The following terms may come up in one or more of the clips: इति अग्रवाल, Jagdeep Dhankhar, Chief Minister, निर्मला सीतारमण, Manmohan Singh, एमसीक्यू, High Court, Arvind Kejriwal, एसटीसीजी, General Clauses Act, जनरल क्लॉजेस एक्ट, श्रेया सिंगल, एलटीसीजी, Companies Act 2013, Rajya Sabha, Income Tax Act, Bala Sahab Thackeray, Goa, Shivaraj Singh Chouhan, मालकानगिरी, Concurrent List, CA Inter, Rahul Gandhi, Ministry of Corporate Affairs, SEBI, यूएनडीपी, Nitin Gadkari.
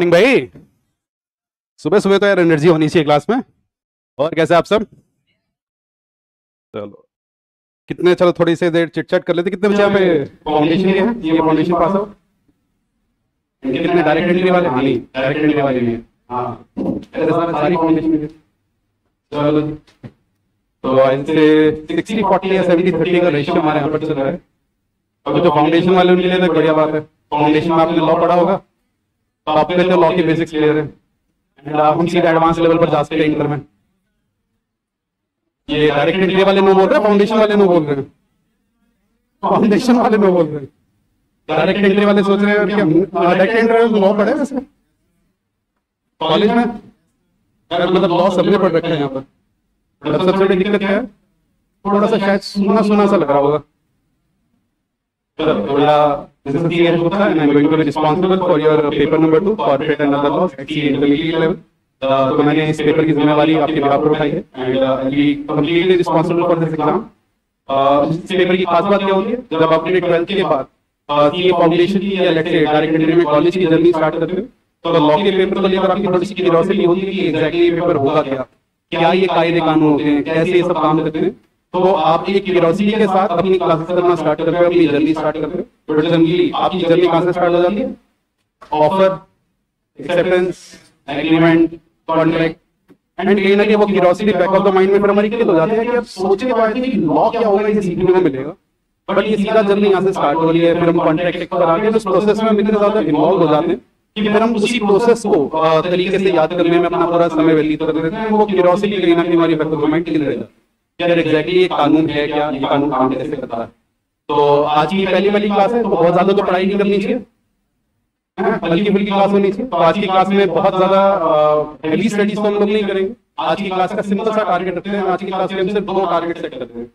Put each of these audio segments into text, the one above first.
Morning भाई। सुबह सुबह तो यार एनर्जी होनी चाहिए क्लास में। और कैसे आप सब? चलो कितने, चलो थोड़ी सी देर चिटचैट कर लेते। कितने बच्चे यहाँ पे फाउंडेशन के हैं? ये फाउंडेशन पास हो कितने? डायरेक्ट एंट्री वाले? हाँ, नहीं डायरेक्ट एंट्री वाले भी हैं। हाँ सारी फाउंडेशन के। चलो तो इनसे 60-40 या 70-30 का रेशियो हमारे यहाँ पर चल रहा है। अब जो फाउंडेशन वाले उनके लिए तो बढ़िया बात है। फाउंडेशन में आपने लॉ पढ़ा होगा तो आप पे तो लॉ के बेसिक्स क्लियर है। हम सीधे एडवांस लेवल पर जा सकते हैं इंटर में। ये डायरेक्ट एंट्री वाले नो बोल रहे हैं, फाउंडेशन वाले नो बोल रहे हैं। फाउंडेशन वाले नो बोल रहे हैं, डायरेक्ट एंट्री वाले सोच रहे हैं डायरेक्ट एंट्री में लॉ पढ़े वैसे कॉलेज में, मतलब लॉ सबने पढ़ रखा है यहाँ पर। सबसे बड़ी दिक्कत क्या है, थोड़ा सा शायद सुना सुना सा लग रहा होगा। थोड़ा होता है responsible for your paper number 2 corporate and other laws at intermediate level. तो मैंने इस पेपर की जिम्मेदारी आपके बिहाफ पर उठाई है and we completely responsible for this exam. इस पेपर की खास बात क्या होती है, जब आपने 12th के बाद सीए फाउंडेशन या लेट्स से डायरेक्ट एंट्री में कॉलेज की जर्नी स्टार्ट करते हो तो लॉ के पेपर को लेकर आपकी थोड़ी सी क्यूरियोसिटी होती है कि एग्जैक्टली ये पेपर होगा क्या, क्या ये कायदे कानून होते हैं, कैसे ये सब काम करते हैं। तो आप एक क्यूरियोसिटी के साथ अपनी क्लासेस करना स्टार्ट करते हो, अपनी जर्नी स्टार्ट करते हो। तो जनरली आपकी जर्नी कहाँ से स्टार्ट हो जाती है? Offer, acceptance, agreement, contract and कहीं ना कहीं वो curiosity back of the mind में फिर हमारी क्लियर हो जाती है कि आप सोचने वाले थे कि लॉ क्या होगा, इसे सीखने को मिलेगा, बट ये सीधा जर्नी यहाँ से स्टार्ट हो रही है। फिर हम कॉन्ट्रैक्ट पर आते हैं, उस प्रोसेस में हम इतने ज्यादा इन्वॉल्व हो जाते हैं कि फिर हम उसी प्रोसेस को तरीके से याद करने में अपना पूरा समय व्यतीत कर देते हैं। वो क्यूरियोसिटी कहीं ना कहीं हमारी डॉक्यूमेंट के लिए यार एग्जैक्टली ये कानून है क्या, ये कानून काम कैसे करता है। तो आज की पहली वाली क्लास है तो बहुत ज्यादा तो पढ़ाई नहीं करनी चाहिए, हल्की फुल्की क्लास होनी चाहिए। तो आज की क्लास में बहुत ज्यादा हेवी स्टडीज तो हम लोग नहीं करेंगे। आज की क्लास का सिंपल सा टारगेट रखते हैं। आज की क्लास में हम सिर्फ 2 टारगेट सेट करते हैं।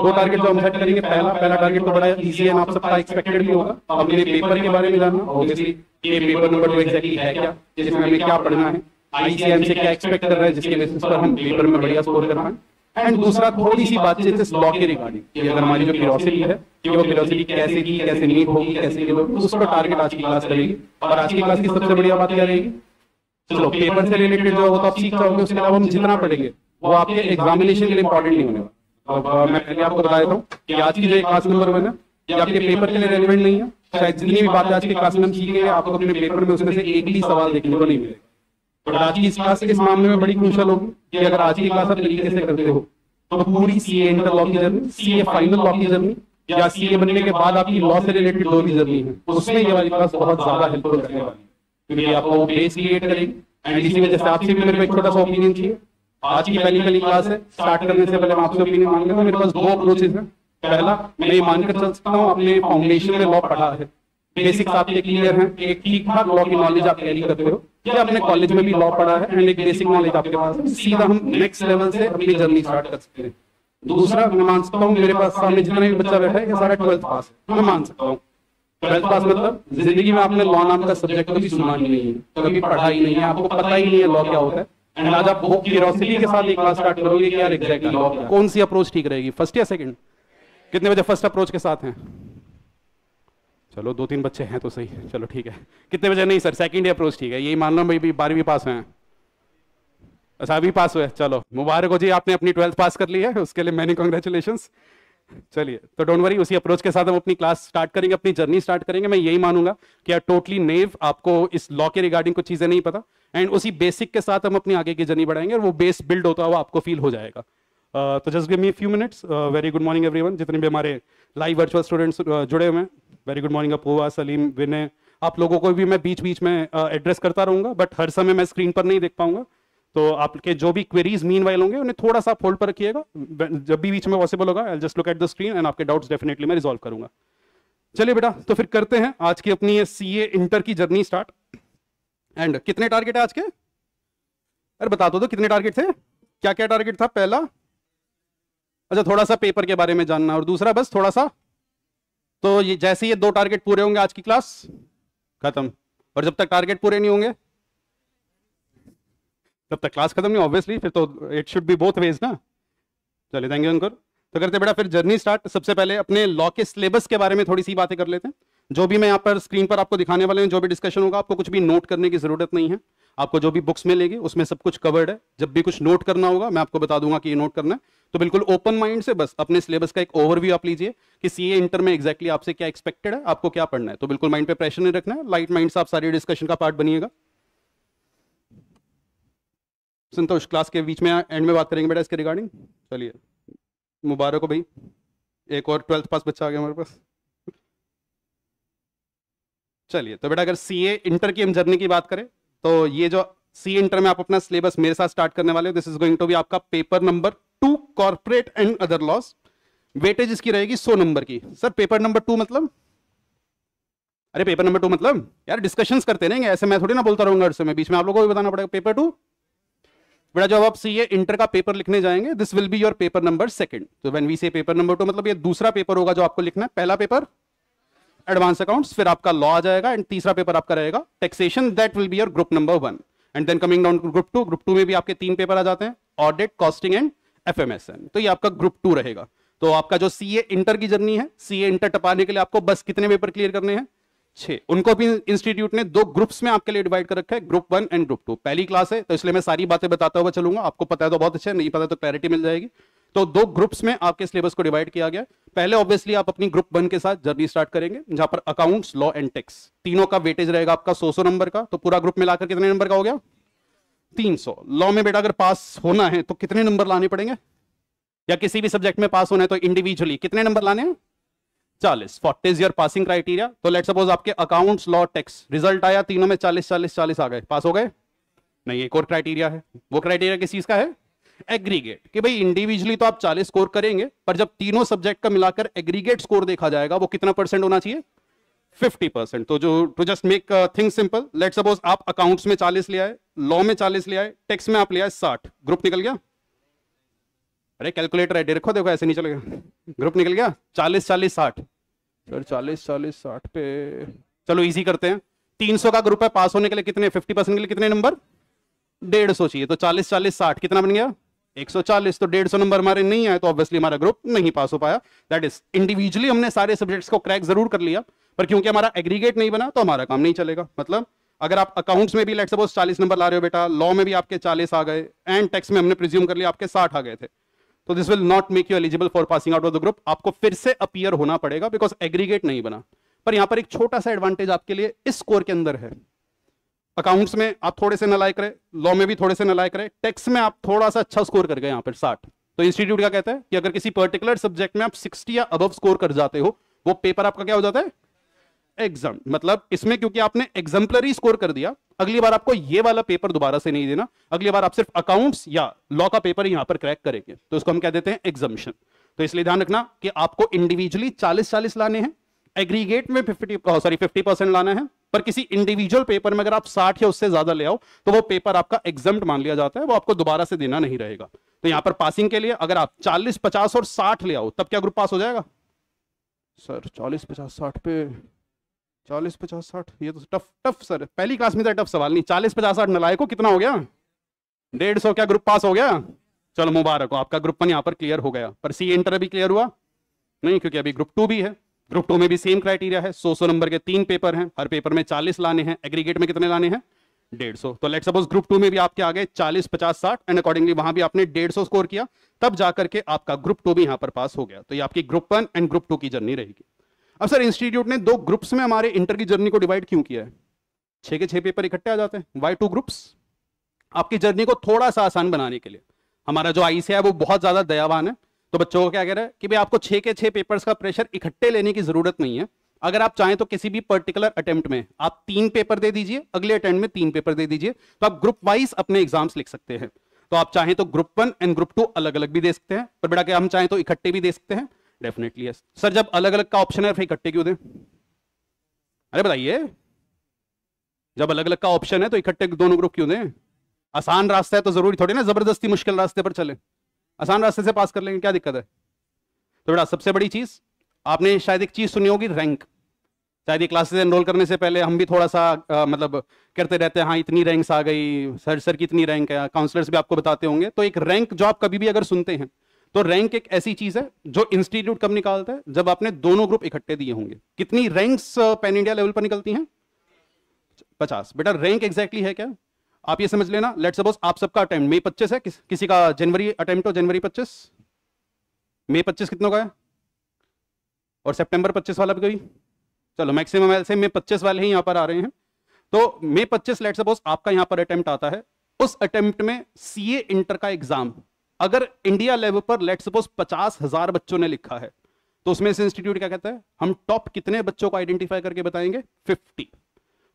2 टारगेट जो हम सेट करेंगे, पहला टारगेट तो बड़ा इजी है, आप सबका एक्सपेक्टेड भी होगा, अपने पेपर के बारे में जानना। ऑब्वियसली ये पेपर नंबर 2 एग्जैक्टली है क्या, जिसमें हमें क्या पढ़ना है, आईसीएम से क्या एक्सपेक्ट कर रहे हैं, जिसके बेसिस पर हम पेपर में बढ़िया स्कोर कर पाए। एंड दूसरा थोड़ी सी बातचीत इस लॉ के रिगार्डिंग कि अगर हमारी जो क्यूरियोसिटी है कि वो क्यूरियोसिटी कैसे की, कैसे नीट होगी, कैसे उस पर टारगेट आज की क्लास रहेगी। और आज की क्लास की सबसे बढ़िया बात क्या रहेगी, चलो पेपर से रिलेटेड जो होगा आप सीख जाओगे, उसके अलावा हम जितना पढ़ेंगे वो आपके एग्जामिनेशन के लिए इंपॉर्टेंट नहीं होने वाला। अब मैं पहले आपको बता देता हूँ कि आज की जो क्लास नंबर 1 है ये आपके पेपर के लिए रेलिवेंट नहीं है। शायद जितनी भी बातें आज की क्लास में हम सीखेंगे आपको अपने पेपर में उसमें से एक भी सवाल देखने को नहीं मिलेगा। बट आज की इस क्लास इस मामले में बड़ी क्रूशल होगी कि अगर आज की क्लास आप तरीके से करते हो तो पूरी सीए इंटर लॉ की जर्नी, सीए फाइनल लॉ की जर्नी या सीए बनने के बाद आपकी लॉ से रिलेटेड जो भी जर्नी है उसमें ये वाली क्लास बहुत ज्यादा हेल्पफुल करने वाली है, क्योंकि आपको वो बेस क्रिएट करेगी। एंड इसी वजह से आपसे भी मेरे को एक छोटा सा ओपिनियन चाहिए। आज की पहली क्लास है, स्टार्ट करने से पहले हम आपसे ओपिनियन मांग लेते हैं। मेरे पास 2 अप्रोचेस हैं। पहला, मैं ये मानकर चल सकता हूँ आपने फाउंडेशन में लॉ पढ़ा है, बेसिक्स आपके क्लियर हैं, एक ठीक ठाक लॉ की नॉलेज आप कैरी करते हो, या आपने कॉलेज में भी लॉ पढ़ा है एंड एक बेसिक नॉलेज आपके पास है, सीधा हम नेक्स्ट लेवल से अपनी जर्नी स्टार्ट कर सकते हैं। दूसरा, मैं मान सकता हूँ मेरे पास सामने जितना भी बच्चा बैठा है ये सारा 12th पास है। मैं मान सकता हूँ 12th पास मतलब जिंदगी में आपने लॉ नाम का सब्जेक्ट कभी सुना ही नहीं है, कभी पढ़ा ही नहीं है, आपको पता ही नहीं है लॉ क्या होता है। एंड आज आप बहुत क्यूरियोसिटी के साथ ये क्लास स्टार्ट करोगे कि यार एग्जैक्टली लॉ कौन सी अप्रोच ठीक रहेगी, फर्स्ट या सेकंड। कितने बजे फर्स्ट अप्रोच के साथ हैं? चलो 2-3 बच्चे हैं तो सही, चलो ठीक है। कितने बजे नहीं सर सेकंड अप्रोच ठीक है, यही मान लो भाई 12वीं पास हुए हैं, अच्छा अभी पास हुए, चलो मुबारक हो जी, आपने अपनी 12th पास कर ली है, उसके लिए मैनी कॉन्ग्रेचुलेशन। चलिए तो डोंट वरी, उसी अप्रोच के साथ हम अपनी क्लास स्टार्ट करेंगे, अपनी जर्नी स्टार्ट करेंगे। मैं यही मानूंगा कि यार टोटली नेव आपको इस लॉ के रिगार्डिंग कुछ चीजें नहीं पता, एंड उसी बेसिक के साथ हम अपनी आगे की जर्नी बढ़ाएंगे और वो बेस बिल्ड होता हुआ आपको फील हो जाएगा। तो just give me few minutes. Very good morning everyone, जितने भी हमारे लाइव वर्चुअल स्टूडेंट्स जुड़े हुए हैं, very good morning Apoorva, Salim, Vinay. आप लोगों को भी मैं बीच बीच में एड्रेस करता रहूंगा, बट हर समय मैं स्क्रीन पर नहीं देख पाऊंगा, तो आपके जो भी क्वेरीज मीन वाइल होंगे उन्हें थोड़ा सा होल्ड पर रखिएगा। जब भी बीच में पॉसिबल होगा I just look at the screen and आपके डाउट्स डेफिनेटली मैं रिजॉल्व करूंगा। चलिए बेटा, तो फिर करते हैं आज की अपनी सीए इंटर की जर्नी स्टार्ट। एंड कितने टारगेट है आज के? अरे बता दो कितने टारगेट थे, क्या क्या टारगेट था? पहला, अच्छा थोड़ा सा पेपर के बारे में जानना, और दूसरा बस थोड़ा सा। तो ये जैसे ये 2 टारगेट पूरे होंगे आज की क्लास खत्म, और जब तक टारगेट पूरे नहीं होंगे तब तक क्लास खत्म नहीं, ऑब्वियसली। फिर तो it should be both ways ना। चलिए, थैंक यू अंकुर। तो करते बेटा फिर जर्नी स्टार्ट। सबसे पहले अपने लॉ के सिलेबस के बारे में थोड़ी सी बातें कर लेते हैं। जो भी मैं यहाँ पर स्क्रीन पर आपको दिखाने वाले हैं, जो भी डिस्कशन होगा, आपको कुछ भी नोट करने की जरूरत नहीं है। आपको जो भी बुक्स मिलेगी उसमें सब कुछ कवर्ड है। जब भी कुछ नोट करना होगा मैं आपको बता दूंगा कि ये नोट करना है, तो बिल्कुल ओपन माइंड से बस अपने सिलेबस का एक ओवरव्यू आप लीजिए कि सीए इंटर में एक्जैक्टली आपसे क्या एक्सपेक्टेड है, आपको क्या पढ़ना है। तो बिल्कुल माइंड पे प्रेशर नहीं रखना है, लाइट माइंड से आप सारी डिस्कशन का पार्ट बनिएगा। संतोष, क्लास के बीच में एंड में बात करेंगे बेटा इसके रिगार्डिंग। चलिए, मुबारक हो भाई, एक और 12th पास बच्चा आ गया हमारे पास। चलिए, तो बेटा अगर सीए इंटर की हम जर्नी की बात करें तो ये जो सीए इंटर में आप अपना सिलेबस मेरे साथ स्टार्ट करने वाले हो, this is going to be आपका paper number 2 corporate and other laws. Weightage इसकी रहेगी 100 नंबर की। सर पेपर नंबर 2 मतलब? अरे पेपर नंबर 2 मतलब यार डिस्कशंस करते रहेंगे, ऐसे मैं थोड़ी ना बोलता रहूंगा हर समय, बीच में आप लोगों को भी बताना पड़ेगा। पेपर 2 बेटा जब आप सीए इंटर का पेपर लिखने जाएंगे, this will be your paper number 2nd। तो when we say paper number 2 मतलब ये दूसरा पेपर होगा जो आपको लिखना है। पहला पेपर एडवांस अकाउंट्स, फिर आपका लॉ आ जाएगा, एंड तीसरा पेपर आपका रहेगा taxation, that will be your group number 1। And then coming down to group 2, group 2 में भी आपके 3 पेपर आ जाते हैं, ऑडिट, कॉस्टिंग एंड एफएमएसएन। तो ये आपका ग्रुप 2 रहेगा। तो आपका जो सीए इंटर की जर्नी है, सीए इंटर टपाने के लिए आपको बस कितने पेपर क्लियर करने हैं? 6। उनको भी इंस्टीट्यूट ने 2 ग्रुप्स में आपके लिए डिवाइड कर रखा है, ग्रुप 1 एंड ग्रुप 2। पहली क्लास है तो इसलिए मैं सारी बातें बताता हुआ चलूंगा, आपको पता है तो बहुत अच्छा, नहीं पता तो क्लैरिटी मिल जाएगी। तो 2 ग्रुप्स में आपके सिलेबस को डिवाइड किया गया। पहले ऑब्वियसली आप अपनी ग्रुप 1 के साथ जर्नी स्टार्ट करेंगे, जहां पर अकाउंट्स, लॉ एंड टैक्स तीनों का वेटेज रहेगा आपका 100 नंबर का। तो पूरा ग्रुप मिलाकर कितने नंबर का हो गया? 300। लॉ में बेटा अगर पास होना है तो कितने नंबर लाने पड़ेंगे, या किसी भी सब्जेक्ट में पास होना है तो इंडिविजुअली कितने नंबर लाने हैं? 40। 40 इज योर पासिंग क्राइटेरिया। तो लेट सपोज आपके अकाउंट्स, लॉ, टैक्स रिजल्ट आया तीनों में 40 40 40 आ गए, पास हो गए? नहीं, एक और क्राइटेरिया है। वो क्राइटेरिया किस चीज का है? एग्रीगेट। कि भाई इंडिविजुअली तो आप 40 स्कोर करेंगे, पर जब तीनों सब्जेक्ट का मिलाकर एग्रीगेट स्कोर देखा जाएगा वो कितना परसेंट होना चाहिए? 50%। तो जो to just make thing simple, let suppose आप अकाउंट्स में 40 ले आए, लॉ में 40 ले आए, टैक्स में आप ले आए 60, ग्रुप निकल गया। अरे कैलकुलेटर है देखो, देखो ऐसे नहीं चलेगा। ग्रुप निकल गया 40 40 60। सर 40 40 60 पे चलो इजी करते हैं, 300 का ग्रुप है, पास होने के लिए कितने, 50% के लिए कितने नंबर? 150 चाहिए। तो 40 40 60 कितना बन गया? 140। तो 150 नंबर हमारे नहीं आए, तो ऑब्वियसली हमारा ग्रुप नहीं पास हो पाया। दैट इज इंडिविजुअली हमने सारे सब्जेक्ट्स को क्रैक जरूर कर लिया, पर क्योंकि हमारा एग्रीगेट नहीं बना तो हमारा काम नहीं चलेगा। मतलब अगर आप अकाउंट्स में भी लेट सपोज 40 नंबर ला रहे हो बेटा, लॉ में भी आपके 40 आ गए, एंड टैक्स में हमने प्रिज्यूम कर लिया आपके 60 आ गए थे, तो this will not make you eligible for passing out of the group. आपको फिर से अपीयर होना पड़ेगा बिकॉज एग्रीगेट नहीं बना। पर यहां पर एक छोटा सा एडवांटेज आपके लिए इस स्कोर के अंदर है, अकाउंट्स में आप थोड़े से नालायक रहे, लॉ में भी थोड़े से नालायक रहे, टैक्स में आप थोड़ा सा अच्छा स्कोर कर गए यहाँ पर 60। तो इंस्टीट्यूट क्या कहता है कि अगर किसी पर्टिकुलर सब्जेक्ट में आप 60 या अबव स्कोर कर जाते हो, वो पेपर आपका क्या हो जाता है? एग्जाम। मतलब इसमें क्योंकि आपने एग्जाम्पलरी स्कोर कर दिया, अगली बार आपको ये वाला पेपर दोबारा से नहीं देना, अगली बार आप सिर्फ अकाउंट्स या लॉ का पेपर यहाँ पर क्रैक करेंगे। तो इसको हम क्या देते हैं? एग्जाम्पशन। तो इसलिए ध्यान रखना कि आपको इंडिविजुअली 40 40 लाने हैं, एग्रीगेट में 50% लाना है, पर किसी इंडिविजुअल पेपर में अगर आप 60 या उससे ज्यादा ले आओ तो वो पेपर आपका एग्जम्प्ट मान लिया जाता है, वो आपको दोबारा से देना नहीं रहेगा। तो यहां पर पासिंग के लिए अगर आप 40 50 और 60 ले आओ, तब क्या ग्रुप पास हो जाएगा? सर 40 50 60 पे 40 50 60, ये तो टफ सर, पहली क्लास में था टफ सवाल नहीं। 40 50 60 नालायकों कितना हो गया? 150। क्या ग्रुप पास हो गया? चलो मुबारक हो, आपका ग्रुप 1 यहाँ पर क्लियर हो गया। पर सी इंटर अभी क्लियर हुआ नहीं, क्योंकि अभी ग्रुप 2 भी है। ग्रुप 2 में भी सेम क्राइटेरिया है, 100 नंबर के 3 पेपर हैं, हर पेपर में 40 लाने हैं, एग्रीगेट में कितने लाने हैं? 150। तो लेट सपोज ग्रुप 2 में भी आपके आगे 40 50 60 एंड अकॉर्डिंगली वहां भी आपने 150 स्कोर किया, तब जाकर के आपका ग्रुप 2 भी यहां पर पास हो गया। तो ये आपकी ग्रुप 1 एंड ग्रुप 2 की जर्नी रहेगी। अब सर इंस्टीट्यूट ने 2 ग्रुप्स में हमारे इंटर की जर्नी को डिवाइड क्यों किया है? 6 के 6 पेपर इकट्ठे आ जाते हैं, वाई 2 ग्रुप्स? आपकी जर्नी को थोड़ा सा आसान बनाने के लिए। हमारा जो आईसीए है वो बहुत ज्यादा दयावान है, तो बच्चों को क्या कह रहा है कि भाई आपको 6 के 6 पेपर्स का प्रेशर इकट्ठे लेने की जरूरत नहीं है। अगर आप चाहें तो किसी भी पर्टिकुलर अटेम्प्ट में आप 3 पेपर दे दीजिए, अगले अटेम्प्ट में 3 पेपर दे दीजिए, तो आप ग्रुप वाइज अपने एग्जाम्स लिख सकते हैं। तो आप चाहें तो ग्रुप 1 एंड ग्रुप 2 अलग अलग भी दे सकते हैं, पर बेटा क्या हम चाहें तो इकट्ठे भी दे सकते हैं? Definitely yes. सर जब अलग अलग का ऑप्शन है फिर इकट्ठे क्यों दें? अरे बताइए, जब अलग अलग का ऑप्शन है तो इकट्ठे दोनों ग्रुप क्यों दें? आसान रास्ता है तो जरूरी थोड़ी ना जबरदस्ती मुश्किल रास्ते पर चले, आसान रास्ते से पास कर लेंगे, क्या दिक्कत है? तो बेटा सबसे बड़ी चीज आपने शायद एक चीज सुनी होगी, रैंक। शायद ये क्लासेस एनरोल करने से पहले हम भी थोड़ा सा मतलब करते रहते हैं, हाँ इतनी रैंक्स आ गई, सर की इतनी रैंक है, काउंसलर्स भी आपको बताते होंगे। तो एक रैंक जो आप कभी भी अगर सुनते हैं तो रैंक एक ऐसी चीज है जो इंस्टीट्यूट कब निकालता है, जब आपने दोनों ग्रुप इकट्ठे दिए होंगे। कितनी रैंक्स पैन इंडिया लेवल पर निकलती हैं? 50। बेटा रैंक एग्जैक्टली है क्या आप ये समझ लेना। लेट्स सपोज आप सबका अटेम्प्ट मई 25 है, किसी का जनवरी अटेम्प्ट हो, जनवरी 25, मई 25 कितनों का है और सितंबर 25 वाला भी, चलो मैक्सिमम ऐसे मई 25 वाले ही यहाँ पर आ रहे हैं। तो मई 25 लेट्स सपोज आपका यहाँ पर अटेम्प्ट आता है, उस अटेम्प्ट में सीए इंटर का एग्जाम अगर इंडिया लेवल पर लेट्स सपोज 50,000 बच्चों ने लिखा है, तो उसमें से इंस्टीट्यूट क्या कहता है, हम टॉप कितने बच्चों को आइडेंटिफाई करके बताएंगे, 50।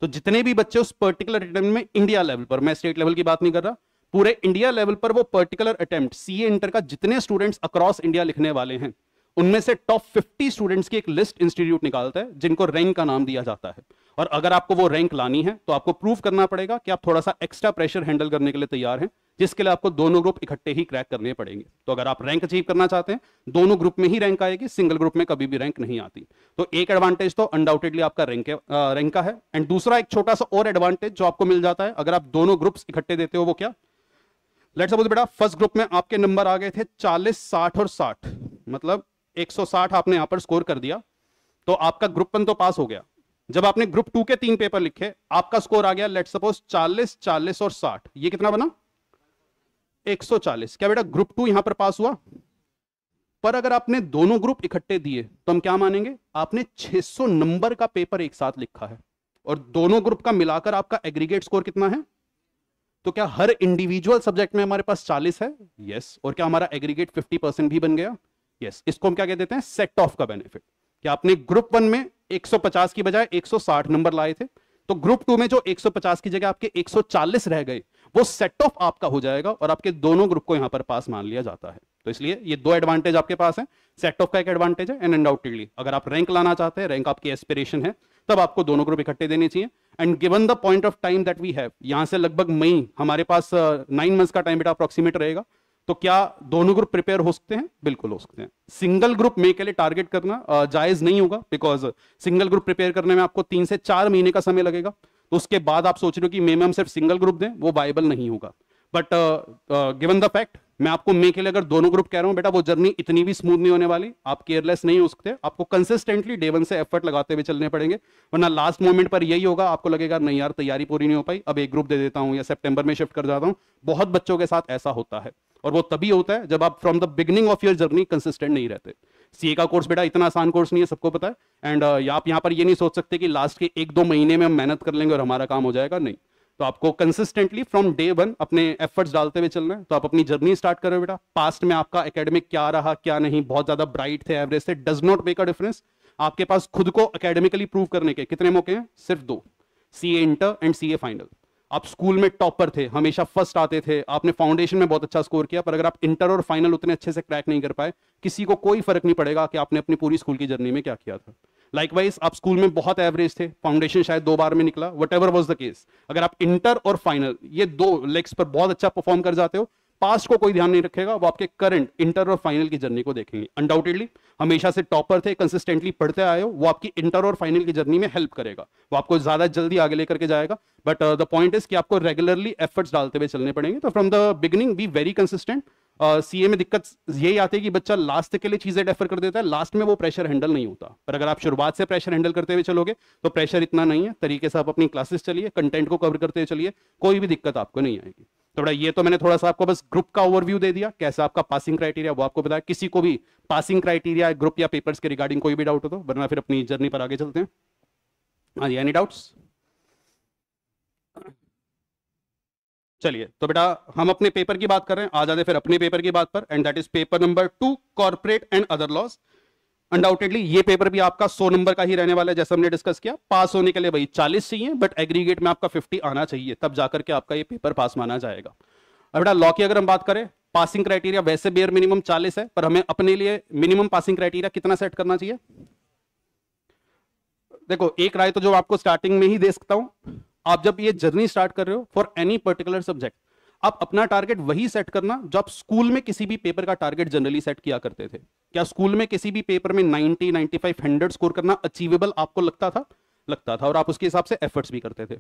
तो जितने भी बच्चे उस पर्टिकुलर अटेम्प्ट में इंडिया लेवल पर, मैं स्टेट लेवल की बात नहीं कर रहा, पूरे इंडिया लेवल पर वो पर्टिकुलर अटेम्प्ट सीए इंटर का जितने स्टूडेंट्स अक्रॉस इंडिया लिखने वाले हैं, उनमें से टॉप 50 स्टूडेंट्स की एक लिस्ट इंस्टीट्यूट निकालता है, जिनको रैंक का नाम दिया जाता है। और अगर आपको वो रैंक लानी है तो आपको प्रूव करना पड़ेगा कि आप थोड़ा सा एक्स्ट्रा प्रेशर हैंडल करने के लिए तैयार हैं, जिसके लिए आपको दोनों ग्रुप इकट्ठे ही क्रैक करने पड़ेंगे। तो अगर आप रैंक अचीव करना चाहते हैं, दोनों ग्रुप में ही रैंक आएगी, सिंगल ग्रुप में कभी भी रैंक नहीं आती। तो एक एडवांटेज तो अनडाउटेडली आपका रैंक का है। एंड दूसरा एक छोटा सा और एडवांटेज जो आपको मिल जाता है अगर आप दोनों ग्रुप्स इकट्ठे देते हो, वो क्या, लेट्स सपोज बेटा फर्स्ट ग्रुप में आपके नंबर आ गए थे 40, 60 और 60, मतलब 160 आपने यहाँ पर स्कोर कर दिया, तो आपका ग्रुप 1 तो पास हो गया। जब आपने ग्रुप 2 के 3 पेपर लिखे, आपका स्कोर आ गया लेट्स सपोज 40, 40 और 60, ये कितना बना, 140। क्या बेटा ग्रुप 2 यहां पर पास हुआ? पर अगर आपने दोनों ग्रुप इकट्ठे दिए तो हम क्या मानेंगे, आपने 600 नंबर का पेपर एक साथ लिखा है और दोनों ग्रुप का मिलाकर आपका एग्रीगेट स्कोर कितना है। तो क्या हर इंडिविजुअल सब्जेक्ट में हमारे पास 40 है? यस। और क्या हमारा एग्रीगेट 50% भी बन गया? यस। इसको हम क्या कह देते हैं, सेट ऑफ का बेनिफिट। कि आपने ग्रुप 1 में 150 की बजाय 160 नंबर लाए थे, तो ग्रुप 2 में जो 150 की जगह आपके 140 रह गए, वो सेट ऑफ आपका हो जाएगा और आपके दोनों ग्रुप को यहां पर पास मान लिया जाता है। तो इसलिए ये दो एडवांटेज आपके पास है, सेट ऑफ का एक एडवांटेज है एंड अनडाउटेडली अगर आप रैंक लाना चाहते हैं, रैंक आपकी एस्पिरेशन है, तब आपको दोनों ग्रुप इकट्ठे देने चाहिए। And given the point of time that we have, यहां से लगभग मई, हमारे पास 9 मंथ्स का टाइम बेटा अप्रोक्सीमेट रहेगा, तो क्या दोनों ग्रुप प्रिपेयर हो सकते हैं? बिल्कुल हो सकते हैं। सिंगल ग्रुप में के लिए टारगेट करना जायज नहीं होगा, बिकॉज सिंगल ग्रुप प्रिपेयर करने में आपको 3 से 4 महीने का समय लगेगा। तो उसके बाद आप सोच रहे हो कि मे में हम सिर्फ सिंगल ग्रुप दें, वो वायबल नहीं होगा। बट गिवन द फैक्ट, मैं आपको मे के लिए अगर दोनों ग्रुप कह रहा हूं, बेटा वो जर्नी इतनी भी स्मूथ नहीं होने वाली, आप केयरलेस नहीं हो सकते, आपको कंसिस्टेंटली डे 1 से एफर्ट लगाते हुए चलने पड़ेंगे, वरना लास्ट मोमेंट पर यही होगा, आपको लगेगा नहीं यार तैयारी पूरी नहीं हो पाई, अब एक ग्रुप दे देता हूं या सितंबर में शिफ्ट कर जाता हूं। बहुत बच्चों के साथ ऐसा होता है और वो तभी होता है जब आप from the beginning of your journey consistent नहीं रहते। सीए का कोर्स बेटा इतना आसान कोर्स नहीं है, सबको पता है। एंड आप यहाँ पर ये नहीं सोच सकते कि लास्ट के 1-2 महीने में हम मेहनत कर लेंगे और हमारा काम हो जाएगा, नहीं। तो आपको कंसिस्टेंटली फ्रॉम डे 1 अपने एफर्ट्स डालते हुए चलना है। तो आप अपनी जर्नी स्टार्ट करो बेटा। पास्ट में आपका एकेडमिक क्या रहा क्या नहीं, बहुत ज्यादा ब्राइट थे, एवरेज थे, does not make a difference. आपके पास खुद को एकेडमिकली प्रूव करने के कितने मौके हैं? सिर्फ 2, CA inter and CA final. आप स्कूल में टॉपर थे, हमेशा फर्स्ट आते थे, आपने फाउंडेशन में बहुत अच्छा स्कोर किया, पर अगर आप इंटर और फाइनल उतने अच्छे से क्रैक नहीं कर पाए, किसी को कोई फर्क नहीं पड़ेगा कि आपने अपनी पूरी स्कूल की जर्नी में क्या किया था। लाइकवाइज आप स्कूल में बहुत एवरेज थे, फाउंडेशन शायद 2 बार में निकला, whatever was the case, अगर आप इंटर और फाइनल ये 2 लेग्स पर बहुत अच्छा परफॉर्म कर जाते हो, पास्ट को कोई ध्यान नहीं रखेगा, वो आपके करंट इंटर और फाइनल की जर्नी को देखेंगे। अनडाउटेडली हमेशा से टॉपर थे, कंसिस्टेंटली पढ़ते आए हो, वो आपकी इंटर और फाइनल की जर्नी में हेल्प करेगा, वो आपको ज्यादा जल्दी आगे लेकर के जाएगा। बट द पॉइंट इज कि आपको रेगुलरली एफर्ट्स डालते हुए चलने पड़ेंगे। तो from the beginning be very consistent. CA में दिक्कत यही आती है कि बच्चा लास्ट के लिए चीजें डेफर कर देता है, लास्ट में वो प्रेशर हैंडल नहीं होता। पर अगर आप शुरुआत से प्रेशर हैंडल करते हुए चलोगे तो प्रेशर इतना नहीं है, तरीके से आप अपनी क्लासेस चलिए, कंटेंट को कवर करते हुए चलिए, कोई भी दिक्कत आपको नहीं आएगी। थोड़ा ये तो मैंने थोड़ा सा आपको बस ग्रुप का ओवरव्यू दे दिया, कैसा आपका पासिंग क्राइटेरिया वो आपको बताया। किसी को भी पासिंग क्राइटेरिया ग्रुप या पेपर्स के रिगार्डिंग कोई भी डाउट हो तो, वरना फिर अपनी जर्नी पर आगे चलते हैं। हाँ जी, एनी डाउट्स? चलिए, तो बेटा हम अपने पेपर की बात कर रहे हैं, आ जाते फिर अपने पेपर की बात पर, and that is paper number 2 corporate and other laws. Undoubtedly ये पेपर भी आपका 100 नंबर का ही रहने वाला है, जैसा हमने डिस्कस किया। पास होने के लिए भाई 40 चाहिए, बट एग्रीगेट में आपका 50 आना चाहिए, तब जाकर के आपका ये पेपर पास माना जाएगा। अब बेटा लॉ की अगर हम बात करें, पासिंग क्राइटेरिया वैसे बेयर मिनिमम 40 है, पर हमें अपने लिए मिनिमम पासिंग क्राइटेरिया कितना सेट करना चाहिए? देखो, एक राय तो जो आपको स्टार्टिंग में ही दे सकता हूं, आप जब ये जर्नी स्टार्ट कर रहे हो फॉर एनी पर्टिकुलर सब्जेक्ट, आप अपना टारगेट वही सेट करना जो आप स्कूल में किसी भी पेपर का टारगेट जनरली सेट किया करते थे। क्या स्कूल में किसी भी पेपर में 90, 95, 100 स्कोर करना अचीवेबल आपको लगता था और आप उसके हिसाब से एफर्ट्स भी करते थे।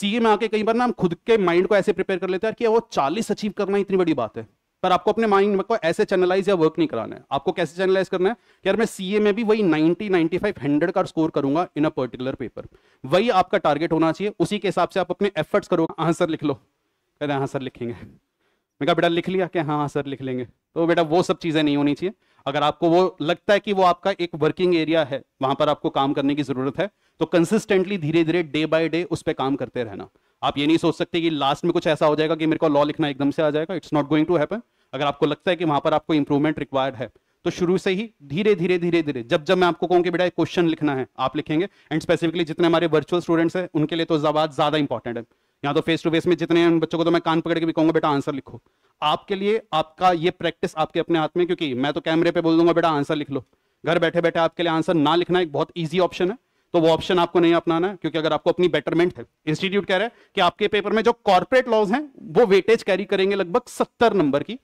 सीए में आके कई बार ना हम खुद के माइंड को ऐसे प्रिपेयर कर लेते हैं कि वो 40 अचीव करना इतनी बड़ी बात है, पर आपको अपने माइंड को ऐसे चैनलाइज या वर्क नहीं कराना है। आपको कैसे चैनलाइज करना है कि यार मैं सीए में भी वही 90, 95, 100 का स्कोर करूंगा इन अ पर्टिकुलर पेपर। वही आपका टारगेट होना चाहिए, उसी के हिसाब से आप अपने एफर्ट्स करोगे। हाँ सर लिख लो, कहते हाँ सर लिखेंगे। मैं कहा बेटा लिख लिया, क्या हाँ सर लिख लेंगे। तो बेटा वो सब चीज़ें नहीं होनी चाहिए। अगर आपको वो लगता है कि वो आपका एक वर्किंग एरिया है, वहां पर आपको काम करने की जरूरत है, तो कंसिस्टेंटली धीरे धीरे डे बाय डे उस पर काम करते रहना। आप ये नहीं सोच सकते कि लास्ट में कुछ ऐसा हो जाएगा कि मेरे को लॉ लिखना एकदम से आ जाएगा। It's not going to happen. अगर आपको लगता है कि वहां पर आपको इंप्रूवमेंट रिक्वायर्ड है, तो शुरू से ही धीरे धीरे धीरे धीरे जब जब मैं आपको कहूँ कि बेटा एक क्वेश्चन लिखना है, आप लिखेंगे। एंड स्पेसिफिकली जितने हमारे वर्चुअल स्टूडेंट्स हैं उनके लिए तो बात ज्यादा इंपॉर्टेंट है। यहाँ तो फेस टू फेस में जितने बच्चों को तो मैं कान पकड़ के भी कहूँगा बेटा आंसर लिखो। आपके लिए आपका ये प्रैक्टिस आपके अपने हाथ में, क्योंकि मैं तो कैमरे पे बोल दूंगा बेटा आंसर लिख लो। घर बैठे बैठे आपके लिए आंसर ना लिखना एक बहुत ईजी ऑप्शन है, तो वो ऑप्शन आपको नहीं अपनाना है। क्योंकि अगर आपको अपनी बेटरमेंट है, इंस्टीट्यूट कह रहा है कि आपके पेपर में जो कॉर्पोरेट लॉज हैं वो वेटेज कैरी करेंगे लगभग 70 नंबर की,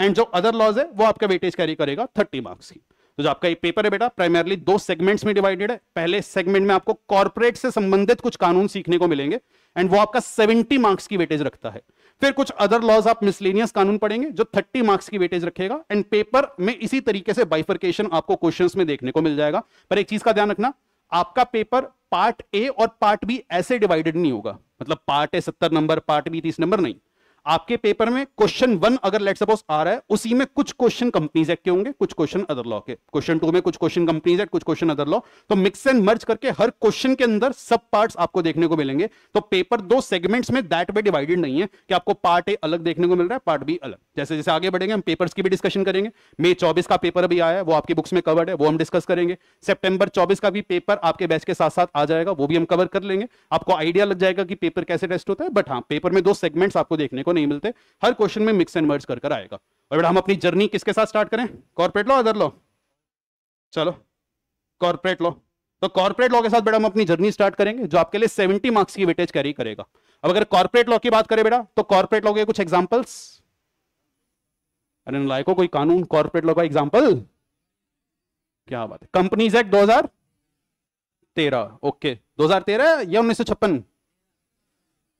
एंड जो अदर लॉज है वो आपका वेटेज कैरी करेगा 30 मार्क्स की। तो जो आपका ये पेपर है बेटा प्राइमरली दो सेगमेंट्स में डिवाइडेड है। पहले सेगमेंट में आपको कॉर्पोरेट से संबंधित कुछ कानून सीखने को मिलेंगे, एंड वो आपका 70 मार्क्स की वेटेज रखता है। फिर कुछ अदर लॉज आप मिसलेनियस कानून पढ़ेंगे जो 30 मार्क्स की वेटेज रखेगा। एंड पेपर में इसी तरीके से बाइफरकेशन आपको क्वेश्चंस में देखने को मिल जाएगा। पर एक चीज का ध्यान रखना, आपका पेपर पार्ट ए और पार्ट बी ऐसे डिवाइडेड नहीं होगा, मतलब पार्ट ए 70 नंबर, पार्ट बी 30 नंबर, नहीं। आपके पेपर में क्वेश्चन 1 अगर लेट सपोज आ रहा है, उसी में कुछ क्वेश्चन कंपनीज एक्ट के होंगे, कुछ क्वेश्चन अदर लॉ के, क्वेश्चन 2 में कुछ क्वेश्चन कंपनीज एक्ट, कुछ क्वेश्चन अदर लॉ। तो मिक्स एंड मर्ज करके हर क्वेश्चन के अंदर सब पार्ट्स आपको देखने को मिलेंगे। तो पेपर दो सेगमेंट्स में दैट वे डिवाइडेड नहीं है कि आपको पार्ट ए अलग देखने को मिल रहा है, पार्ट बी अलग। जैसे जैसे आगे बढ़ेंगे हम पेपर्स की भी डिस्कशन करेंगे। मई 24 का पेपर भी आया है, वो आपकी बुक्स में कवर्ड है, वो हम डिस्कस करेंगे। सितंबर 24 का भी पेपर आपके बैच के साथ साथ आ जाएगा, वो भी हम कवर कर लेंगे। आपको आइडिया लग जाएगा कि पेपर कैसे टेस्ट होता है। बट हाँ, पेपर में दो सेगमेंट्स आपको देखने को नहीं मिलते, हर क्वेश्चन में मिक्स एंड मर्ज कर आएगा। और बेटा हम अपनी जर्नी किसके साथ स्टार्ट करें, कॉर्पोरेट लॉ अदर लॉ? चलो कॉर्पोरेट लॉ। तो कॉर्पोरेट लॉ के साथ बेटा हम अपनी जर्नी स्टार्ट करेंगे, जो आपके लिए 70 मार्क्स की वेटेज कैरी करेगा। अब अगर कॉर्पोरेट लॉ की बात करें बेटा, तो कॉर्पोरेट लॉ के कुछ एग्जांपल्स, अरे लायको कोई कानून कॉर्पोरेट लॉ का एग्जांपल, क्या बात है। कंपनीज एक्ट 2013, ओके 2013 या 1956,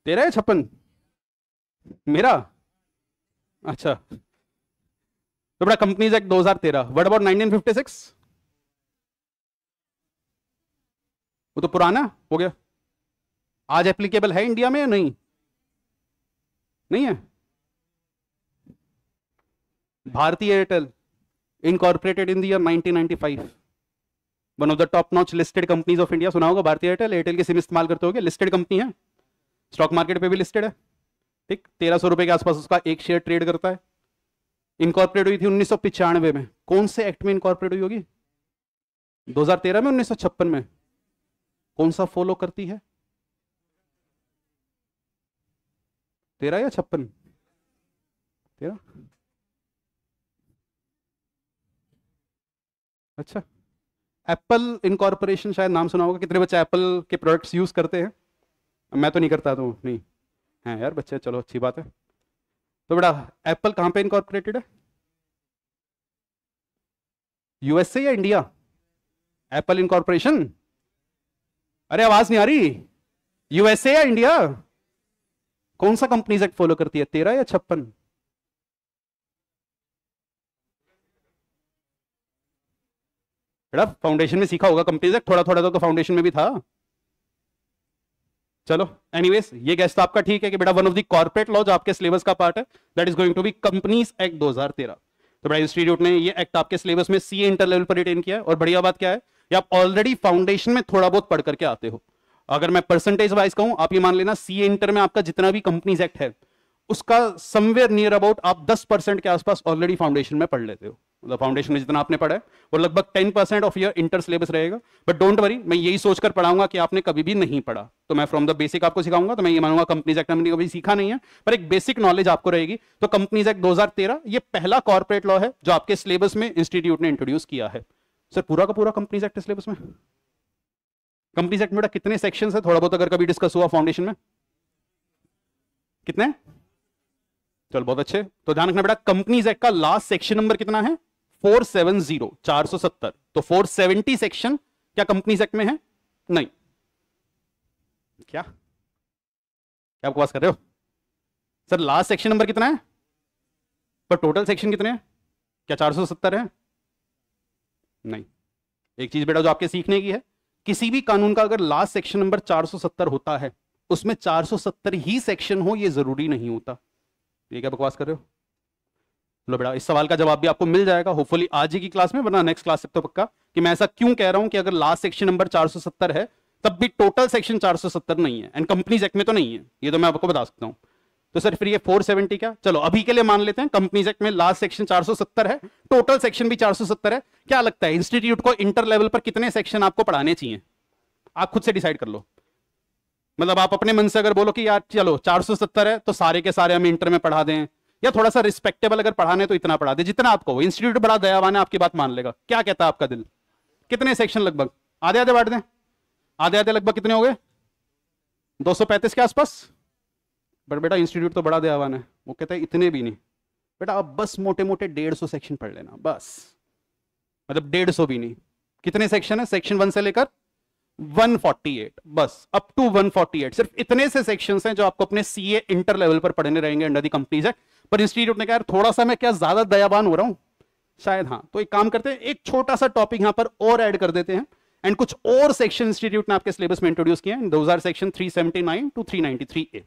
13 या 56 मेरा, अच्छा। तो बड़ा कंपनीज एक्ट 2013, व्हाट अबाउट 1956? वो तो पुराना हो गया। आज एप्लीकेबल है इंडिया में या नहीं? नहीं है। Bharti Airtel incorporated in the year 1995, one of the top notch listed companies of India. सुना होगा भारतीय एयरटेल, एयरटेल के सिम इस्तेमाल करते होगे, लिस्टेड कंपनी है, स्टॉक मार्केट पे भी लिस्टेड है, ठीक। 1300 रुपए के आसपास उसका एक शेयर ट्रेड करता है। इनकॉर्पोरेट हुई थी 1995 में। कौन से एक्ट में इनकॉर्पोरेट हुई होगी? 2013 में, 1956 में? कौन सा फॉलो करती है, 13 या 56? 13, अच्छा। एप्पल इनकॉर्पोरेशन, शायद नाम सुना होगा। कितने बच्चे एप्पल के प्रोडक्ट्स यूज करते हैं? मैं तो नहीं करता, तो नहीं हैं यार बच्चे, चलो अच्छी बात है। तो बेटा एप्पल कहां पे इनकॉर्पोरेटेड है, यूएसए या इंडिया? एप्पल इनकॉर्पोरेशन, अरे आवाज नहीं आ रही, यूएसए या इंडिया? कौन सा कंपनीज एक्ट फॉलो करती है, 13 या 56? बेटा फाउंडेशन में सीखा होगा कंपनीज एक्ट, थोड़ा थोड़ा तो फाउंडेशन में भी था। चलो एनीवेज, ये गेस्ट आपका ठीक है कि बेटा one of the corporate law जो आपके सिलेबस का पार्ट है, that is going to be companies act 2013। तो बेटा इंस्टीट्यूट ने ये एक्ट आपके सिलेबस में सीए इंटर लेवल पर रिटेन किया है। और बढ़िया बात क्या है कि आप ऑलरेडी फाउंडेशन में थोड़ा बहुत पढ़ करके आते हो। अगर मैं परसेंटेज वाइज कहूँ, आप ये मान लेना सीए इंटर में आपका जितना भी कंपनीज एक्ट है उसका समवेयर नियर अबाउट आप 10% के आसपास ऑलरेडी फाउंडेशन में पढ़ लेते हो। मतलब फाउंडेशन में जितना आपने पढ़ा है वो लगभग 10% ऑफ योर इंटर सिलेबस रहेगा। बट डोंट वरी, मैं यही सोचकर पढ़ाऊंगा कि आपने कभी भी नहीं पढ़ा, तो मैं फ्रॉम द बेसिक आपको सिखाऊंगा। तो मैं ये मानूंगा कंपनीज एक्ट हमने कभी सीखा नहीं है, पर एक बेसिक नॉलेज आपको रहेगी। तो कंपनीज एक्ट 2013 ये पहला कॉर्पोरेट लॉ है जो आपके सिलेबस में इंस्टीट्यूट ने इंट्रोड्यूस किया है। सर पूरा का पूरा कंपनीज एक्ट सिलेबस में, कंपनीज एक्ट में बेटा कितने सेक्शन है, थोड़ा बहुत अगर कभी डिस्कस हुआ फाउंडेशन में, कितने? चलो बहुत अच्छे। तो ध्यान रखना बेटा कंपनीज एक्ट का लास्ट सेक्शन नंबर कितना है, 470, 470। तो 470 सेक्शन क्या कंपनीज एक्ट में है? नहीं। क्या बकवास कर रहे हो सर, लास्ट सेक्शन नंबर कितना है? पर टोटल सेक्शन कितने हैं? क्या 470 है? नहीं। एक चीज बेटा जो आपके सीखने की है, किसी भी कानून का अगर लास्ट सेक्शन नंबर 470 होता है, उसमें 470 ही सेक्शन हो ये जरूरी नहीं होता। ये क्या बकवास कर रहे हो? लो बेटा इस सवाल का जवाब भी आपको मिल जाएगा होपफुली आज ही की क्लास में, वरना नेक्स्ट क्लास तक तो पक्का। कि मैं ऐसा क्यों कह रहा हूं कि अगर लास्ट सेक्शन नंबर 470 है तब भी टोटल सेक्शन 470 नहीं है, एंड कंपनीज एक्ट में तो नहीं है, ये तो मैं आपको बता सकता हूँ। तो सर फिर ये 470 क्या? चलो अभी के लिए मान लेते हैं कंपनीज एक्ट में लास्ट सेक्शन 470 है, टोटल सेक्शन भी 470 है। क्या लगता है इंस्टीट्यूट को इंटर लेवल पर कितने सेक्शन आपको पढ़ाने चाहिए? आप खुद से डिसाइड कर लो। मतलब आप अपने मन से अगर बोलो कि यार चलो 470 है तो सारे के सारे हम इंटर में पढ़ा दें, या थोड़ा सा रिस्पेक्टेबल अगर पढ़ाने तो इतना पढ़ा दे जितना आपको। इंस्टीट्यूट बड़ा दयावान है, आपकी बात मान लेगा। क्या कहता है आपका दिल? कितने सेक्शन लगभग? आधे आधे बांट दें, आधे आधे लगभग कितने हो गए? 235 के आसपास। बट बेटा इंस्टीट्यूट तो बड़ा दयावान है, वो कहता है इतने भी नहीं बेटा, अब बस मोटे मोटे 150 सेक्शन पढ़ लेना बस। मतलब 150 भी नहीं, कितने सेक्शन है? सेक्शन 1 से लेकर 148 बस, अप टू 148। सिर्फ इतने से सेक्शंस हैं जो आपको अपने सीए इंटर लेवल पर पढ़ने रहेंगे अंडर दी कंपनीज एक्ट। पर इंस्टीट्यूट ने कहा यार थोड़ा सा मैं क्या ज्यादा दयावान हो रहा हूँ शायद? हाँ, तो एक काम करते हैं एक छोटा सा टॉपिक यहाँ पर और ऐड कर देते हैं, एंड कुछ और सेक्शन इंस्टीट्यूट ने आपके सिलेबस में इंट्रोड्यूस किए हैं। दो सेक्शन 379 टू 393A।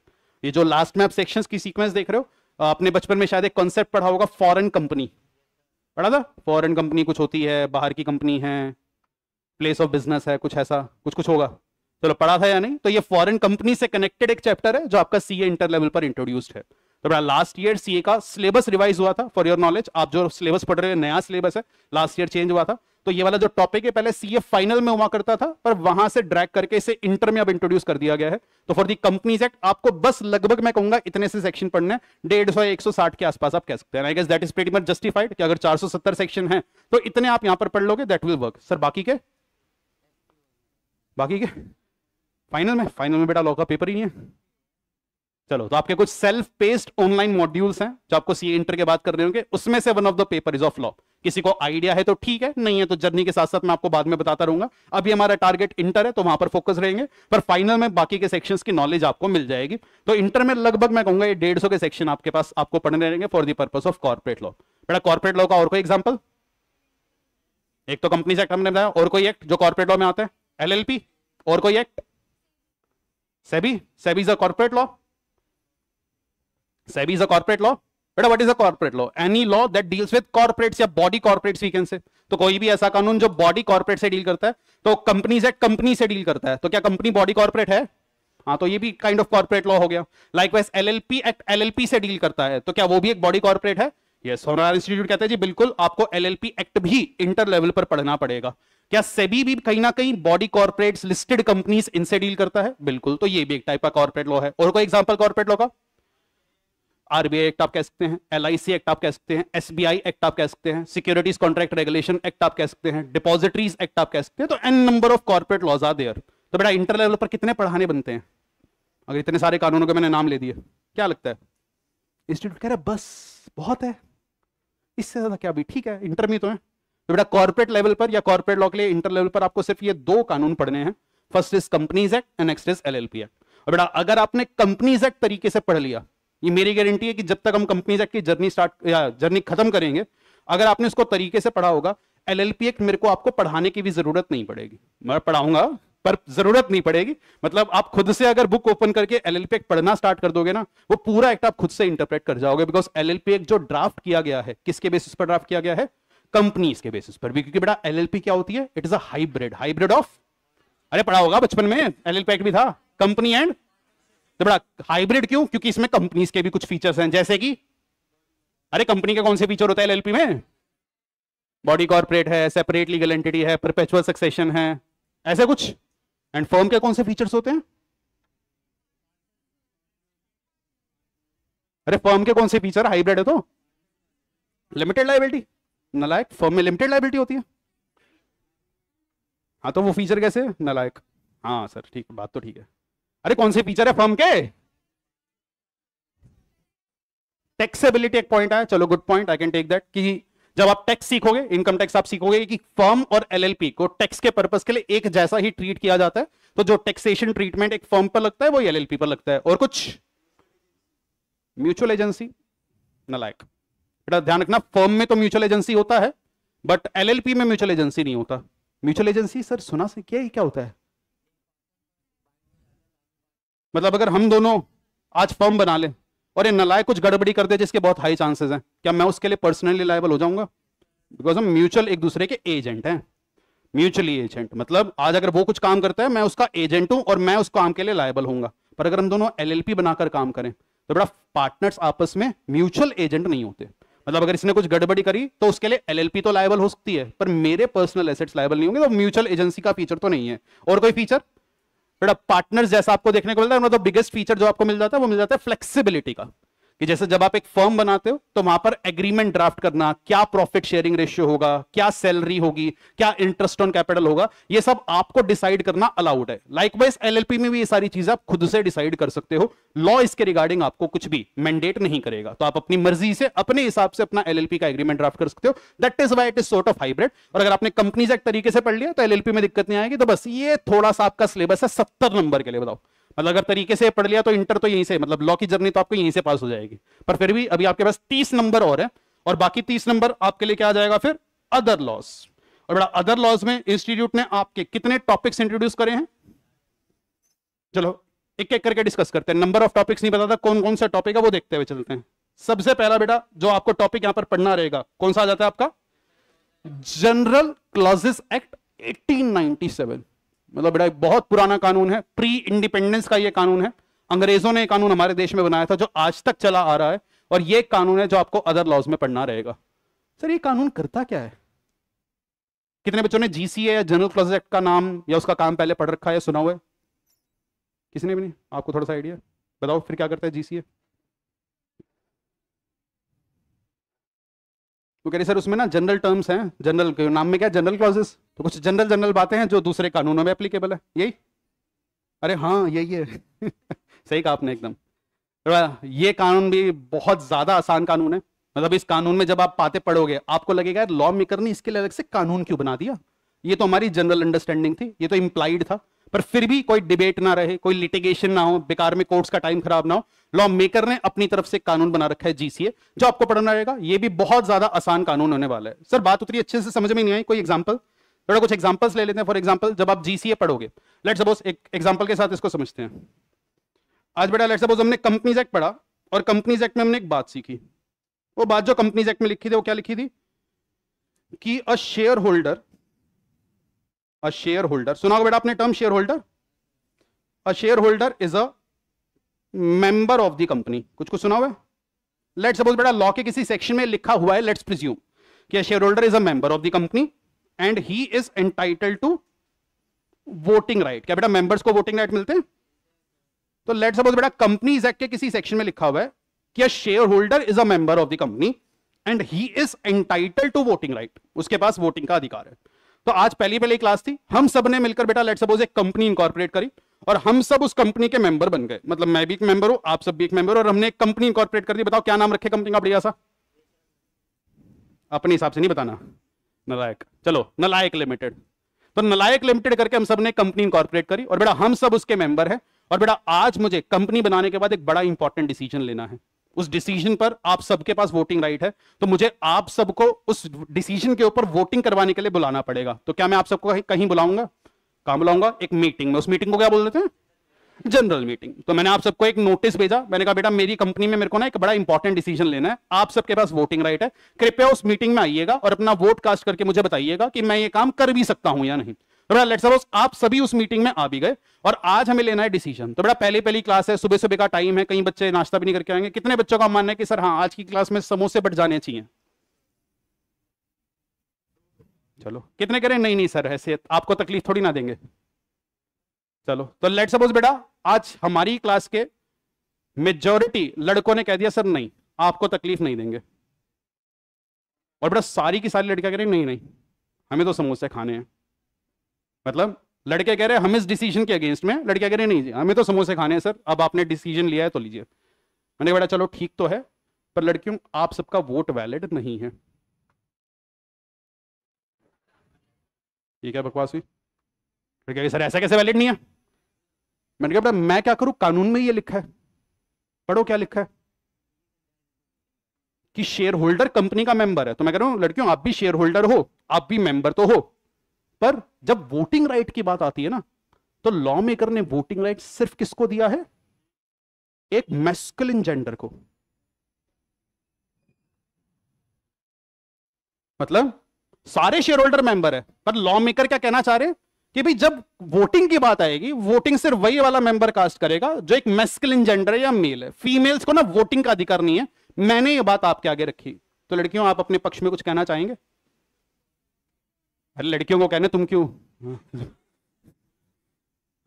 ये जो लास्ट में आप सेक्शंस की सीक्वेंस देख रहे हो, आपने बचपन में शायद एक कॉन्सेप्ट पढ़ा होगा, फॉरेन कंपनी पढ़ा था? फॉरेन कंपनी कुछ होती है, बाहर की कंपनी है, प्लेस ऑफ बिजनेस है, कुछ ऐसा कुछ कुछ होगा। चलो पढ़ा था या नहीं? तो ये फॉरेन कंपनी से कनेक्टेड एक चैप्टर है जो आपका सीए इंटर लेवल पर इंट्रोड्यूस्ड है। तो बड़ा लास्ट ईयर सीए का सिलेबस रिवाइज हुआ था फॉर योर नॉलेज। आप जो सिलेबस पढ़ रहे हो नया सिलेबस है, लास्ट ईयर चेंज हुआ था। तो ये वाला जो टॉपिक है पहले सीए फाइनल में हुआ करता था, पर वहां से ड्रैग करके इसे इंटर में अब इंट्रोड्यूस कर दिया गया है। तो फॉर दी कंपनीज एक्ट आपको बस लगभग मैं कहूंगा इतने से सेक्शन पढ़ने, 150 या 160 के आसपास आप कह सकते हैं। I guess that is pretty much justified कि अगर 470 सेक्शन है तो इतने आप यहां पर पढ़ लोगे, दैट विल वर्क। सर बाकी के फाइनल में बेटा लॉ का पेपर ही नहीं है। चलो तो आपके कुछ सेल्फ पेस्ड ऑनलाइन मॉड्यूल्स हैं जो आपको सीए इंटर के बाद करने होंगे, उसमें से one of the paper is of law. किसी को आइडिया है तो ठीक है, नहीं है तो जर्नी के साथ साथ मैं आपको बाद में बताता रहूंगा। अभी हमारा टारगेट इंटर है तो वहां पर फोकस रहेंगे, पर फाइनल में बाकी के सेक्शंस की नॉलेज आपको मिल जाएगी। तो इंटर में लगभग मैं कहूंगा ये 150 के सेक्शन आपके पास आपको पढ़ने रहेंगे for the purpose of corporate law. बेटा कॉर्पोरेट लॉ का और कोई एग्जाम्पल? एक तो कंपनीज एक्ट हमने बताया, और कोई एक्ट जो कॉर्पोरेट लॉ में आता है? एलएलपी। और कोई act? SEBI. SEBI is a corporate law. SEBI is a corporate law. But what is a corporate law? Any law that deals with corporates या body corporates we can say. तो कोई भी ऐसा कानून जो body corporate से डील करता है, तो कंपनीज एक्ट कंपनी से डील करता है, तो क्या कंपनी बॉडी कॉर्पोरेट है? हाँ, तो ये भी काइंड ऑफ कॉर्पोरेट लॉ हो गया। लाइकवाइज एलएलपी एक्ट एलएलपी से डील करता है, तो क्या वो भी एक बॉडी कॉर्पोरेट है? यस, हमारा इंस्टीट्यूट कहता है जी बिल्कुल आपको एलएलपी एक्ट भी इंटर लेवल पर पढ़ना पड़ेगा। क्या सेबी भी कहीं ना कहीं बॉडी कॉर्पोरेट्स लिस्टेड कंपनीज इनसे डील करता है? बिल्कुल, तो ये भी एक टाइप का कॉर्पोरेट लॉ है। और कोई एग्जाम्पल कॉर्पोरेट लॉ का? आरबीआई एक्ट आप कह सकते हैं, एलआईसी एक्ट आप कह सकते हैं, एसबीआई एक्ट आप कह सकते हैं, सिक्योरिटीज कॉन्ट्रैक्ट रेगुलेशन एक्ट आप कह सकते हैं, डिपॉजिटरीज एक्ट आप कह सकते हैं। तो an number of corporate laws are there. तो बेटा इंटर लेवल पर कितने पढ़ाने बनते हैं? अगर इतने सारे कानूनों के मैंने नाम ले दिए, क्या लगता है इंस्टीट्यूट कह रहा है बस बहुत है, इससे ज्यादा क्या? भी ठीक है, इंटर में तो है। तो बेटा कॉर्पोरेट लेवल पर या कॉर्पोरेट लॉ के लिए इंटर लेवल पर आपको सिर्फ ये दो कानून पढ़ने हैं, first is companies act and next is LLP act. और बेटा अगर आपने कंपनीज एक्ट तरीके से पढ़ लिया, ये मेरी गारंटी है कि जब तक हम कंपनीज एक्ट की जर्नी खत्म करेंगे, अगर आपने उसको तरीके से पढ़ा होगा, एलएलपी एक्ट मेरे को आपको पढ़ाने की भी जरूरत नहीं पड़ेगी। मैं पढ़ाऊंगा पर जरूरत नहीं पड़ेगी। मतलब आप खुद से अगर बुक ओपन करके एलएलपी एक्ट पढ़ना स्टार्ट कर दोगे ना, वो पूरा एक्ट आप खुद से इंटरप्रेट कर जाओगे। बिकॉज एलएलपी एक्ट जो ड्राफ्ट किया गया है, किसके बेसिस पर ड्राफ्ट किया गया है? कंपनीज के बेसिस पर भी, क्योंकि बेटा एलएलपी क्या होती है? It is a hybrid of, अरे पढ़ा होगा बचपन में एलएलपी एक्ट भी था, कंपनी एंड। तो बड़ा हाइब्रिड क्यों? क्योंकि इसमें कंपनीज के भी कुछ फीचर्स हैं, जैसे कि अरे कंपनी के कौन से फीचर होता है एलएलपी में? बॉडी कॉर्पोरेट है, सेपरेट लीगल एंटिटी है, परपेचुअल सक्सेशन है, ऐसे कुछ। एंड फर्म के कौन से फीचर्स होते हैं? अरे फर्म के कौन से फीचर? हाइब्रिड है तो लिमिटेड लाइबिलिटी, नलायक फर्म में लिमिटेड लाइबिलिटी होती है। हाँ, तो वो फीचर कैसे? नलायक। हाँ सर ठीक, बात तो ठीक है। अरे कौन से फीचर है फर्म के? टैक्सेबिलिटी एक पॉइंट आया, चलो good point, I can take that. कि जब आप टैक्स सीखोगे, इनकम टैक्स आप सीखोगे कि फर्म और एलएलपी को टैक्स के पर्पस के लिए एक जैसा ही ट्रीट किया जाता है, तो जो टैक्सेशन ट्रीटमेंट एक फर्म पर लगता है वो एलएलपी पर लगता है। और कुछ म्यूचुअल एजेंसी, नलायक। बेटा ध्यान रखना, फर्म में तो म्यूचुअल एजेंसी होता है बट एलएलपी में म्यूचुअल एजेंसी नहीं होता। म्यूचुअल एजेंसी सर सुना से क्या होता है? मतलब अगर हम दोनों आज फर्म बना लें और ये नलायक कुछ गड़बड़ी कर दे जिसके बहुत हाई चांसेस हैं, क्या मैं उसके लिए पर्सनली लायबल हो जाऊंगा? बिकॉज हम म्यूचुअल एक दूसरे के एजेंट हैं। म्यूचुअली एजेंट मतलब आज अगर वो कुछ काम करता है मैं उसका एजेंट हूं और मैं उस काम के लिए लायबल होऊंगा। पर अगर हम दोनों एलएलपी बनाकर काम करें तो बड़ा पार्टनर्स आपस में म्यूचुअल एजेंट नहीं होते। मतलब अगर इसने कुछ गड़बड़ी करी तो उसके लिए एलएलपी तो लायबल हो सकती है पर मेरे पर्सनल एसेट्स लायबल नहीं होंगे। तो म्यूचुअल एजेंसी का फीचर तो नहीं है। और कोई फीचर बेटा पार्टनर्स जैसा आपको देखने को मिलता है, मतलब बिगेस्ट फीचर जो आपको मिल जाता है वो मिल जाता है फ्लेक्सिबिलिटी का, कि जैसे जब आप एक फर्म बनाते हो तो वहां पर एग्रीमेंट ड्राफ्ट करना, क्या प्रॉफिट शेयरिंग रेशियो होगा, क्या सैलरी होगी, क्या इंटरेस्ट ऑन कैपिटल होगा, ये सब आपको डिसाइड करना अलाउड है। लाइकवाइज एलएलपी में भी ये सारी चीजें आप खुद से डिसाइड कर सकते हो। लॉ इसके रिगार्डिंग आपको कुछ भी मैंडेट नहीं करेगा, तो आप अपनी मर्जी से अपने हिसाब से अपना एलएलपी का एग्रीमेंट ड्राफ्ट कर सकते हो। That is why it is sort of hybrid. और अगर आपने कंपनीज एक्ट तरीके से पढ़ लिया तो एलएलपी में दिक्कत नहीं आएगी। तो बस ये थोड़ा सा आपका सिलेबस है 70 नंबर के लिए, बताओ मतलब अगर तरीके से पढ़ लिया तो इंटर तो यहीं से, मतलब लॉ की जर्नी तो आपको यहीं से पास हो जाएगी। पर फिर भी अभी आपके पास 30 नंबर और है और बाकी 30 नंबर आपके लिए क्या आ जाएगा फिर अदर लॉज। और बड़ा अदर लॉज में इंस्टीट्यूट ने आपके कितने टॉपिक्स इंट्रोड्यूस करे हैं? चलो एक एक करके डिस्कस करते हैं। नंबर ऑफ टॉपिक्स नहीं बताता, कौन कौन सा टॉपिक है वो देखते हुए चलते हैं। सबसे पहला बेटा जो आपको टॉपिक यहां पर पढ़ना रहेगा कौन सा आ जाता है आपका? जनरल क्लॉजेस एक्ट 1897। मतलब बड़ा बहुत पुराना कानून है, प्री इंडिपेंडेंस का ये कानून है। अंग्रेजों ने ये कानून हमारे देश में बनाया था जो आज तक चला आ रहा है और ये कानून है जो आपको अदर लॉज में पढ़ना रहेगा। सर ये कानून करता क्या है? कितने बच्चों ने जीसीए या जनरल क्लॉजेस एक्ट का नाम या उसका काम पहले पढ़ रखा है, सुना हुआ है? किसी ने भी नहीं? आपको थोड़ा सा आइडिया? बताओ फिर क्या करता है जीसीए? तो कह रही सर उसमें ना जनरल टर्म्स हैं, जनरल नाम में क्या जनरल क्लॉजेस, तो कुछ जनरल जनरल बातें हैं जो दूसरे कानूनों में एप्लीकेबल है, यही? अरे हाँ यही है सही कहा आपने एकदम। तो ये कानून भी बहुत ज्यादा आसान कानून है। मतलब इस कानून में जब आप बातें पढ़ोगे आपको लगेगा यार लॉ मेकर ने इसके लिए अलग से कानून क्यों बना दिया, ये तो हमारी जनरल अंडरस्टैंडिंग थी, ये तो इम्प्लाइड था। पर फिर भी कोई डिबेट ना रहे, कोई लिटिगेशन ना हो, बेकार में कोर्ट्स का टाइम खराब ना हो, लॉ मेकर ने अपनी तरफ से कानून बना रखा है जीसीए जो आपको पढ़ना रहेगा। ये भी बहुत ज्यादा आसान कानून होने वाला है। सर बात उतनी अच्छे से समझ में नहीं आई, कोई एग्जांपल? थोड़ा कुछ एग्जांपल्स ले लेते हैं। फॉर एग्जांपल जब आप जीसीए पढ़ोगे, लेट्स सपोज एक एग्जांपल के साथ इसको समझते हैं। आज बेटा लेट्स सपोज हमने कंपनीज एक्ट पढ़ा और कंपनीज एक्ट में हमने एक बात सीखी। वो बात जो कंपनीज एक्ट में लिखी थी वो क्या लिखी थी कि अ शेयर होल्डर, सुना होगा बेटा आपने term shareholder, a shareholder is a member of the company, कुछ कुछ सुना हुआ है? लेट्स सपोज बेटा लॉ के किसी सेक्शन में लिखा हुआ है, लेट्स प्रिज्यूम कि a shareholder is a member of the company and he is entitled to voting right. क्या बेटा मेंबर्स को वोटिंग राइट मिलते हैं? तो लेट्स सपोज बेटा कंपनीज एक्ट के किसी सेक्शन में लिखा हुआ है कि a shareholder is a member of the company and he is entitled to voting right, उसके पास वोटिंग का अधिकार है। तो आज पहली क्लास थी, हम सब ने मिलकर बेटा लेट्स सपोज एक कंपनी इनकॉर्पोरेट करी और हम सब उस कंपनी के मेंबर बन गए। मतलब मैं भी एक मेंबर हूं, आप सब भी एक मेंबर हो और हमने एक कंपनी इनकॉर्पोरेट कर दी। बताओ क्या नाम रखे कंपनी का? बढ़िया सा अपने हिसाब से नहीं बताना, नलायक, चलो नलायक लिमिटेड। तो नलायक लिमिटेड करके हम सब ने कंपनी इनकॉर्पोरेट करी और बेटा हम सब उसके मेंबर है। और बेटा आज मुझे कंपनी बनाने के बाद एक बड़ा इंपॉर्टेंट डिसीजन लेना है। उस डिसीजन पर आप सबके पास वोटिंग राइट है, तो मुझे आप सबको उस डिसीजन के ऊपर वोटिंग करवाने के लिए बुलाना पड़ेगा। तो क्या मैं आप सबको कहीं बुलाऊंगा? कहां बुलाऊंगा? एक मीटिंग में। उस मीटिंग को क्या बोल देते हैं? General meeting. तो मैंने आप सबको एक नोटिस भेजा, मैंने कहा बेटा मेरी कंपनी में मेरे को ना एक बड़ा इंपॉर्टेंट डिसीजन लेना है, आप सबके पास वोटिंग राइट है, कृपया उस मीटिंग में आइएगा और अपना वोट कास्ट करके मुझे बताइएगा कि मैं ये काम कर भी सकता हूं या नहीं। तो बेटा लेट्स सपोज आप सभी उस मीटिंग में आ भी गए और आज हमें लेना है डिसीजन। तो बेटा पहली क्लास है, सुबह सुबह का टाइम है, कई बच्चे नाश्ता भी नहीं करके आएंगे। कितने बच्चों का मानना है कि सर हाँ आज की क्लास में समोसे बट जाने चाहिए? चलो कितने करें नहीं नहीं सर ऐसे आपको तकलीफ थोड़ी ना देंगे। चलो तो लेट्स सपोज बेटा आज हमारी क्लास के मेजोरिटी लड़कों ने कह दिया सर नहीं आपको तकलीफ नहीं देंगे, और बेटा सारी की सारी लड़कियां कह रही नहीं हमें तो समोसे खाने हैं। मतलब लड़के कह रहे हैं हम इस डिसीजन के अगेंस्ट में, लड़के कह रहे नहीं जी हमें तो समोसे खाने हैं सर, अब आपने डिसीजन लिया है तो लीजिए। मैंने बेटा चलो ठीक तो है पर लड़कियों आप सबका वोट वैलिड नहीं है। ये क्या बकवास हुई? लड़के कह सर ऐसा कैसे वैलिड नहीं है? मैंने कहा बेटा मैं क्या करूं, कानून में ये लिखा है, पढ़ो क्या लिखा है। कि शेयर होल्डर कंपनी का मेंबर है, तो मैं कह रहा हूं लड़कियों आप भी शेयर होल्डर हो, आप भी मेंबर तो हो, पर जब वोटिंग राइट की बात आती है ना, तो लॉ मेकर ने वोटिंग राइट सिर्फ किसको दिया है? एक मैस्कुलिन जेंडर को। मतलब सारे शेयर होल्डर मेंबर है, पर लॉ मेकर क्या कहना चाह रहे हैं कि भाई जब वोटिंग की बात आएगी, वोटिंग सिर्फ वही वाला मेंबर कास्ट करेगा जो एक मैस्कुलिन जेंडर है या मेल है। फीमेल्स को ना वोटिंग का अधिकार नहीं है। मैंने ये बात आपके आगे रखी। तो लड़कियों आप अपने पक्ष में कुछ कहना चाहेंगे? अरे लड़कियों को कहने तुम क्यों?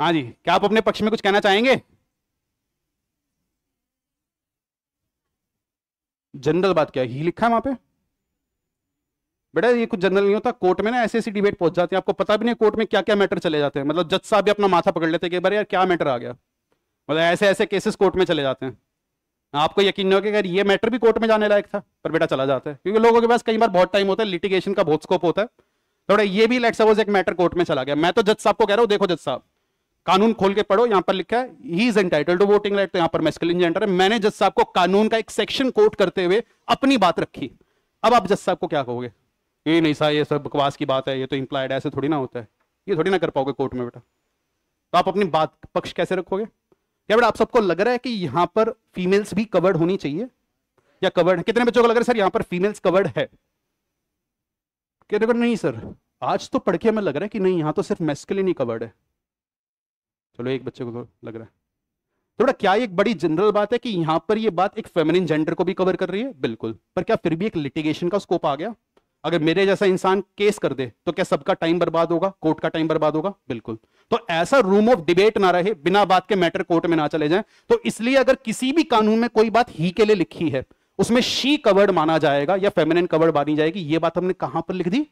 हाँ जी, क्या आप अपने पक्ष में कुछ कहना चाहेंगे? जनरल बात क्या ही लिखा है वहां पे बेटा, ये कुछ जनरल नहीं होता। कोर्ट में ना ऐसे ऐसी डिबेट पहुंच जाते हैं, आपको पता भी नहीं कोर्ट में क्या क्या मैटर चले जाते हैं। मतलब जज साहब भी अपना माथा पकड़ लेते हैं कि बार यार क्या मैटर आ गया। मतलब ऐसे ऐसे केसेस कोर्ट में चले जाते हैं, आपको यकीन नहीं होगा कि यार ये मैटर भी कोर्ट में जाने लायक था, पर बेटा चला जाता है, क्योंकि लोगों के पास कई बार बहुत टाइम होता है, लिटिगेशन का बहुत स्कोप होता है। तो ये भी लेट सपोज एक मैटर कोर्ट में चला गया, मैं तो जज साहब को कह रहा हूँ देखो जज साहब कानून खोल के पढ़ो, यहाँ पर लिखा है he is entitled to voting right, तो यहाँ पर मैस्कुलिन जेंडर है। मैंने जज साहब को कानून का एक सेक्शन कोट करते हुए अपनी बात रखी। अब आप जज साहब को क्या कहोगे? ये नहीं सर, ये सब बकवास की बात है, ये तो इंप्लाइड, ऐसे थोड़ी ना होता है, ये थोड़ी ना कर पाओगे कोर्ट में बेटा। तो आप अपनी बात पक्ष कैसे रखोगे? क्या बेटा आप सबको लग रहा है कि यहाँ पर फीमेल्स भी कवर्ड होनी चाहिए या कवर्ड है? कितने बच्चों को लग रहा है सर यहाँ पर फीमेल्स कवर्ड है? कहते हो नहीं सर, आज तो पढ़ के हमें लग रहा है कि नहीं यहाँ तो सिर्फ मैस्कुलिन ही कवर्ड है। चलो एक बच्चे को तो लग रहा है। तो बेटा क्या एक बड़ी जनरल बात है कि यहाँ पर ये बात एक फेमिनिन जेंडर को भी कवर कर रही है? बिल्कुल, पर क्या फिर भी एक लिटिगेशन का स्कोप आ गया? अगर मेरे जैसा इंसान केस कर दे तो क्या सबका टाइम बर्बाद होगा, कोर्ट का टाइम बर्बाद होगा? बिल्कुल। तो ऐसा रूम ऑफ डिबेट ना रहे, बिना बात के मैटर कोर्ट में ना चले जाएं। तो इसलिए अगर किसी भी कानून में कोई बात ही के लिए लिखी है, उसमें शी कवर्ड माना जाएगा या फेमिनिन कवर्ड मानी जाएगी। ये बात हमने कहां पर लिख दी?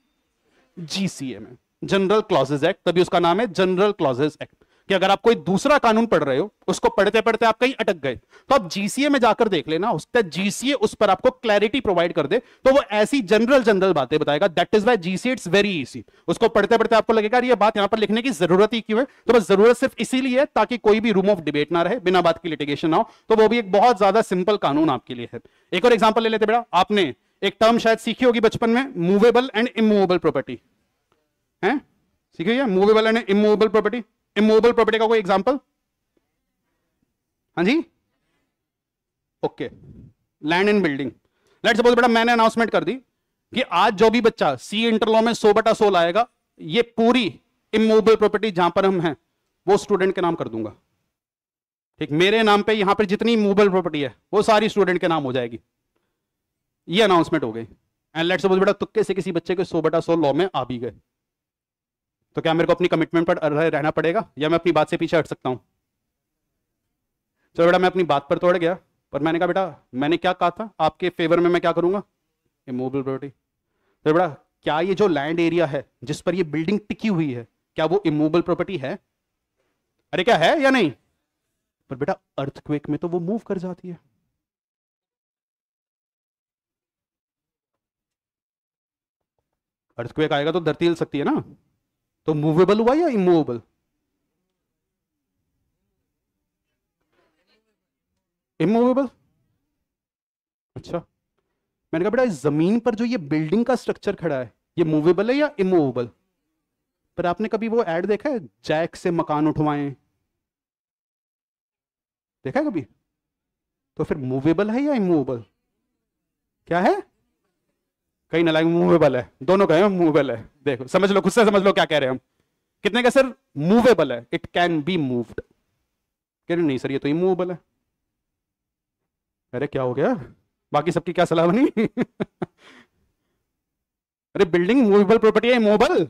जीसीए में, जनरल क्लॉजेज एक्ट, तभी उसका नाम है जनरल क्लॉजेज एक्ट। कि अगर आप कोई दूसरा कानून पढ़ रहे हो, उसको पढ़ते पढ़ते आप कहीं अटक गए, तो आप जीसीए में जाकर देख लेना, उसका जीसीए उस पर आपको क्लैरिटी प्रोवाइड कर दे, तो वो ऐसी जनरल जनरल बातें बताएगा। That is why GCA it's very easy. उसको पढ़ते पढ़ते आपको लगेगा ये बात यहां पर लिखने की जरूरत ही क्यों है। तो बस जरूरत सिर्फ इसीलिए है ताकि कोई भी रूम ऑफ डिबेट ना रहे, बिना बात की लिटिगेशन ना हो। तो वो भी एक बहुत ज्यादा सिंपल कानून आपके लिए है। एक और एग्जाम्पल ले लेते बेटा, आपने एक टर्म शायद सीखी होगी बचपन में, मूवेबल एंड इमूवेबल प्रॉपर्टी है, सीखी है? Movable and immovable property, immovable property का कोई एग्जांपल? हाँ जी, okay, land and building. Let suppose बेटा मैंने अनाउंसमेंट कर दी कि आज जो भी बच्चा सी इंटर लॉ में 100/16 आएगा, ये पूरी इमूवेबल प्रॉपर्टी जहां पर हम हैं वो स्टूडेंट के नाम कर दूंगा। ठीक, मेरे नाम पे यहां पर जितनी इमूवेबल प्रॉपर्टी है वो सारी स्टूडेंट के नाम हो जाएगी। ये अनाउंसमेंट हो गई। एंड लेट सपोज बेटा तुक्के से किसी बच्चे को 100/16 लॉ में आ भी गए, तो क्या मेरे को अपनी कमिटमेंट पर रहना पड़ेगा या मैं अपनी बात से पीछे हट सकता हूं? चलो बेटा मैं अपनी बात पर तोड़ गया, पर मैंने कहा बेटा मैंने क्या कहा था आपके फेवर में, मैं क्या करूंगा? Immovable property. तो बेटा क्या ये जो लैंड एरिया है जिस पर ये बिल्डिंग टिकी हुई है, क्या वो इमूवेबल प्रॉपर्टी है? अरे क्या है या नहीं? पर बेटा अर्थक्वेक में तो वो मूव कर जाती है। अर्थक्वेक आएगा तो धरती हिल सकती है ना, तो मूवेबल हुआ या इमूवेबल? इमूवेबल। अच्छा, मैंने कहा बेटा इस जमीन पर जो ये बिल्डिंग का स्ट्रक्चर खड़ा है ये मूवेबल है या इमूवेबल? पर आपने कभी वो एड देखा है जैक से मकान उठवाएं, देखा है कभी? तो फिर मूवेबल है या इमूवेबल? क्या है? कहीं ना लाएंगे मूवेबल है, दोनों कहे मूवेबल है। देखो समझ लो, खुद से समझ लो क्या कह रहे हैं हम। कितने का सर? मूवेबल है, इट कैन बी मूव्ड। कह रहे नहीं सर ये तो इमूवेबल है। अरे क्या हो गया, बाकी सबकी क्या सलाह बनी? अरे बिल्डिंग मूवेबल प्रॉपर्टी है, इमूवेबल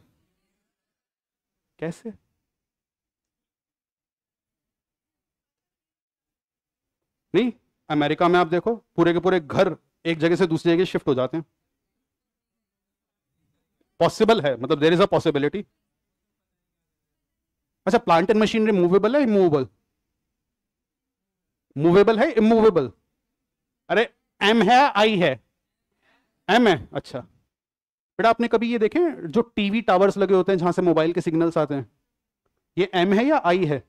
कैसे? नहीं, अमेरिका में आप देखो पूरे के पूरे घर एक जगह से दूसरी जगह शिफ्ट हो जाते हैं। पॉसिबल है, मतलब देयर इज अ पॉसिबिलिटी। अच्छा, प्लांट एंड मशीनरी मूवेबल है इमूवेबल? मूवेबल है इमूवेबल? अरे एम है आई है? एम है। अच्छा बेटा आपने कभी ये देखे जो टीवी टावर्स लगे होते हैं जहां से मोबाइल के सिग्नल्स आते हैं, ये एम है या आई है?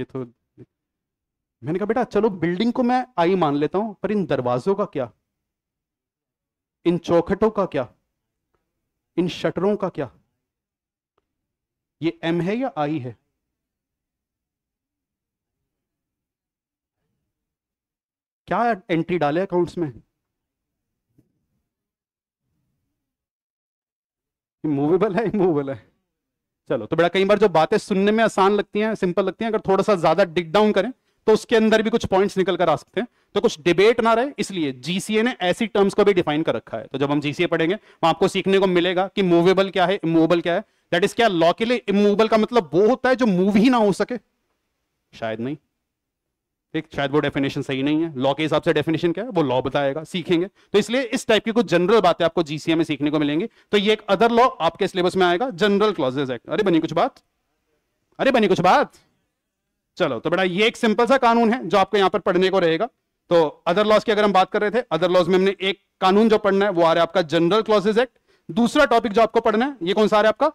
ये तो मैंने कहा बेटा चलो बिल्डिंग को मैं आई मान लेता हूं, पर इन दरवाजों का क्या, इन चौखटों का क्या, इन शटरों का क्या? ये एम है या आई है? क्या एंट्री डाले अकाउंट्स में? मूवेबल है, इमूवेबल है। चलो तो बेटा कई बार जो बातें सुनने में आसान लगती हैं, सिंपल लगती हैं, अगर थोड़ा सा ज्यादा डिग डाउन करें तो उसके अंदर भी कुछ पॉइंट्स निकल कर आ सकते हैं। तो कुछ डिबेट ना रहे, इसलिए जीसीए ने ऐसी टर्म्स को भी डिफाइन कर रखा है। तो जब हम जीसीए पढ़ेंगे वहां आपको सीखने को मिलेगा कि मूवेबल क्या है, इमूवेबल क्या है। दैट इज क्या लॉ के लिए इमूवेबल का मतलब वो होता है जो मूव ही ना हो सके? शायद नहीं, ठीक, शायद वो डेफिनेशन सही नहीं है। लॉ के हिसाब से डेफिनेशन क्या है वो लॉ बताएगा, सीखेंगे। तो इसलिए इस टाइप की कुछ जनरल बातें आपको जीसीए में सीखने को मिलेंगी। तो ये एक अदर लॉ आपके सिलेबस में आएगा, जनरल क्लॉजेस एक्ट। अरे बनी कुछ बात, अरे बनी कुछ बात। चलो तो बेटा ये एक सिंपल सा कानून है जो आपको यहां पर पढ़ने को रहेगा। तो अदर लॉज की अगर हम बात कर रहे थे, अदर लॉज में हमने एक कानून जो पढ़ना है वो आ रहा है आपका जनरल क्लॉजेस एक्ट। दूसरा टॉपिक जो आपको पढ़ना है ये कौन सा आ रहा है आपका?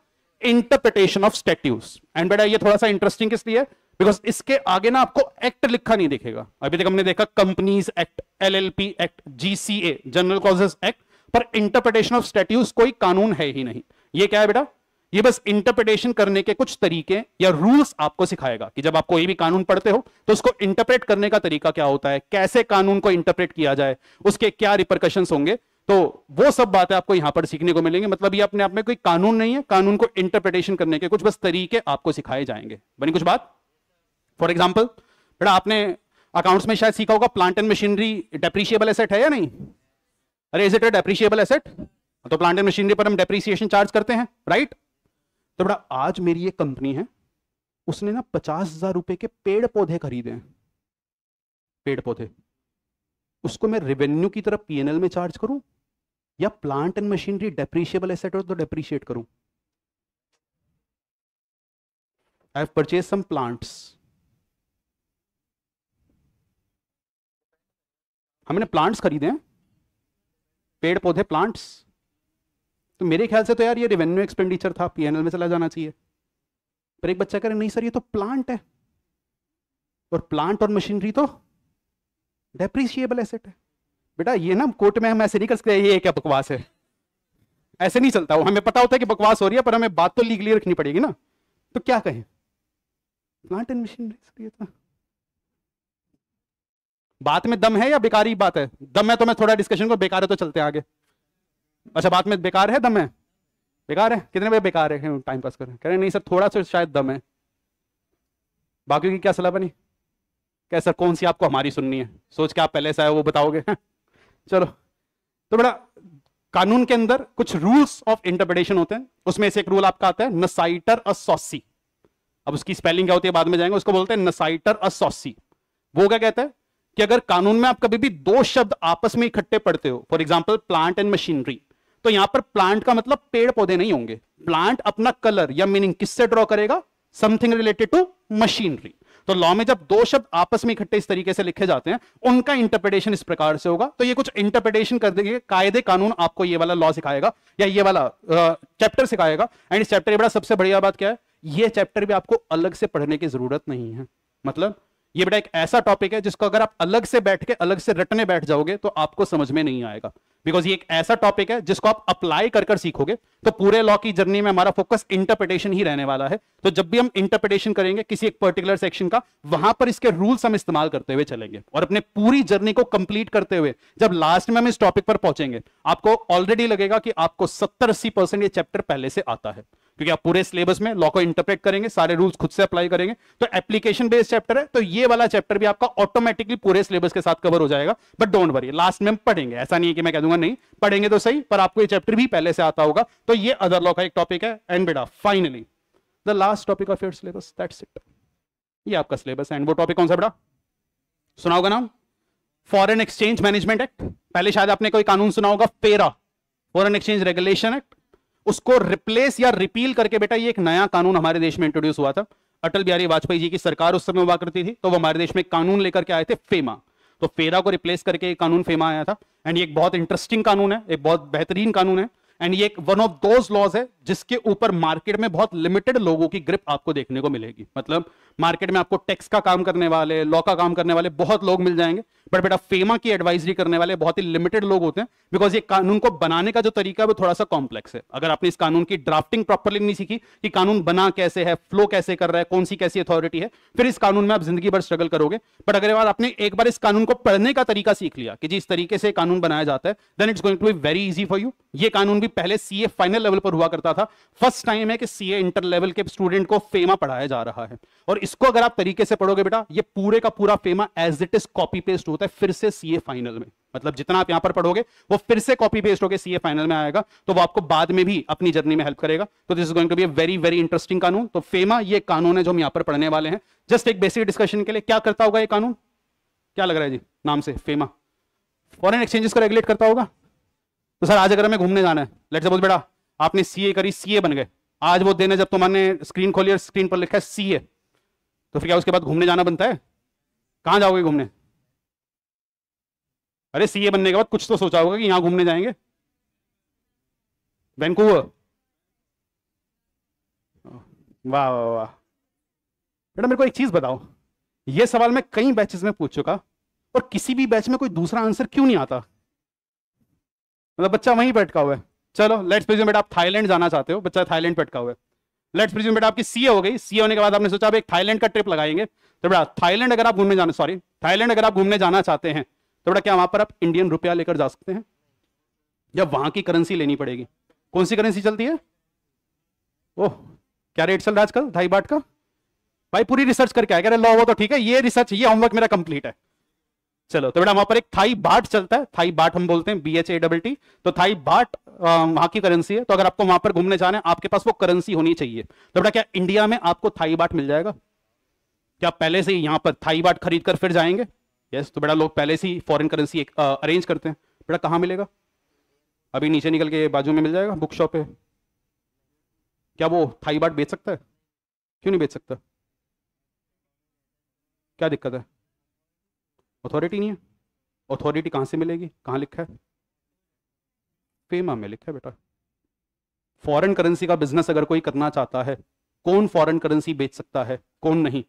Interpretation of statutes. एंड बेटा ये थोड़ा सा इंटरेस्टिंग इसलिए बिकॉज इसके आगे ना आपको एक्ट लिखा नहीं दिखेगा। अभी तक हमने देखा companies act, LLP act, GCA जनरल क्लॉजेस एक्ट, पर इंटरप्रिटेशन ऑफ स्टैट्यूट्स कोई कानून है ही नहीं। ये क्या है बेटा? ये बस इंटरप्रिटेशन करने के कुछ तरीके या रूल्स आपको सिखाएगा कि जब आप कोई भी कानून पढ़ते हो तो उसको इंटरप्रेट करने का तरीका क्या होता है, कैसे कानून को इंटरप्रेट किया जाए, उसके क्या रिपरकशंस होंगे। तो वो सब बातें आपको यहां पर सीखने को मिलेंगी। मतलब ये अपने आप में कोई कानून नहीं है, कानून को इंटरप्रिटेशन करने के कुछ बस तरीके आपको सिखाए जाएंगे। बनी कुछ बात? फॉर एग्जाम्पल बेटा आपने अकाउंट्स में शायद सीखा होगा plant and machinery depreciable asset है या नहीं? अरे is it a depreciable asset? तो प्लांट एंड मशीनरी पर हम डेप्रीशिएशन चार्ज करते हैं, राइट? तो बेटा आज मेरी ये कंपनी है, उसने ना 50,000 रुपए के पेड़ पौधे खरीदे हैं, पेड़ पौधे। उसको मैं रेवेन्यू की तरफ पीएनएल में चार्ज करूं या plant and machinery depreciable asset हो तो डेप्रीशिएट करूं? I have purchase some plants, हमने प्लांट्स खरीदे हैं, पेड़ पौधे प्लांट्स। तो मेरे ख्याल से तो यार ये रेवेन्यू एक्सपेंडिचर था, पीएनएल में चला जाना चाहिए। पर एक बच्चा कह रहा नहीं सर ये तो प्लांट है और प्लांट और मशीनरी तो डेप्रीशिएबल एसेट है। बेटा ये ना कोर्ट में हम ऐसे नहीं कर सकते ये क्या बकवास है, ऐसे नहीं चलता। वो हमें पता होता है कि बकवास हो रही है पर हमें बात तो लीगली रखनी पड़ेगी ना। तो क्या कहें, प्लांट एंड मशीनरी था। बात में दम है या बेकारी बात है? दम है तो मैं थोड़ा डिस्कशन को, बेकार है तो चलते आगे। अच्छा बात में बेकार है, दम है, बेकार है। कितने बजे बेकार है, टाइम पास कर रहे हैं? कह रहे नहीं सर थोड़ा सा शायद दम है। बाकियों की क्या सलाह बनी? क्या सर कौन सी आपको हमारी सुननी है? सोच के आप पहले से आए वो बताओगे। चलो तो बेटा कानून के अंदर कुछ रूल्स ऑफ इंटरप्रिटेशन होते हैं, उसमें से एक रूल आपका आता है नसाइटर असोसी। अब उसकी स्पेलिंग क्या होती है बाद में जाएंगे, उसको बोलते हैं नसाइटर असोसी। वो क्या कहता है कि अगर कानून में आप कभी भी दो शब्द आपस में इकट्ठे पढ़ते हो, for example plant and machinery, तो यहां पर प्लांट का मतलब पेड़ पौधे नहीं होंगे। प्लांट अपना कलर या मीनिंग किससे ड्रॉ करेगा? Something related to machinery. तो लॉ में जब दो शब्द आपस में इकट्ठे इस तरीके से लिखे जाते हैं उनका इंटरप्रिटेशन इस प्रकार से होगा। तो ये कुछ इंटरप्रिटेशन कर देंगे, कायदे कानून आपको ये वाला लॉ सिखाएगा या ये वाला चैप्टर सिखाएगा। एंड इस चैप्टर बड़ा सबसे बढ़िया बात क्या है, ये चैप्टर भी आपको अलग से पढ़ने की जरूरत नहीं है। मतलब ये बेटा एक ऐसा टॉपिक है जिसको अगर आप अलग से बैठ के अलग से रटने बैठ जाओगे तो आपको समझ में नहीं आएगा। बिकॉज ये एक ऐसा टॉपिक है जिसको आप अप्लाई कर कर सीखोगे। तो पूरे लॉ की जर्नी में हमारा फोकस इंटरप्रिटेशन ही रहने वाला है। तो जब भी हम इंटरप्रिटेशन करेंगे किसी एक पर्टिकुलर सेक्शन का, वहां पर इसके रूल्स हम इस्तेमाल करते हुए चलेंगे। और अपने पूरी जर्नी को कंप्लीट करते हुए जब लास्ट में हम इस टॉपिक पर पहुंचेंगे आपको ऑलरेडी लगेगा कि आपको 70-80% ये चैप्टर पहले से आता है, क्योंकि आप पूरे सिलेबस में लॉ को इंटरप्रेट करेंगे, सारे रूल्स खुद से अप्लाई करेंगे। तो एप्लीकेशन बेस्ड चैप्टर है, तो ये वाला चैप्टर भी आपका ऑटोमेटिकली पूरे सिलेबस के साथ कवर हो जाएगा। बट डोंट वरी, लास्ट में हम पढ़ेंगे, ऐसा नहीं है कि मैं कह दूंगा नहीं पढ़ेंगे तो सही, पर आपको ये चैप्टर भी पहले से आता होगा। तो ये अदर लॉ का एक टॉपिक है। एंड बेटा finally the last topic of your syllabus, that's it. ये आपका सिलेबस है। एंड वो टॉपिक कौन सा बेटा? सुना होगा नाम, फॉरेन एक्सचेंज मैनेजमेंट एक्ट। पहले शायद आपने कोई कानून सुना होगा FERA, foreign exchange regulation act. उसको रिप्लेस या रिपील करके बेटा ये एक नया कानून हमारे देश में इंट्रोड्यूस हुआ था। अटल बिहारी वाजपेयी जी की सरकार उस समय हुआ करती थी, तो वो हमारे देश में कानून लेकर के आए थे फेमा। तो फेरा को रिप्लेस करके कानून फेमा आया था। एंड ये एक बहुत इंटरेस्टिंग कानून है, एक बहुत बेहतरीन कानून है। एंड ये एक वन ऑफ दोज लॉज है जिसके ऊपर मार्केट में बहुत लिमिटेड लोगों की ग्रिप आपको देखने को मिलेगी। मतलब मार्केट में आपको टैक्स का काम करने वाले, लॉ का काम करने वाले बहुत लोग मिल जाएंगे, बट बेटा फेमा की एडवाइजरी करने वाले बहुत ही लिमिटेड लोग होते हैं, बिकॉज ये कानून को बनाने का जो तरीका है वो थोड़ा सा कॉम्प्लेक्स है। अगर आपने इस कानून की ड्राफ्टिंग प्रॉपरली नहीं सीखी कि कानून बना कैसे है, फ्लो कैसे कर रहा है, कौन सी कैसी अथॉरिटी है, फिर इस कानून में आप जिंदगी भर स्ट्रगल करोगे। बट अगर आपने एक बार इस कानून को पढ़ने का तरीका सीख लिया कि जी इस तरीके से कानून बनाया जाता है, then it's going to be very easy for you. ये कानून भी पहले सीए फाइनल लेवल पर हुआ करता था, फर्स्ट टाइम है कि सीए इंटर लेवल के स्टूडेंट को फेमा पढ़ाया जा रहा है। और इसको अगर आप तरीके से पढ़ोगे बेटा, ये पूरे का पूरा FEMA as it is copy paste होता है फिर से सीए फाइनल में। मतलब जितना आप यहां पर पढ़ोगे वो फिर से कॉपी पेस्ट होकर सीए फाइनल में आएगा, तो वो आपको बाद में भी अपनी जर्नी में हेल्प करेगा। तो this is going to be a very very interesting कानून। तो फेमा ये कानून है जो हम यहां पर पढ़ने वाले हैं। जस्ट एक बेसिक डिस्कशन के लिए, क्या करता होगा ये कानून, क्या लग रहा है जी नाम से? फेमा फॉरेन एक्सचेंजेस को रेगुलेट करता होगा। तो सर आज अगर हमें घूमने जाना है, लेट्स सपोज बेटा आपने सीए करी, सीए बन गए, आज वो दिन है जब तुमने स्क्रीन खोली और स्क्रीन पर लिखा है सीए, तो फिर क्या उसके बाद घूमने जाना बनता है? कहाँ जाओगे घूमने? अरे सीए बनने के बाद कुछ तो सोचा होगा कि यहाँ घूमने जाएंगे, वैंकूवर। वाह वाह वाह। बेटा मेरे को एक चीज बताओ, ये सवाल मैं कई बैचेस में पूछ चुका और किसी भी बैच में कोई दूसरा आंसर क्यों नहीं आता? मतलब बच्चा वहीं पे अटका हुआ है। चलो लेट्स प्रिज्यूम बेटा आप थाईलैंड जाना चाहते हो, बच्चा थाईलैंड पे अटका हुआ है। लेट्स प्रिज्यूम बेटा आपकी सीए हो गई, सीए होने के बाद आपने सोचा आप एक थाईलैंड का ट्रिप लगाएंगे, तो बेटा थाईलैंड अगर आप घूमने जाना चाहते हैं तो बेटा क्या वहां पर आप इंडियन रुपया लेकर जा सकते हैं? जब वहां की करेंसी लेनी पड़ेगी, कौन सी करेंसी चलती है? ओह क्या रेट चल रहा है आजकल ढाई बाट का? भाई पूरी रिसर्च करके आया, कह रहे लॉ वो तो ठीक है, ये रिसर्च ये होमवर्क मेरा कंप्लीट है। चलो तो बेटा वहां पर एक थाई बाट चलता है, थाई बाट हम बोलते हैं BHATT, तो थाई बाट वहां की करेंसी है। तो अगर आपको वहां पर घूमने जाना है आपके पास वो करेंसी होनी चाहिए, तो बेटा क्या इंडिया में आपको थाई बाट मिल जाएगा? क्या पहले से ही यहाँ पर थाई बाट खरीद कर फिर जाएंगे? यस, तो बेटा लोग पहले से ही फॉरेन करेंसी एक अरेंज करते हैं। बेटा कहाँ मिलेगा? अभी नीचे निकल के बाजू में मिल जाएगा बुक शॉप पे। क्या वो थाई बाट बेच सकता है? क्यों नहीं बेच सकता? क्या दिक्कत है? अथॉरिटी नहीं है? अथॉरिटी कहाँ से मिलेगी? कहाँ लिखा है? फेमा में लिखा है बेटा। फॉरेन करेंसी का बिजनेस अगर कोई करना चाहता है, कौन फॉरेन करेंसी बेच सकता है कौन नहीं,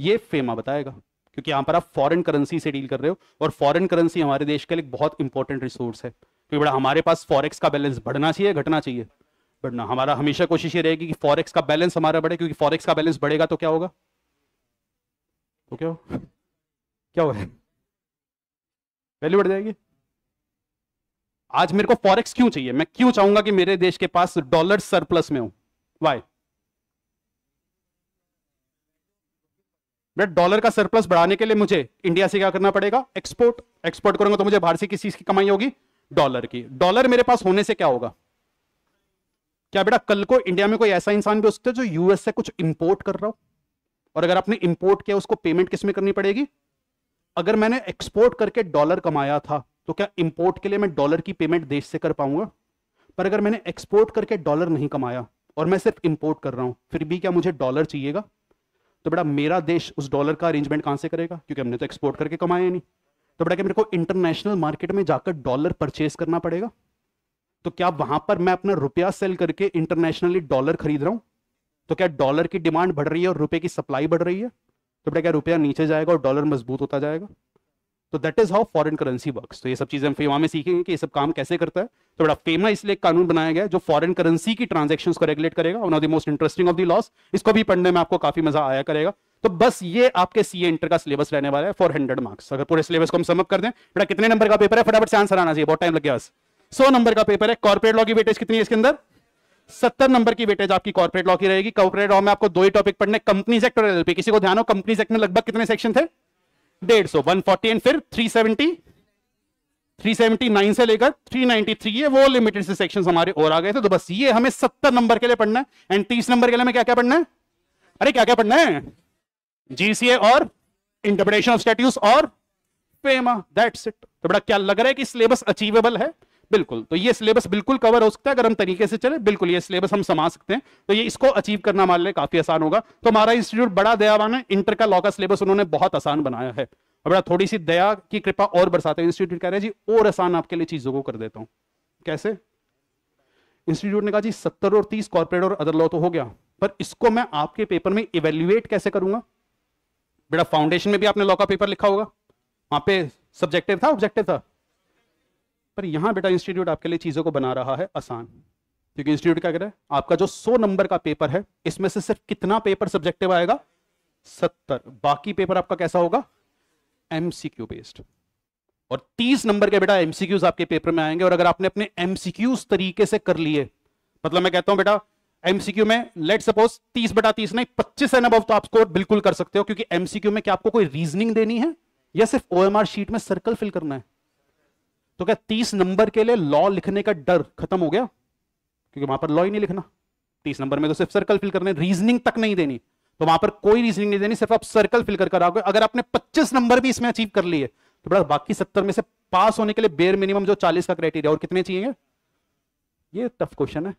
ये फेमा बताएगा, क्योंकि यहाँ पर आप फॉरेन करेंसी से डील कर रहे हो और फॉरेन करेंसी हमारे देश के लिए बहुत इंपॉर्टेंट रिसोर्स है। क्योंकि बेटा हमारे पास फॉरेक्स का बैलेंस बढ़ना चाहिए घटना चाहिए, बट ना हमारा हमेशा कोशिश ये रहेगी कि फॉरेक्स का बैलेंस हमारा बढ़े, क्योंकि फॉरेक्स का बैलेंस बढ़ेगा तो क्या होगा? तो क्या होगा? वैल्यू बढ़ जाएगी। आज मेरे को फॉरेक्स क्यों चाहिए? मैं क्यों चाहूंगा कि मेरे देश के पास डॉलर सरप्लस में हो? वाई? बट डॉलर का सरप्लस बढ़ाने के लिए मुझे इंडिया से क्या करना पड़ेगा? एक्सपोर्ट। एक्सपोर्ट करूंगा तो मुझे बाहर से किस चीज की कमाई होगी? डॉलर की। डॉलर मेरे पास होने से क्या होगा? क्या बेटा कल को इंडिया में कोई ऐसा इंसान भी हो सकता है जो यूएस से कुछ इंपोर्ट कर रहा हो, और अगर आपने इंपोर्ट किया उसको पेमेंट किस में करनी पड़ेगी? अगर मैंने एक्सपोर्ट करके डॉलर कमाया था तो क्या इंपोर्ट के लिए मैं डॉलर की पेमेंट देश से कर पाऊंगा? पर अगर मैंने एक्सपोर्ट करके डॉलर नहीं कमाया और मैं सिर्फ इंपोर्ट कर रहा हूं, फिर भी क्या मुझे डॉलर चाहिएगा? तो बेटा मेरा देश उस डॉलर का अरेंजमेंट कहां से करेगा, क्योंकि हमने तो एक्सपोर्ट करके कमाया नहीं। तो बेटा क्या मेरे को इंटरनेशनल मार्केट में जाकर डॉलर परचेस करना पड़ेगा? तो क्या वहां पर मैं अपना रुपया सेल करके इंटरनेशनली डॉलर खरीद रहा हूं? तो क्या डॉलर की डिमांड बढ़ रही है और रुपए की सप्लाई बढ़ रही है? तो बेटा क्या रुपया नीचे जाएगा और डॉलर मजबूत होता जाएगा? तो that is how foreign currency works. तो ये सब चीजें हम फेमा में सीखेंगे कि ये सब काम कैसे करता है। तो बेटा फेमा इसलिए कानून बनाया गया है जो फॉरेन करेंसी की ट्रांजैक्शंस को रेगुलेट करेगा। One of the most interesting of the laws, इसको भी पढ़ने में आपको काफी मजा आया करेगा। तो बस ये आपके सीए इंटर का सिलेबस रहने वाला है 400 मार्क्स। अगर पूरे सिलेबस को हम समअप कर दें, बेटा कितने नंबर का पेपर है? फटाफट से आंसर आना चाहिए, बहुत टाइम लग गया। 100 नंबर का पेपर है। कॉर्पोरेट लॉ की वेटेज कितनी है इसके अंदर? 70 नंबर की वेटेज आपकी कॉर्पोरेट लॉ की रहेगी। कॉर्पोरेट लॉ में आपको दो ही टॉपिक पढ़ने, कंपनीज एक्ट और एलएलपी। किसी को ध्यान हो, कंपनीज एक्ट में लगभग कितने सेक्शन थे? 150, 140 एंड फिर 370, 379 से लेकर 393 है वो लिमिटेड से सेक्शंस हमारे और आ गए थे। तो बस ये हमें 70 नंबर के लिए पढ़ना है। एंड 30 नंबर के लिए हमें क्या क्या पढ़ना है? अरे क्या क्या पढ़ना है? जीसीए और इंटरप्रिटेशन ऑफ स्टैट्यूट्स और फेमा, दैट्स इट। तो बेटा क्या लग रहा है कि सिलेबस अचीवेबल है? बिल्कुल। तो ये सिलेबस बिल्कुल कवर हो सकता है अगर हम तरीके से चले। बिल्कुल ये सिलेबस हम समा सकते हैं, तो ये इसको अचीव करना हमारे लिए काफी आसान होगा। तो हमारा इंस्टीट्यूट बड़ा दयावान है, इंटर का लॉ का सिलेबस उन्होंने बहुत आसान बनाया है। अब बड़ा थोड़ी सी दया की कृपा और बरसाते हैं। इंस्टीट्यूट कह रहे हैं जी और आसान आपके लिए चीजों को कर देता हूं। कैसे? इंस्टीट्यूट ने कहा जी 70 और 30 कॉर्पोरेट और अदर लॉ तो हो गया, पर इसको मैं आपके पेपर में इवेल्युएट कैसे करूंगा? बेटा फाउंडेशन में भी आपने लॉ का पेपर लिखा होगा, वहां पे सब्जेक्टिव था ऑब्जेक्टिव था, पर यहां बेटा इंस्टीट्यूट आपके लिए चीजों को बना रहा है आसान, क्योंकि इंस्टीट्यूट क्या कह रहा है आपका जो 100 नंबर का पेपर है इसमें से सिर्फ कितना पेपर सब्जेक्टिव आएगा 70, बाकी पेपर आपका कैसा होगा एमसीक्यू बेस्ड, और 30 नंबर के बेटा एमसीक्यूज आपके पेपर में आएंगे। और अगर आपने अपने एमसीक्यूज तरीके से कर लिए, मतलब मैं कहता हूं बेटा एमसीक्यू में लेट सपोज 30/30 नहीं 25 एंड अबव तो आप स्कोर बिल्कुल कर सकते हो, क्योंकि एमसीक्यू में क्या आपको कोई रीजनिंग देनी है या सिर्फ ओएमआर शीट में सर्कल फिल करना है। तो क्या 30 नंबर के लिए लॉ लिखने का डर खत्म हो गया? क्योंकि वहां पर लॉ ही नहीं लिखना, 30 नंबर में तो सिर्फ सर्कल फिल करने, रीजनिंग तक नहीं देनी, तो वहां पर कोई रीजनिंग नहीं देनी, सिर्फ आप सर्कल फिल कर आओगे। अगर आपने 25 नंबर भी इसमें अचीव कर लिए तो बड़ा बाकी 70 में से पास होने के लिए बेयर मिनिमम जो 40 का क्राइटेरिया और कितने चाहिए? ये टफ क्वेश्चन है,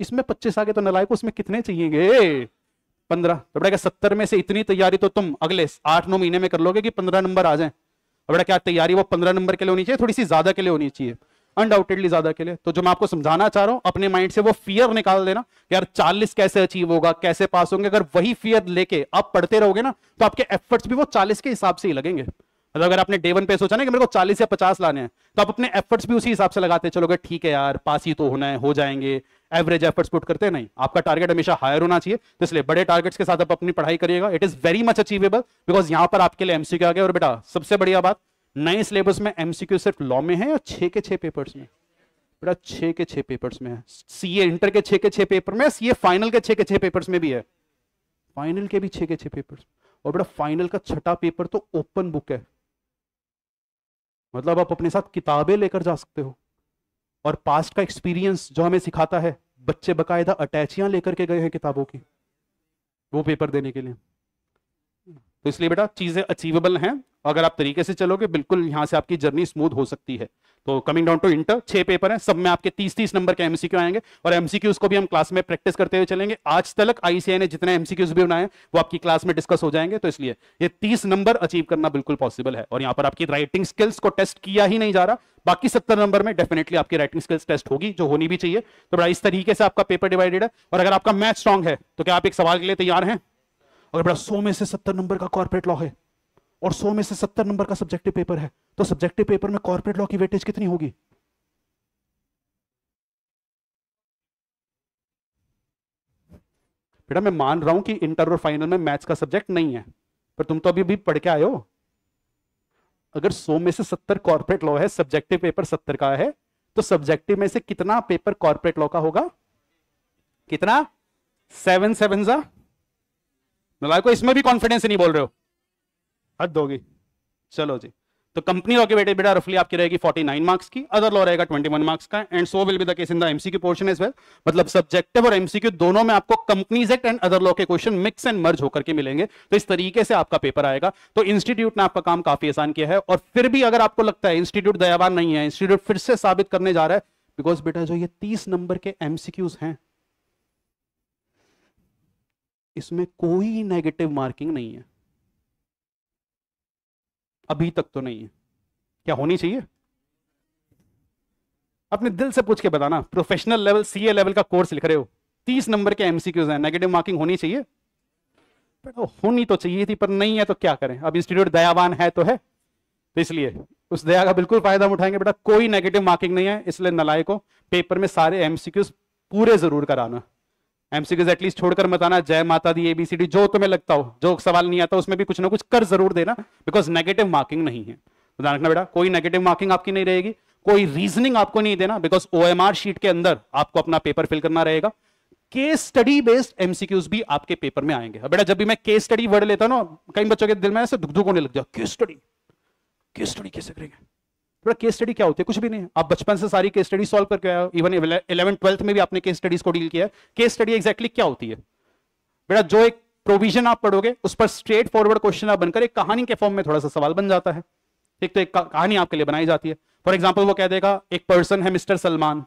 इसमें 25 आगे तो नलायक, उसमें कितने चाहिए? 15। तो बेटा 70 में से इतनी तैयारी तो तुम अगले 8-9 महीने में कर लोगे कि 15 नंबर आ जाए। और बेटा क्या तैयारी वो 15 नंबर के लिए होनी चाहिए, थोड़ी सी ज्यादा के लिए होनी चाहिए, अनडाउटेडली ज्यादा के लिए। तो जो मैं आपको समझाना चाह रहा हूं, अपने माइंड से वो फियर निकाल देना यार 40 कैसे अचीव होगा, कैसे पास होंगे। अगर वही फियर लेके आप पढ़ते रहोगे ना तो आपके एफर्ट्स भी वो 40 के हिसाब से ही लगेंगे। मतलब अगर आपने डे 1 पे सोचा ना कि मेरे को 40 या 50 लाने हैं, तो आप अपने एफर्ट्स भी उसी हिसाब से लगाते चलोगे, ठीक है यार पास ही तो होना है, हो जाएंगे, एवरेज एफर्ट्स पुट करते नहीं। आपका टारगेट हमेशा हायर होना चाहिए, तो इसलिए बड़े टारगेट्स के साथ आप अपनी पढ़ाई करिएगा। It is very much achievable because यहाँ पर आपके लिए एमसीक्यू आ गया। और बेटा सबसे बढ़िया बात, नए सिलेबस में एमसीक्यू सिर्फ लॉ में है और 6 के 6 पेपर्स में, बेटा 6 के 6 पेपर्स में है। सीए इंटर के 6 के 6 पेपर में, सीए फाइनल के 6 के 6 पेपर्स में भी है, फाइनल के भी 6 के 6 पेपर्स। और बेटा फाइनल का 6ठा पेपर तो ओपन बुक है, मतलब आप अपने साथ किताबें लेकर जा सकते हो। और पास्ट का एक्सपीरियंस जो हमें सिखाता है, बच्चे बाकायदा अटैचियां लेकर के गए हैं किताबों की वो पेपर देने के लिए। तो इसलिए बेटा चीजें अचीवेबल हैं, अगर आप तरीके से चलोगे बिल्कुल यहाँ से आपकी जर्नी स्मूथ हो सकती है। तो coming down to inter, 6 paper हैं, सब में आपके 30-30 नंबर के एमसीक्यू आएंगे। और एमसीक्यूज को भी हम क्लास में प्रैक्टिस करते हुए चलेंगे। आज तक आईसीआई ने जितने एमसीक्यूज भी बनाए वो आपकी क्लास में डिस्कस हो जाएंगे। तो इसलिए ये 30 नंबर अचीव करना बिल्कुल पॉसिबल है। और यहाँ पर आपकी राइटिंग स्किल्स को टेस्ट किया ही नहीं जा रहा, बाकी 70 नंबर में डेफिनेटली आपकी राइटिंग स्किल्स टेस्ट होगी, जो होनी भी चाहिए। तो बड़ा इस तरीके से आपका पेपर डिवाइडेड है। और अगर आपका मैथ स्ट्रांग है तो क्या आप एक सवाल के लिए तैयार हैं? अगर बड़ा 100 में से 70 नंबर का कॉर्पोरेट लॉ है और 100 में से 70 नंबर का सब्जेक्टिव पेपर है, तो सब्जेक्टिव पेपर में कॉर्पोरेट लॉ की वेटेज कितनी होगी? बेटा मैं मान रहा हूं कि इंटर और फाइनल में मैथ्स का सब्जेक्ट नहीं है, पर तुम तो अभी भी पढ़ के आए हो। अगर 100 में से 70 कॉर्पोरेट लॉ है, सब्जेक्टिव पेपर 70 का है, तो सब्जेक्टिव में से कितना पेपर कॉर्पोरेट लॉ का होगा? कितना? 7 7 जा को इसमें भी कॉन्फिडेंस नहीं बोल रहे हो, हद होगी। चलो जी, तो कंपनी लॉ की वेटेज बेटा रफली आपकी रहेगी 49 मार्क्स की, अदर लॉ रहेगा 21 मार्क्स का, and so will be the case in the एमसीक्यू portion as well. मतलब सब्जेक्टिव और एमसीक्यू दोनों में आपको companies act and other law के क्वेश्चन मिक्स एंड मर्ज होकर के मिलेंगे। तो इस तरीके से आपका पेपर आएगा। तो इंस्टीट्यूट ने आपका काम काफी आसान किया है। और फिर भी अगर आपको लगता है इंस्टीट्यूट दयावान नहीं है, इंस्टीट्यूट फिर से साबित करने जा रहा है, बिकॉज बेटा जो ये 30 नंबर के एमसीक्यूज हैं इसमें कोई नेगेटिव मार्किंग नहीं है, अभी तक तो नहीं है। क्या होनी चाहिए? अपने दिल से पूछ के बताना, प्रोफेशनल लेवल सीए लेवल का कोर्स लिख रहे हो, 30 नंबर के एमसीक्यूज हैं, नेगेटिव मार्किंग होनी चाहिए? होनी तो चाहिए थी, पर नहीं है तो क्या करें। अब इंस्टीट्यूट दयावान है तो है, तो इसलिए उस दया का बिल्कुल फायदा उठाएंगे। बेटा कोई नेगेटिव मार्किंग नहीं है, इसलिए नालायकों पेपर में सारे एमसीक्यूज पूरे जरूर कराना। एमसीक्यूज एटलीस्ट छोड़कर मत आना, जय माता दी एबीसीडी जो तुम्हें लगता हो, जो सवाल नहीं आता उसमें भी कुछ ना कुछ कर जरूर देना, बिकॉज नेगेटिव मार्किंग नहीं है। तो ध्यान रखना बेटा, कोई नेगेटिव मार्किंग आपकी नहीं रहेगी, कोई रीजनिंग आपको नहीं देना, बिकॉज ओएमआर शीट के अंदर आपको अपना पेपर फिल करना रहेगा। केस स्टडी बेस्ड एमसीक्यूज भी आपके पेपर में आएंगे। बेटा जब भी मैं केस स्टडी वर्ड लेता हूं ना, कई बच्चों के दिल में ऐसे धुक धुक होने लग जाओ, केस स्टडी कैसे करेंगे? केस स्टडी क्या होती है? कुछ भी नहीं है। आप बचपन से सारी केस स्टडी सॉल्व करके आए हो, इवन 11th 12th में भी आपने केस स्टडीज को डील किया है। केस स्टडी एग्जैक्टली क्या होती है? बेटा जो एक प्रोविजन आप पढ़ोगे उस पर स्ट्रेट फॉरवर्ड क्वेश्चन आप बनकर एक कहानी के फॉर्म में थोड़ा सा सवाल बन जाता है। ठीक, तो एक कहानी आपके लिए बनाई जाती है। फॉर एग्जाम्पल वो कह देगा एक पर्सन है मिस्टर सलमान,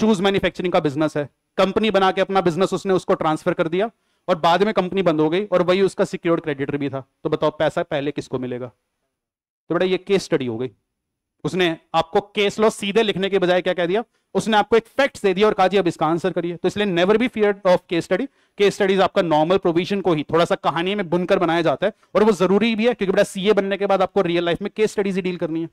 शूज मैन्युफैक्चरिंग का बिजनेस है, कंपनी बना के अपना बिजनेस उसने उसको ट्रांसफर कर दिया और बाद में कंपनी बंद हो गई और वही उसका सिक्योर्ड क्रेडिटर भी था, तो बताओ पैसा पहले किसको मिलेगा? तो बेटा ये केस स्टडी हो गई। उसने आपको केस लॉ सीधे लिखने के बजाय क्या कह दिया? उसने आपको एक फैक्ट दे दिया और कहा जी अब इसका आंसर करिए। तो इसलिए never be feared of case study. Case studies आपका नॉर्मल प्रोविजन को ही थोड़ा सा कहानी में बुनकर बनाया जाता है और वो जरूरी भी है, क्योंकि बेटा सीए बनने के बाद आपको रियल लाइफ में केस स्टडीज ही डील करनी है।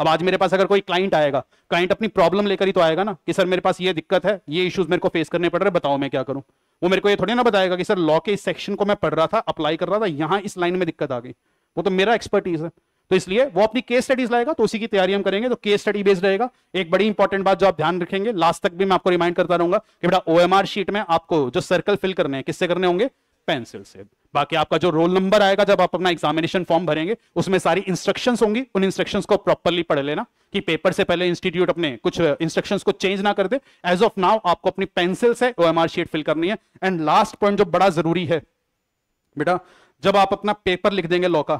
अब आज मेरे पास अगर कोई क्लाइंट आएगा, क्लाइंट अपनी प्रॉब्लम लेकर ही तो आएगा ना कि सर मेरे पास ये दिक्कत है, ये इश्यूज मेरे को फेस करने पड़ रहे हैं, बताओ मैं क्या करूं। वो मेरे को ये थोड़ी ना बताएगा कि सर लॉ के इस सेक्शन को मैं पढ़ रहा था, अप्लाई कर रहा था, यहाँ इस लाइन में दिक्कत आ गई। वो तो मेरा एक्सपर्टीज है, तो इसलिए वो अपनी केस स्टडीज लाएगा, तो उसी की तैयारी हम करेंगे। तो केस स्टडी बेस्ड रहेगा। एक बड़ी इंपॉर्टेंट बात जो आप ध्यान रखेंगे, लास्ट तक भी मैं आपको रिमाइंड करता रहूंगा कि बेटा ओएमआर शीट में आपको जो सर्कल फिल करने हैं किससे करने होंगे, पेंसिल से। बाकी आपका जो रोल नंबर आएगा जब आप अपना एग्जामिनेशन फॉर्म भरेंगे उसमें सारी इंस्ट्रक्शंस होंगी, उन इंस्ट्रक्शंस को प्रॉपर्ली पढ़ लेना कि पेपर से पहले इंस्टीट्यूट अपने कुछ इंस्ट्रक्शंस को चेंज ना कर दे। एज ऑफ नाउ आपको अपनी पेंसिल से ओएमआर शीट फिल करनी है। एंड लास्ट पॉइंट जो बड़ा जरूरी है बेटा, जब आप अपना पेपर लिख देंगे लॉ का,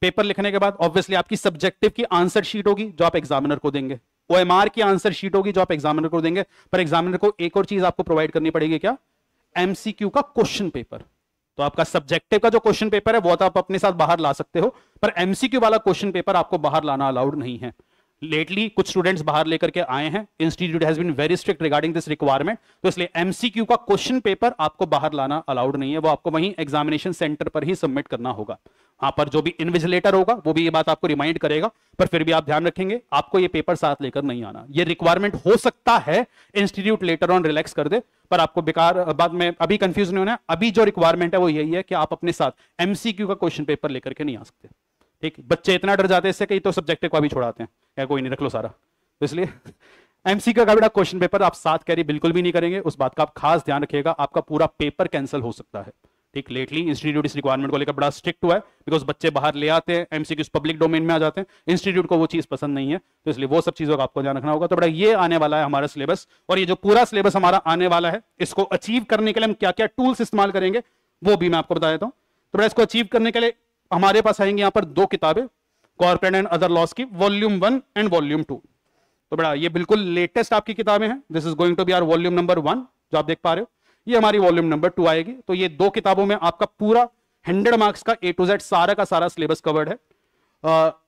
पेपर लिखने के बाद ऑब्वियसली आपकी सब्जेक्टिव की आंसर शीट होगी जो आप एग्जामिनर को देंगे, ओएमआर की आंसर शीट होगी जो आप एग्जामिनर को देंगे, पर एग्जामिनर को एक और चीज आपको प्रोवाइड करनी पड़ेगी, क्या, एमसीक्यू का क्वेश्चन पेपर। तो आपका सब्जेक्टिव का जो क्वेश्चन पेपर है वो तो आप अपने साथ बाहर ला सकते हो, पर एमसीक्यू वाला क्वेश्चन पेपर आपको बाहर लाना अलाउड नहीं है। लेटली कुछ स्टूडेंट्स बाहर लेकर के आए हैं, institute has been very strict regarding this requirement, तो इसलिए एमसीक्यू का क्वेश्चन पेपर आपको बाहर लाना अलाउड नहीं है, वो आपको वहीं एग्जामिनेशन सेंटर पर ही सबमिट करना होगा। वहां पर जो भी इन्विजिलेटर होगा वो भी ये बात आपको रिमाइंड करेगा, पर फिर भी आप ध्यान रखेंगे आपको ये पेपर साथ लेकर नहीं आना। ये रिक्वायरमेंट हो सकता है इंस्टीट्यूट लेटर ऑन रिलैक्स कर दे, पर आपको बेकार बाद में अभी कंफ्यूज नहीं होना है। अभी जो रिक्वायरमेंट है वो यही है कि आप अपने साथ एमसीक्यू का क्वेश्चन पेपर लेकर के नहीं आ सकते। ठीक, बच्चे इतना डर जाते हैं इससे कहीं तो सब्जेक्टिव को भी छोड़ाते हैं, क्या कोई नहीं रख लो सारा। तो इसलिए एमसीक्यू का बेटा क्वेश्चन पेपर आप साथ कैरी बिल्कुल भी नहीं करेंगे, उस बात का आप खास ध्यान रखिएगा। आपका पूरा पेपर कैंसिल हो सकता है। ठीक, लेटली इंस्टीट्यूट इस रिक्वायरमेंट को लेकर बड़ा स्ट्रिक्ट हुआ है, बिकॉज बच्चे बाहर ले आते हैं, एमसीक्यूज पब्लिक डोमेन में आ जाते हैं, इंस्टीट्यूट को वो चीज पसंद नहीं है, तो इसलिए वो सब चीजों का आपको ध्यान रखना होगा। तो बेटा ये आने वाला है हमारा सिलेबस, और ये जो पूरा सिलेबस हमारा आने वाला है इसको अचीव करने के लिए हम क्या क्या टूल्स इस्तेमाल करेंगे वो भी मैं आपको बता देता हूँ। तो बेटा इसको अचीव करने के लिए हमारे पास आएंगे यहाँ पर दो किताबें, कॉर्पोरेट एंड अदर लॉस की वॉल्यूम 1 एंड वॉल्यूम 2। तो बेटा ये बिल्कुल लेटेस्ट आपकी किताबें हैं, this is going to be our volume number 1 जो आप देख पा रहे हो, ये हमारी वॉल्यूम नंबर 2 आएगी। तो ये दो किताबों में आपका पूरा 100 मार्क्स का A to Z सारा का सारा सिलेबस कवर्ड है।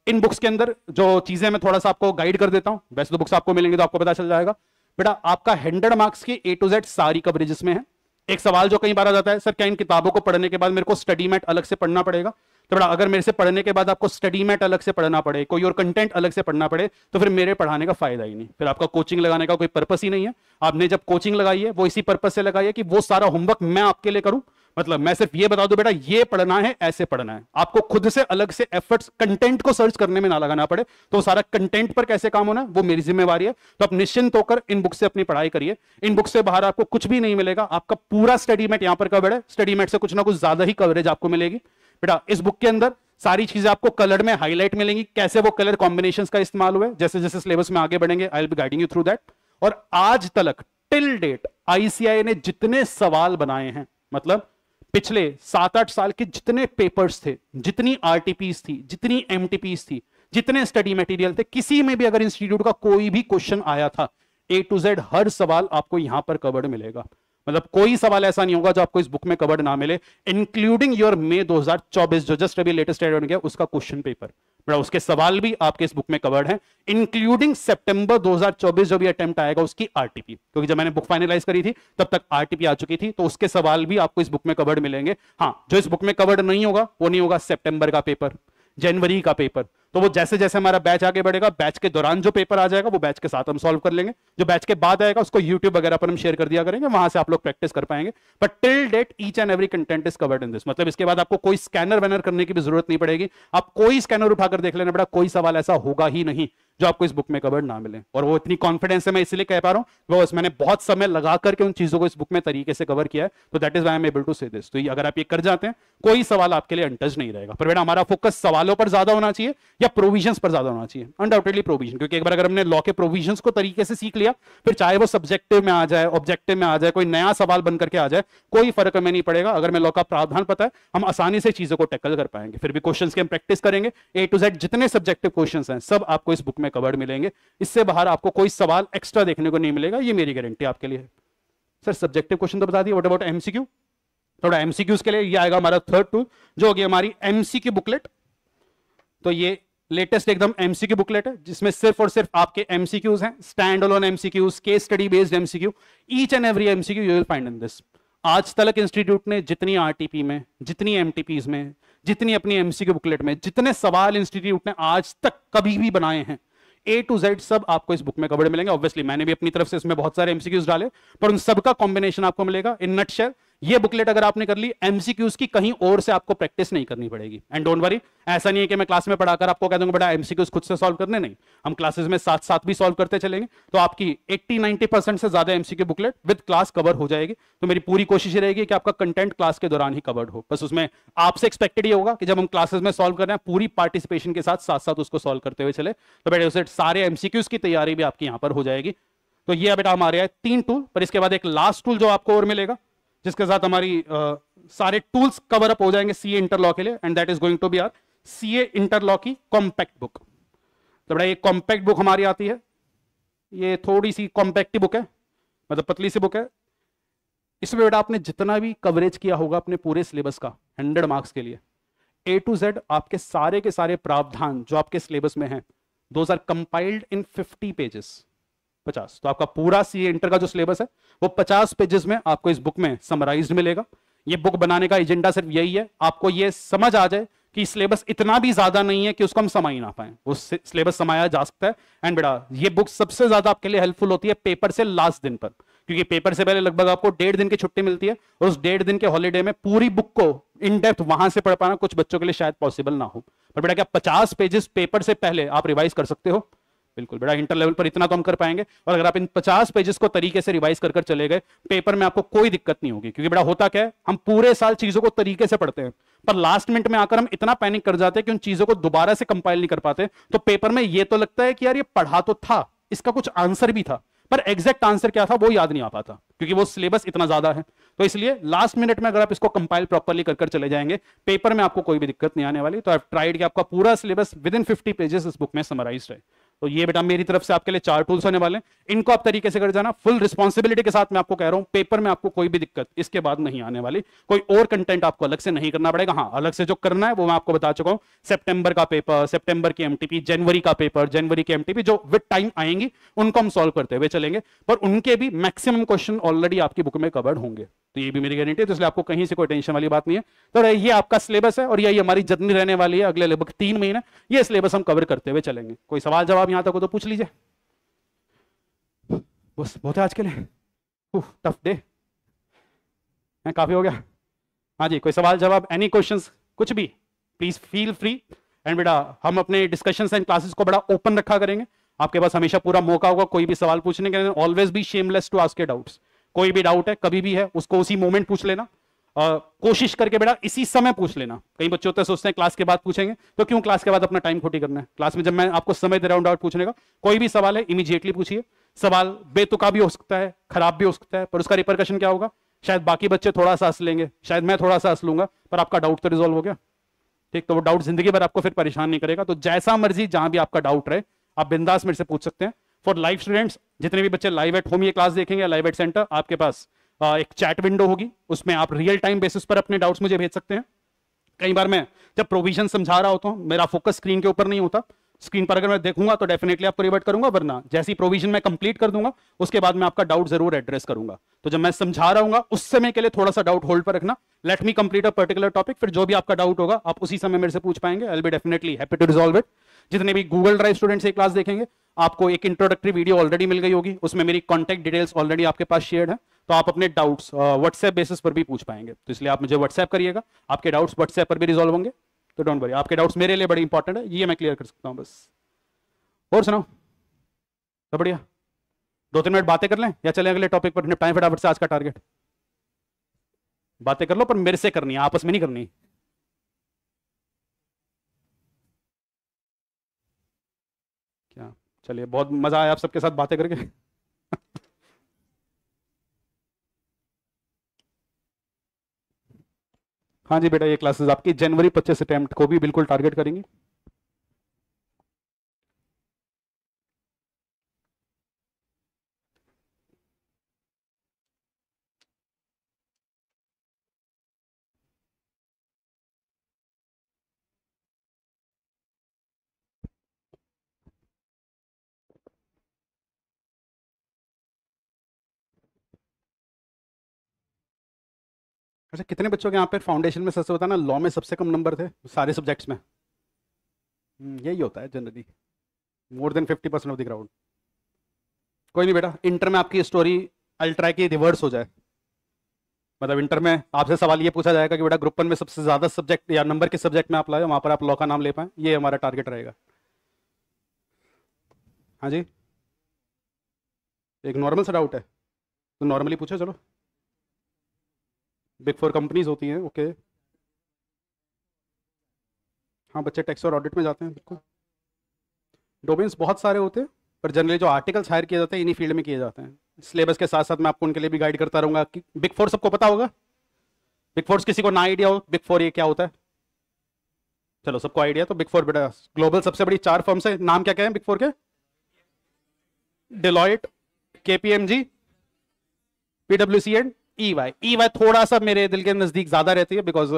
इन बुक्स के अंदर जो चीजें मैं थोड़ा सा आपको गाइड कर देता हूँ, वैसे तो बुक्स आपको मिलेंगे तो आपको पता चल जाएगा। बेटा आपका 100 मार्क्स की A to Z सारी कवरेज इसमें है। एक सवाल जो कई बार आ जाता है, सर क्या इन किताबों को पढ़ने के बाद मेरे को स्टडी मैट अलग से पढ़ना पड़ेगा? तो बेटा अगर मेरे से पढ़ने के बाद आपको स्टडी मैट अलग से पढ़ना पड़े, कोई और कंटेंट अलग से पढ़ना पड़े, तो फिर मेरे पढ़ाने का फायदा ही नहीं, फिर आपका कोचिंग लगाने का कोई पर्पस ही नहीं है। आपने जब कोचिंग लगाई है वो इसी पर्पस से लगाई है कि वो सारा होमवर्क मैं आपके लिए करूं, मतलब मैं सिर्फ ये बता दूं बेटा ये पढ़ना है, ऐसे पढ़ना है, आपको खुद से अलग से एफर्ट्स कंटेंट को सर्च करने में ना लगाना पड़े। तो सारा कंटेंट पर कैसे काम होना वो मेरी जिम्मेवारी है। तो आप निश्चिंत होकर इन बुक से अपनी पढ़ाई करिए, इन बुक से बाहर आपको कुछ भी नहीं मिलेगा। आपका पूरा स्टडी मैट यहाँ पर कवर्ड है, स्टडी मैट से कुछ ना कुछ ज्यादा ही कवरेज आपको मिलेगी। बेटा इस बुक के अंदर सारी चीजें आपको कलर में हाईलाइट मिलेंगी, कैसे वो कलर कॉम्बिनेशंस का इस्तेमाल हुआ है। जैसे जैसे सिलेबस में आगे बढ़ेंगे I will be guiding you through that. और आज तक टिल डेट आईसीएआई ने जितने सवाल बनाए हैं, मतलब पिछले 7-8 साल के जितने पेपर्स थे, जितनी आरटीपीस थी, जितनी एमटीपीस थी, जितने स्टडी मटेरियल थे, किसी में भी अगर इंस्टीट्यूट का कोई भी क्वेश्चन आया था A to Z हर सवाल आपको यहां पर कवर्ड मिलेगा। मतलब कोई सवाल ऐसा नहीं होगा जो आपको इस बुक में कवर्ड ना मिले, इंक्लूडिंग योर मे 2024 जो जस्ट अभी लेटेस्ट एड गया उसका क्वेश्चन पेपर। बेटा उसके सवाल भी आपके इस बुक में कवर्ड हैं, इंक्लूडिंग सितंबर 2024 जो भी अटेम्प्ट आएगा उसकी आरटीपी, क्योंकि जब मैंने बुक फाइनलाइज करी थी तब तक आरटीपी आ चुकी थी, तो उसके सवाल भी आपको इस बुक में कवर्ड मिलेंगे। हाँ, जो इस बुक में कवर्ड नहीं होगा वो नहीं होगा सितंबर का पेपर, जनवरी का पेपर। तो वो जैसे जैसे हमारा बैच आगे बढ़ेगा, बैच के दौरान जो पेपर आ जाएगा वो बैच के साथ हम सॉल्व कर लेंगे, जो बैच के बाद आएगा उसको YouTube वगैरह पर हम शेयर कर दिया करेंगे, वहां से आप लोग प्रैक्टिस कर पाएंगे। But till date each and every content is covered in this. मतलब इसके बाद आपको कोई स्कैनर वैनर करने की भी जरूरत नहीं पड़ेगी, आप कोई स्कैनर उठाकर देख लेना बेटा, कोई सवाल ऐसा होगा ही नहीं जो आपको इस बुक में कवर्ड ना मिले। और वो इतनी कॉन्फिडेंस से मैं इसलिए कह पा रहा हूँ, बिकॉज मैंने बहुत समय लगा करके उन चीजों को इस बुक में तरीके से कवर किया है, तो that is why I am able to say this. तो ये अगर आप ये कर जाते हैं कोई सवाल आपके लिए अनटच नहीं रहेगा। पर बेटा हमारा फोकस सवालों पर ज्यादा होना चाहिए या प्रोविजंस पर ज्यादा होना चाहिए? अनडाउटेडली प्रोविजन, क्योंकि एक बार अगर हमने लॉ के प्रोविजंस को तरीके से सीख लिया, फिर चाहे वो सब्जेक्टिव में आ जाए, ऑब्जेक्टिव में आ जाए, कोई नया सवाल बनकर के आ जाए, कोई फर्क हमें नहीं पड़ेगा। अगर हमें लॉ का प्रावधान पता है, हम आसानी से चीजों को टैकल कर पाएंगे। फिर भी क्वेश्चन की हम प्रैक्टिस करेंगे, A to Z जितने सब्जेक्टिव क्वेश्चन हैं सब आपको इस बुक में कवर्ड मिलेंगे। इससे बाहर आपको कोई सवाल एक्स्ट्रा देखने को नहीं मिलेगा, ये मेरी गारंटी आपके लिए है। सर सब्जेक्टिव क्वेश्चन तो बता दिए, व्हाट अबाउट एमसीक्यू? थोड़ा एमसीक्यूज के लिए ये आएगा हमारा थर्ड टूल, जो होगी हमारी एमसीक्यू बुकलेट। तो ये लेटेस्ट एकदम एमसीक्यू बुकलेट है जिसमें सिर्फ और सिर्फ आपके एमसीक्यूज हैं, stand alone MCQs, case study based एमसीक्यू, each and every एमसीक्यू you will find in this. आज तलक इंस्टीट्यूट ने जितनी आरटीपी में, जितनी एमटीपीज में, जितनी अपनी एमसीक्यू बुकलेट में, जितने सवाल इंस्टीट्यूट ने आज तक कभी भी बनाए हैं, ए टू जेड सब आपको इस बुक में कवर्ड मिलेंगे। ऑब्वियसली मैंने भी अपनी तरफ से इसमें बहुत सारे एमसीक्यूज डाले, पर उन सबका कॉम्बिनेशन आपको मिलेगा। इन नटशेल ये बुकलेट अगर आपने कर ली, एमसीक्यूज की कहीं और से आपको प्रैक्टिस नहीं करनी पड़ेगी। एंड डोंट वरी, ऐसा नहीं है कि मैं क्लास में पढ़ाकर आपको कह दूंगा बेटा एमसीक्यूज खुद से सॉल्व करने, नहीं, हम क्लासेस में साथ साथ भी सॉल्व करते चलेंगे, तो आपकी 80-90% से ज्यादा एमसीक्यू booklet with class cover हो जाएगी। तो मेरी पूरी कोशिश रहेगी कि आपका कंटेंट क्लास के दौरान ही कवर्ड हो। बस उसमें आपसे एक्सपेक्टेड ये होगा कि जब हम क्लासेस में सॉल्व कर रहे हैं, पूरी पार्टिसिपेशन के साथ साथ उसको सॉल्व करते हुए चले, तो बेटा उसे सारे एमसीक्यूज की तैयारी भी आपकी यहाँ पर हो जाएगी। तो ये बेटा हमारे यहाँ 3 टूल, पर इसके बाद एक लास्ट टूल जो आपको और मिलेगा, जिसके साथ हमारी सारे टूल्स कवर अप हो जाएंगे सीए इंटरलॉ के लिए, and that is going to be our CA inter law की कॉम्पैक्ट बुक। तो बड़ा ये कॉम्पैक्ट बुक हमारी आती है, ये थोड़ी सी कॉम्पैक्ट बुक है, मतलब पतली सी बुक है। इसमें बेटा आपने जितना भी कवरेज किया होगा अपने पूरे सिलेबस का 100 मार्क्स के लिए, ए टू जेड आपके सारे के सारे प्रावधान जो आपके सिलेबस में हैं, those are compiled in 50 pages, 50। तो आपका पूरा सीए इंटर का जो सिलेबस है वो 50 पेजेस में आपको इस बुक में समराइज्ड मिलेगा। ये बुक बनाने का एजेंडा सिर्फ यही है, आपको ये समझ आ जाए कि सिलेबस इतना भी ज्यादा नहीं है कि उसको हम समा ही ना पाए, वो सिलेबस समाया जा सकता है। एंड बेटा ये बुक सबसे ज्यादा आपके लिए हेल्पफुल होती है पेपर से लास्ट दिन पर, क्योंकि पेपर से पहले लगभग आपको 1.5 दिन की छुट्टी मिलती है, और उस 1.5 दिन के हॉलीडे में पूरी बुक को इन डेप्थ वहां से पढ़ पाना कुछ बच्चों के लिए शायद पॉसिबल ना हो। पर बेटा क्या 50 पेजेस पेपर से पहले आप रिवाइज कर सकते हो? बिल्कुल बेटा, इंटर लेवल पर इतना तो हम कर पाएंगे। और अगर आप इन 50 पेजेस को तरीके से रिवाइज कर कर चले गए, पेपर में आपको कोई दिक्कत नहीं होगी। क्योंकि बेटा होता क्या है, हम पूरे साल चीजों को तरीके से पढ़ते हैं, पर लास्ट मिनट में आकर हम इतना पैनिक कर जाते हैं कि उन चीजों को दोबारा से कंपाइल नहीं कर पाते। तो पेपर में ये तो लगता है कि यार ये पढ़ा तो था, इसका कुछ आंसर भी था, पर एग्जैक्ट आंसर क्या था वो याद नहीं आ पाता, क्योंकि वो सिलेबस इतना ज्यादा है। तो इसलिए लास्ट मिनट में अगर आप इसको कंपाइल प्रॉपर्ली कर कर चले जाएंगे, पेपर में आपको कोई भी दिक्कत नहीं आने वाली। तो आई हैव ट्राइड कि आपका पूरा सिलेबस विद इन 50 पेजेस इस बुक में समराइज है। तो ये बेटा मेरी तरफ से आपके लिए 4 टूल्स होने वाले हैं, इनको आप तरीके से कर जाना। फुल रिस्पॉन्सिबिलिटी के साथ मैं आपको कह रहा हूं, पेपर में आपको कोई भी दिक्कत इसके बाद नहीं आने वाली। कोई और कंटेंट आपको अलग से नहीं करना पड़ेगा। हाँ, अलग से जो करना है वो मैं आपको बता चुका हूं, सितंबर का पेपर, सितंबर की एमटीपी, जनवरी का पेपर, जनवरी की एमटीपी, जो विद टाइम आएंगी उनको हम सॉल्व करते हुए चलेंगे, पर उनके भी मैक्सिमम क्वेश्चन ऑलरेडी आपकी बुक में कवर्ड होंगे। तो ये भी मेरी गारंटी है, तो इसलिए आपको कहीं से कोई टेंशन वाली बात नहीं है। तो ये आपका सिलेबस है और यही हमारी जर्नी रहने वाली है अगले लगभग 3 महीने। ये सिलेबस हम कवर करते हुए चलेंगे। कोई सवाल जवाब यहाँ तक हो तो पूछ लीजिए, बस बहुत है आज के लिए। टफ डे है, काफी हो गया। हाँ जी, कोई सवाल जवाब, एनी क्वेश्चंस, कुछ भी, प्लीज फील फ्री। एंड बेटा हम अपने डिस्कशन एंड क्लासेस को बड़ा ओपन रखा करेंगे, आपके पास हमेशा पूरा मौका होगा कोई भी सवाल पूछने के लिए। Always be shameless to ask your doubts. कोई भी डाउट है, कभी भी है, उसको उसी मोमेंट पूछ लेना। कोशिश करके बेटा इसी समय पूछ लेना। कई बच्चे होते हैं सोचते हैं क्लास के बाद पूछेंगे, तो क्यों क्लास के बाद अपना टाइम खोटी करना है। क्लास में जब मैं आपको समय दे रहा हूँ डाउट पूछने का, कोई भी सवाल है इमीडिएटली पूछिए। सवाल बेतुका भी हो सकता है, खराब भी हो सकता है, पर उसका रिपरकशन क्या होगा? शायद बाकी बच्चे थोड़ा सा हंस लेंगे, शायद मैं थोड़ा सा हंस लूंगा, पर आपका डाउट तो रिजोल्व हो गया। ठीक, तो वो डाउट जिंदगी भर आपको फिर परेशान नहीं करेगा। तो जैसा मर्जी जहां भी आपका डाउट रहे आप बिंदास मेरे से पूछ सकते हैं। फॉर लाइव स्टूडेंट्स, जितने भी बच्चे लाइव एट होम ये क्लास देखेंगे, लाइव एट सेंटर, आपके पास एक चैट विंडो होगी, उसमें आप रियल टाइम बेसिस पर अपने डाउट्स मुझे भेज सकते हैं। कई बार मैं जब प्रोविजन समझा रहा होता हूँ, मेरा फोकस स्क्रीन के ऊपर नहीं होता। स्क्रीन पर अगर मैं देखूंगा तो डेफिनेटली आपको रिवर्ट करूंगा, वरना जैसी प्रोविजन मैं कंप्लीट कर दूंगा उसके बाद मैं आपका डाउट जरूर एड्रेस करूंगा। तो जब मैं समझा रहा हूँ उस समय के लिए थोड़ा सा डाउट होल्ड पर रखना। Let me complete a particular topic, फिर जो भी आपका डाउट होगा आप उसी समय मेरे से पूछ पाएंगे। I will be definitely happy to resolve it. जितने भी गूगल ड्राइव स्टूडेंट्स ये क्लास देखेंगे, आपको एक इंट्रोडक्टरी वीडियो ऑलरेडी मिल गई होगी, उसमें मेरी कॉन्टैक्ट डिटेल्स ऑलरेडी आपके पास शेयर है, तो आप अपने डाउट्स व्हाट्सएप बेसिस पर भी पूछ पाएंगे। तो इसलिए आप मुझे व्हाट्सएप करिएगा, आपके डाउट्स व्हाट्सएप पर भी रिजॉल्व होंगे। तो डोंट वरी, आपके डाउट्स मेरे लिए बड़े इंपॉर्टेंट है, ये मैं क्लियर कर सकता हूँ बस। और सुनाओ तो बढ़िया, 2-3 मिनट बातें कर लें या चले अगले टॉपिक पर? टाइम फटाफट से, आज का टारगेट बातें कर लो, पर मेरे से करनी है, आपस में नहीं करनी। क्या चलिए, बहुत मजा आया आप सबके साथ बातें करके। हाँ जी बेटा, ये क्लासेस आपकी जनवरी 25 अटेम्प्ट को भी बिल्कुल टारगेट करेंगे। अच्छा, कितने बच्चों के यहाँ पे फाउंडेशन में सबसे बताना लॉ में सबसे कम नंबर थे सारे सब्जेक्ट्स में? यही होता है generally, more than 50% of the crowd. कोई नहीं बेटा, इंटर में आपकी स्टोरी अल्ट्रा की रिवर्स हो जाए, मतलब इंटर में आपसे सवाल ये पूछा जाएगा कि बेटा ग्रुप वन में सबसे ज़्यादा सब्जेक्ट या नंबर के सब्जेक्ट में आप लाए, वहाँ पर आप लॉ का नाम ले पाएँ, ये हमारा टारगेट रहेगा। हाँ जी, एक नॉर्मल सा डाउट है तो नॉर्मली पूछो। चलो, बिग फोर कंपनीज होती हैं, ओके। हाँ, बच्चे टैक्स और ऑडिट में जाते हैं, बिल्कुल। डोमेन्स बहुत सारे होते हैं, पर जनरली जो आर्टिकल्स हायर किए जाते हैं इन्हीं फील्ड में किए जाते हैं। सिलेबस के साथ साथ मैं आपको उनके लिए भी गाइड करता रहूँगा कि बिग फोर सबको पता होगा, बिग फोर्स किसी को ना आइडिया हो, बिग फोर ये क्या होता है? चलो, सबको आइडिया। तो बिग फोर बेटा ग्लोबल सबसे बड़ी 4 फर्म्स है, नाम क्या क्या है बिग फोर के? Deloitte, KPMG, PwC and EY। EY थोड़ा सा मेरे दिल के नजदीक ज्यादा रहती है because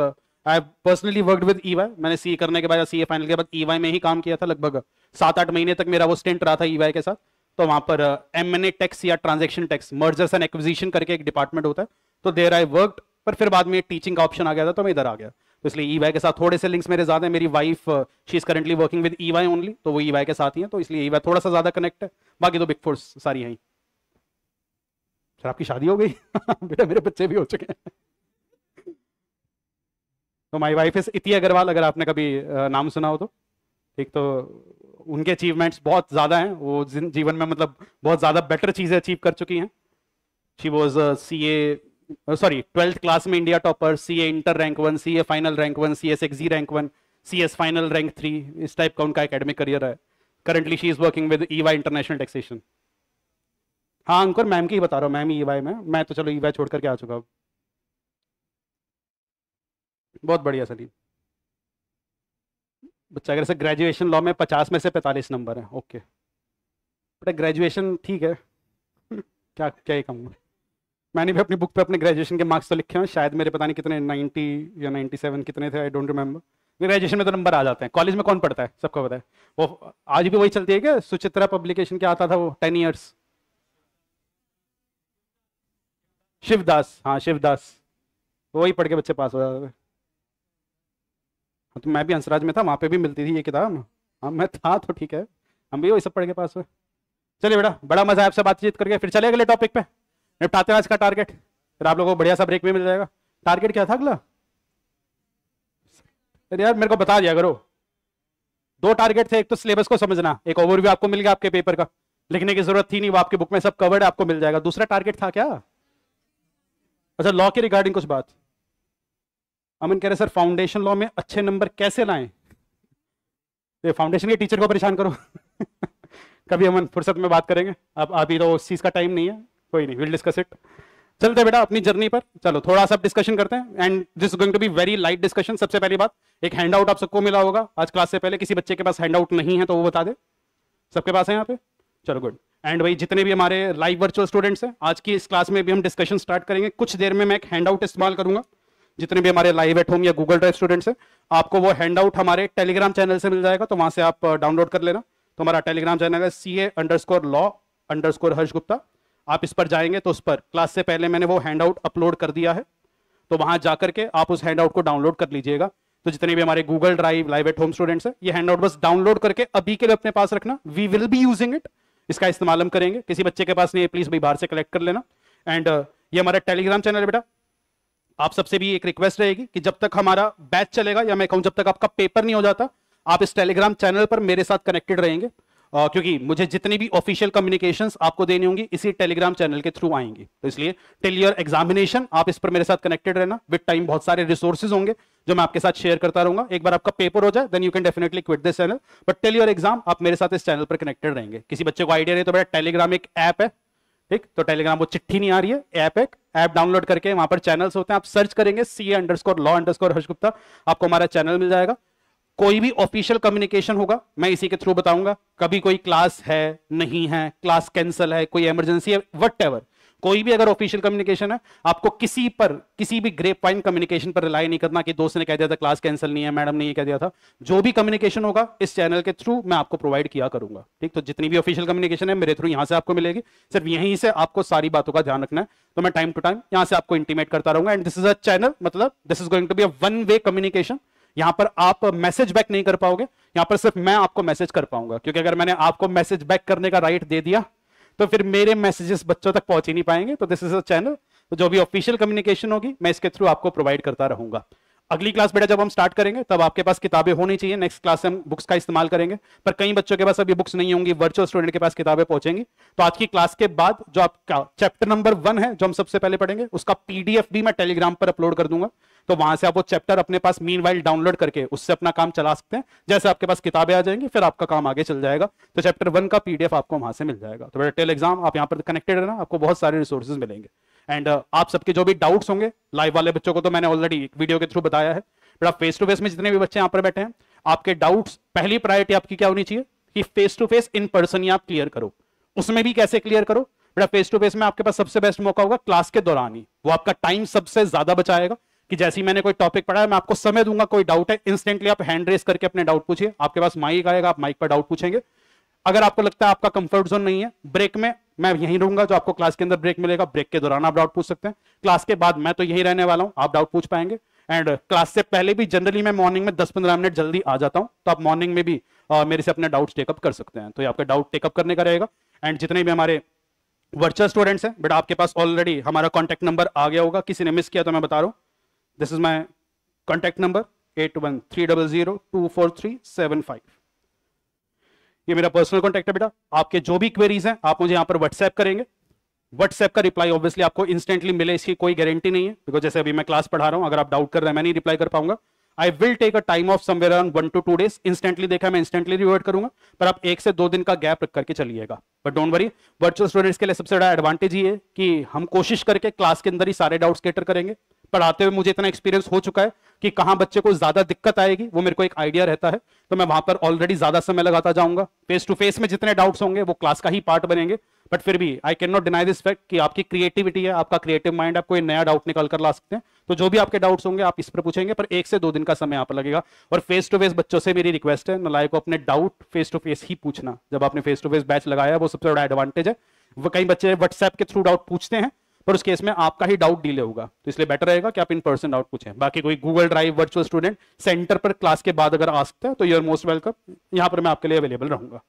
I personally worked with EY। मैंने CA करने के बाद, CA फाइनल के बाद EY में ही काम किया था, लगभग 7-8 महीने तक मेरा वो स्टेंट रहा था EY के साथ। तो वहां पर M&A टैक्स या transaction tax, mergers and acquisition करके एक डिपार्टमेंट होता है, तो देयर आई वर्कड। पर फिर बाद में टीचिंग का ऑप्शन आ गया था तो मैं इधर आ गया, तो इसलिए EY के साथ थोड़े से लिंक्स मेरे ज्यादा है। मेरी wife, she is currently working with EY only, तो वो EY के साथ ही है, तो इसलिए EY थोड़ा सा ज्यादा कनेक्ट है। बाकी तो बिग फोर्स सारी हैं। सर आपकी शादी हो गई? बेटा मेरे बच्चे भी हो चुके हैं। तो माय वाइफ इज इति अग्रवाल, अगर आपने कभी नाम सुना हो तो ठीक। तो उनके अचीवमेंट्स बहुत ज़्यादा हैं, वो जीवन में मतलब बहुत ज़्यादा बेटर चीज़ें अचीव कर चुकी हैं। She was sorry 12th class में India topper, CA inter rank 1, CA final rank 1, CS rank 1, CS final rank 3, इस टाइप का उनका एकेडमिक करियर है। Currently she is working with EY international taxation. हाँ अंकुर, मैम की ही बता रहा हूँ, मैम EY में। मैं तो चलो EY छोड़ करके आ चुका हूँ। बहुत बढ़िया सलीम बच्चा। अगर से ग्रेजुएशन लॉ में 50 में से 45 नंबर है, ओके बेटा ग्रेजुएशन ठीक है। क्या क्या ही कहूँगा, मैंने भी अपनी बुक पे अपने ग्रेजुएशन के मार्क्स तो लिखे हैं, शायद मेरे पता नहीं कितने 90 या 97 कितने थे, आई डोंट रिमेम्बर। ग्रेजुएशन में तो नंबर आ जाते हैं। कॉलेज में कौन पढ़ता है, सबको पता है। वो आज भी वही चलती है क्या, सुचित्रा पब्लिकेशन क्या आता था वो 10 ईयर्स, शिवदास, हाँ शिवदास, वही पढ़ के बच्चे पास हो जाते थे। तो मैं भी हंसराज में था, वहाँ पे भी मिलती थी ये किताब। हाँ मैं था तो ठीक है, हम भी वही सब पढ़ के पास हुए। चलिए बेटा, बड़ा मजा है आपसे बातचीत करके। फिर चले अगले टॉपिक पे, निपटाते हैं आज का टारगेट, फिर आप लोगों को बढ़िया सा ब्रेक भी मिल जाएगा। टारगेट क्या था अगला? अरे यार मेरे को बता दिया करो, 2 टारगेट थे, एक तो सिलेबस को समझना, एक ओवरव्यू आपको मिल गया आपके पेपर का, लिखने की जरूरत थी नहीं, वो आपकी बुक में सब कवर्ड है, आपको मिल जाएगा। दूसरा टारगेट था क्या? अच्छा लॉ के रिगार्डिंग कुछ बात। अमन कह रहे सर फाउंडेशन लॉ में अच्छे नंबर कैसे लाएं? ये फाउंडेशन के टीचर को परेशान करो। कभी अमन फुर्सत में बात करेंगे, अब अभी तो उस चीज़ का टाइम नहीं है। कोई नहीं, विल डिस्कस इट। चलते हैं बेटा अपनी जर्नी पर। चलो थोड़ा सा डिस्कशन करते हैं, and this going to be very light discussion. सबसे पहली बात, एक हैंड आउट आप सबको मिला होगा आज क्लास से पहले। किसी बच्चे के पास हैंड आउट नहीं है तो वो बता दे, सबके पास है यहाँ पे? चलो गुड। एंड वही जितने भी हमारे लाइव वर्चुअल स्टूडेंट्स हैं, आज की इस क्लास में भी हम डिस्कशन स्टार्ट करेंगे। कुछ देर में मैं एक हैंडआउट इस्तेमाल करूंगा। जितने भी हमारे लाइव एट होम या गूगल ड्राइव स्टूडेंट्स हैं, आपको वो हैंडआउट हमारे टेलीग्राम चैनल से मिल जाएगा, तो वहां से आप डाउनलोड कर लेना। तो हमारा टेलीग्राम चैनल है CA_law_हर्ष गुप्ता। आप इस पर जाएंगे तो उस पर क्लास से पहले मैंने वो हैंड आउट अपलोड कर दिया है, तो वहां जाकर के आप उस हैंड आउट को डाउनलोड कर लीजिएगा। तो जितने भी हमारे Google drive live at home students हैं, ये हैंड आउट बस डाउनलोड करके अभी के लिए अपने पास रखना। We will be using it, इसका इस्तेमाल हम करेंगे। किसी बच्चे के पास नहीं है प्लीज भाई बाहर से कलेक्ट कर लेना। एंड ये हमारा टेलीग्राम चैनल है बेटा, आप सबसे भी एक रिक्वेस्ट रहेगी कि जब तक हमारा बैच चलेगा, या मैं कहूँ जब तक आपका पेपर नहीं हो जाता, आप इस टेलीग्राम चैनल पर मेरे साथ कनेक्टेड रहेंगे, क्योंकि मुझे जितनी भी ऑफिशियल कम्युनिकेशंस आपको देनी होंगी इसी टेलीग्राम चैनल के थ्रू आएंगी। तो इसलिए टिल योर एग्जामिनेशन आप इस पर मेरे साथ कनेक्टेड रहना। विद टाइम बहुत सारे रिसोर्सेज होंगे जो मैं आपके साथ शेयर करता रहूंगा। एक बार आपका पेपर हो जाए then you can definitely quit this channel, but till your exam आप मेरे साथ इस चैनल पर कनेक्टेड रहेंगे। किसी बच्चे को आइडिया नहीं तो बेटा टेलीग्राम एक ऐप है, ठीक? तो टेलीग्राम वो चिट्ठी नहीं आ रही है, ऐप एक ऐप डाउनलोड करके वहां पर चैनल्स होते हैं, आप सर्च करेंगे CA_law_हर्ष गुप्ता, आपको हमारा चैनल मिल जाएगा। कोई भी ऑफिशियल कम्युनिकेशन होगा मैं इसी के थ्रू बताऊंगा। कभी कोई क्लास है नहीं है, क्लास कैंसिल है, कोई इमरजेंसी है, वट एवर, कोई भी अगर ऑफिशियल कम्युनिकेशन है, आपको किसी पर, किसी भी ग्रेप वाइन कम्युनिकेशन पर रिलाई नहीं करना कि दोस्त ने कह दिया था क्लास कैंसिल नहीं है, मैडम ने ये कह दिया था। जो भी कम्युनिकेशन होगा इस चैनल के थ्रू मैं आपको प्रोवाइड किया करूंगा, ठीक। तो जितनी भी ऑफिशियल कम्युनिकेशन है मेरे थ्रू यहाँ से आपको मिलेगी, सिर्फ यहीं से आपको सारी बातों का ध्यान रखना है। तो मैं टाइम टू टाइम यहाँ से आपको इंटीमेट करता रहूंगा। And this is a channel, मतलब this is going to be a one way communication. यहाँ पर आप मैसेज बैक नहीं कर पाओगे, यहाँ पर सिर्फ मैं आपको मैसेज कर पाऊंगा, क्योंकि अगर मैंने आपको मैसेज बैक करने का राइट दे दिया तो फिर मेरे मैसेजेस बच्चों तक पहुंच ही नहीं पाएंगे। तो दिस इज अ चैनल, तो जो भी ऑफिशियल कम्युनिकेशन होगी मैं इसके थ्रू आपको प्रोवाइड करता रहूंगा। अगली क्लास बेटा जब हम स्टार्ट करेंगे तब आपके पास किताबें होनी चाहिए। नेक्स्ट क्लास से हम बुक्स का इस्तेमाल करेंगे, पर कई बच्चों के पास अभी बुक्स नहीं होंगी, वर्चुअल स्टूडेंट के पास किताबें पहुंचेंगी। तो आज की क्लास के बाद जो आपका चैप्टर नंबर 1 है जो हम सबसे पहले पढ़ेंगे, उसका PDF भी मैं टेलीग्राम पर अपलोड कर दूंगा। तो वहां से आप वो चैप्टर अपने पास मीनवाइल डाउनलोड करके उससे अपना काम चला सकते हैं। जैसे आपके पास किताबें आ जाएंगी फिर आपका काम आगे चल जाएगा। तो चैप्टर 1 का PDF आपको वहां से मिल जाएगा। तो बेटा टेल एग्जाम आप यहाँ पर कनेक्टेड रहना, आपको बहुत सारे रिसोर्सेज मिलेंगे। एंड आप सबके जो भी डाउट्स होंगे, लाइव वाले बच्चों को तो मैंने ऑलरेडी वीडियो के थ्रू बताया है, बट आप फेस टू फेस में जितने भी बच्चे यहाँ पर बैठे हैं, आपके डाउट्स पहली प्रायोरिटी आपकी क्या होनी चाहिए कि face to face in person ही आप क्लियर करो। उसमें भी कैसे क्लियर करो बेटा, फेस टू फेस में आपके पास सबसे बेस्ट मौका होगा क्लास के दौरान ही। वो आपका टाइम सबसे ज्यादा बचाएगा कि जैसे ही मैंने कोई टॉपिक पढ़ा है मैं आपको समय दूंगा, कोई डाउट है इंस्टेंटली आप हैंड रेस करके अपने डाउट पूछिए। आपके पास माइक आएगा, आप माइक पर डाउट पूछेंगे। अगर आपको लगता है आपका कंफर्ट जोन नहीं है, ब्रेक में मैं यहीं रहूंगा, जो आपको क्लास के अंदर ब्रेक मिलेगा ब्रेक के दौरान आप डाउट पूछ सकते हैं। क्लास के बाद मैं तो यही रहने वाला हूं, आप डाउट पूछ पाएंगे। एंड क्लास से पहले भी जनरली मैं मॉर्निंग में 10-15 मिनट जल्दी आ जाता हूं, तो आप मॉर्निंग में भी मेरे से अपने डाउट्स टेकअप कर सकते हैं। तो ये आपका डाउट टेकअप करने का रहेगा। एंड जितने भी हमारे वर्चुअल स्टूडेंट्स हैं बेटा, आपके पास ऑलरेडी हमारा कॉन्टैक्ट नंबर आ गया होगा, किसी ने मिस किया तो मैं बता रहा हूँ। This is my contact number 8130024375। ये मेरा पर्सनल कॉन्टैक्ट है बेटा। आपके जो भी क्वेरीज हैं आप मुझे यहाँ पर व्हाट्सएप करेंगे, व्हाट्सएप का रिप्लाई ऑब्वियसली आपको इंस्टेंटली मिले इसकी कोई गारंटी नहीं है, बिकॉज जैसे अभी मैं क्लास पढ़ा रहा हूँ, अगर आप डाउट कर रहे हैं मैं नहीं रिप्लाई कर पाऊंगा। I will take a time off somewhere around 1 to 2 days. Instantly देखा मैं इंस्टेंटली रिवर्ट करूंगा, पर आप 1 से 2 दिन का गैप रख करके चलिएगा। But don't worry, virtual students के लिए सबसे बड़ा एडवांटेज ये है कि हम कोशिश करके क्लास के अंदर ही सारे डाउट्स कैटर करेंगे। पढ़ाते हुए मुझे इतना एक्सपीरियंस हो चुका है कि कहां बच्चे को ज्यादा दिक्कत आएगी वो मेरे को एक आइडिया रहता है, तो मैं वहां पर ऑलरेडी ज्यादा समय लगाता जाऊंगा। फेस टू फेस में जितने डाउट्स होंगे वो क्लास का ही पार्ट बनेंगे, बट फिर भी I can not deny this fact कि आपकी क्रिएटिविटी है, आपका क्रिएटिव माइंड, आप कोई नया डाउट निकाल कर ला सकते हैं। तो जो भी आपके डाउट्स होंगे आप इस पर पूछेंगे, पर 1 से 2 दिन का समय यहाँ पर लगेगा। और फेस टू फेस बच्चों से मेरी रिक्वेस्ट है, नलायक को अपने डाउट फेस टू फेस ही पूछना। जब आपने फेस टू फेस बैच लगाया वो सबसे बड़ा एडवांटेज है। वो कई बच्चे व्हाट्सएप के थ्रू डाउट पूछते हैं पर उस केस में आपका ही डाउट डिले होगा, तो इसलिए बेटर रहेगा कि आप इन पर्सन डाउट पूछें। बाकी कोई Google drive virtual student centre पर क्लास के बाद अगर आ सकता है तो यू आर मोस्ट वेलकम, यहाँ पर मैं आपके लिए अवेलेबल रहूंगा।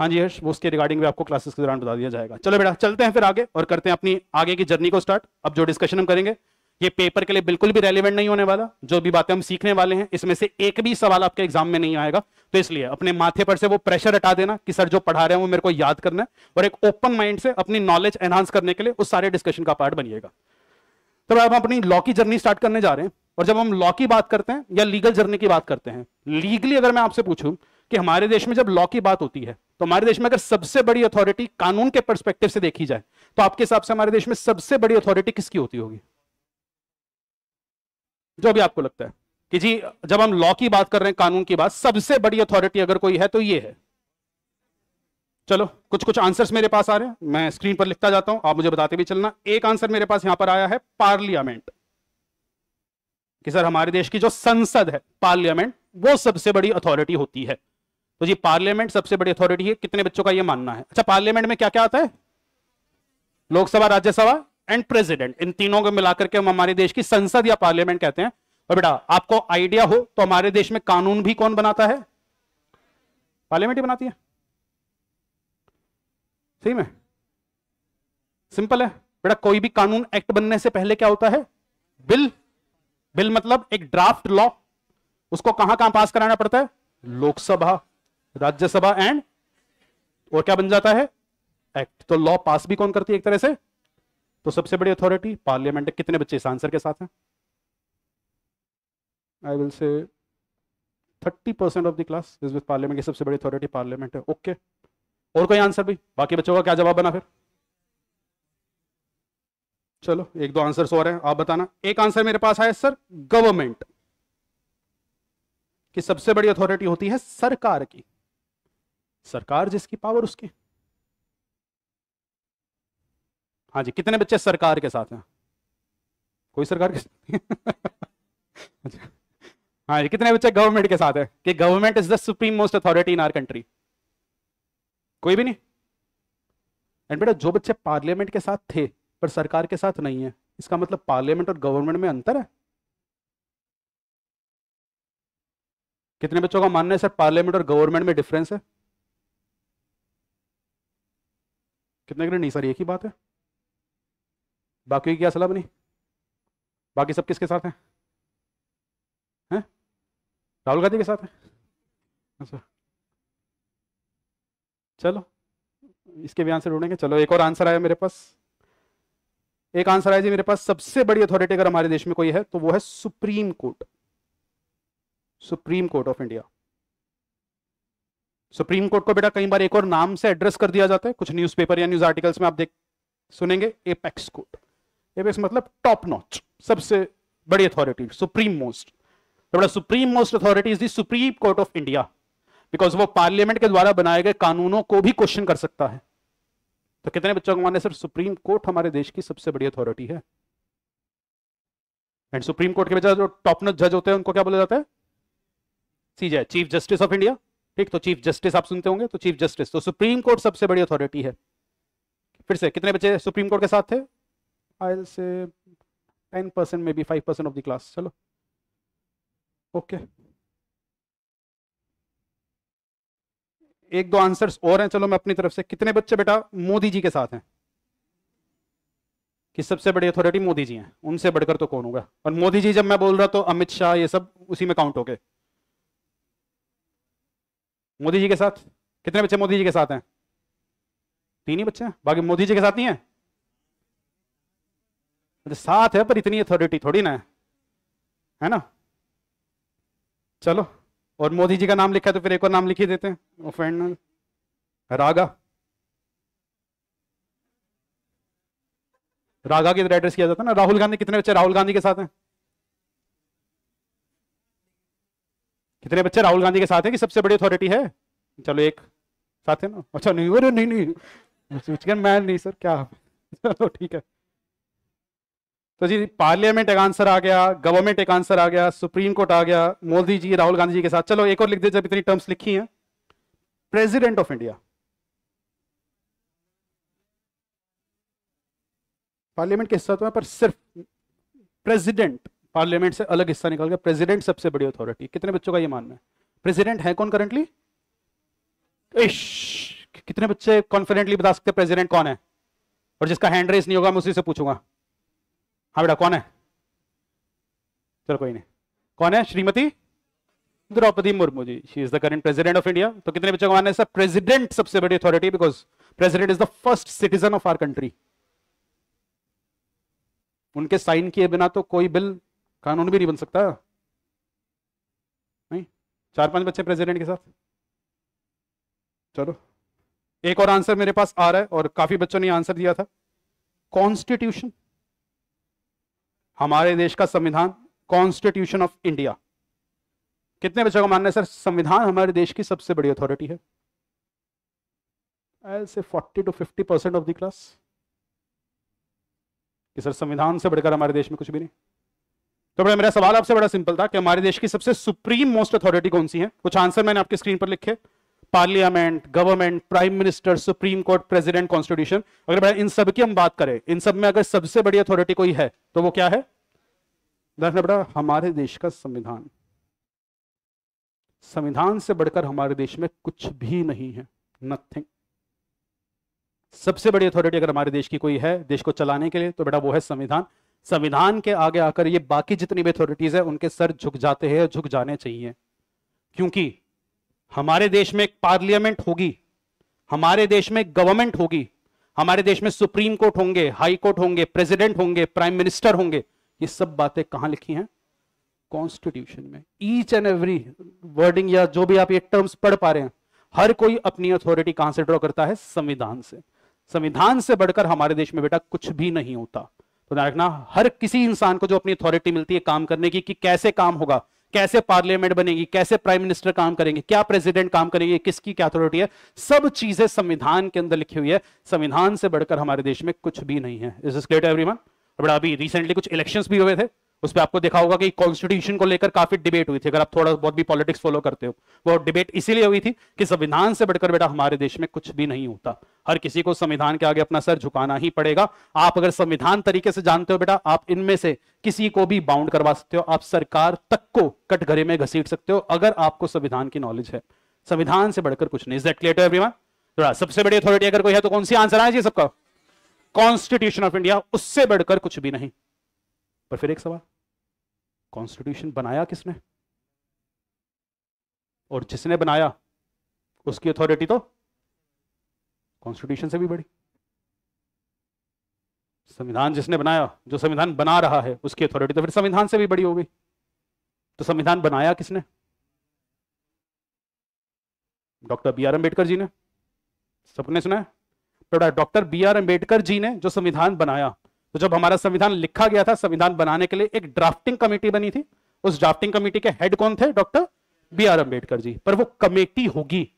हाँ जी हर्ष, उसके रिगार्डिंग भी आपको क्लासेस के दौरान बता दिया जाएगा। चलो बेटा चलते हैं फिर आगे और करते हैं अपनी आगे की जर्नी को स्टार्ट। अब जो डिस्कशन हम करेंगे ये पेपर के लिए बिल्कुल भी रेलिवेंट नहीं होने वाला। जो भी बातें हम सीखने वाले हैं इसमें से एक भी सवाल आपके एग्जाम में नहीं आएगा, तो इसलिए अपने माथे पर से वो प्रेशर हटा देना कि सर जो पढ़ा रहे हैं वो मेरे को याद करना है, और एक ओपन माइंड से अपनी नॉलेज एनहांस करने के लिए उस सारे डिस्कशन का पार्ट बनिएगा। तो अब हम अपनी लॉ की जर्नी स्टार्ट करने जा रहे हैं, और जब हम लॉ की बात करते हैं या लीगल जर्नी की बात करते हैं, लीगली अगर मैं आपसे पूछूं कि हमारे देश में जब लॉ की बात होती है तो हमारे देश में अगर सबसे बड़ी अथॉरिटी कानून के पर्सपेक्टिव से देखी जाए तो आपके हिसाब से हमारे देश में सबसे बड़ी अथॉरिटी किसकी होती होगी? जो भी आपको लगता है कि जी जब हम लॉ की बात कर रहे हैं, कानून की बात, सबसे बड़ी अथॉरिटी अगर कोई है तो ये है। चलो कुछ कुछ आंसर्स मेरे पास आ रहे हैं, मैं स्क्रीन पर लिखता जाता हूं, आप मुझे बताते भी चलना। एक आंसर मेरे पास यहां पर आया है पार्लियामेंट, कि सर हमारे देश की जो संसद है पार्लियामेंट वो सबसे बड़ी अथॉरिटी होती है। तो जी पार्लियामेंट सबसे बड़ी अथॉरिटी है, कितने बच्चों का यह मानना है? अच्छा पार्लियामेंट में क्या क्या आता है? लोकसभा, राज्यसभा एंड प्रेसिडेंट, इन तीनों को मिलाकर के हम हमारे देश की संसद या पार्लियामेंट कहते हैं। और बेटा आपको आइडिया हो तो हमारे देश में कानून भी कौन बनाता है? पार्लियामेंट ही बनाती है, सही में सिंपल है बेटा। कोई भी कानून एक्ट बनने से पहले क्या होता है? बिल, बिल मतलब एक ड्राफ्ट लॉ। उसको कहां कहां पास कराना पड़ता है? लोकसभा, राज्यसभा एंड और क्या बन जाता है? एक्ट। तो लॉ पास भी कौन करती है एक तरह से? तो सबसे बड़ी अथॉरिटी पार्लियामेंट है। कितने बच्चे इस आंसर के साथ हैं? I will say 30% of the class is with parliament की सबसे बड़ी अथॉरिटी पार्लियामेंट है। ओके और कोई आंसर भी? बाकी बच्चों का क्या जवाब बना फिर? चलो एक दो आंसर और हैं, आप बताना। एक आंसर मेरे पास आया सर गवर्नमेंट, कि सबसे बड़ी अथॉरिटी होती है सरकार की, सरकार जिसकी पावर उसकी। हाँ जी, कितने बच्चे सरकार के साथ हैं? कोई सरकार के साथ? हाँ जी, कितने बच्चे गवर्नमेंट के साथ हैं कि government is the supreme most authority in our country? कोई भी नहीं। एंड बेटा जो बच्चे पार्लियामेंट के साथ थे पर सरकार के साथ नहीं है, इसका मतलब पार्लियामेंट और गवर्नमेंट में अंतर है। कितने बच्चों का मानना है सर पार्लियामेंट और गवर्नमेंट में डिफरेंस है? कितने करें? नहीं सर एक ही बात है, बाकी क्या सलाह बनी? बाकी सब किसके साथ हैं? हैं? राहुल गांधी के साथ हैं। अच्छा चलो इसके भी आंसर ढूंढेंगे। चलो एक और आंसर आया मेरे पास, एक आंसर आया जी मेरे पास, सबसे बड़ी अथॉरिटी अगर हमारे देश में कोई है तो वो है supreme court, supreme court of India. Supreme court को बेटा कई बार एक और नाम से एड्रेस कर दिया जाता है, कुछ न्यूज़पेपर या न्यूज़ आर्टिकल्स में आप देख सुनेंगे एपेक्स कोर्ट। एपेक्स मतलब टॉप नॉच, सबसे बड़ी अथॉरिटी, सुप्रीम मोस्ट। तो बेटा supreme most authority is the supreme court of India, because वो पार्लियामेंट के द्वारा बनाए गए कानूनों को भी क्वेश्चन कर सकता है। तो कितने बच्चों को मानना है सर सुप्रीम कोर्ट हमारे देश की सबसे बड़ी अथॉरिटी है? एंड सुप्रीम कोर्ट के बजाय जो टॉप नॉच जज होते हैं उनको क्या बोला जाता है? CJ, chief justice of India. ठीक, तो चीफ जस्टिस आप सुनते होंगे, तो चीफ जस्टिस। तो सुप्रीम कोर्ट सबसे बड़ी अथॉरिटी है। फिर से कितने बच्चे सुप्रीम कोर्ट के साथ थे? आई से 10% में बी 5% ऑफ द क्लास। चलो ओके एक दो आंसर्स और हैं। चलो मैं अपनी तरफ से, कितने बच्चे बेटा मोदी जी के साथ हैं कि सबसे बड़ी अथॉरिटी मोदी जी हैं, उनसे बढ़कर तो कौन होगा? और मोदी जी जब मैं बोल रहा तो अमित शाह ये सब उसी में काउंट हो गए। मोदी जी के साथ कितने बच्चे मोदी जी के साथ हैं? 3 ही बच्चे हैं, बाकी मोदी जी के साथ नहीं है। तो साथ है पर इतनी अथॉरिटी थोड़ी ना है, है ना। चलो और मोदी जी का नाम लिखा है तो फिर एक और नाम लिख ही देते हैं, ऑफेंड रागा। रागा के एड्रेस किया जाता है ना। राहुल गांधी, कितने बच्चे राहुल गांधी के साथ हैं? कितने बच्चे राहुल गांधी के साथ हैं कि सबसे बड़ी अथॉरिटी है? चलो एक साथ है ना। अच्छा नहीं, अरे नहीं नहीं मैं नहीं सर क्या। चलो ठीक है, तो जी पार्लियामेंट एक आंसर आ गया, गवर्नमेंट एक आंसर आ गया, सुप्रीम कोर्ट आ गया, मोदी जी राहुल गांधी जी के साथ। चलो एक और लिख दे, जब इतनी टर्म्स लिखी हैं, प्रेसिडेंट ऑफ इंडिया। पार्लियामेंट के हिस्सा तो है पर सिर्फ प्रेसिडेंट, पार्लियामेंट से अलग हिस्सा निकाल के प्रेसिडेंट सबसे बड़ी अथॉरिटी। कितने बच्चों का ये मानना है? प्रेसिडेंट है कौन करंटली? कितने बच्चे कॉन्फिडेंटली बता सकते प्रेसिडेंट कौन है? और जिसका हैंड रेस नहीं होगा मैं उसी से पूछूंगा। हाँ बेटा कौन है? चलो कोई नहीं, कौन है? Shrimati Draupadi Murmu ji, she is the current president of India. तो कितने बच्चों को मानना है सर प्रेसिडेंट सबसे बड़ी authority, because president is the first citizen of our country. उनके साइन किए बिना तो कोई बिल कानून भी नहीं बन सकता। नहीं 4-5 बच्चे प्रेसिडेंट के साथ। चलो एक और आंसर मेरे पास आ रहा है और काफी बच्चों ने आंसर दिया था, कॉन्स्टिट्यूशन। हमारे देश का संविधान, कॉन्स्टिट्यूशन ऑफ इंडिया। कितने बच्चों का मानना है सर संविधान हमारे देश की सबसे बड़ी अथॉरिटी है? ऐसे 40 to 50% ऑफ द क्लास कि सर संविधान से बढ़कर हमारे देश में कुछ भी नहीं। तो बड़ा मेरा सवाल आपसे बड़ा सिंपल था कि हमारे देश की सबसे सुप्रीम मोस्ट अथॉरिटी कौन सी है। कुछ आंसर मैंने आपके स्क्रीन पर लिखे, parliament, government, prime minister, supreme court, president, constitution. अगर इन सब की हम बात करें, इन सब में अगर सबसे बड़ी अथॉरिटी कोई है तो वो क्या है? बेटा हमारे देश का संविधान। संविधान से बढ़कर हमारे देश में कुछ भी नहीं है, नथिंग। सबसे बड़ी अथॉरिटी अगर हमारे देश की कोई है देश को चलाने के लिए तो बेटा वो है संविधान। संविधान के आगे आकर ये बाकी जितनी भी अथॉरिटीज है उनके सर झुक जाते हैं, झुक जाने चाहिए। क्योंकि हमारे देश में एक पार्लियामेंट होगी, हमारे देश में गवर्नमेंट होगी, हमारे देश में सुप्रीम कोर्ट होंगे, हाई कोर्ट होंगे, प्रेसिडेंट होंगे, प्राइम मिनिस्टर होंगे। ये सब बातें कहां लिखी हैं? कॉन्स्टिट्यूशन में। ईच एंड एवरी वर्डिंग या जो भी आप ये टर्म्स पढ़ पा रहे हैं, हर कोई अपनी अथॉरिटी कहां से ड्रॉ करता है? संविधान से। संविधान से बढ़कर हमारे देश में बेटा कुछ भी नहीं होता। तो ध्यान रखना, हर किसी इंसान को जो अपनी अथॉरिटी मिलती है काम करने की, कि कैसे काम होगा, कैसे पार्लियामेंट बनेगी, कैसे प्राइम मिनिस्टर काम करेंगे, क्या प्रेसिडेंट काम करेंगे, किसकी क्या अथॉरिटी है, सब चीजें संविधान के अंदर लिखी हुई है। संविधान से बढ़कर हमारे देश में कुछ भी नहीं है। Is this clear to everyone? अभी रिसेंटली कुछ इलेक्शंस भी हुए थे, उस पर आपको देखा होगा कि कॉन्स्टिट्यूशन को लेकर काफी डिबेट हुई थी। अगर आप थोड़ा बहुत भी पॉलिटिक्स फॉलो करते हो, वो डिबेट इसीलिए हुई थी कि संविधान से बढ़कर बेटा हमारे देश में कुछ भी नहीं होता। हर किसी को संविधान के आगे अपना सर झुकाना ही पड़ेगा। आप अगर संविधान तरीके से जानते हो बेटा, आप इनमें से किसी को भी बाउंड करवा सकते हो, आप सरकार तक को कटघरे में घसीट सकते हो, अगर आपको संविधान की नॉलेज है। संविधान से बढ़कर कुछ नहीं। Is that clear to everyone? थोड़ा सबसे बड़ी अथॉरिटी अगर कोई है तो कौन सी? आंसर आना चाहिए सबका, कॉन्स्टिट्यूशन ऑफ इंडिया। उससे बढ़कर कुछ भी नहीं। पर फिर एक सवाल, कॉन्स्टिट्यूशन बनाया किसने? और जिसने बनाया उसकी अथॉरिटी तो कॉन्स्टिट्यूशन से भी बड़ी। संविधान जिसने बनाया, जो संविधान बना रहा है, उसकी अथॉरिटी तो फिर संविधान से भी बड़ी हो गई। तो संविधान बनाया किसने? Doctor B R Ambedkar ji ने। सबने सुना है, doctor B R Ambedkar ji ने जो संविधान बनाया। तो जब हमारा संविधान लिखा गया था, संविधान बनाने के लिए एक ड्राफ्टिंग कमेटी बनी थी। उस ड्राफ्टिंग कमेटी के हेड कौन थे? Doctor B R Ambedkar ji. पर वो कमेटी होगी,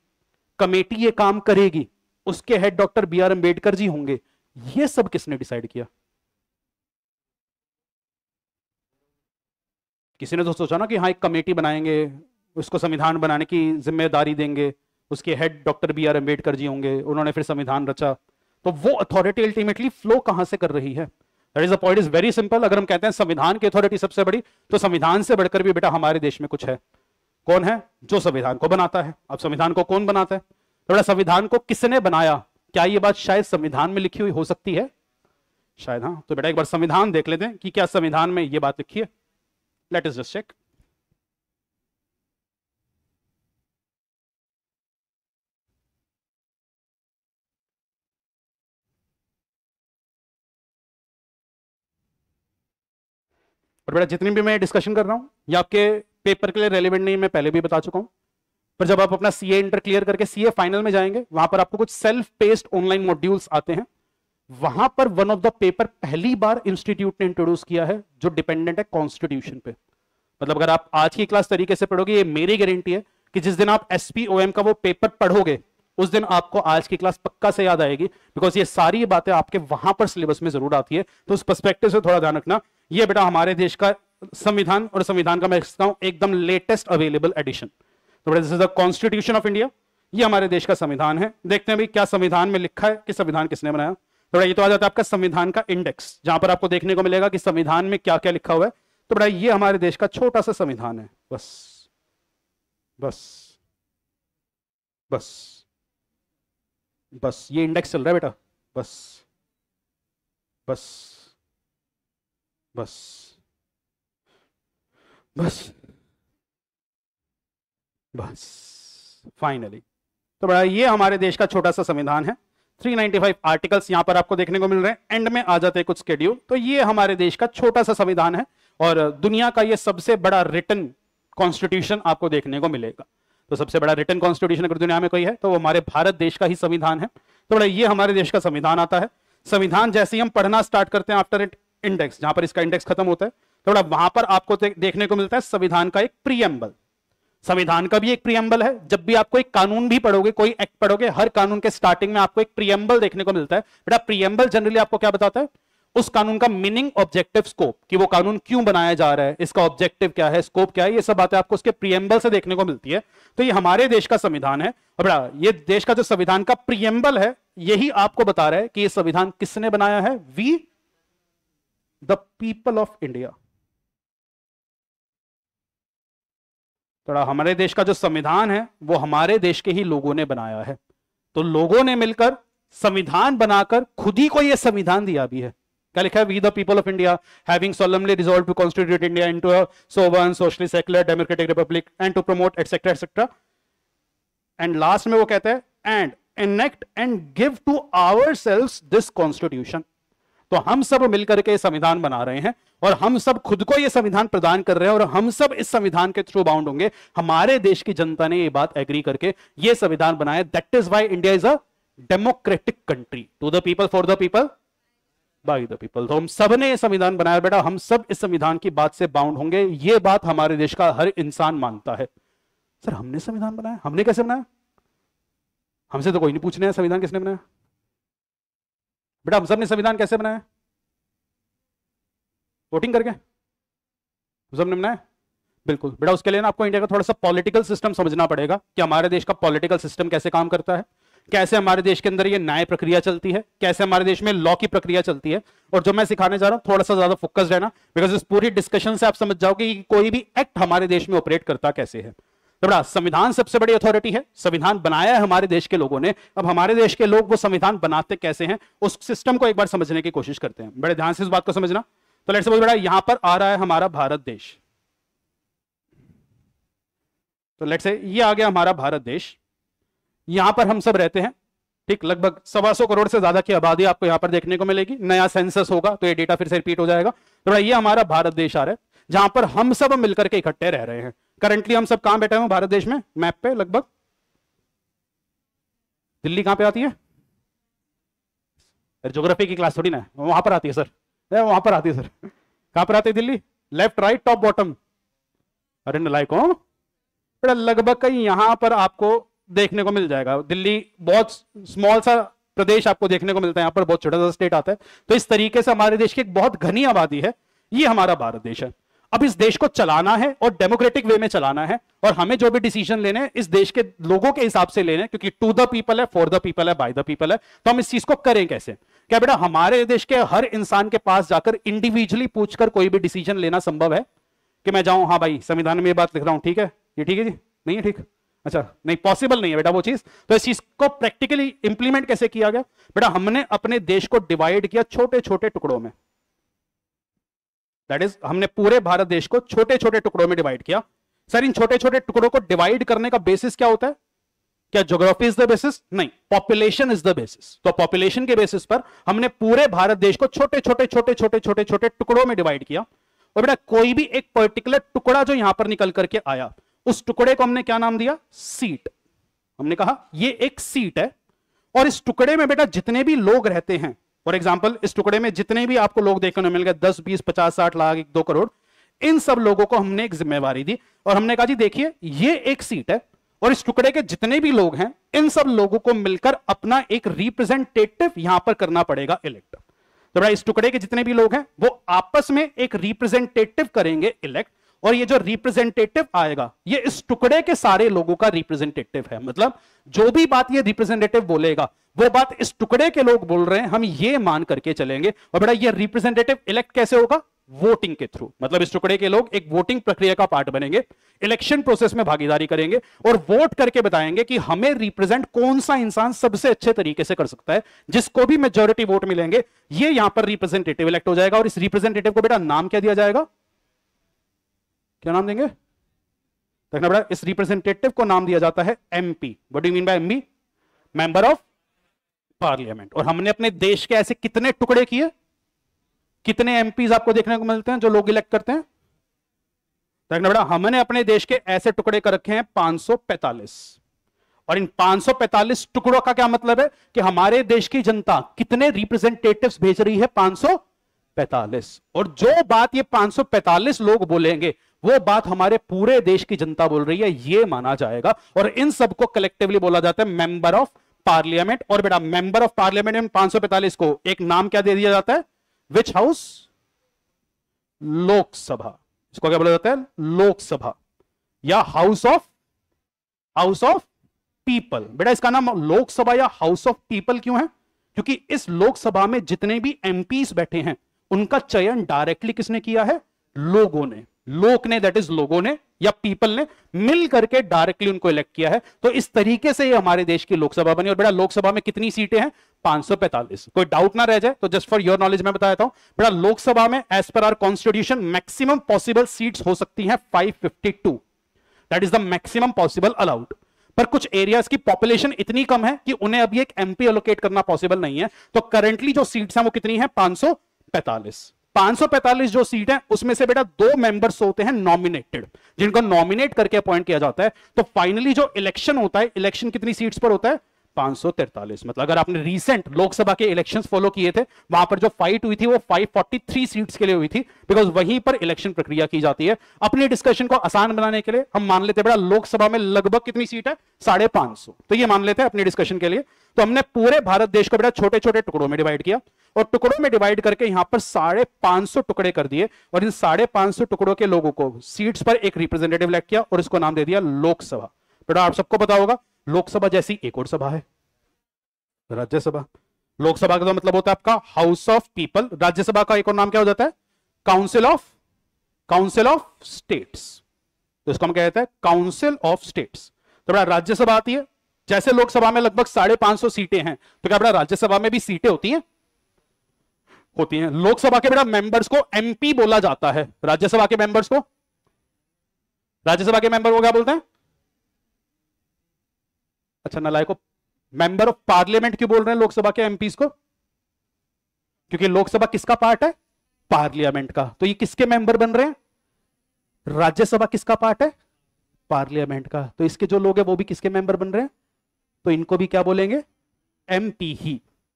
कमेटी ये काम करेगी, उसके head doctor B R Ambedkar ji होंगे। ये सब किसने डिसाइड किया? किसी ने तो सोचा ना कि हाँ एक कमेटी बनाएंगे, उसको संविधान बनाने की जिम्मेदारी देंगे, उसके head doctor B R Ambedkar ji होंगे, उन्होंने फिर संविधान रचा। तो वो अथॉरिटी अल्टीमेटली फ्लो कहां से कर रही है? That is the point. Is very simple. अगर हम कहते हैं संविधान की अथॉरिटी सबसे बड़ी, तो संविधान से बढ़कर भी बेटा हमारे देश में कुछ है। कौन है? जो संविधान को बनाता है। अब संविधान को कौन बनाता है? तो बेटा संविधान को किसने बनाया? क्या ये बात शायद संविधान में लिखी हुई हो सकती है? शायद। हाँ, तो बेटा एक बार संविधान देख लेते हैं कि क्या संविधान में ये बात लिखी है। Let us just check. और बेटा जितनी भी मैं डिस्कशन कर रहा हूँ ये आपके पेपर के लिए रेलिवेंट नहीं है, मैं पहले भी बता चुका हूँ। पर जब आप अपना सीए इंटर क्लियर करके सीए फाइनल में जाएंगे, वहां पर आपको कुछ सेल्फ पेस्ड ऑनलाइन मॉड्यूल्स आते हैं। वहां पर वन ऑफ द पेपर पहली बार इंस्टीट्यूट ने इंट्रोड्यूस किया है जो डिपेंडेंट है कॉन्स्टिट्यूशन पे। मतलब अगर आप आज की क्लास तरीके से पढ़ोगे, ये मेरी गारंटी है कि जिस दिन आप एसपीओएम का वो पेपर पढ़ोगे उस दिन आपको आज की क्लास पक्का से याद आएगी, बिकॉज ये सारी बातें आपके वहां पर सिलेबस में जरूर आती है। तो उस पर्सपेक्टिव से थोड़ा ध्यान रखना। ये बेटा हमारे देश का संविधान, और संविधान का मैं कहता हूं एकदम लेटेस्ट अवेलेबल एडिशन। तो बेटा this is the constitution of India, ये हमारे देश का संविधान है। देखते हैं भाई क्या संविधान में लिखा है कि संविधान किसने बनाया। तो बेटा ये तो आ जाता है आपका संविधान का इंडेक्स, जहां पर आपको देखने को मिलेगा कि संविधान में क्या क्या लिखा हुआ है। तो बेटा ये हमारे देश का छोटा सा संविधान है। बस बस बस बस ये इंडेक्स चल रहा है बेटा। बस बस बस बस बस फाइनली। तो बड़ा ये हमारे देश का छोटा सा संविधान है। 395 आर्टिकल्स यहां पर आपको देखने को मिल रहे हैं। एंड में आ जाते हैं कुछ शेड्यूल। तो ये हमारे देश का छोटा सा संविधान है, और दुनिया का ये सबसे बड़ा रिटन कॉन्स्टिट्यूशन आपको देखने को मिलेगा। तो सबसे बड़ा रिटन कॉन्स्टिट्यूशन अगर दुनिया में कोई है तो वो हमारे भारत देश का ही संविधान है। तो बड़ा ये हमारे देश का संविधान आता है। संविधान जैसे ही हम पढ़ना स्टार्ट करते हैं आफ्टर इट इंडेक्स, जहां पर इसका इंडेक्स खत्म होता है, थोड़ा वहां पर आपको देखने को मिलता है संविधान का एक प्रीएम्बल। संविधान का भी एक प्रीएम्बल है। जब भी आपको एक कानून भी पढ़ोगे, कोई एक्ट पढ़ोगे, हर कानून के स्टार्टिंग में आपको एक प्रीएम्बल देखने को मिलता है। बेटा प्रीएम्बल जनरली आपको क्या बताता है? उस कानून का मीनिंग, ऑब्जेक्टिव, स्कोप, कि वो कानून क्यों बनाया जा रहा है, इसका ऑब्जेक्टिव क्या है, स्कोप क्या है, ये सब बातें आपको उसके प्रीएम्बल से देखने को मिलती है। तो ये हमारे देश का संविधान है। और बेटा ये देश का जो संविधान का प्रीएम्बल है यही आपको बता रहा है कि ये संविधान किसने बनाया है। We The people of India। थोड़ा हमारे देश का जो संविधान है वो हमारे देश के ही लोगों ने बनाया है। तो लोगों ने मिलकर संविधान बनाकर खुद ही को ये संविधान दिया भी है। क्या लिखा है? We the people of India having solemnly resolved to constitute India into a sovereign, socially secular, democratic republic and to promote etc etc and last में वो कहते हैं and enact and give to ourselves this constitution। तो हम सब मिलकर के संविधान बना रहे हैं और हम सब खुद को ये संविधान प्रदान कर रहे हैं और हम सब इस संविधान के थ्रू बाउंड होंगे। हमारे देश की जनता ने ये बात एग्री करके ये संविधान बनाया। That is why India is a democratic country. To the people, for the people. बाकी द पीपल। तो हम सब ने संविधान बनाया बेटा, हम सब इस संविधान की बात से बाउंड होंगे, ये बात हमारे देश का हर इंसान मानता है। सर हमने संविधान बनाया, हमने कैसे बनाया? हमसे तो कोई नहीं पूछने है संविधान किसने बनाया। बेटा हम सब ने संविधान कैसे बनाया? वोटिंग करके हम सब ने बनाया। बिल्कुल बेटा, उसके लिए ना आपको इंडिया का थोड़ा सा पॉलिटिकल सिस्टम समझना पड़ेगा कि हमारे देश का पॉलिटिकल सिस्टम कैसे काम करता है, कैसे हमारे देश के अंदर ये न्याय प्रक्रिया चलती है, कैसे हमारे देश में लॉ की प्रक्रिया चलती है। और जो मैं सिखाने जा रहा हूँ थोड़ा सा ज्यादा फोकस्ड है ना, बिकॉज इस पूरी डिस्कशन से आप समझ जाओगे कि कोई भी एक्ट हमारे देश में ऑपरेट करता कैसे है। तो बेटा संविधान सबसे बड़ी अथॉरिटी है, संविधान बनाया है हमारे देश के लोगों ने। अब हमारे देश के लोग वो संविधान बनाते कैसे हैं उस सिस्टम को एक बार समझने की कोशिश करते हैं। बड़े ध्यान से इस बात को समझना। तो लेट्स सपोज बेटा यहां पर आ रहा है हमारा भारत देश, तो लेट्स से ये आ गया हमारा भारत देश, यहां पर हम सब रहते हैं ठीक। लगभग 125 करोड़ से ज्यादा की आबादी आपको यहां पर देखने को मिलेगी। नया सेंसस होगा तो ये डेटा फिर से रिपीट हो जाएगा। तो ये हमारा भारत देश आ रहा है जहां पर हम सब मिलकर के इकट्ठे रह रहे हैं। करंटली हम सब कहां बैठे हैं भारत देश में? मैप पे लगभग दिल्ली कहां पे आती है? ज्योग्राफी की क्लास थोड़ी ना, वहां पर आती है सर, वहां पर आती है सर। कहां पर आती है Delhi? Left right top bottom. अरे लाइक हो लगभग कहीं यहां पर आपको देखने को मिल जाएगा। दिल्ली बहुत स्मॉल सा प्रदेश आपको देखने को मिलता है, यहाँ पर बहुत छोटा सा स्टेट आता है। तो इस तरीके से हमारे देश की एक बहुत घनी आबादी है, ये हमारा भारत देश है। अब इस देश को चलाना है और डेमोक्रेटिक वे में चलाना है, और हमें जो भी डिसीजन लेने हैं इस देश के लोगों के हिसाब से लेने हैं, क्योंकि टू द पीपल है, फॉर द पीपल है, बाय द पीपल है। तो हम इस चीज को करें कैसे? क्या बेटा हमारे देश के हर इंसान के पास जाकर इंडिविजुअली पूछकर कोई भी डिसीजन लेना संभव है? कि मैं जाऊं, हाँ भाई संविधान में ये बात लिख रहा हूं, ठीक है ये ठीक है जी, नहीं है ठीक, अच्छा नहीं, पॉसिबल नहीं है बेटा वो चीज। तो इस चीज को प्रैक्टिकली इंप्लीमेंट कैसे किया गया? बेटा हमने अपने देश को डिवाइड किया छोटे छोटे टुकड़ों में, दैट इज हमने पूरे भारत देश को छोटे छोटे टुकड़ों में डिवाइड किया। सर इन छोटे छोटे टुकड़ों को डिवाइड करने का बेसिस क्या होता है? क्या ज्योग्राफी इज द बेसिस? नहीं, पॉपुलेशन इज द बेसिस। तो पॉपुलेशन के बेसिस पर हमने पूरे भारत देश को छोटे छोटे छोटे छोटे छोटे छोटे टुकड़ों में डिवाइड किया। और बेटा कोई भी एक पर्टिकुलर टुकड़ा जो यहां पर निकल करके आया उस टुकड़े को हमने क्या नाम दिया? सीट। हमने कहा ये एक सीट है, और इस टुकड़े में बेटा जितने भी लोग रहते हैं, फॉर एग्जांपल इस टुकड़े में जितने भी आपको लोग देखने मिल गए 10, 20, 50, 60 लाख, 1-2 करोड़, इन सब लोगों को हमने एक जिम्मेवारी दी और हमने कहा जी देखिए ये एक सीट है और इस टुकड़े के जितने भी लोग हैं इन सब लोगों को मिलकर अपना एक रिप्रेजेंटेटिव यहां पर करना पड़ेगा इलेक्ट। तो बेटा इस टुकड़े के जितने भी लोग हैं वो आपस में एक रिप्रेजेंटेटिव करेंगे इलेक्ट, और ये जो रिप्रेजेंटेटिव आएगा ये इस टुकड़े के सारे लोगों का रिप्रेजेंटेटिव है। मतलब जो भी बात ये रिप्रेजेंटेटिव बोलेगा वो बात इस टुकड़े के लोग बोल रहे हैं, हम ये मान करके चलेंगे। और बेटा ये रिप्रेजेंटेटिव इलेक्ट कैसे होगा? वोटिंग के थ्रू। मतलब इस टुकड़े के लोग एक वोटिंग प्रक्रिया का पार्ट बनेंगे, इलेक्शन प्रोसेस में भागीदारी करेंगे और वोट करके बताएंगे कि हमें रिप्रेजेंट कौन सा इंसान सबसे अच्छे तरीके से कर सकता है, जिसको भी मेजोरिटी वोट मिलेंगे ये यहां पर रिप्रेजेंटेटिव इलेक्ट हो जाएगा। और इस रिप्रेजेंटेटिव को बेटा नाम क्या दिया जाएगा? क्या नाम देंगे? देखना बेटा इस रिप्रेजेंटेटिव को नाम दिया जाता है MP. What do you mean by MP? Member of parliament. और हमने अपने देश के ऐसे कितने टुकड़े किए? कितने एमपीज आपको देखने को मिलते हैं जो लोग इलेक्ट करते हैं? देखना बेटा हमने अपने देश के ऐसे टुकड़े कर रखे हैं 545। और इन 545 टुकड़ों का क्या मतलब है? कि हमारे देश की जनता कितने रिप्रेजेंटेटिव्स भेज रही है? 545। और जो बात ये 545 लोग बोलेंगे वो बात हमारे पूरे देश की जनता बोल रही है, ये माना जाएगा। और इन सबको कलेक्टिवली बोला जाता है मेंबर ऑफ पार्लियामेंट। और बेटा मेंबर ऑफ पार्लियामेंट में 545 को एक नाम क्या दे दिया जाता है? Which house? लोकसभा। इसको क्या बोला जाता है? लोकसभा या हाउस ऑफ पीपल। बेटा इसका नाम लोकसभा या हाउस ऑफ पीपल क्यों है? क्योंकि इस लोकसभा में जितने भी एमपीज बैठे हैं उनका चयन डायरेक्टली किसने किया है? लोगों ने। लोक ने, दैट इज लोगों ने या पीपल ने मिल करके डायरेक्टली उनको इलेक्ट किया है। तो इस तरीके से ये हमारे देश की लोकसभा बनी। और बेटा लोकसभा में कितनी सीटें हैं? 545। कोई डाउट ना रह जाए तो जस्ट फॉर योर नॉलेज मैं बताता हूं। बेटा लोकसभा में as per our constitution maximum possible seats हो सकती हैं 552। That is the maximum possible allowed. पर कुछ एरियाज की पॉपुलेशन इतनी कम है कि उन्हें अभी एक एमपी एलोकेट करना पॉसिबल नहीं है। तो करंटली जो सीट्स हैं वो कितनी है? 545। 545 जो सीट है उसमें से बेटा 2 मेंबर्स होते हैं नॉमिनेटेड, जिनको नॉमिनेट करके अपॉइंट किया जाता है। तो फाइनली जो इलेक्शन होता है, इलेक्शन कितनी सीट्स पर होता है? 543। मतलब अगर आपने रीसेंट लोकसभा के इलेक्शंस फॉलो किए थे, वहां पर जो फाइट हुई थी वो 543 सीट्स के लिए हुई थी, बिकॉज वहीं पर इलेक्शन प्रक्रिया की जाती है। अपने डिस्कशन को आसान बनाने के लिए हम मान लेते हैं बेटा लोकसभा में लगभग कितनी सीट है, 550, तो ये मान लेते हैं अपने डिस्कशन के लिए। तो हमने पूरे भारत देश को बेटा छोटे छोटे टुकड़ों में डिवाइड किया और टुकड़ों में डिवाइड करके यहाँ पर 550 टुकड़े कर दिए और इन 550 टुकड़ों के लोगों को सीट्स पर एक रिप्रेजेंटेटिव इलेक्ट किया और इसको नाम दे दिया लोकसभा। बेटा आप सबको पता होगा लोकसभा जैसी एक और सभा है राज्यसभा। लोकसभा का तो मतलब होता है आपका हाउस ऑफ पीपल, राज्यसभा का एक और नाम क्या हो जाता है, काउंसिल ऑफ स्टेट्स, तो इसको हम कहते हैं काउंसिल ऑफ स्टेट्स। तो बेटा राज्यसभा आती है, जैसे लोकसभा में लगभग 550 सीटें हैं, तो क्या बेटा राज्यसभा में भी सीटें होती हैं। लोकसभा के बेटा मेंबर्स को एमपी बोला जाता है, राज्यसभा के मेंबर्स को, राज्यसभा के मेंबर को क्या बोलते हैं, अच्छा नालायको, मेंबर ऑफ पार्लियामेंट क्यों बोल रहे हैं लोकसभा के एमपीज को, क्योंकि लोकसभा किसका पार्ट है, पार्लियामेंट का। तो ये किसके मेंबर बन रहे हैं, राज्यसभा किसका पार्ट है, पार्लियामेंट का। तो इसके जो लोग हैं वो भी किसके मेंबर बन रहे हैं, तो इनको भी क्या बोलेंगे, एमपी ही,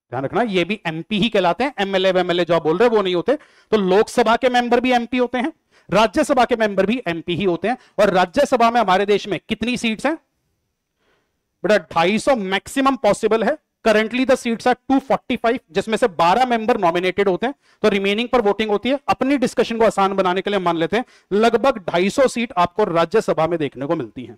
ध्यान रखना ये भी एमपी ही कहलाते हैं। एमएलए एमएलए जो बोल रहे हैं वो नहीं होते। तो लोकसभा के मेंबर भी एमपी होते हैं, राज्यसभा के मेंबर भी एमपी ही होते हैं। और राज्यसभा में हमारे देश में कितनी सीट्स हैं बेटा, 250 मैक्सिमम पॉसिबल है। करंटली द सीट्स आर 245, जिसमें से 12 मेंबर नॉमिनेटेड होते हैं, तो रिमेनिंग पर वोटिंग होती है। अपनी डिस्कशन को आसान बनाने के लिए मान लेते हैं लगभग 250 सीट आपको राज्यसभा में देखने को मिलती हैं।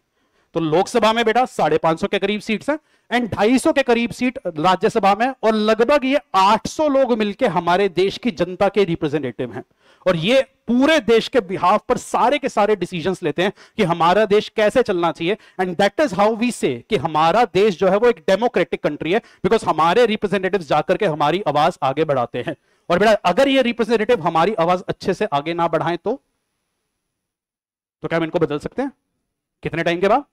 तो लोकसभा में बेटा 550 के करीब सीट्स हैं एंड 250 के करीब सीट राज्यसभा में, और लगभग ये 800 लोग मिलकर हमारे देश की जनता के रिप्रेजेंटेटिव हैं और ये पूरे देश के बिहाफ पर सारे के सारे डिसीजंस लेते हैं कि हमारा देश कैसे चलना चाहिए। And that is how we say कि हमारा देश जो है वो एक डेमोक्रेटिक कंट्री है, बिकॉज हमारे रिप्रेजेंटेटिव्स जाकर के हमारी आवाज आगे बढ़ाते हैं। और बेटा अगर ये रिप्रेजेंटेटिव हमारी आवाज अच्छे से आगे ना बढ़ाएं तो क्या हम इनको बदल सकते हैं, कितने टाइम के बाद,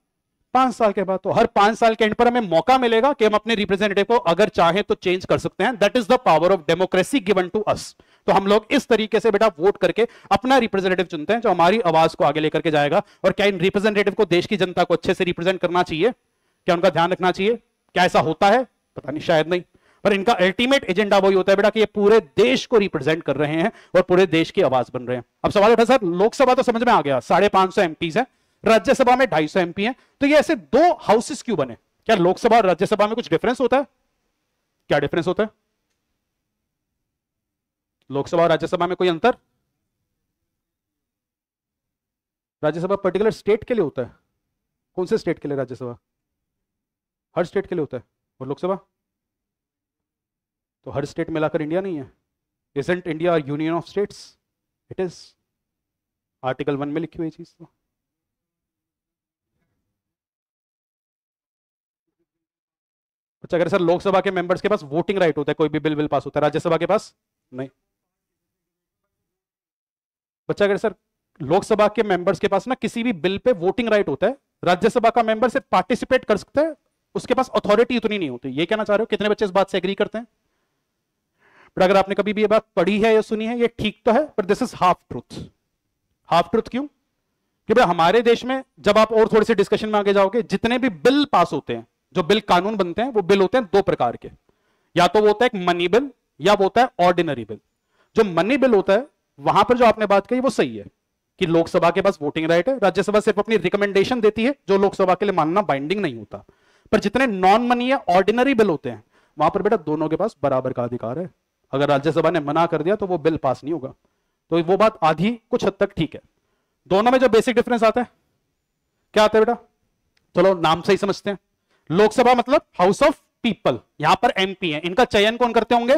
5 साल के बाद। तो हर 5 साल के एंड पर हमें मौका मिलेगा कि हम अपने रिप्रेजेंटेटिव को अगर चाहे तो चेंज कर सकते हैं। That is the power of democracy given to us. तो हम लोग इस तरीके से बेटा वोट करके अपना रिप्रेजेंटेटिव चुनते हैं जो हमारी आवाज को आगे लेकर के जाएगा। और क्या इन रिप्रेजेंटेटिव को देश की जनता को अच्छे से रिप्रेजेंट करना चाहिए, क्या उनका ध्यान रखना चाहिए, क्या ऐसा होता है, पता नहीं, शायद नहीं, पर इनका अल्टीमेट एजेंडा वही होता है बेटा कि ये पूरे देश को रिप्रेजेंट कर रहे हैं और पूरे देश की आवाज बन रहे हैं। अब सवाल उठा सर लोकसभा तो समझ में आ गया, 550 एमपीज है, राज्यसभा में 250 एमपी हैं, तो ये ऐसे दो हाउसेस क्यों बने, क्या लोकसभा और राज्यसभा में कुछ डिफरेंस होता है, क्या डिफरेंस होता है, लोकसभा और राज्यसभा में कोई अंतर, राज्यसभा पर्टिकुलर स्टेट के लिए होता है, कौन से स्टेट के लिए राज्यसभा, हर स्टेट के लिए होता है, और लोकसभा तो हर स्टेट मिलाकर इंडिया नहीं है। Isn't India union of states, it is, article 1 में लिखी हुई चीज। तो अच्छा अगर सर लोकसभा के मेंबर्स के पास वोटिंग राइट होता है, कोई भी बिल पास होता है, राज्यसभा के पास नहीं। बच्चा अगर सर लोकसभा के मेंबर्स के पास ना किसी भी बिल पे वोटिंग राइट होता है, राज्यसभा का मेंबर सिर्फ पार्टिसिपेट कर सकता है, उसके पास अथॉरिटी उतनी नहीं होती। ये कहना चाह रहे हो, कितने बच्चे इस बात से एग्री करते हैं? बट अगर आपने कभी भी ये बात पढ़ी है या सुनी है, ये ठीक तो है पर this is half truth. Half truth क्यों? कि भाई हमारे देश में जब आप और थोड़े से डिस्कशन में आगे जाओगे, जितने भी बिल पास होते हैं, जो बिल कानून बनते हैं, वो बिल होते हैं 2 प्रकार के, या तो वो होता है एक मनी बिल या वो होता है ऑर्डिनरी बिल। जो मनी बिल होता है वहां पर जो आपने बात कही वो सही है कि लोकसभा के पास वोटिंग राइट है, राज्यसभा सिर्फ अपनी रिकमेंडेशन देती है जो लोकसभा के लिए मानना बाइंडिंग नहीं होता। पर जितने नॉन मनी या ऑर्डिनरी बिल होते हैं वहां पर बेटा दोनों के पास बराबर का अधिकार है। अगर राज्यसभा ने मना कर दिया तो वो बिल पास नहीं होगा। तो वो बात आधी कुछ हद तक ठीक है। दोनों में जो बेसिक डिफरेंस आता है क्या आता है बेटा, चलो नाम से ही समझते हैं। लोकसभा मतलब हाउस ऑफ पीपल, यहां पर एमपी है, इनका चयन कौन करते होंगे,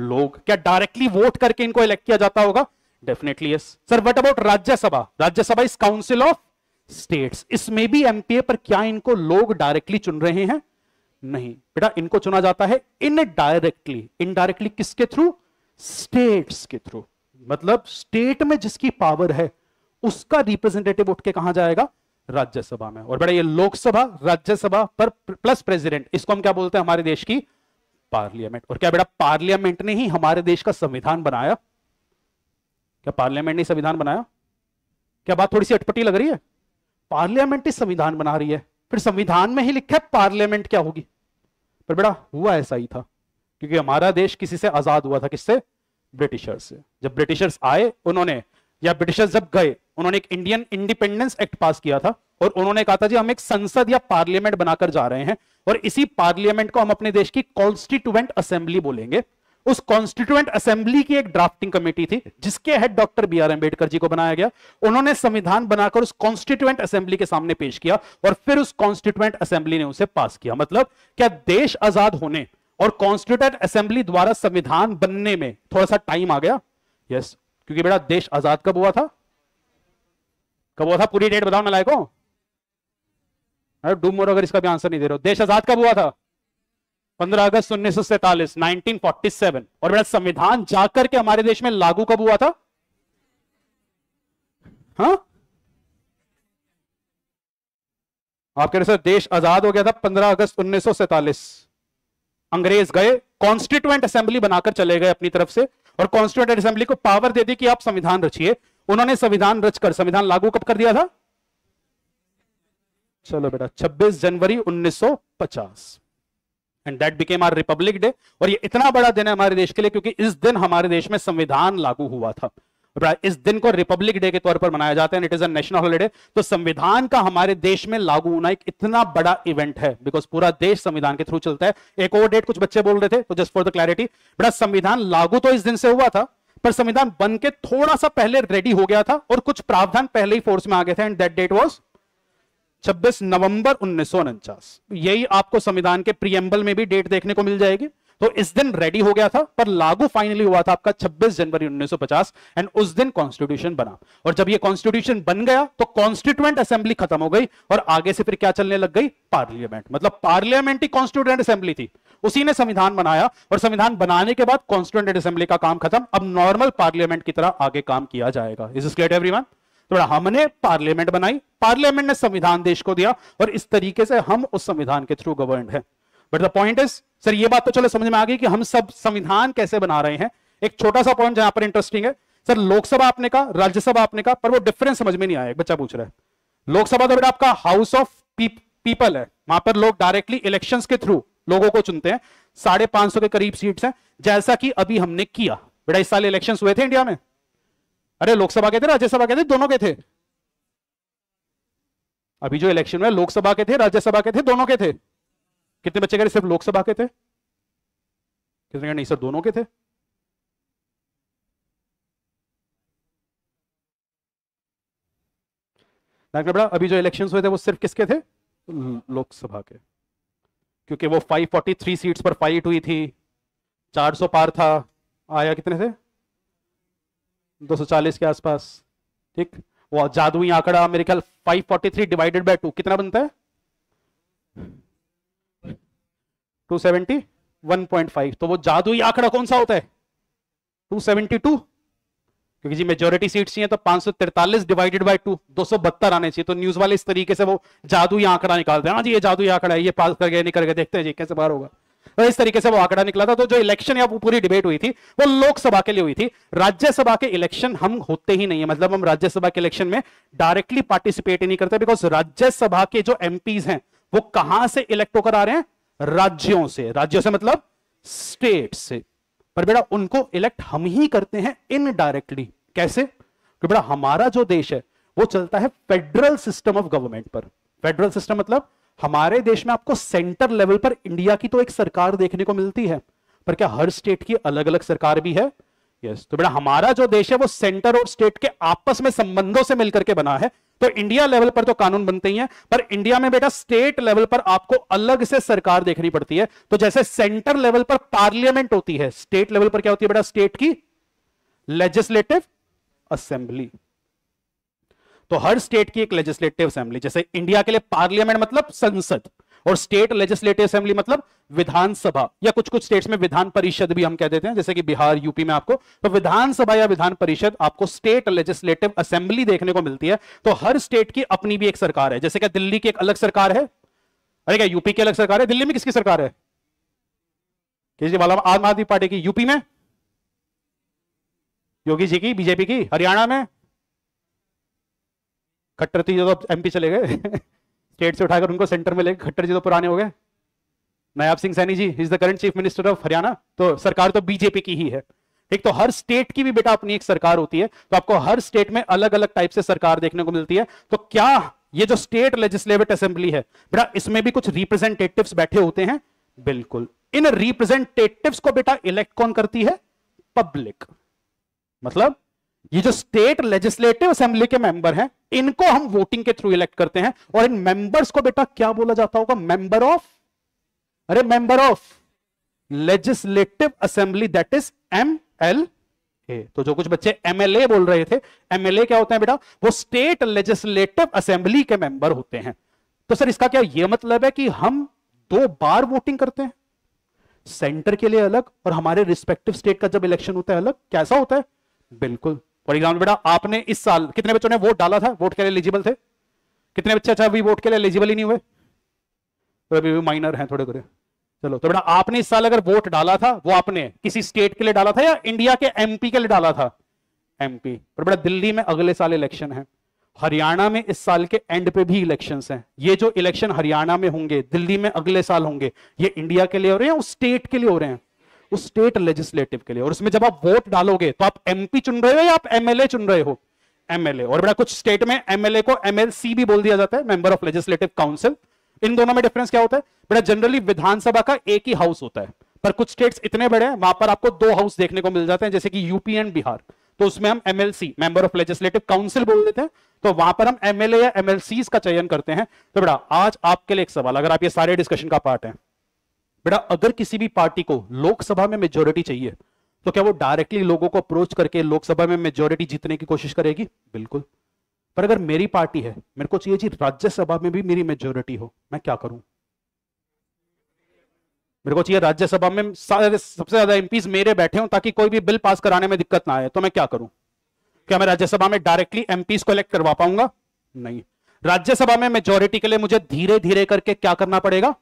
लोग। क्या डायरेक्टली वोट करके इनको इलेक्ट किया जाता होगा? Definitely yes. Sir what about Rajya Sabha? Rajya Sabha is council of states, इसमें भी एमपी है, पर क्या इनको लोग डायरेक्टली चुन रहे हैं? नहीं बेटा, इनको चुना जाता है इनडायरेक्टली। इनडायरेक्टली किसके थ्रू? स्टेट्स के थ्रू। मतलब स्टेट में जिसकी पावर है उसका रिप्रेजेंटेटिव उठ के कहां जाएगा? राज्यसभा में। और बेटा ये लोकसभा, राज्यसभा पर प्लस प्रेसिडेंट, इसको हम क्या बोलते हैं? हमारे देश की पार्लियामेंट। और क्या बेटा पार्लियामेंट ने ही हमारे देश का संविधान बनाया? क्या पार्लियामेंट ने संविधान बनाया? क्या बात थोड़ी सी अटपटी लग रही है? पार्लियामेंट ही संविधान बना रही है, फिर संविधान में ही लिखा है पार्लियामेंट क्या होगी। पर बेटा हुआ ऐसा ही था, क्योंकि हमारा देश किसी से आजाद हुआ था, किससे? ब्रिटिशर्स से। जब ब्रिटिशर्स आए उन्होंने, या ब्रिटिशर्स जब गए उन्होंने एक इंडियन इंडिपेंडेंस एक्ट पास किया था और उन्होंने कहा था जी हम एक संसद या पार्लियामेंट बनाकर जा रहे हैं और इसी पार्लियामेंट को हम अपने देश की कॉन्स्टिट्यूएंट असेंबली बोलेंगे। उस कॉन्स्टिट्यूएंट असेंबली की एक ड्राफ्टिंग कमेटी थी जिसके head doctor B R Ambedkar ji को बनाया गया। उन्होंने संविधान बनाकर उस कॉन्स्टिट्यूएंट असेंबली के सामने पेश किया और फिर उस कॉन्स्टिट्यूएंट असेंबली ने उसे पास किया। मतलब क्या, देश आजाद होने और कॉन्स्टिट्यूएंट असेंबली द्वारा संविधान बनने में थोड़ा सा टाइम आ गया। यस, क्योंकि बेटा देश आजाद कब हुआ था? कब हुआ था? पूरी डेट बताओ नालायकों, अरे डूब मरो अगर इसका भी आंसर नहीं दे रहे हो। देश आजाद कब हुआ था? 15 अगस्त 1947, 1947। और बेटा संविधान जाकर के हमारे देश में लागू कब हुआ था? हाँ, आप कह रहे सर देश आजाद हो गया था 15 अगस्त 1947। अंग्रेज गए, कॉन्स्टिट्यूएंट असेंबली बनाकर चले गए अपनी तरफ से और कॉन्स्टिट्यूएंट असेंबली को पावर दे दी कि आप संविधान रचिए। उन्होंने संविधान रचकर संविधान लागू कब कर दिया था? चलो बेटा 26 जनवरी 1950। And that became our republic day. और ये इतना बड़ा दिन है हमारे देश के लिए क्योंकि इस दिन हमारे देश में संविधान लागू हुआ था। इस दिन को रिपब्लिक डे के तौर पर मनाया जाता है, it is a national holiday. तो संविधान का हमारे देश में लागू होना एक इतना बड़ा इवेंट है बिकॉज पूरा देश संविधान के थ्रू चलता है। एक और डेट कुछ बच्चे बोल रहे थे, तो जस्ट फॉर द क्लैरिटी बेटा संविधान लागू तो इस दिन से हुआ था पर संविधान बन के थोड़ा सा पहले रेडी हो गया था और कुछ प्रावधान पहले ही फोर्स में आ गए थे। And that date was 26 November 1949। यही आपको संविधान के प्रियम्बल में भी डेट देखने को मिल जाएगी। तो इस दिन रेडी हो गया था पर लागू फाइनली हुआ था आपका 26 जनवरी 1950। एंड उस दिन कॉन्स्टिट्यूशन बना और जब ये कॉन्स्टिट्यूशन बन गया तो कॉन्स्टिट्यूएंट असेंबली खत्म हो गई और आगे से फिर क्या चलने लग गई? पार्लियामेंट। मतलब पार्लियामेंट ही कॉन्स्टिट्यूएंट असेंबली थी, उसी ने संविधान बनाया और संविधान बनाने के बाद कॉन्स्टिट्यूएंट असेंबली का काम खत्म। अब नॉर्मल पार्लियामेंट की तरह आगे काम किया जाएगा। Is this clear everyone? तो हमने पार्लियामेंट बनाई, पार्लियामेंट ने संविधान देश को दिया और इस तरीके से हम उस संविधान के थ्रू गवर्न्ड है। But the point is sir ये बात तो चलो समझ में आ गई कि हम सब संविधान कैसे बना रहे हैं। एक छोटा सा पॉइंट जहां पर इंटरेस्टिंग है सर, लोकसभा आपने कहा, राज्यसभा आपने कहा, पर वो डिफरेंस समझ में नहीं आया। एक बच्चा पूछ रहा है लोकसभा तो बेटा आपका हाउस ऑफ पीपल है, वहां पर लोग डायरेक्टली इलेक्शंस के थ्रू लोगों को चुनते हैं। 550 के करीब सीट्स हैं, जैसा कि अभी हमने किया। बेटा इस साल इलेक्शन हुए थे इंडिया में, अरे लोकसभा के थे, राज्यसभा के थे, दोनों के थे। अभी जो इलेक्शन हुए लोकसभा के थे, राज्यसभा के थे, दोनों के थे। कितने बच्चे कह रहे सिर्फ लोकसभा के थे? कितने कह रहे नहीं सर दोनों के थे। बड़ा अभी जो इलेक्शंस हुए थे वो सिर्फ किसके थे? लोकसभा के, क्योंकि वो 543 सीट्स पर फाइट हुई थी, 400 पार था, आया कितने थे? 240 के आसपास। ठीक, वो जादुई आंकड़ा मेरे ख्याल 543 डिवाइडेड बाय 2 कितना बनता है? 271.5। तो वो जादुई आंकड़ा कौन सा होता है? 272, क्योंकि जी मेजोरिटी सीट्स हैं तो 543 डिवाइडेड बाय 2 272 आने चाहिए। तो न्यूज वाले इस तरीके से वो जादुई आंकड़ा निकालते हैं, हाँ जी ये जादुई आंकड़ा है, ये पास कर गया नहीं कर गया, देखते हैं जी कैसे बाहर होगा। तो इस तरीके से वो आंकड़ा निकला था। तो जो इलेक्शन या पूरी डिबेट हुई थी वो लोकसभा के लिए हुई थी। राज्यसभा के इलेक्शन हम होते ही नहीं है, मतलब हम राज्यसभा के इलेक्शन में डायरेक्टली पार्टिसिपेट ही नहीं करते बिकॉज राज्यसभा के जो एमपीज हैं वो कहां से इलेक्ट होकर आ रहे हैं? राज्यों से। राज्यों से मतलब स्टेट से। पर बेटा उनको इलेक्ट हम ही करते हैं इनडायरेक्टली। कैसे? क्योंकि बेटा हमारा जो देश है वो चलता है फेडरल सिस्टम ऑफ गवर्नमेंट पर। फेडरल सिस्टम मतलब हमारे देश में आपको सेंटर लेवल पर इंडिया की तो एक सरकार देखने को मिलती है, पर क्या हर स्टेट की अलग अलग सरकार भी है? यस। तो बेटा हमारा जो देश है वो सेंटर और स्टेट के आपस में संबंधों से मिलकर के बना है। तो इंडिया लेवल पर तो कानून बनते ही हैं, पर इंडिया में बेटा स्टेट लेवल पर आपको अलग से सरकार देखनी पड़ती है। तो जैसे सेंटर लेवल पर पार्लियामेंट होती है, स्टेट लेवल पर क्या होती है बेटा? स्टेट की लेजिस्लेटिव असेंबली। तो हर स्टेट की एक लेजिस्लेटिव असेंबली, जैसे इंडिया के लिए पार्लियामेंट मतलब संसद और स्टेट लेजिस्लेटिव असेंबली मतलब विधानसभा, या कुछ कुछ स्टेट्स में विधान परिषद भी हम कह देते हैं, जैसे कि बिहार यूपी में आपको तो विधानसभा या विधान परिषद, आपको स्टेट लेजिस्लेटिव असेंबली देखने को मिलती है। तो हर स्टेट की अपनी भी एक सरकार है, जैसे क्या दिल्ली की एक अलग सरकार है, अरे क्या यूपी की अलग सरकार है, दिल्ली में किसकी सरकार है? केजरीवाल आम आदमी पार्टी की, यूपी में योगी जी की बीजेपी की, हरियाणा में खट्टर जी तो एमपी चले गए स्टेट से उठाकर उनको सेंटर में लेके, खट्टर जी तो पुराने हो गए, Nayab Singh Saini ji is the current chief minister of Haryana, तो सरकार तो बीजेपी की ही है। एक तो हर स्टेट की भी बेटा अपनी एक सरकार होती है, तो आपको हर स्टेट में अलग अलग टाइप से सरकार देखने को मिलती है। तो क्या ये जो स्टेट लेजिस्लेटिव असेंबली है बेटा, इसमें भी कुछ रिप्रेजेंटेटिव्स बैठे होते हैं? बिल्कुल। इन रिप्रेजेंटेटिव्स को बेटा इलेक्ट कौन करती है? पब्लिक। मतलब ये जो स्टेट लेजिस्लेटिव असेंबली के मेंबर हैं, इनको हम वोटिंग के थ्रू इलेक्ट करते हैं। और इन मेंबर्स को बेटा क्या बोला जाता होगा? मेंबर ऑफ, अरे member of legislative assembly, that is MLA। तो जो कुछ बच्चे MLA बोल रहे थे, MLA क्या होते हैं बेटा? वो स्टेट लेजिस्लेटिव असेंबली के मेंबर होते हैं। तो सर इसका क्या ये मतलब है कि हम दो बार वोटिंग करते हैं, सेंटर के लिए अलग और हमारे रिस्पेक्टिव स्टेट का जब इलेक्शन होता है अलग? कैसा होता है? बिल्कुल। फॉर एग्जाम्पल बेटा, आपने इस साल कितने बच्चों ने वोट डाला था, वोट के लिए एलिजिबल थे? कितने बच्चे अच्छा अभी वोट के लिए एलिजिबल ही नहीं हुए, तो अभी भी माइनर हैं थोड़े थोड़े। चलो, तो बेटा आपने इस साल अगर वोट डाला था, वो आपने किसी स्टेट के लिए डाला था या इंडिया के MP के लिए डाला था? MP। पर बेटा दिल्ली में अगले साल इलेक्शन है, हरियाणा में इस साल के एंड पे भी इलेक्शंस हैं। ये जो इलेक्शन हरियाणा में होंगे, दिल्ली में अगले साल होंगे, ये इंडिया के लिए हो रहे हैं, उस स्टेट के लिए हो रहे हैं, उस स्टेट लेजिस्लेटिव के लिए। और उसमें जब आप वोट डालोगे तो आप MP चुन रहे हो या आप MLA चुन रहे हो? MLA। और बेटा कुछ स्टेट में MLA को MLC भी बोल दिया जाता है, मेंबर ऑफ लेजिस्लेटिव काउंसिल। इन दोनों में डिफरेंस क्या होता है बेटा? जनरली विधानसभा का एक ही हाउस होता है, पर कुछ स्टेट्स इतने बड़े हैं वहां पर आपको दो हाउस देखने को मिल जाते हैं, जैसे कि यूपी एंड बिहार। तो उसमें हम MLC, member of legislative council बोल देते हैं, तो वहां पर हम MLA या MLCs का चयन करते हैं। तो बेटा आज आपके लिए एक सवाल, अगर आप ये सारे डिस्कशन का पार्ट है बेटा, अगर किसी भी पार्टी को लोकसभा में मेजोरिटी चाहिए तो क्या वो डायरेक्टली लोगों को अप्रोच करके लोकसभा में मेजोरिटी जीतने की कोशिश करेगी? बिल्कुल। पर अगर मेरी पार्टी है, मेरे को चाहिए जी राज्यसभा में भी मेरी मेजोरिटी हो, मैं क्या करूं? मेरे को चाहिए राज्यसभा में सबसे ज्यादा MPs मेरे बैठे हों ताकि कोई भी बिल पास कराने में दिक्कत ना आए, तो मैं क्या करूं? क्या मैं राज्यसभा में डायरेक्टली MPs को इलेक्ट करवा पाऊंगा? नहीं। राज्यसभा में मेजोरिटी के लिए मुझे धीरे धीरे करके क्या करना पड़ेगा?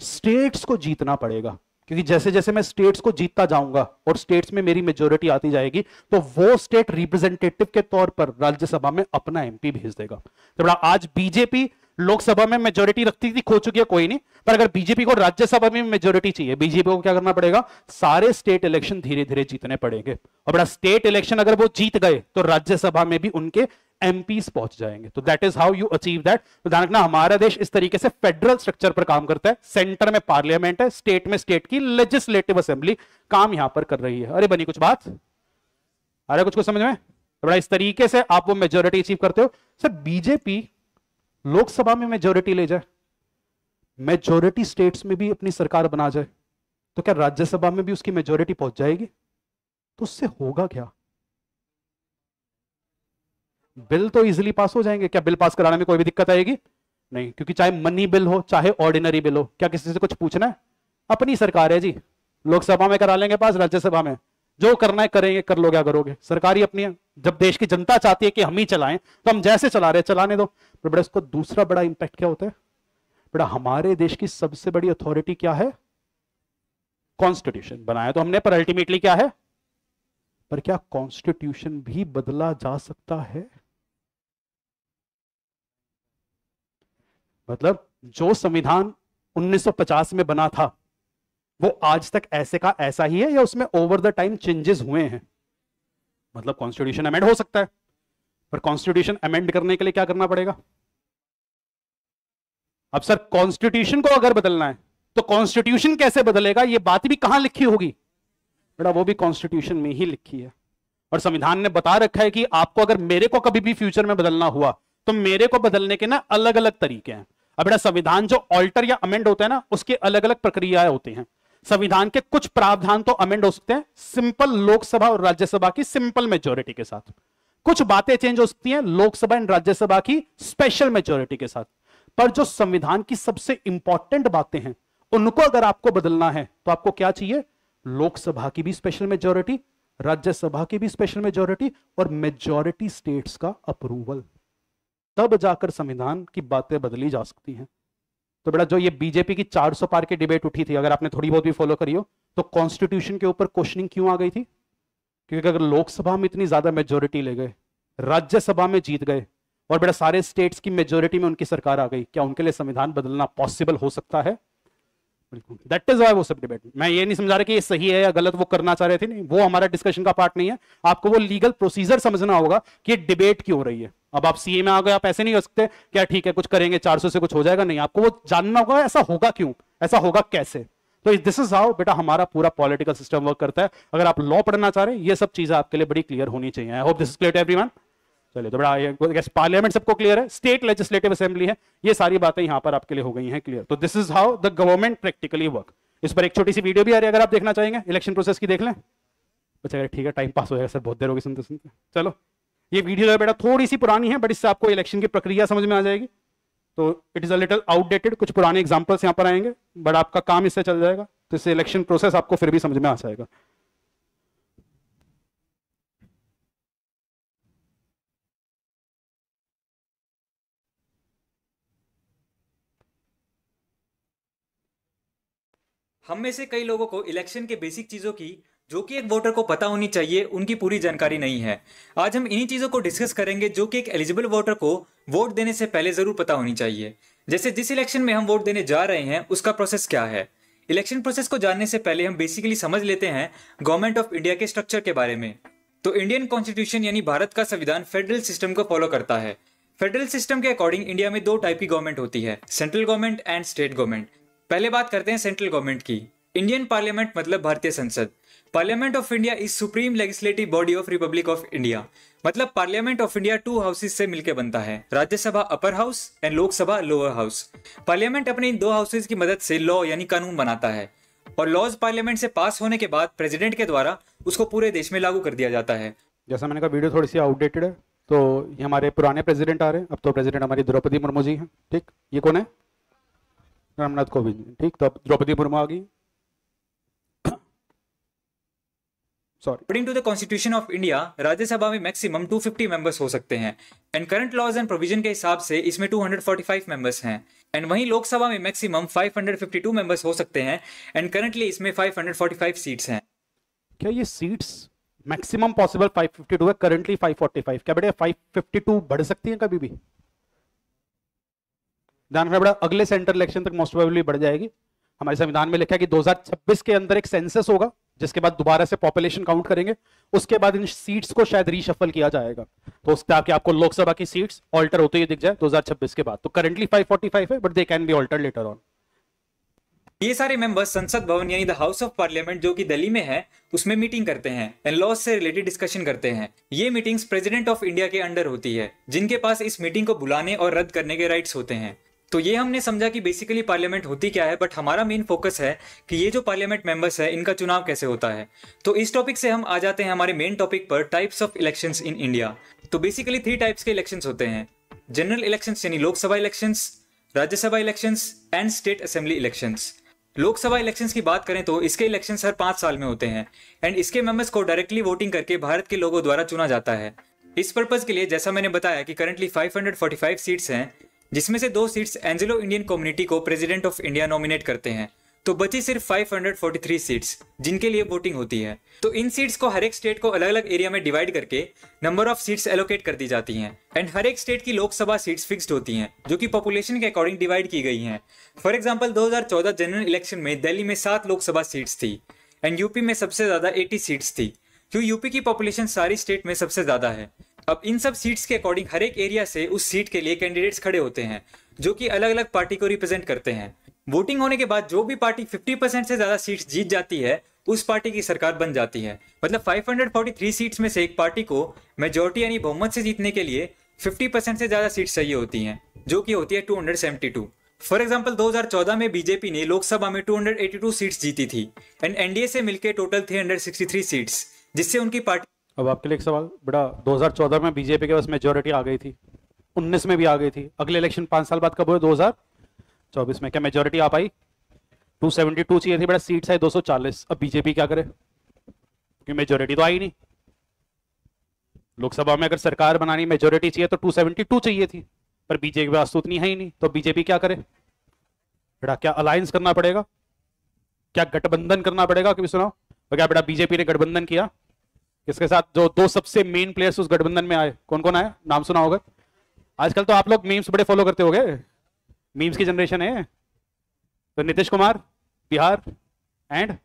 स्टेट्स को जीतना पड़ेगा, क्योंकि जैसे जैसे मैं स्टेट्स को जीतता जाऊंगा और स्टेट्स में मेरी मेजोरिटी आती जाएगी, तो वो स्टेट रिप्रेजेंटेटिव के तौर पर राज्यसभा में अपना MP भेज देगा। तो बड़ा आज बीजेपी लोकसभा में मेजोरिटी रखती थी, खो चुकी है, कोई नहीं। पर अगर बीजेपी को राज्यसभा में मेजोरिटी चाहिए, बीजेपी को क्या करना पड़ेगा? सारे स्टेट इलेक्शन धीरे धीरे जीतने पड़ेंगे। और बड़ा स्टेट इलेक्शन अगर वो जीत गए तो राज्यसभा में भी उनके MPs पहुंच जाएंगे। तो that is how you achieve that. तो ध्यान रखना, हमारा देश इस तरीके से फेडरल स्ट्रक्चर पर काम करता है। सेंटर में पार्लियामेंट है, स्टेट में स्टेट की लेजिस्लेटिव असेंबली काम यहां पर कर रही है। अरे बनी कुछ बात, अरे कुछ कुछ समझ में? तो बड़ा इस तरीके से आप वो मेजोरिटी अचीव करते हो। सर बीजेपी लोकसभा में मेजोरिटी ले जाए, मेजोरिटी स्टेट्स में भी अपनी सरकार बना जाए, तो क्या राज्यसभा में भी उसकी मेजोरिटी पहुंच जाएगी? तो उससे होगा क्या? बिल तो इजीली पास हो जाएंगे। क्या बिल पास कराने में कोई भी दिक्कत आएगी? नहीं, क्योंकि चाहे मनी बिल हो चाहे ऑर्डिनरी बिल हो, क्या किसी से कुछ पूछना है? अपनी सरकार है जी, लोकसभा में करा लेंगे पास, राज्यसभा में जो करना है करेंगे, कर लो क्या करोगे, सरकार ही अपनी है। जब देश की जनता चाहती है कि हम ही चलाएं, तो हम जैसे चला रहे चलाने दो। पर बेटा इसको दूसरा बड़ा इंपैक्ट क्या होता है बेटा? हमारे देश की सबसे बड़ी अथॉरिटी क्या है? कॉन्स्टिट्यूशन। बनाया तो हमने, पर अल्टीमेटली क्या है? पर क्या कॉन्स्टिट्यूशन भी बदला जा सकता है? मतलब जो संविधान 1950 में बना था वो आज तक ऐसे का ऐसा ही है, या उसमें ओवर द टाइम चेंजेस हुए हैं? मतलब कॉन्स्टिट्यूशन अमेंड हो सकता है, पर कॉन्स्टिट्यूशन अमेंड करने के लिए क्या करना पड़ेगा? अब सर कॉन्स्टिट्यूशन को अगर बदलना है तो कॉन्स्टिट्यूशन कैसे बदलेगा? ये बात भी कहां लिखी होगी बेटा? वो भी कॉन्स्टिट्यूशन में ही लिखी है। और संविधान ने बता रखा है कि आपको अगर मेरे को कभी भी फ्यूचर में बदलना हुआ तो मेरे को बदलने के ना अलग अलग तरीके हैं। अब बेटा संविधान जो ऑल्टर या अमेंड होता है ना, उसके अलग अलग प्रक्रियाएं होती हैं। संविधान के कुछ प्रावधान तो अमेंड हो सकते हैं सिंपल लोकसभा और राज्यसभा की सिंपल मेजोरिटी के साथ, कुछ बातें चेंज हो सकती हैं लोकसभा एंड राज्यसभा की स्पेशल मेजोरिटी के साथ। पर जो संविधान की सबसे इंपॉर्टेंट बातें हैं उनको अगर आपको बदलना है तो आपको क्या चाहिए? लोकसभा की भी स्पेशल मेजोरिटी, राज्यसभा की भी स्पेशल मेजोरिटी और मेजोरिटी स्टेट्स का अप्रूवल। तब जाकर संविधान की बातें बदली जा सकती हैं। तो बेटा जो ये बीजेपी की 400 पार की डिबेट उठी थी, अगर आपने थोड़ी बहुत भी फॉलो करी हो, तो कॉन्स्टिट्यूशन के ऊपर क्वेश्चनिंग क्यों आ गई थी? क्योंकि अगर लोकसभा में इतनी ज्यादा मेजोरिटी ले गए, राज्यसभा में जीत गए और बेटा सारे स्टेट्स की मेजोरिटी में उनकी सरकार आ गई, क्या उनके लिए संविधान बदलना पॉसिबल हो सकता है? बिल्कुल दैट इज वाई वो सब डिबेट। मैं ये नहीं समझा रहा कि ये सही है या गलत, वो करना चाह रहे थे, नहीं, वो हमारा डिस्कशन का पार्ट नहीं है। आपको वो लीगल प्रोसीजर समझना होगा कि डिबेट क्यों हो रही है। अब आप सीए में आ गए, आप ऐसे नहीं हो सकते क्या ठीक है कुछ करेंगे 400 से कुछ हो जाएगा, नहीं, आपको वो जानना होगा ऐसा होगा क्यों, ऐसा होगा कैसे। तो दिस इज हाउ बेटा हमारा पूरा पॉलिटिकल सिस्टम वर्क करता है। अगर आप लॉ पढ़ना चाह रहे हैं ये सब चीजें आपके लिए बड़ी क्लियर होनी चाहिए। I hope this is clear to everyone. चलिए तो बड़ा पार्लियामेंट सबको क्लियर है, स्टेट लेजिस्लेटिव असेंबली है, ये सारी बातें यहाँ पर आपके लिए हो गई हैं क्लियर। तो this is how the government practically work. इस पर एक छोटी सी वीडियो भी आ रही है अगर आप देखना चाहेंगे, इलेक्शन प्रोसेस की देख लें। अच्छा ठीक है, टाइम पास हो जाएगा सर, बहुत देर होगी सुनते सुनते। चलो ये वीडियो है बेटा थोड़ी सी पुरानी है, बट इससे आपको इलेक्शन की प्रक्रिया समझ में आ जाएगी। तो it is a little outdated, कुछ पुराने एग्जांपल्स यहाँ पर आएंगे, बट आपका काम इससे चल जाएगा, तो इससे इलेक्शन प्रोसेस आपको फिर भी समझ में आ जाएगा। हम में से कई लोगों को इलेक्शन के बेसिक चीजों की, जो कि एक वोटर को पता होनी चाहिए, उनकी पूरी जानकारी नहीं है। आज हम इन्हीं चीज़ों को डिस्कस करेंगे जो कि एक एलिजिबल वोटर को वोट देने से पहले ज़रूर पता होनी चाहिए। जैसे जिस इलेक्शन में हम वोट देने जा रहे हैं उसका प्रोसेस क्या है। इलेक्शन प्रोसेस को जानने से पहले हम बेसिकली समझ लेते हैं गवर्नमेंट ऑफ इंडिया के स्ट्रक्चर के बारे में। तो इंडियन कॉन्स्टिट्यूशन यानी भारत का संविधान फेडरल सिस्टम को फॉलो करता है। फेडरल सिस्टम के अकॉर्डिंग इंडिया में दो टाइप की गवर्नमेंट होती है, central government and state government. पहले बात करते हैं सेंट्रल गवर्नमेंट की। इंडियन पार्लियामेंट मतलब भारतीय संसद। Parliament of India is supreme legislative body of republic of India. मतलब parliament of India two houses से मिलकर बनता है, Rajya Sabha upper house and Lok Sabha lower house. Parliament अपने इन दो हाउसेस की मदद से लॉ यानी कानून बनाता है, और लॉज पार्लियामेंट से पास होने के बाद प्रेसिडेंट के द्वारा उसको पूरे देश में लागू कर दिया जाता है। जैसा मैंने कहा वीडियो थोड़ी सी आउटडेटेड है, तो ये हमारे पुराने प्रेसिडेंट आ रहे हैं। अब तो प्रेसिडेंट हमारी द्रौपदी मुर्मू जी हैं, ठीक। ये कौन है? रामनाथ कोविंद, ठीक। तो अब द्रौपदी मुर्मू आ गई। According to the Constitution of India, Rajya Sabha में मैक्सिमम 250 मेंबर्स हो सकते हैं, and current laws and provision के हिसाब से इसमें 245 मेंबर्स हैं। एंड वहीं लोकसभा में मैक्सिमम 552 मेंबर्स हो सकते हैं, एंड करंटली इसमें 545 सीट्स हैं। क्या ये सीट्स मैक्सिमम पॉसिबल 552 है, करंटली 545? क्या बेटा 552 बढ़ सकती है कभी भी? ध्यान रखना बेटा, अगले सेंटर इलेक्शन तक मोस्ट प्रोबेबली बढ़ जाएगी। हमारे संविधान में लिखा है कि 2026 के अंदर एक सेंसस होगा, जिसके बाद दोबारा से पॉपुलेशन काउंट करेंगे, उसके बाद इन सीट्स को शायद रीशफल किया जाएगा। तो उसके आगे आपको लोकसभा की सीट्स ऑल्टर होते हुए दिख जाए 2026 के बाद। तो करंटली 545 है, but they can be alter later on. ये सारे मेंबर्स संसद भवन यानी द हाउस ऑफ पार्लियामेंट जो कि दिल्ली में है, उसमें मीटिंग करते हैं एंड लॉज से रिलेटेड डिस्कशन करते हैं। ये मीटिंग्स प्रेसिडेंट ऑफ इंडिया के अंडर होती है, जिनके पास इस मीटिंग को बुलाने और रद्द करने के राइट्स होते हैं। तो ये हमने समझा कि बेसिकली पार्लियामेंट होती क्या है, बट हमारा मेन फोकस है कि ये जो पार्लियामेंट मेंबर्स है इनका चुनाव कैसे होता है। तो इस टॉपिक से हम आ जाते हैं हमारे मेन टॉपिक पर, types of elections in India. तो बेसिकली 3 टाइप्स के इलेक्शंस होते हैं, जनरल इलेक्शंस यानी Lok Sabha elections, Rajya Sabha elections and state assembly elections. Lok Sabha elections की बात करें तो इसके इलेक्शंस हर 5 साल में होते हैं, एंड इसके मेंबर्स को डायरेक्टली वोटिंग करके भारत के लोगों द्वारा चुना जाता है। इस पर्पज के लिए जैसा मैंने बताया कि करंटली 545 सीट्स हैं, जिसमें से 2 सीट्स एंग्लो इंडियन कम्युनिटी को प्रेसिडेंट ऑफ इंडिया नॉमिनेट करते हैं। तो बची सिर्फ 543 सीट्स जिनके लिए वोटिंग होती है। तो इन सीट्स को हर एक स्टेट को अलग अलग एरिया में डिवाइड करके नंबर ऑफ सीट्स एलोकेट कर दी जाती हैं, एंड हर एक स्टेट की लोकसभा सीट्स फिक्स्ड होती हैं जो कि पॉपुलेशन के अकॉर्डिंग डिवाइड की गई हैं। फॉर एग्जाम्पल 2014 जनरल इलेक्शन में दिल्ली में 7 लोकसभा सीट्स थी, एंड यूपी में सबसे ज़्यादा 80 सीट्स थी, क्योंकि यूपी की पॉपुलेशन सारी स्टेट में सबसे ज़्यादा है। अब इन सब सीट्स के अकॉर्डिंग हर एक एरिया से उस सीट के लिए कैंडिडेट्स खड़े होते हैं जो कि अलग अलग पार्टी को रिप्रेजेंट करते हैं। वोटिंग होने के बाद जो भी पार्टी 50% से ज़्यादा सीट्स जीत जाती है उस पार्टी की सरकार बन जाती है। मतलब 543 सीट्स में से एक पार्टी को मेजोरिटी यानी बहुमत से जीतने के लिए 50% से ज़्यादा सीट्स चाहिए होती हैं, जो कि होती है 272। फॉर एग्जाम्पल 2014 में बीजेपी ने लोकसभा में 282 सीट्स जीती थी, एंड एनडीए से मिलकर टोटल 363 सीट्स, जिससे उनकी पार्टी। अब आपके लिए एक सवाल बेटा, 2014 में बीजेपी के पास मेजोरिटी आ गई थी, 19 में भी आ गई थी, अगले इलेक्शन 5 साल बाद कब हुए 2024 में, क्या मेजोरिटी आ पाई? 272 चाहिए थी बेटा, सीट्स आई 240। अब बीजेपी क्या करे क्योंकि मेजोरिटी तो आई नहीं। लोकसभा में अगर सरकार बनानी मेजोरिटी चाहिए तो 272 चाहिए थी, पर बीजेपी के पास उतनी है ही नहीं। तो बीजेपी क्या करे बेटा? क्या अलायंस करना पड़ेगा, क्या गठबंधन करना पड़ेगा? कभी सुनाओ तो क्या बेटा बीजेपी ने गठबंधन किया इसके साथ? जो 2 सबसे मेन प्लेयर्स उस गठबंधन में आए, कौन कौन आया? नाम सुना होगा। आजकल तो आप लोग मीम्स बड़े फॉलो करते होगे, मीम्स की जनरेशन है। तो नीतीश कुमार Bihar, and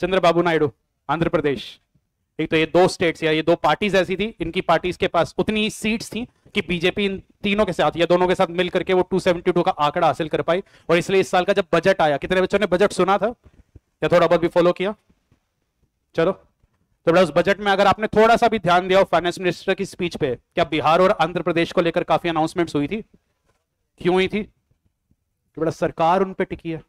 चंद्रबाबू नायडू आंध्र प्रदेश। ठीक, तो ये दो स्टेट्स या ये दो पार्टीज ऐसी थी, इनकी पार्टीज के पास उतनी सीट्स थी कि बीजेपी इन तीनों के साथ या दोनों के साथ मिलकर के वो 272 का आंकड़ा हासिल कर पाई। और इसलिए इस साल का जब बजट आया, कितने बच्चों ने बजट सुना था या थोड़ा बहुत भी फॉलो किया? चलो, तो बड़ा उस बजट में अगर आपने थोड़ा सा भी ध्यान दिया हो फाइनेंस मिनिस्टर की स्पीच पे, क्या बिहार और आंध्र प्रदेश को लेकर काफी अनाउंसमेंट्स हुई थी। क्यों हुई थी? तो बड़ा सरकार उन पे टिकी है।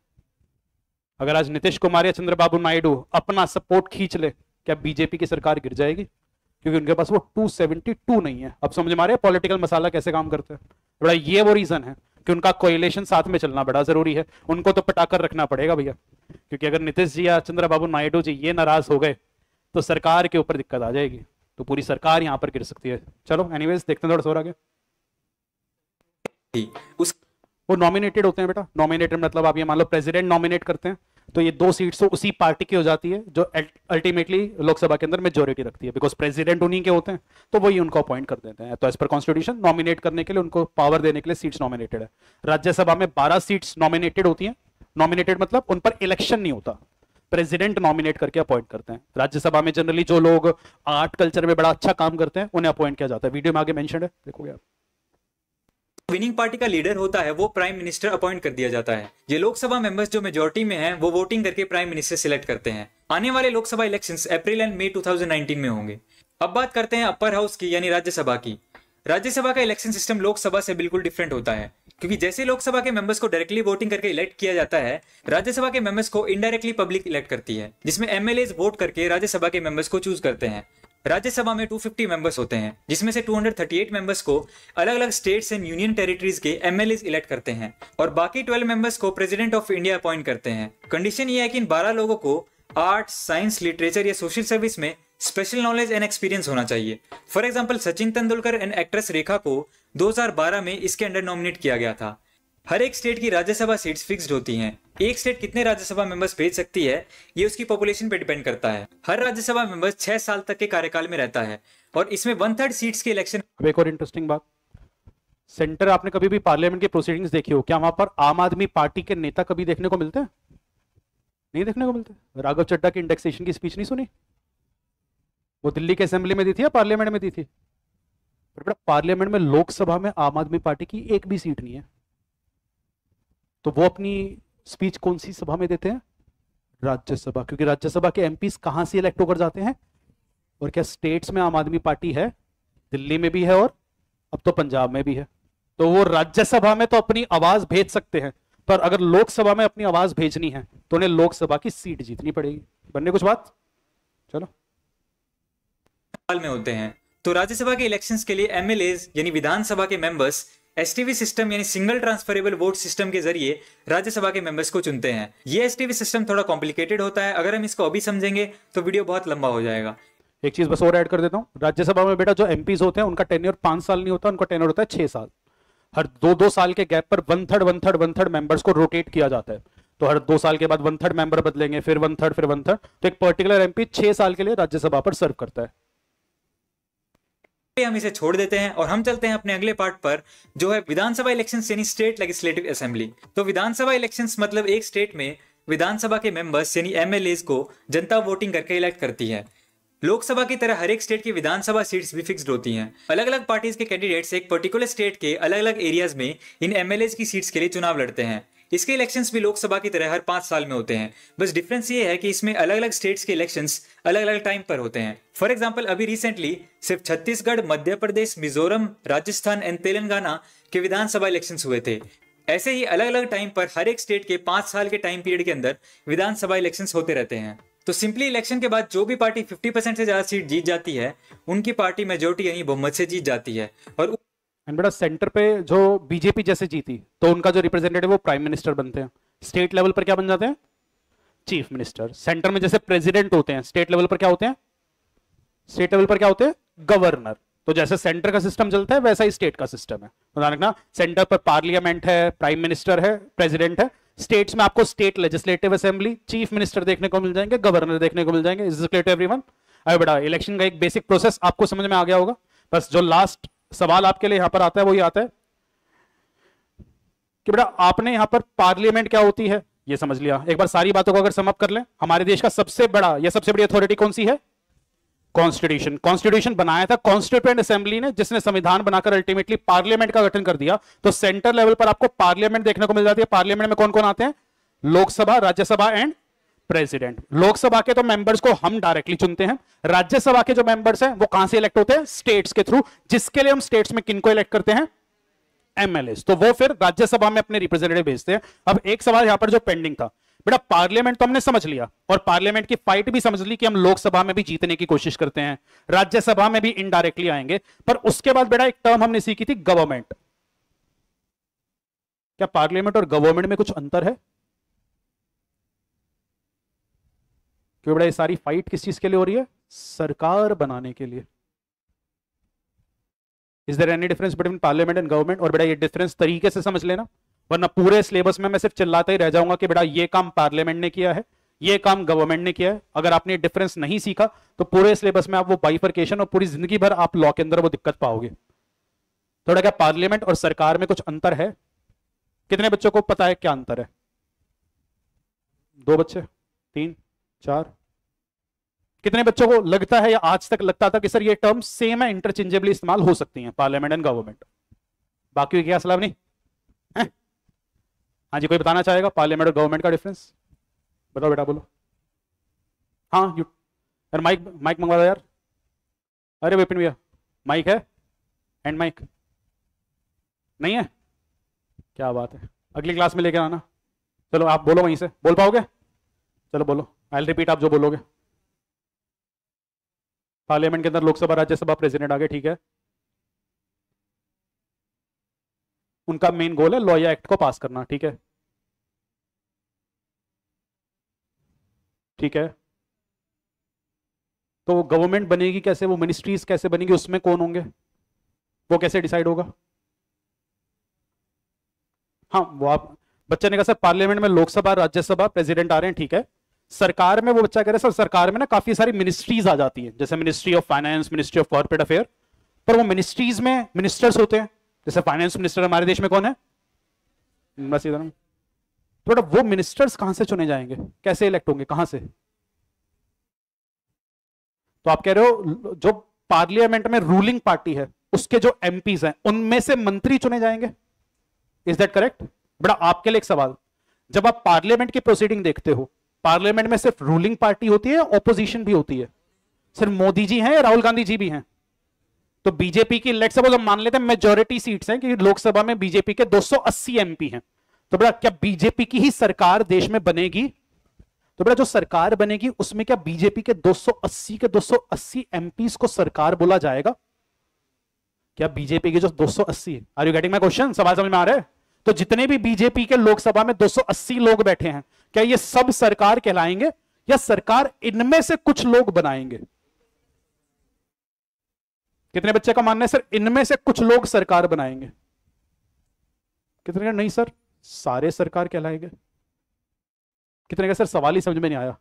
अगर आज नीतीश कुमार या चंद्रबाबू नायडू अपना सपोर्ट खींच ले, क्या बीजेपी की सरकार गिर जाएगी? क्योंकि उनके पास वो 272 नहीं है। अब समझ में आ रहा है पॉलिटिकल मसाला कैसे काम करता है। बड़ा ये वो रीजन है कि उनका कोएलेशन साथ में चलना बड़ा जरूरी है, उनको तो पटाकर रखना पड़ेगा भैया, क्योंकि अगर नीतीश जी या चंद्रबाबू नायडू जी ये नाराज हो गए तो सरकार के ऊपर दिक्कत आ जाएगी, तो पूरी सरकार यहाँ पर गिर सकती है। चलो एनीवेज, देखते हैं थोड़ा सा आगे। वो नॉमिनेटेड होते हैं बेटा, नॉमिनेटेड मतलब आप ये मान लो प्रेसिडेंट नॉमिनेट करते हैं, तो ये दो सीट्स तो उसी पार्टी की हो जाती है जो अल्टीमेटली लोकसभा के अंदर मेजोरिटी रखती है, बिकॉज प्रेसिडेंट उन्हीं के होते हैं, तो वही उनको अपॉइंट कर देते हैं। तो एज पर कॉन्स्टिट्यूशन नॉमिनेट करने के लिए, उनको पावर देने के लिए सीट्स नॉमिनेटेड है। राज्यसभा में 12 सीट्स नॉमिनेटेड होती हैं। नॉमिनेटेड मतलब उन पर इलेक्शन नहीं होता, प्रेसिडेंट नॉमिनेट करके अपॉइंट करते हैं। राज्यसभा में जनरली जो लोग आर्ट कल्चर में बड़ा अच्छा काम करते हैं उन्हें अपॉइंट किया जाता है। वीडियो में आगे मेंशन है, देखोगे आप। विनिंग पार्टी का लीडर होता है वो प्राइम मिनिस्टर अपॉइंट कर दिया जाता है। ये लोकसभा मेंबर्स जो मेजोरिटी में हैं वो वोटिंग करके प्राइम मिनिस्टर सिलेक्ट करते हैं। आने वाले Lok Sabha elections April and May 2019 में होंगे। अब बात करते हैं अपर हाउस की यानी राज्यसभा की। राज्यसभा का इलेक्शन सिस्टम लोकसभा से बिल्कुल डिफरेंट होता है, क्योंकि जैसे लोकसभा के मेंबर्स को डायरेक्टली वोटिंग करके इलेक्ट किया जाता है, राज्यसभा के मेंबर्स को इनडायरेक्टली पब्लिक इलेक्ट करती है, जिसमें MLAs वोट करके राज्यसभा के मेंबर्स को चूज करते हैं। राज्यसभा में 250 मेंबर्स होते हैं, जिसमें से 238 मेंबर्स को अलग अलग स्टेट्स एंड यूनियन टेरिटरीज के MLAs इलेक्ट करते हैं और बाकी 12 मेंबर्स को प्रेसिडेंट ऑफ इंडिया अपॉइंट करते हैं। कंडीशन ये है कि इन 12 लोगों को आर्ट्स, साइंस, लिटरेचर या सोशल सर्विस में स्पेशल नॉलेज एंड एक्सपीरियंस होना चाहिए। For example, Sachin Tendulkar and actress Rekha को 2012 में इसके अंडर नॉमिनेट किया गया था। हर एक स्टेट की राज्यसभा सीट्स फिक्स्ड होती हैं। एक स्टेट कितने राज्यसभा मेंबर्स भेज सकती है ये उसकी पॉपुलेशन पे डिपेंड करता है। हर राज्यसभा मेंबर्स 6 साल तक के कार्यकाल में रहता है और इसमें 1/3 सीट्स के इलेक्शन। अब एक और इंटरेस्टिंग बात, सेंटर आपने कभी भी पार्लियामेंट की प्रोसीडिंग्स देखी हो? क्या वहां पर आम आदमी पार्टी के नेता कभी देखने को मिलते हैं? नहीं देखने को मिलते। राघव चड्ढा की इंडेक्सेशन की स्पीच नहीं सुनी? वो दिल्ली की असेंबली में दी थी या पार्लियामेंट में दी थी? पार्लियामेंट में, लोकसभा में आम आदमी पार्टी की एक भी सीट नहीं है। तो वो अपनी स्पीच कौन सी सभा में देते हैं? राज्यसभा, क्योंकि राज्यसभा के MPs कहां से इलेक्ट होकर जाते हैं? और क्या स्टेट्स में आम आदमी पार्टी है? दिल्ली में भी है और अब तो पंजाब में भी है। तो वो राज्यसभा में तो अपनी आवाज भेज सकते हैं, पर अगर लोकसभा में अपनी आवाज भेजनी है तो उन्हें लोकसभा की सीट जीतनी पड़ेगी। बनने कुछ बात। चलो साल में होते हैं, तो राज्यसभा के इलेक्शंस के लिए MLAs यानी विधानसभा के मेंबर्स STV सिस्टम यानी सिंगल ट्रांसफरेबल वोट सिस्टम के जरिए राज्यसभा के मेंबर्स को चुनते हैं। ये STV सिस्टम थोड़ा कॉम्प्लिकेटेड होता है, अगर हम इसको अभी समझेंगे तो वीडियो बहुत लंबा हो जाएगा। एक चीज बस और ऐड कर देता हूं, राज्यसभा में बेटा जो MPs होते हैं उनका टेन्योर 5 साल नहीं होता, उनका टेन्योर होता है 6 साल। हर 2-2 साल के गैप पर 1/3 मेंबर्स को रोटेट किया जाता है। तो हर 2 साल के बाद 1/3 मेंबर बदलेंगे, फिर 1/3, फिर 1/3। तो एक पर्टिकुलर MP 6 साल के लिए राज्यसभा पर सर्व करता है। हम इसे छोड़ देते हैं और हम चलते हैं अपने अगले पार्ट पर, जो है विधानसभा इलेक्शंस यानी स्टेट लेजिस्लेटिव असेंबली। तो विधानसभा इलेक्शंस मतलब एक स्टेट में विधानसभा के मेंबर्स यानी MLAs को जनता वोटिंग करके इलेक्ट करती है। लोकसभा की तरह हर एक स्टेट की विधानसभा सीट्स भी फिक्स्ड होती हैं। अलग अलग पार्टीज के कैंडिडेट्स एक पर्टिकुलर स्टेट के अलग अलग एरियाज में इन MLAs की सीट्स के लिए चुनाव लड़ते हैं। इसके इलेक्शंस भी लोकसभा की तरह हर 5 साल में होते हैं। बस डिफरेंस ये है कि इसमें अलग अलग स्टेट्स के इलेक्शंस अलग अलग टाइम पर होते हैं। फॉर एग्जांपल, अभी रिसेंटली सिर्फ छत्तीसगढ़, मध्य प्रदेश, मिजोरम, राजस्थान एंड तेलंगाना के विधानसभा इलेक्शंस हुए थे। ऐसे ही अलग अलग टाइम पर हर एक स्टेट के 5 साल के टाइम पीरियड के अंदर विधानसभा इलेक्शंस होते रहते हैं। तो सिंपली इलेक्शन के बाद जो भी पार्टी 50% से ज्यादा सीट जीत जाती है उनकी पार्टी मेजोरिटी यानी बहुमत से जीत जाती है। और बड़ा सेंटर पे जो बीजेपी जैसे जीती तो उनका जो रिप्रेजेंटेटिव वो प्राइम मिनिस्टर बनते हैं। स्टेट लेवल पर क्या बन जाते हैं? Chief minister. सेंटर में जैसे प्रेसिडेंट होते हैं, स्टेट लेवल पर क्या होते हैं? स्टेट लेवल पर क्या होते हैं? गवर्नर। तो जैसे सेंटर का सिस्टम चलता है वैसा ही स्टेट का सिस्टम है। ध्यान रखना, सेंटर पर पार्लियामेंट है, प्राइम मिनिस्टर है, प्रेसिडेंट है। स्टेट्स में आपको state legislative assembly, chief minister देखने को मिल जाएंगे, गवर्नर देखने को मिल जाएंगे। Is it clear to everyone? अरे बेटा, इलेक्शन का एक बेसिक प्रोसेस आपको समझ में आ गया होगा। बस जो लास्ट सवाल आपके लिए यहां पर आता है वो ये आता है कि बेटा आपने यहां पर पार्लियामेंट क्या होती है, ये समझ लिया। एक बार सारी बातों को अगर समाप्त कर लें, हमारे देश का सबसे बड़ा या सबसे बड़ी अथॉरिटी कौन सी है? कॉन्स्टिट्यूशन। कॉन्स्टिट्यूशन बनाया था कॉन्स्टिट्यूएंट असेंबली ने, जिसने संविधान बनाकर अल्टीमेटली पार्लियामेंट का गठन कर दिया। तो सेंटर लेवल पर आपको पार्लियामेंट देखने को मिल जाती है। पार्लियामेंट में कौन कौन आते हैं? Lok Sabha, Rajya Sabha and president. लोकसभा के तो मेंबर्स को हम डायरेक्टली चुनते हैं, राज्यसभा के जो मेंबर्स हैं वो कहां से इलेक्ट होते हैं? स्टेट्स के थ्रू, जिसके लिए हम स्टेट्स में किनको इलेक्ट करते हैं? एमएलए। तो वो फिर राज्यसभा में अपने रिप्रेजेंटेटिव भेजते हैं। अब एक सवाल यहां पर जो पेंडिंग था बेटा, पार्लियामेंट तो हमने समझ लिया और पार्लियामेंट की फाइट भी समझ ली कि हम लोकसभा में भी जीतने की कोशिश करते हैं, राज्यसभा में भी इनडायरेक्टली आएंगे। पर उसके बाद बेटा एक टर्म हमने सीखी थी, गवर्नमेंट। क्या पार्लियामेंट और गवर्नमेंट में कुछ अंतर है? क्यों बेटा ये सारी फाइट किस चीज के लिए हो रही है? सरकार बनाने के लिए। Is there any difference between parliament and government? और बेटा ये डिफरेंस तरीके से समझ लेना, वरना पूरे सिलेबस में मैं सिर्फ चिल्लाता ही रह जाऊंगा कि बेटा ये काम पार्लियामेंट ने किया है, ये काम गवर्नमेंट ने किया है। अगर आपने ये डिफरेंस नहीं सीखा तो पूरे सिलेबस में आप वो बाइफरकेशन और पूरी जिंदगी भर आप लॉ के अंदर वो दिक्कत पाओगे। थोड़ा क्या पार्लियामेंट और सरकार में कुछ अंतर है? कितने बच्चों को पता है क्या अंतर है? दो बच्चे, तीन, चार? कितने बच्चों को लगता है या आज तक लगता था कि सर ये टर्म सेम है, इंटरचेंजेबली इस्तेमाल हो सकती है पार्लियामेंट एंड गवर्नमेंट? बाकी क्या सलाह नहीं? हाँ जी, कोई बताना चाहेगा पार्लियामेंट और गवर्नमेंट का डिफरेंस? बताओ बेटा, बोलो। हाँ यू, यार माइक मंगवा दो यार। अरे विपिन भैया माइक है? हैंड माइक नहीं है? क्या बात है, अगली क्लास में लेकर आना। चलो आप बोलो, वहीं से बोल पाओगे? चलो बोलो, आई विल रिपीट, आप जो बोलोगे। पार्लियामेंट के अंदर लोकसभा, राज्यसभा, प्रेसिडेंट आ गए, ठीक है। उनका मेन गोल है लॉ एक्ट को पास करना, ठीक है, ठीक है। तो गवर्नमेंट बनेगी कैसे, वो मिनिस्ट्रीज कैसे बनेगी, उसमें कौन होंगे, वो कैसे डिसाइड होगा? हाँ वो आप बच्चे ने कहा सर पार्लियामेंट में लोकसभा, राज्यसभा, प्रेसिडेंट आ रहे हैं, ठीक है। सरकार में वो बच्चा कह रहे सर सरकार में ना काफी सारी मिनिस्ट्रीज आ जाती है, जैसे ministry of finance, ministry of corporate affair. पर वो मिनिस्ट्रीज में मिनिस्टर्स होते हैं, जैसे फाइनेंस मिनिस्टर हमारे देश में कौन है? निर्मला सीतारमण। तो वो मिनिस्टर्स कहां से चुने जाएंगे, कैसे इलेक्ट होंगे, कहां से? तो आप कह रहे हो जो पार्लियामेंट में रूलिंग पार्टी है उसके जो एमपीज हैं उनमें से मंत्री चुने जाएंगे, इज दैट करेक्ट? बड़ा आपके लिए एक सवाल, जब आप पार्लियामेंट की प्रोसीडिंग देखते हो, पार्लियामेंट में सिर्फ रूलिंग पार्टी होती है, ऑपोजिशन भी होती है? सिर्फ मोदी जी हैं या राहुल गांधी जी भी हैं? तो बीजेपी की लेट्स सपोज हम मान लेते हैं मेजॉरिटी सीट्स हैं कि लोकसभा में बीजेपी के 280 एमपी हैं, तो बेटा क्या बीजेपी की ही सरकार देश में बनेगी? तो बेटा जो सरकार बनेगी उसमें क्या बीजेपी के 280 एमपीस को सरकार बोला जाएगा? क्या बीजेपी के जो 280 है, are you getting my question, सवाल समझ में आ रहा है? तो जितने भी बीजेपी के लोकसभा में 280 लोग बैठे हैं, क्या ये सब सरकार कहलाएंगे या सरकार इनमें से कुछ लोग बनाएंगे? कितने बच्चे का मानना है सर इनमें से कुछ लोग सरकार बनाएंगे? कितने का नहीं सर सारे सरकार कहलाएंगे? कितने का सर सवाल ही समझ में नहीं आया?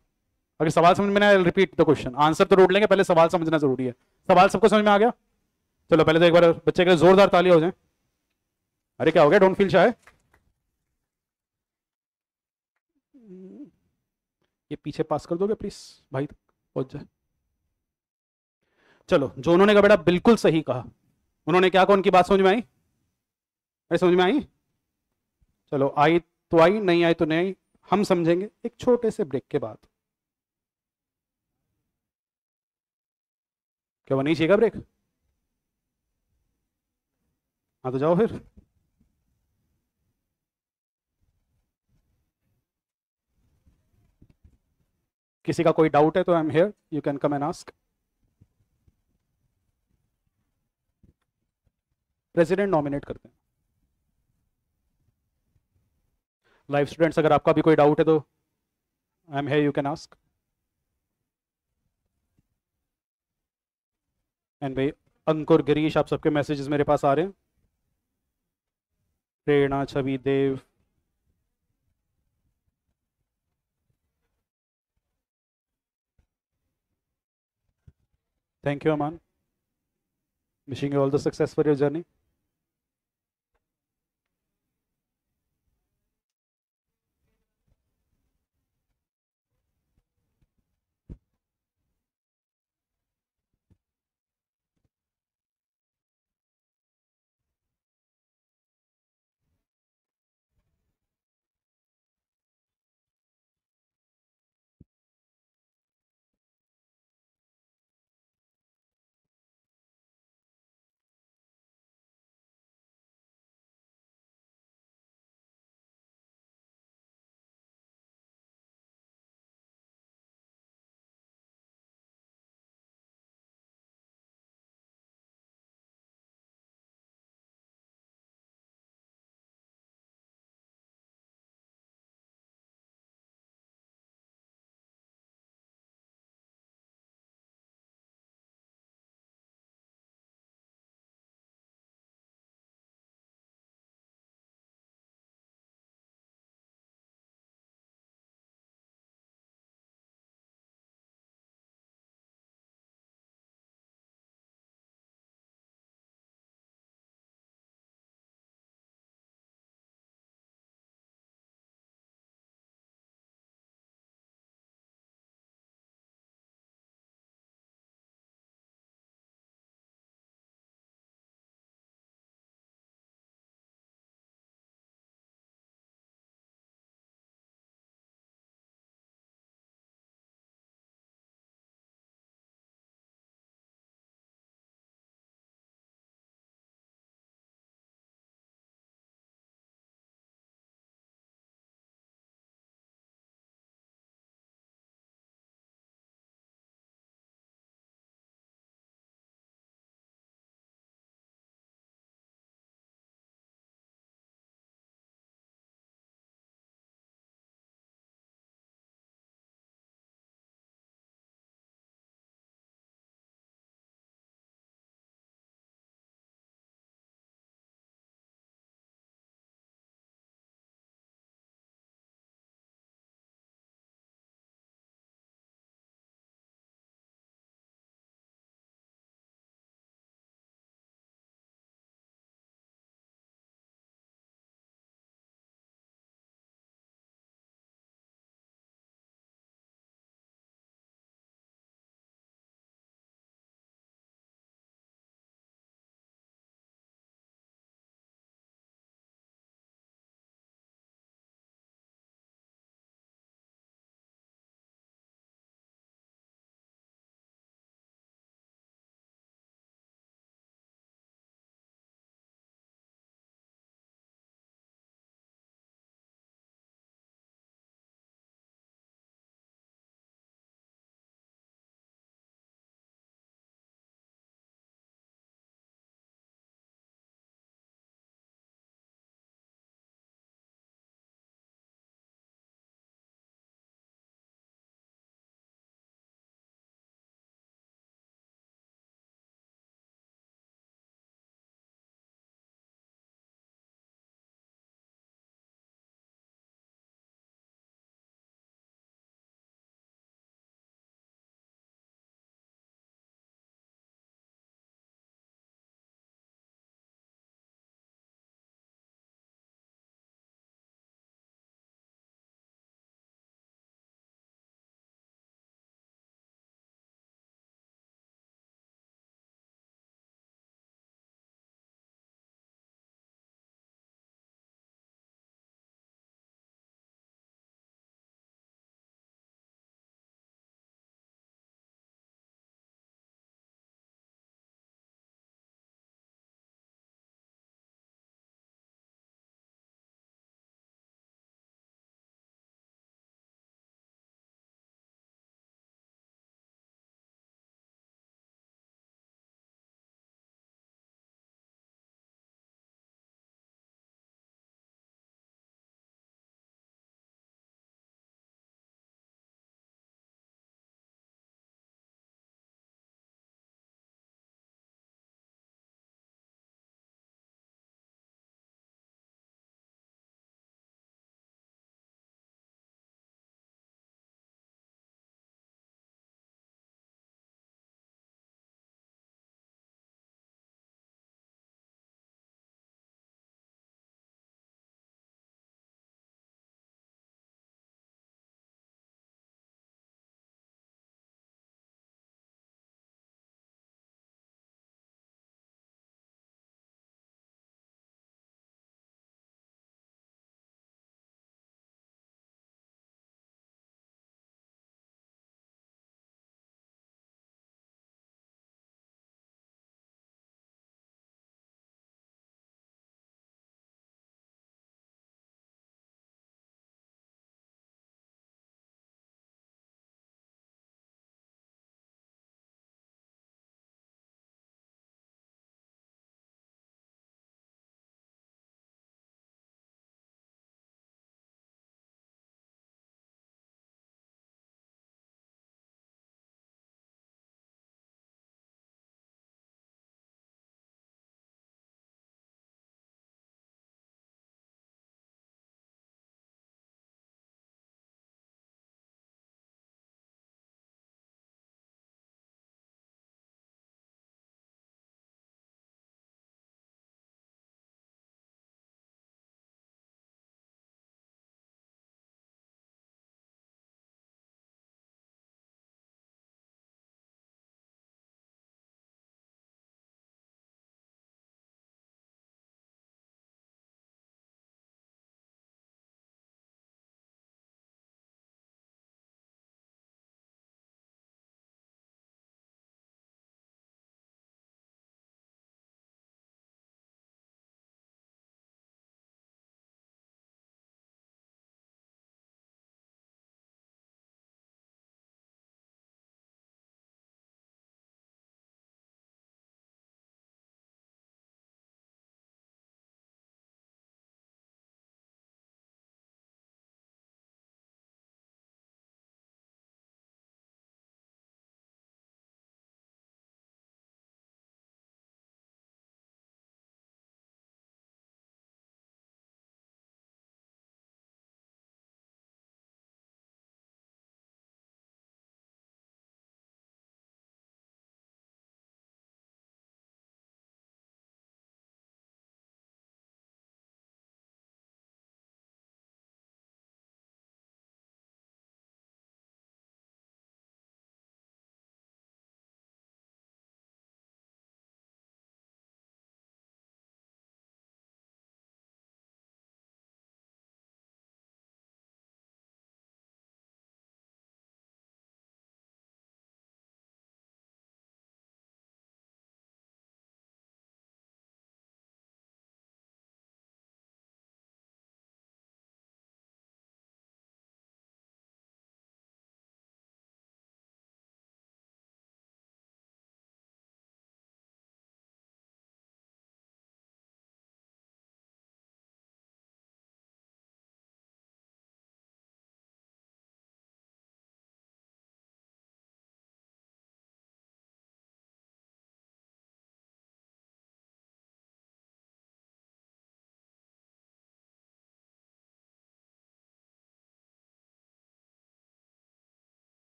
अगर सवाल समझ में नहीं आया रिपीट द क्वेश्चन, आंसर तो ढूंढ लेंगे, पहले सवाल समझना जरूरी है। सवाल सबको समझ में आ गया? चलो पहले तो एक बार बच्चे के लिए जोरदार तालियां हो जाए। अरे क्या हो गया, डोंट फील शाय, ये पीछे पास कर दोगे प्लीज भाई, पहुंच जाए। चलो, जो उन्होंने कहा बेटा बिल्कुल सही कहा। उन्होंने क्या कहा, उनकी बात समझ में आई? अरे समझ में आई? चलो आई तो आई, नहीं आई तो नहीं आई, हम समझेंगे एक छोटे से ब्रेक के बाद। क्या वो नहीं चाहिएगा ब्रेक? हाँ तो जाओ फिर। किसी का कोई डाउट है तो I am here, you can come and ask. President nominate करते हैं। लाइव स्टूडेंट्स अगर आपका भी कोई डाउट है तो I am here, you can ask. And भाई अंकुर, गिरीश, आप सबके मैसेजेस मेरे पास आ रहे हैं। Prerna, Chhavi, Dev, thank you Aman, wishing you all the success for your journey.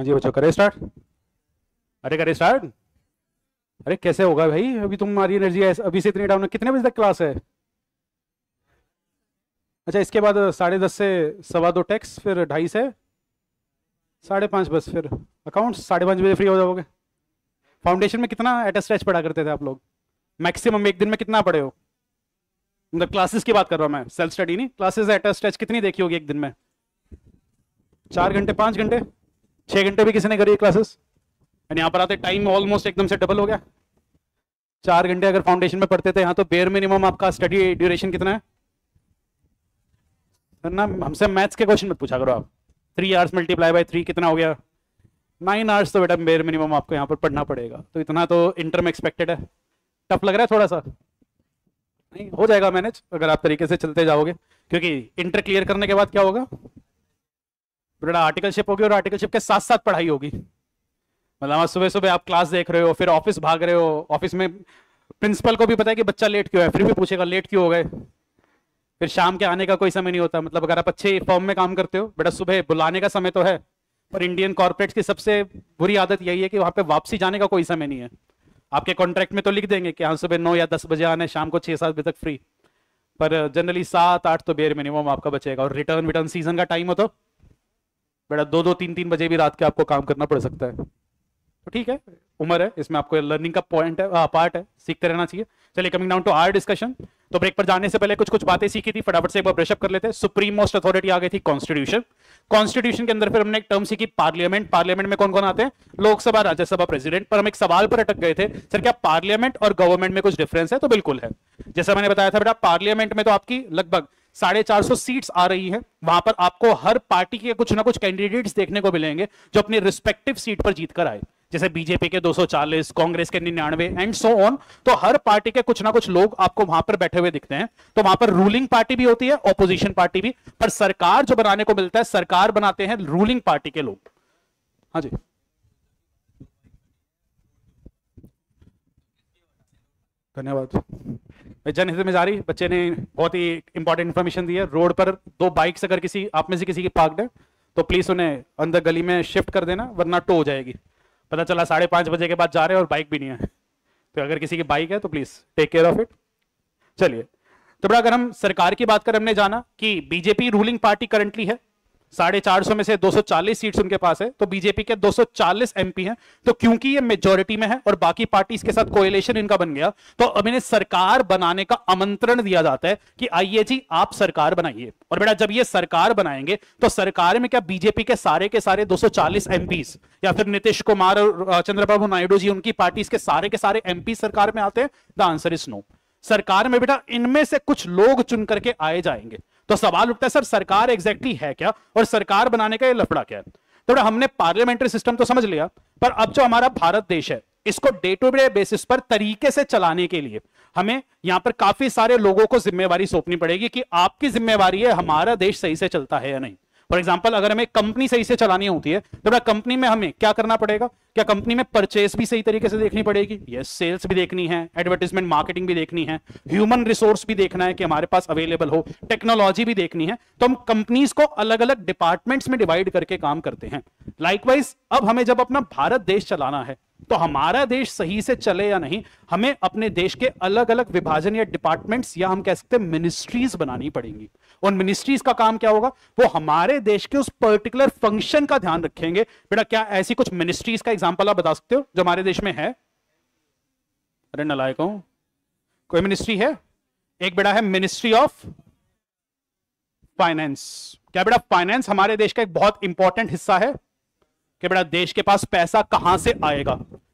हाँ जी बच्चों करें स्टार्ट। अरे करें स्टार्ट। अरे कैसे होगा भाई, अभी तुम्हारी एनर्जी अभी से इतनी डाउन है। कितने बजे तक क्लास है? अच्छा, इसके बाद 10:30 से 2:15 टैक्स, फिर 2:30 से 5:30 बस, फिर अकाउंट्स 5:30 बजे फ्री हो जाओगे। फाउंडेशन में कितना एटस्ट्रेच पढ़ा करते थे आप लोग? मैक्सिमम एक दिन में कितना पढ़े हो? मतलब क्लासेस की बात कर रहा हूँ मैं, सेल्फ स्टडी नहीं, क्लासेस एटस्ट्रेच कितनी देखी होगी एक दिन में? 4 घंटे, 5 घंटे, 6 घंटे भी किसी ने करी है क्लासेस? यानी यहाँ पर आते टाइम ऑलमोस्ट एकदम से डबल हो गया। 4 घंटे अगर फाउंडेशन में पढ़ते थे यहाँ, तो बेयर मिनिमम आपका स्टडी ड्यूरेशन कितना है? ना हमसे मैथ्स के क्वेश्चन मत पूछा करो आप। 3 hours × 3 कितना हो गया? 9 hours तो बेटा बेयर मिनिमम आपको यहाँ पर पढ़ना पड़ेगा। तो इतना तो इंटर में एक्सपेक्टेड है। टफ लग रहा है थोड़ा सा? नहीं, हो जाएगा मैनेज अगर आप तरीके से चलते जाओगे, क्योंकि इंटर क्लियर करने के बाद क्या होगा बेटा? आर्टिकलशिप होगी, और आर्टिकलशिप के साथ साथ पढ़ाई होगी। मतलब आज सुबह सुबह आप क्लास देख रहे हो, फिर ऑफिस भाग रहे हो। ऑफिस में प्रिंसिपल को भी पता है कि बच्चा लेट क्यों है, फिर भी पूछेगा लेट क्यों हो गए। फिर शाम के आने का कोई समय नहीं होता। मतलब अगर आप अच्छे फॉर्म में काम करते हो बेटा, सुबह बुलाने का समय तो है, पर इंडियन कॉर्पोरेट्स की सबसे बुरी आदत यही है कि वहाँ पे वापसी जाने का कोई समय नहीं है। आपके कॉन्ट्रैक्ट में तो लिख देंगे कि हाँ सुबह 9 या 10 बजे आना है, शाम को 6-7 बजे तक फ्री, पर जनरली 7-8 तो बेयर मिनिमम आपका बचेगा। और रिटर्न विटर्न सीजन का टाइम हो तो बेटा 2-2, 3-3 बजे भी रात के आपको काम करना पड़ सकता है। तो ठीक है, उम्र है, इसमें आपको लर्निंग का पॉइंट है, पार्ट है, सीखते रहना चाहिए। चलिए coming down to our discussion. तो ब्रेक पर जाने से पहले कुछ बातें सीखी थी, फटाफट से एक बार ब्रश अप कर लेते हैं। सुप्रीम मोस्ट अथॉरिटी आ गई थी कॉन्स्टिट्यूशन। कॉन्स्टिट्यूशन के अंदर फिर हमने एक टर्म सीखी पार्लियामेंट। पार्लियामेंट में कौन कौन आते हैं? लोकसभा, राज्यसभा, प्रेसिडेंट। पर हम एक सवाल पर अटक गए थे, सर क्या पार्लियामेंट और गवर्नमेंट में कुछ डिफरेंस है? तो बिल्कुल है। जैसा मैंने बताया था बेटा, पार्लियामेंट में तो आपकी लगभग 450 सीट्स आ रही है। वहां पर आपको हर पार्टी के कुछ ना कुछ कैंडिडेट्स देखने को मिलेंगे जो अपनी रिस्पेक्टिव सीट पर जीत कर आए। जैसे बीजेपी के 240, कांग्रेस के 99 एंड सो ऑन। तो हर पार्टी के कुछ ना कुछ लोग आपको वहां पर बैठे हुए दिखते हैं। तो वहां पर रूलिंग पार्टी भी होती है, ऑपोजिशन पार्टी भी, पर सरकार जो बनाने को मिलता है, सरकार बनाते हैं रूलिंग पार्टी के लोग। हाँ जी, धन्यवाद। जनहित में जा रही, बच्चे ने बहुत ही इंपॉर्टेंट इंफॉर्मेशन दी है। रोड पर 2 बाइक्स अगर किसी आप में से किसी की पार्कड है तो प्लीज उन्हें अंदर गली में शिफ्ट कर देना, वरना टो हो जाएगी। पता चला 5:30 बजे के बाद जा रहे हैं और बाइक भी नहीं है, तो अगर किसी की बाइक है तो please take care of it. चलिए, तो बड़ा अगर हम सरकार की बात करें, हमने जाना कि बीजेपी रूलिंग पार्टी करंटली है। 450 में से 240 सीट्स उनके पास है, तो बीजेपी के 240 MP हैं। तो क्योंकि ये मेजोरिटी में है और बाकी पार्टीज के साथ कोएलेशन इनका बन गया, तो अब इन्हें सरकार बनाने का आमंत्रण दिया जाता है कि आइए जी आप सरकार बनाइए। और बेटा जब ये सरकार बनाएंगे तो सरकार में क्या बीजेपी के सारे 240 MPs या फिर नीतीश कुमार और चंद्रबाबू नायडू जी उनकी पार्टीज के सारे MP सरकार में आते हैं? The answer is no. सरकार में बेटा इनमें से कुछ लोग चुन करके आए जाएंगे। तो सवाल उठता है सर सरकार एग्जैक्टली है क्या, और सरकार बनाने का ये लफड़ा क्या है? तो हमने पार्लियामेंट्री सिस्टम तो समझ लिया, पर अब जो हमारा भारत देश है इसको डे टू डे बेसिस पर तरीके से चलाने के लिए हमें यहां पर काफी सारे लोगों को जिम्मेवारी सौंपनी पड़ेगी कि आपकी जिम्मेवारी है हमारा देश सही से चलता है या नहीं। फॉर एग्जाम्पल, अगर हमें कंपनी सही से चलानी होती है तो कंपनी में हमें क्या करना पड़ेगा? क्या कंपनी में परचेस भी सही तरीके से देखनी पड़ेगी? यस, सेल्स भी देखनी है, एडवर्टाइजमेंट मार्केटिंग भी देखनी है, ह्यूमन रिसोर्स भी देखना है कि हमारे पास अवेलेबल हो, टेक्नोलॉजी भी देखनी है। तो हम कंपनीज को अलग अलग डिपार्टमेंट्स में डिवाइड करके काम करते हैं। लाइकवाइज अब हमें जब अपना भारत देश चलाना है तो हमारा देश सही से चले या नहीं, हमें अपने देश के अलग अलग विभाजन या डिपार्टमेंट्स या हम कह सकते हैं मिनिस्ट्रीज बनानी पड़ेंगी। उन मिनिस्ट्रीज का काम क्या होगा? वो हमारे देश के उस पर्टिकुलर फंक्शन का ध्यान रखेंगे। बेटा क्या ऐसी कुछ मिनिस्ट्रीज का एग्जांपल आप बता सकते हो जो हमारे देश में है? अरे नालायक हूं, कोई मिनिस्ट्री है? एक बेटा है मिनिस्ट्री ऑफ फाइनेंस। क्या बेटा फाइनेंस हमारे देश का एक बहुत इंपॉर्टेंट हिस्सा है कि बेटा देश के पास पैसा कहां से आएगा,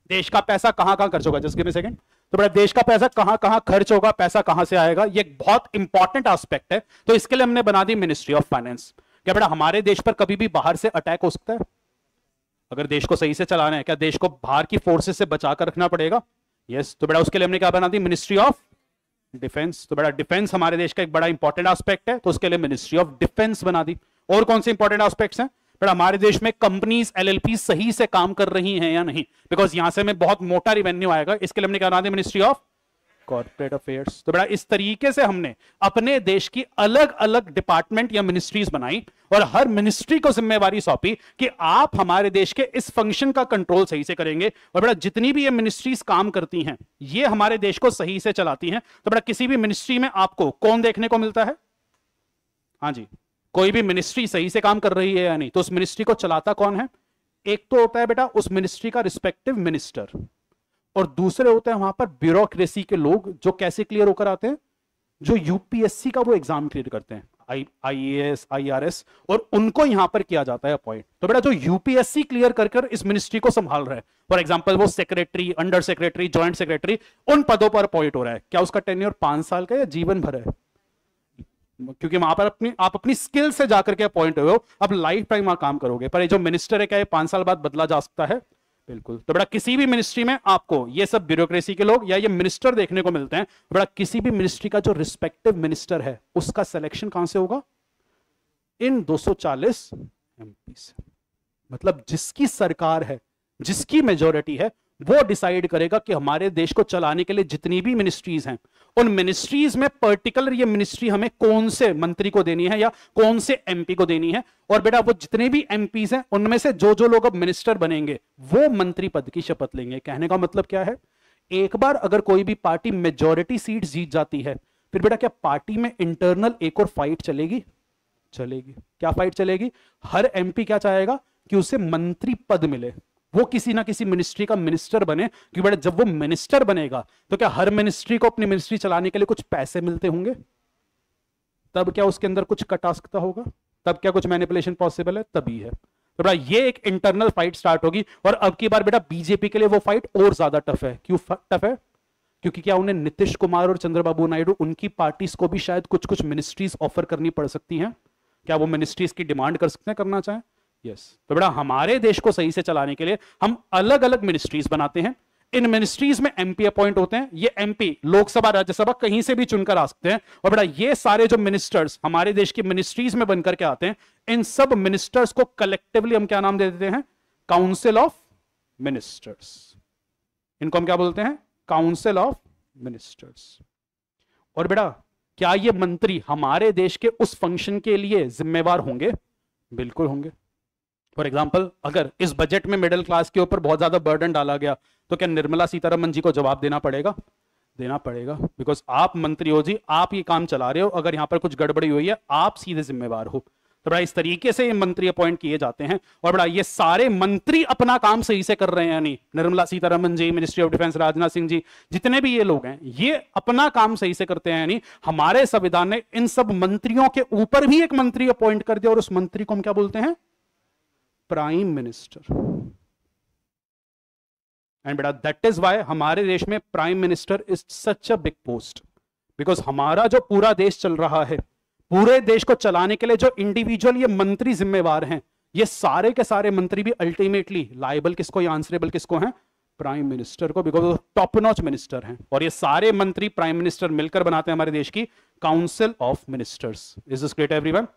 देश का पैसा कहां कहां खर्च होगा। Just give me second. तो बेटा देश का पैसा कहां कहां खर्च होगा, पैसा कहां से आएगा, ये एक बहुत इंपॉर्टेंट एस्पेक्ट है। तो इसके लिए हमने बना दी मिनिस्ट्री ऑफ फाइनेंस। क्या बेटा हमारे देश पर कभी भी बाहर से अटैक हो सकता है? अगर देश को सही से चलाना है, क्या देश को बाहर की फोर्सेस से बचाकर रखना पड़ेगा? यस, तो बेटा उसके लिए हमने क्या बना दी? Ministry of defence. तो बेटा डिफेंस हमारे देश का एक बड़ा इंपॉर्टेंट एस्पेक्ट है, तो उसके लिए मिनिस्ट्री ऑफ डिफेंस बना दी। और कौन से इंपॉर्टेंट एस्पेक्ट्स हैं? बट हमारे देश में कंपनीज LLP सही से काम कर रही हैं या नहीं, बिकॉज यहां से हमें बहुत मोटा रिवेन्यू आएगा। इसके लिए हमने क्या बना दिया? Ministry of corporate affairs. तो बड़ा इस तरीके से हमने अपने देश की अलग अलग डिपार्टमेंट या मिनिस्ट्रीज बनाई और हर मिनिस्ट्री को जिम्मेवारी सौंपी कि आप हमारे देश के इस फंक्शन का कंट्रोल सही से करेंगे। और बड़ा जितनी भी ये मिनिस्ट्रीज काम करती हैं ये हमारे देश को सही से चलाती हैं। तो बड़ा किसी भी मिनिस्ट्री में आपको कौन देखने को मिलता है? हाँ जी, कोई भी मिनिस्ट्री सही से काम कर रही है या नहीं, तो उस मिनिस्ट्री को चलाता कौन है? एक तो होता है बेटा उस मिनिस्ट्री का रिस्पेक्टिव मिनिस्टर, और दूसरे होते हैं वहां पर ब्यूरोक्रेसी के लोग जो कैसे क्लियर होकर आते हैं, जो यूपीएससी का वो एग्जाम क्लियर करते हैं, आईएएस आईआरएस, और उनको यहां पर किया जाता है अपॉइंट। तो बेटा जो यूपीएससी क्लियर कर इस मिनिस्ट्री को संभाल रहा है, फॉर एग्जाम्पल वो secretary, under secretary, joint secretary, उन पदों पर अपॉइंट हो रहा है, क्या उसका टेन्योर 5 साल का या जीवन भर है? क्योंकि वहां पर आप अपनी स्किल से जाकर के अपॉइंट हुए हो, आप लाइफ टाइम वहां काम करोगे। पर ये जो मिनिस्टर है क्या ये 5 साल बाद बदला जा सकता है? बिल्कुल। तो बड़ा किसी भी मिनिस्ट्री में आपको ये सब ब्यूरोक्रेसी के लोग या ये मिनिस्टर देखने को मिलते हैं। बड़ा किसी भी मिनिस्ट्री का जो रिस्पेक्टिव मिनिस्टर है उसका सिलेक्शन कहां से होगा? इन 240 एमपी से। मतलब जिसकी सरकार है, जिसकी मेजोरिटी है, वो डिसाइड करेगा कि हमारे देश को चलाने के लिए जितनी भी मिनिस्ट्रीज हैं उन मिनिस्ट्रीज में पर्टिकुलर ये मिनिस्ट्री हमें कौन से मंत्री को देनी है या कौन से एमपी को देनी है। और बेटा वो जितने भी एमपीज हैं उनमें से जो जो लोग अब मिनिस्टर बनेंगे वो मंत्री पद की शपथ लेंगे। कहने का मतलब क्या है, एक बार अगर कोई भी पार्टी मेजोरिटी सीट जीत जाती है फिर बेटा क्या पार्टी में इंटरनल एक और फाइट चलेगी। क्या फाइट चलेगी? हर एमपी क्या चाहेगा कि उसे मंत्री पद मिले, वो किसी ना किसी मिनिस्ट्री का मिनिस्टर बने। क्योंकि बेटा जब वो मिनिस्टर बनेगा तो क्या हर मिनिस्ट्री को अपनी मिनिस्ट्री चलाने के लिए कुछ पैसे मिलते होंगे? तब क्या उसके अंदर कुछ कटा सकता होगा? तब क्या कुछ मैनिपुलेशन पॉसिबल है? तभी है। तो बेटा ये एक इंटरनल फाइट स्टार्ट होगी। और अब की बार बेटा बीजेपी के लिए वो फाइट और ज्यादा टफ है। क्यों टफ है? क्योंकि क्या उन्हें नीतीश कुमार और चंद्रबाबू नायडू, उनकी पार्टीज को भी शायद कुछ कुछ मिनिस्ट्रीज ऑफर करनी पड़ सकती है। क्या वो मिनिस्ट्रीज की डिमांड कर सकते हैं, करना चाहें? तो बेटा हमारे देश को सही से चलाने के लिए हम अलग अलग मिनिस्ट्रीज बनाते हैं। इन मिनिस्ट्रीज में एमपी अपॉइंट होते हैं। ये एमपी लोकसभा राज्यसभा कहीं से भी चुनकर आ सकते हैं। और बेटा ये सारे जो मिनिस्टर्स हमारे देश की मिनिस्ट्रीज में बनकर के आते हैं, इन सब मिनिस्टर्स को कलेक्टिवली हम क्या नाम दे देते हैं? Council of ministers. इनको हम क्या बोलते हैं? Council of ministers. और बेटा क्या ये मंत्री हमारे देश के उस फंक्शन के लिए जिम्मेवार होंगे? बिल्कुल होंगे। फॉर एग्जाम्पल अगर इस बजट में मिडिल क्लास के ऊपर बहुत ज्यादा बर्डन डाला गया तो क्या निर्मला सीतारमन जी को जवाब देना पड़ेगा? देना पड़ेगा, बिकॉज आप मंत्री हो जी, आप ये काम चला रहे हो, अगर यहाँ पर कुछ गड़बड़ी हुई है आप सीधे जिम्मेवार हो। तो बड़ा इस तरीके से ये मंत्री अपॉइंट किए जाते हैं। और बड़ा ये सारे मंत्री अपना काम सही से कर रहे हैं या नहीं? Nirmala Sitharaman ji, ministry of defence, Rajnath Singh ji, जितने भी ये लोग हैं ये अपना काम सही से करते हैं या नहीं? हमारे संविधान ने इन सब मंत्रियों के ऊपर भी एक मंत्री अपॉइंट कर दिया और उस मंत्री को हम क्या बोलते हैं? Prime minister. एंड बेटा दैट इज व्हाई हमारे देश में prime minister is such a big post, because हमारा जो पूरा देश चल रहा है, पूरे देश को चलाने के लिए जो इंडिविजुअल ये मंत्री जिम्मेवार हैं, ये सारे के सारे मंत्री भी अल्टीमेटली लायबल किसको या आंसरेबल किसको हैं? प्राइम मिनिस्टर को, बिकॉज वो टॉप नॉच मिनिस्टर हैं। और ये सारे मंत्री प्राइम मिनिस्टर मिलकर बनाते हैं हमारे देश की council of ministers. Is this great everyone?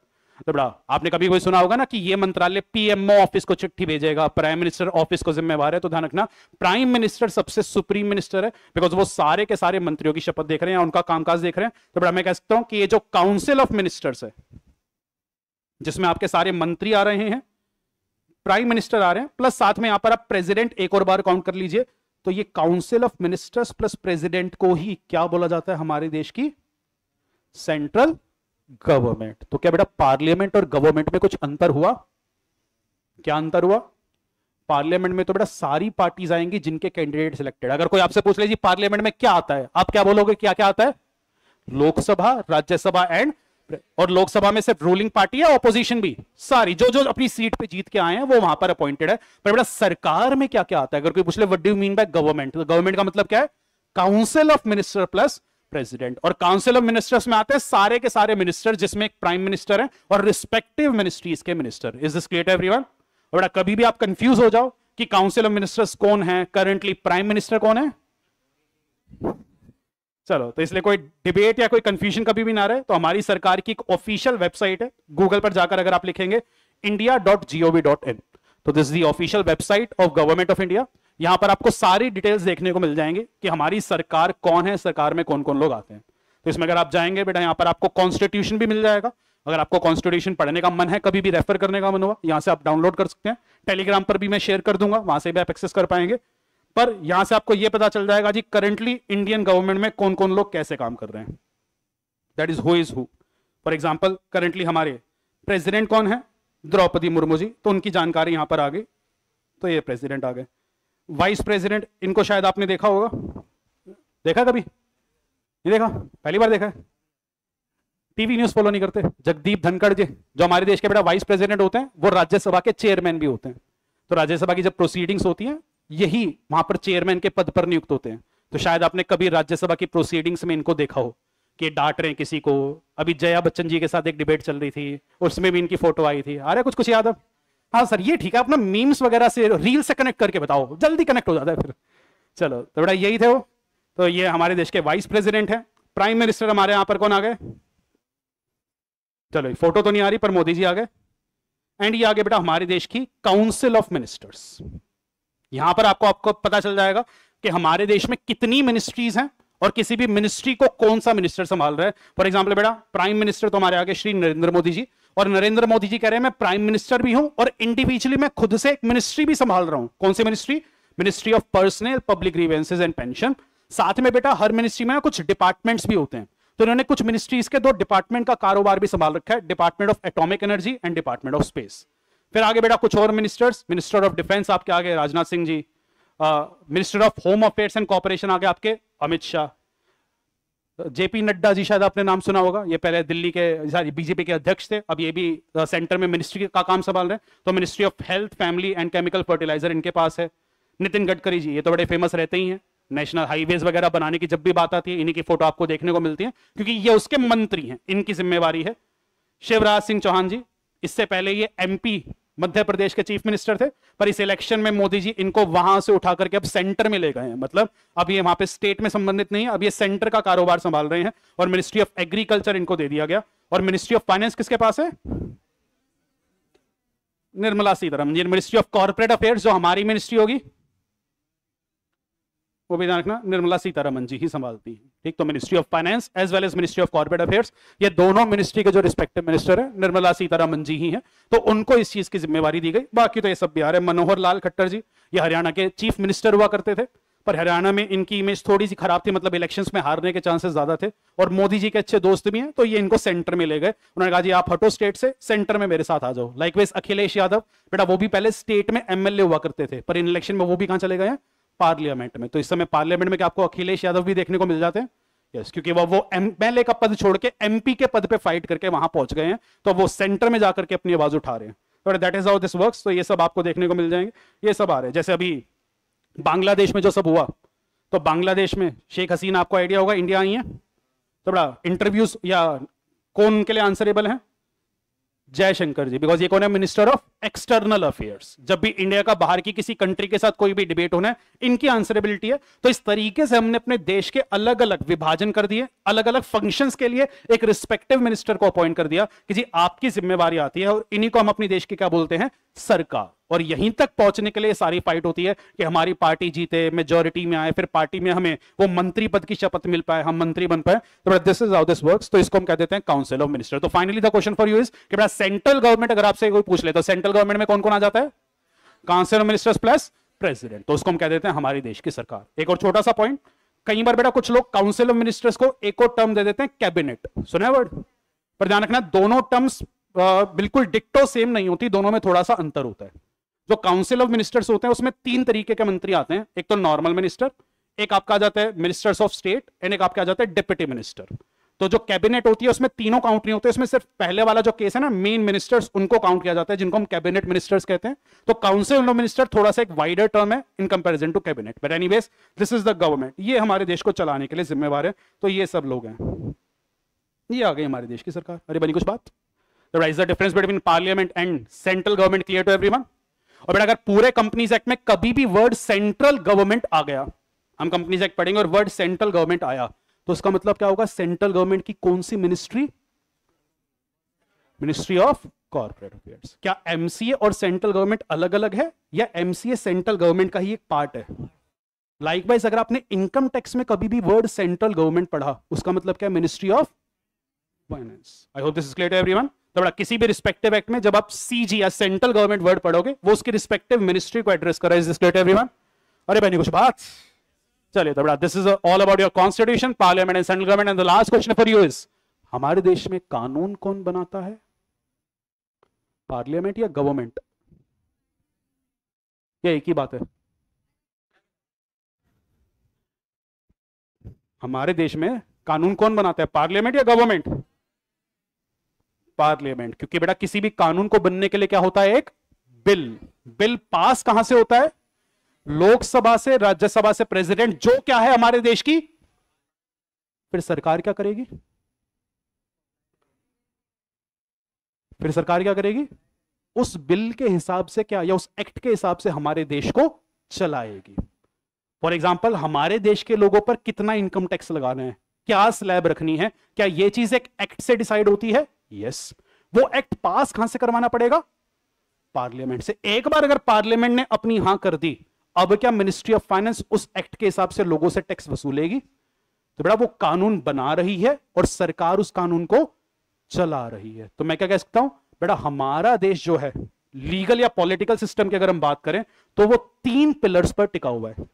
तो बड़ा आपने कभी कोई सुना होगा ना कि ये मंत्रालय पीएमओ ऑफिस को चिट्ठी भेजेगा, प्राइम मिनिस्टर ऑफिस को जिम्मेवार है। तो ध्यान रखना प्राइम मिनिस्टर सबसे सुप्रीम मिनिस्टर है, बिकॉज वो सारे के सारे मंत्रियों की शपथ देख रहे हैं, उनका कामकाज देख रहे हैं। तो बड़ा मैं कह सकता हूं कि ये जो काउंसिल ऑफ मिनिस्टर्स है जिसमें आपके सारे मंत्री आ रहे हैं, प्राइम मिनिस्टर आ रहे हैं, प्लस साथ में यहां पर आप प्रेसिडेंट एक और बार काउंट कर लीजिए, तो ये council of ministers plus president को ही क्या बोला जाता है? हमारे देश की सेंट्रल गवर्नमेंट। तो क्या बेटा पार्लियामेंट और गवर्नमेंट में कुछ अंतर हुआ? क्या अंतर हुआ? पार्लियामेंट में तो बेटा सारी पार्टीज आएंगी जिनके कैंडिडेट सिलेक्टेड। अगर कोई आपसे पूछ ले जी पार्लियामेंट में क्या आता है, आप क्या बोलोगे? क्या क्या आता है? लोकसभा, राज्यसभा और लोकसभा में सिर्फ रूलिंग पार्टी है, ऑपोजिशन भी सारी, जो जो अपनी सीट पे जीत के आए हैं वो वहां पर अपॉइंटेड है। पर बेटा सरकार में क्या क्या आता है? अगर कोई पूछ ले what do you mean by government, तो गवर्नमेंट का मतलब क्या है? Council of minister plus president. और काउंसिल ऑफ मिनिस्टर्स में आते हैं सारे के सारे मिनिस्टर जिसमें एक प्राइम मिनिस्टर है और रिस्पेक्टिव मिनिस्ट्रीज के minister. Is this clear everyone? और कभी भी आप कंफ्यूज हो जाओ कि काउंसिल ऑफ मिनिस्टर्स कौन है, करंटली प्राइम मिनिस्टर कौन है, चलो तो इसलिए कोई डिबेट या कोई कंफ्यूजन कभी भी ना रहे, तो हमारी सरकार की एक ऑफिशियल वेबसाइट है, गूगल पर जाकर अगर आप लिखेंगे india.gov.in, तो this is the official website of government of India. यहाँ पर आपको सारी डिटेल्स देखने को मिल जाएंगे कि हमारी सरकार कौन है, सरकार में कौन कौन लोग आते हैं। तो इसमें अगर आप जाएंगे बेटा यहाँ पर आपको कॉन्स्टिट्यूशन भी मिल जाएगा। अगर आपको कॉन्स्टिट्यूशन पढ़ने का मन है, कभी भी रेफर करने का मन हुआ, यहाँ से आप डाउनलोड कर सकते हैं। टेलीग्राम पर भी मैं शेयर कर दूंगा, वहां से भी आप एक्सेस कर पाएंगे। पर यहाँ से आपको ये पता चल जाएगा जी करंटली इंडियन गवर्नमेंट में कौन कौन लोग कैसे काम कर रहे हैं। That is who. For example currently हमारे प्रेसिडेंट कौन है, द्रौपदी मुर्मू जी, तो उनकी जानकारी यहाँ पर आ गई। तो ये प्रेसिडेंट आ गए। वाइस प्रेसिडेंट, इनको शायद आपने देखा होगा, देखा कभी नहीं, देखा पहली बार देखा है, टीवी न्यूज फॉलो नहीं करते। जगदीप धनखड़ जी जो हमारे देश के बेटा वाइस प्रेसिडेंट होते हैं, वो राज्यसभा के चेयरमैन भी होते हैं। तो राज्यसभा की जब प्रोसीडिंग्स होती है, यही वहां पर चेयरमैन के पद पर नियुक्त होते हैं। तो शायद आपने कभी राज्यसभा की प्रोसीडिंग्स में इनको देखा हो कि डांट रहे हैं किसी को। अभी जया बच्चन जी के साथ एक डिबेट चल रही थी, उसमें भी इनकी फोटो आई थी। अरे कुछ कुछ याद है? हाँ सर ये ठीक है, अपना मीम्स वगैरह से, रील से कनेक्ट करके बताओ, जल्दी कनेक्ट हो जाता है फिर। चलो तो बेटा यही थे वो। तो ये हमारे देश के वाइस प्रेसिडेंट हैं। प्राइम मिनिस्टर हमारे यहाँ पर कौन आ गए, चलो फोटो तो नहीं आ रही पर मोदी जी आ गए। एंड ये आ गए बेटा हमारे देश की काउंसिल ऑफ मिनिस्टर्स। यहाँ पर आपको आपको पता चल जाएगा कि हमारे देश में कितनी मिनिस्ट्रीज हैं और किसी भी मिनिस्ट्री को कौन सा मिनिस्टर संभाल रहा है। फॉर एग्जाम्पल बेटा प्राइम मिनिस्टर तो हमारे आगे श्री नरेंद्र मोदी जी, और नरेंद्र मोदी जी कह रहे हैं मैं प्राइम मिनिस्टर भी हूं और इंडिविजुअली मैं खुद से एक मिनिस्ट्री भी संभाल रहा हूं। कौन सी ministry, ministry of personnel, public grievances and pension. साथ में बेटा हर मिनिस्ट्री में कुछ डिपार्टमेंट्स भी होते हैं, तो इन्होंने कुछ मिनिस्ट्रीज के दो डिपार्टमेंट का कारोबार भी संभाल रखा है, department of atomic energy and department of space. फिर आगे बेटा कुछ और मिनिस्टर्स, मिनिस्टर ऑफ डिफेंस आपके आगे Rajnath Singh ji, minister of home affairs and cooperation आगे आपके अमित शाह। जेपी नड्डा जी शायद आपने नाम सुना होगा, ये पहले दिल्ली के सॉरी बीजेपी के अध्यक्ष थे, अब ये भी सेंटर में मिनिस्ट्री का काम संभाल रहे हैं। तो ministry of health, family and chemical fertiliser इनके पास है। नितिन गडकरी जी, ये तो बड़े फेमस रहते ही हैं, नेशनल हाईवेज वगैरह बनाने की जब भी बात आती है इन्हीं की फोटो आपको देखने को मिलती है, क्योंकि ये उसके मंत्री हैं, इनकी जिम्मेवारी है। शिवराज सिंह चौहान जी, इससे पहले ये MP मध्य प्रदेश के चीफ मिनिस्टर थे, पर इस इलेक्शन में मोदी जी इनको वहां से उठा करके अब सेंटर में ले गए हैं। मतलब अब ये वहां पे स्टेट में संबंधित नहीं है, अब ये सेंटर का कारोबार संभाल रहे हैं। और मिनिस्ट्री ऑफ एग्रीकल्चर इनको दे दिया गया, और मिनिस्ट्री ऑफ फाइनेंस किसके पास है, निर्मला सीतारमण ji. Ministry of corporate affairs जो हमारी मिनिस्ट्री होगी वो भी ध्यान रखना, निर्मला सीतारमण जी ही संभालती है, ठीक। तो ministry of finance as well as ministry of corporate affairs, ये दोनों मिनिस्ट्री के जो रिस्पेक्टिव मिनिस्टर हैं निर्मला सीतारमण जी ही हैं, तो उनको इस चीज की जिम्मेवारी दी गई। बाकी तो ये सब बिहार है। मनोहर लाल खट्टर जी, ये हरियाणा के चीफ मिनिस्टर हुआ करते थे, पर हरियाणा में इनकी इमेज थोड़ी सी खराब थी, मतलब इलेक्शन में हारने के चांसेस ज्यादा थे, और मोदी जी के अच्छे दोस्त भी हैं, तो ये इनको सेंटर में ले गए। उन्होंने कहा जी आप हटो स्टेट से, सेंटर में मेरे साथ आ जाओ। लाइकवाइज अखिलेश यादव, बेटा वो भी पहले स्टेट में MLA हुआ करते थे, पर इन इलेक्शन में वो भी कहां चले गए, पार्लियामेंट में। तो इस समय पार्लियामेंट में क्या आपको अखिलेश यादव भी देखने को मिल जाते हैं, यस, क्योंकि वो MLA का पद छोड़ के MP के पद पे फाइट करके वहां पहुंच गए हैं, तो वो सेंटर में जाकर के अपनी आवाज उठा रहे हैं। तो that is how this works. तो ये सब आपको देखने को मिल जाएंगे, ये सब आ रहे हैं। जैसे अभी बांग्लादेश में जो सब हुआ, तो बांग्लादेश में शेख हसीना, आपको आइडिया होगा, इंडिया आई है, तो बड़ा इंटरव्यूज या कौन उनके लिए आंसरेबल है, जयशंकर जी, बिकॉज ये कौन है, मिनिस्टर ऑफ एक्सटर्नल अफेयर्स। जब भी इंडिया का बाहर की किसी कंट्री के साथ कोई भी डिबेट होना है, इनकी आंसरेबिलिटी है। तो इस तरीके से हमने अपने देश के अलग अलग विभाजन कर दिए, अलग अलग फंक्शंस के लिए एक रिस्पेक्टिव मिनिस्टर को अपॉइंट कर दिया कि जी आपकी जिम्मेवारी आती है, और इन्हीं को हम अपने देश की क्या बोलते हैं, सरकार। और यहीं तक पहुंचने के लिए सारी फाइट होती है कि हमारी पार्टी जीते, मेजोरिटी में आए, फिर पार्टी में हमें वो मंत्री पद की शपथ मिल पाए, हम मंत्री बन पाए। तो this is how this works. तो इसको हम कह देते हैं काउंसिल ऑफ मिनिस्टर। तो finally the question for you is कि बेटा सेंट्रल गवर्नमेंट, अगर आपसे कोई पूछ ले तो सेंट्रल गवर्नमेंट में कौन कौन आ जाता है, council of ministers plus president, तो उसको हम कह देते हैं हमारी देश की सरकार। एक और छोटा सा पॉइंट, कई बार बेटा कुछ लोग काउंसिल ऑफ मिनिस्टर्स को एक और टर्म दे देते हैं कैबिनेट, सुना है वर्ड, पर ध्यान रखना दोनों टर्म्स बिल्कुल डिक्टो सेम नहीं होती, दोनों में थोड़ा सा अंतर होता है। जो काउंसिल ऑफ मिनिस्टर्स होते हैं उसमें 3 तरीके के मंत्री आते हैं, एक तो नॉर्मल मिनिस्टर, एक आपका आ जाता है मिनिस्टर्स ऑफ स्टेट, एंड एक आपका आ जाता है डिप्टी मिनिस्टर। तो जो कैबिनेट होती है उसमें तीनों काउंट नहीं होते, इसमें सिर्फ पहले वाला जो केस है ना, मेन मिनिस्टर्स, उनको काउंट किया जाता है, जिनको हम कैबिनेट मिनिस्टर्स कहते हैं। तो काउंसिल ऑफ मिनिस्टर थोड़ा सा एक वाइडर टर्म है in comparison to cabinet, but anyways this is the government, ये हमारे देश को चलाने के लिए जिम्मेवार है। तो ये सब लोग हैं, ये आ गई हमारे देश की सरकार। अरे बनी कुछ बात, is the difference between parliament and central government clear to everyone. और बेटा अगर पूरे कंपनीज एक्ट में कभी भी वर्ड सेंट्रल गवर्नमेंट आ गया, हम कंपनीज एक्ट पढ़ेंगे और वर्ड सेंट्रल गवर्नमेंट आया, तो उसका मतलब क्या होगा, सेंट्रल गवर्नमेंट की कौन सी ministry, ministry of corporate affairs. क्या एमसीए और सेंट्रल गवर्नमेंट अलग अलग है या एमसीए सेंट्रल गवर्नमेंट का ही एक पार्ट है? लाइकवाइज अगर आपने इनकम टैक्स में कभी भी वर्ड सेंट्रल गवर्नमेंट पढ़ा, उसका मतलब क्या है? Ministry of finance. I hope this is clear to everyone. तो किसी भी रिस्पेक्टिव एक्ट में जब आप सीजी या सेंट्रल गवर्नमेंट वर्ड पढ़ोगे वो उसके रिस्पेक्टिव मिनिस्ट्री को एड्रेस कर रहा है। Is this clear to everyone? अरे बहनी कुछ बात। चलिए तो this is all about your constitution, parliament and central government. And the last question for you is, हमारे देश में कानून कौन बनाता है, पार्लियामेंट या गवर्नमेंट? ये एक ही बात है। हमारे देश में कानून कौन बनाता है, पार्लियामेंट या गवर्नमेंट? पार्लियामेंट, क्योंकि बेटा किसी भी कानून को बनने के लिए क्या होता है, एक बिल। बिल पास कहां से होता है? लोकसभा से, राज्यसभा से, प्रेसिडेंट, जो क्या है हमारे देश की। फिर सरकार क्या करेगी? फिर सरकार क्या करेगी? उस बिल के हिसाब से क्या, या उस एक्ट के हिसाब से हमारे देश को चलाएगी। फॉर एग्जाम्पल, हमारे देश के लोगों पर कितना इनकम टैक्स लगाना है, क्या स्लैब रखनी है, क्या ये चीज एक एक्ट से डिसाइड होती है? यस। वो एक्ट पास कहां से करवाना पड़ेगा? पार्लियामेंट से। एक बार अगर पार्लियामेंट ने अपनी हां कर दी, अब क्या मिनिस्ट्री ऑफ फाइनेंस उस एक्ट के हिसाब से लोगों से टैक्स वसूलेगी? तो बेटा वो कानून बना रही है और सरकार उस कानून को चला रही है। तो मैं क्या कह सकता हूं बेटा, हमारा देश जो है लीगल या पॉलिटिकल सिस्टम की अगर हम बात करें तो वो तीन पिलर्स पर टिका हुआ है।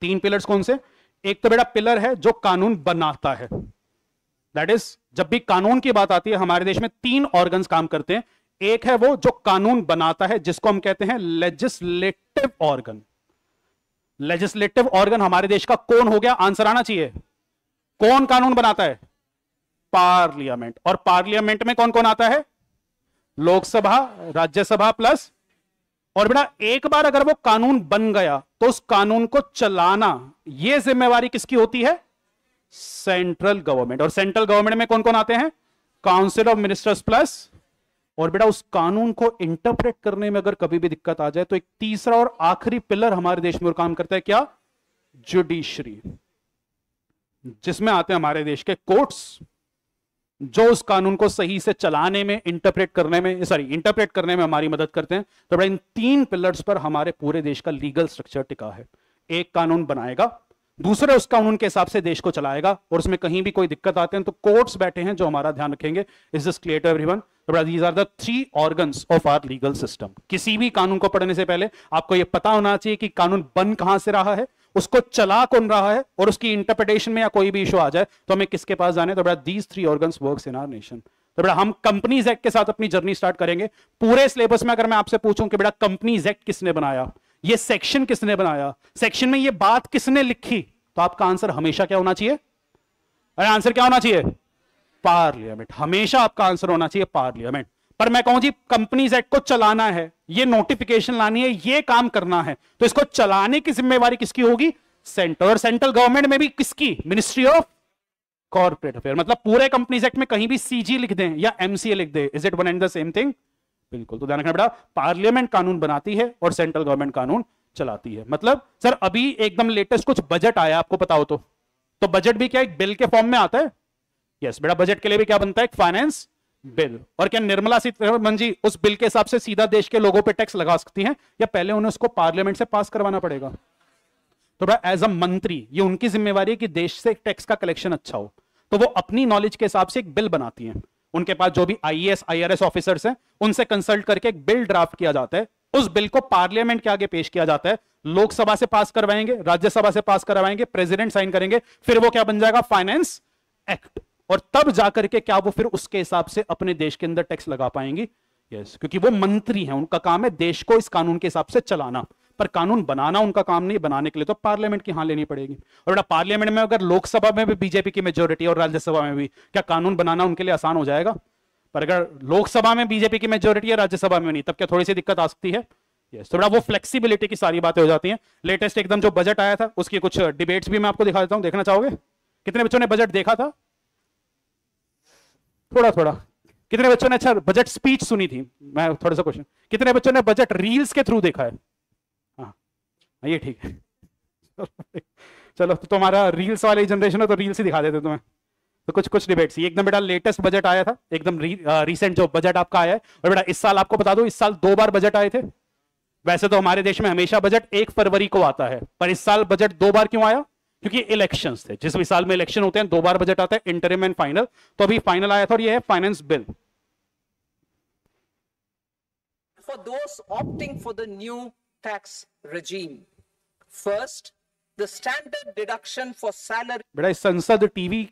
तीन पिलर्स कौन से? एक तो बेटा पिलर है जो कानून बनाता है, दैट इज जब भी कानून की बात आती है हमारे देश में तीन ऑर्गन्स काम करते हैं। एक है वो जो कानून बनाता है, जिसको हम कहते हैं लेजिस्लेटिव ऑर्गन। लेजिस्लेटिव ऑर्गन हमारे देश का कौन हो गया? आंसर आना चाहिए। कौन कानून बनाता है? पार्लियामेंट। और पार्लियामेंट में कौन कौन आता है? लोकसभा, राज्यसभा प्लस। और बेटा एक बार अगर वो कानून बन गया तो उस कानून को चलाना, ये जिम्मेवारी किसकी होती है? Central government. और सेंट्रल गवर्नमेंट में कौन कौन आते हैं? Council of ministers plus. और बेटा उस कानून को इंटरप्रेट करने में अगर कभी भी दिक्कत आ जाए तो एक तीसरा और आखिरी पिलर हमारे देश में काम करता है, क्या? जुडिशरी, जिसमें आते हैं हमारे देश के कोर्ट्स, जो उस कानून को सही से चलाने में, इंटरप्रेट करने में हमारी मदद करते हैं। तो बेटा इन तीन पिलर्स पर हमारे पूरे देश का लीगल स्ट्रक्चर टिका है। एक कानून बनाएगा, दूसरे उस कानून के हिसाब से देश को चलाएगा, और उसमें कहीं भी कोई दिक्कत आते हैं तो कोर्ट्स बैठे हैं जो हमारा ध्यान रखेंगे। Is this clear to everyone? तो बेटा these are the three organs of our legal system. किसी भी कानून को पढ़ने से पहले आपको यह पता होना चाहिए कि कानून बन कहां से रहा है, उसको चला कौन रहा है, और उसकी इंटरप्रिटेशन में या कोई भी इशू आ जाए तो हमें किसके पास जाने। तो बेटा these three organs works in our nation. तो बेटा हम कंपनीज एक्ट के साथ अपनी जर्नी स्टार्ट करेंगे। पूरे सिलेबस में अगर मैं आपसे पूछूं कि बेटा कंपनीज एक्ट किसने बनाया, ये सेक्शन किसने बनाया, सेक्शन में ये बात किसने लिखी, तो आपका आंसर हमेशा क्या होना चाहिए? अरे आंसर क्या होना चाहिए? पार्लियामेंट। हमेशा आपका आंसर होना चाहिए पार्लियामेंट। पर मैं कहूं जी कंपनीज एक्ट को चलाना है, ये नोटिफिकेशन लानी है, ये काम करना है, तो इसको चलाने की जिम्मेवारी किसकी होगी? सेंट्रल। और सेंट्रल गवर्नमेंट में भी किसकी? Ministry of corporate affair. मतलब पूरे कंपनीज एक्ट में कहीं भी सीजी लिख दें या एमसीए लिख दें, is it one and the same thing? बिल्कुल। तो ध्यान रखना बेटा, पार्लियामेंट कानून बनाती है और सेंट्रल गवर्नमेंट कानून चलाती है। मतलब सर अभी एकदम लेटेस्ट कुछ बजट आया, आपको पता हो तो बजट भी क्या एक बिल के फॉर्म में आता है? यस बेटा, बजट के लिए भी क्या बनता है? एक फाइनेंस बिल। और क्या निर्मला सीतारमण जी उस बिल के हिसाब से सीधा देश के लोगों पे टैक्स लगा सकती हैं, या पहले उन्हें उसको पार्लियामेंट से पास करवाना पड़ेगा? तो बेटा एज अ मंत्री ये उनकी जिम्मेवारी है कि देश से टैक्स का कलेक्शन अच्छा हो, तो वो अपनी नॉलेज के हिसाब से एक बिल बनाती है। उनके पास जो भी आईएएस आईआरएस ऑफिसर्स हैं उनसे कंसल्ट करके एक बिल ड्राफ्ट किया जाता है। उस बिल को पार्लियामेंट के आगे पेश किया जाता है। लोकसभा से पास करवाएंगे, राज्यसभा से पास करवाएंगे, प्रेसिडेंट साइन करेंगे, फिर वो क्या बन जाएगा? Finance act. और तब जाकर के क्या वो फिर उसके हिसाब से अपने देश के अंदर टैक्स लगा पाएंगी? यस, क्योंकि वो मंत्री हैं, उनका काम है देश को इस कानून के हिसाब से चलाना, पर कानून बनाना उनका काम नहीं। बनाने के लिए तो पार्लियामेंट की हां लेनी पड़ेगी। और बेटा पार्लियामेंट में अगर लोकसभा में भी बीजेपी की मेजोरिटी और राज्यसभा में भी, क्या कानून बनाना उनके लिए आसान हो जाएगा? पर अगर लोकसभा में बीजेपी की मेजोरिटी है, राज्यसभा में नहीं, तब क्या थोड़ी सी दिक्कत आ सकती है? यस। तो बेटा वो फ्लेक्सिबिलिटी की सारी बातें हो जाती हैं। लेटेस्ट एकदम जो बजट आया था उसकी कुछ डिबेट्स भी मैं आपको दिखा देता हूँ। देखना चाहोगे? कितने बच्चों ने बजट देखा था? थोड़ा थोड़ा। कितने बच्चों ने अच्छा बजट स्पीच सुनी थी? मैं थोड़ा सा क्वेश्चन, कितने बच्चों ने बजट रील्स के थ्रू देखा है? हाँ ये ठीक है। चलो, तो तुम्हारा रील्स वाली जनरेशन है तो रील्स ही दिखा देते तुम्हें। तो कुछ कुछ डिबेट्स। ये एकदम बेटा लेटेस्ट बजट आया था, एकदम रिसेंट जो बजट आपका आया है। और बेटा इस साल आपको बता दूं, इस साल 2 बार बजट आए थे। वैसे तो हमारे देश में हमेशा बजट 1 फरवरी को आता है, पर इस साल बजट 2 बार क्यों आया? क्योंकि इलेक्शंस थे। जिस भी साल में इलेक्शन होते हैं 2 बार बजट आता है, इंटरिम एंड फाइनल। तो अभी फाइनल आया था और ये है finance bill. For those opting for the new tax regime, first, the standard deduction for salary. बेटा संसद टीवी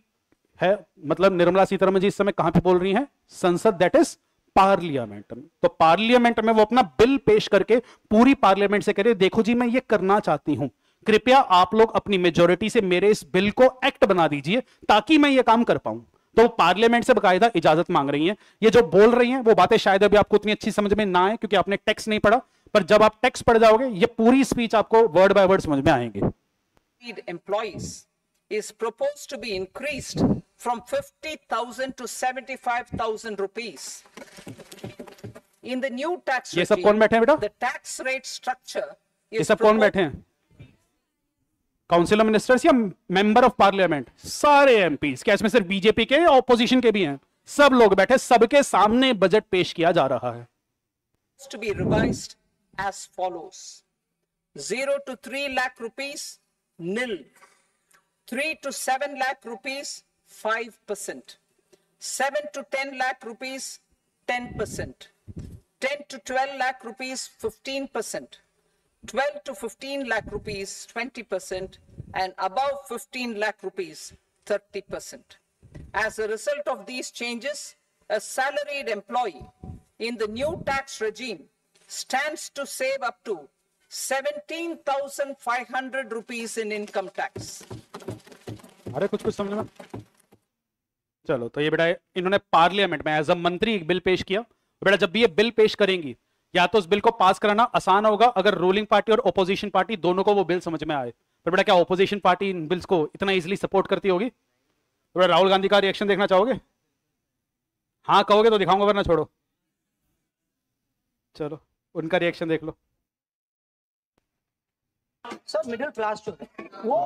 है, मतलब निर्मला सीतारमण जी इस समय कहां पे बोल रही हैं? संसद, that is पार्लियामेंट में। तो पार्लियामेंट में वो अपना बिल पेश करके पूरी पार्लियामेंट से कह रहे, देखो जी मैं ये करना चाहती हूं, कृपया आप लोग अपनी मेजोरिटी से मेरे इस बिल को एक्ट बना दीजिए ताकि मैं ये काम कर पाऊं। तो पार्लियामेंट से बकायदा इजाजत मांग रही हैं। ये जो बोल रही हैं वो बातें शायद अभी आपको उतनी अच्छी समझ में ना आए क्योंकि आपने टैक्स नहीं पढ़ा, पर जब आप टैक्स पढ़ जाओगे ये पूरी स्पीच आपको वर्ड बाय वर्ड समझ में आएंगे। Employees is proposed to be increased from 50,000 to 75,000 rupees. In the new tax regime, ये सब कौन बैठे हैं बेटा? The tax rate structure is, ये सब कौन बैठे हैं? काउंसिल ऑफ मिनिस्टर्स या मेंबर ऑफ पार्लियामेंट? सारे एमपीज। क्या इसमें सिर्फ बीजेपी के या ऑपोजिशन के भी हैं? सब लोग बैठे, सबके सामने बजट पेश किया जा रहा है। To be revised as follows: 0 to 3 lakh rupees nil, 3 to 7 lakh rupees 5%, 7 to 10 lakh rupees 10%, 10 to 12 lakh rupees 15%. 12 to 15 lakh rupees 20% and above 15 lakh rupees 30%. As a result of these changes, a salaried employee in the new tax regime stands to save up to 17,500 rupees in income tax. अरे कुछ कुछ समझ में। चलो तो ये बेटा इन्होंने पार्लियामेंट में एज अ मंत्री एक बिल पेश किया। बेटा जब भी ये बिल पेश करेंगी या तो उस बिल को पास कराना आसान होगा अगर रूलिंग पार्टी और ओपोजिशन पार्टी दोनों को वो बिल समझ में आए। पर बेटा क्या ओपोजिशन पार्टी इन बिल्स को इतना इजीली सपोर्ट करती होगी? बेटा राहुल गांधी का रिएक्शन देखना चाहोगे? हाँ कहोगे तो दिखाऊंगा वरना छोड़ो। चलो उनका रिएक्शन देख लो। सब मिडिल क्लास जो है वो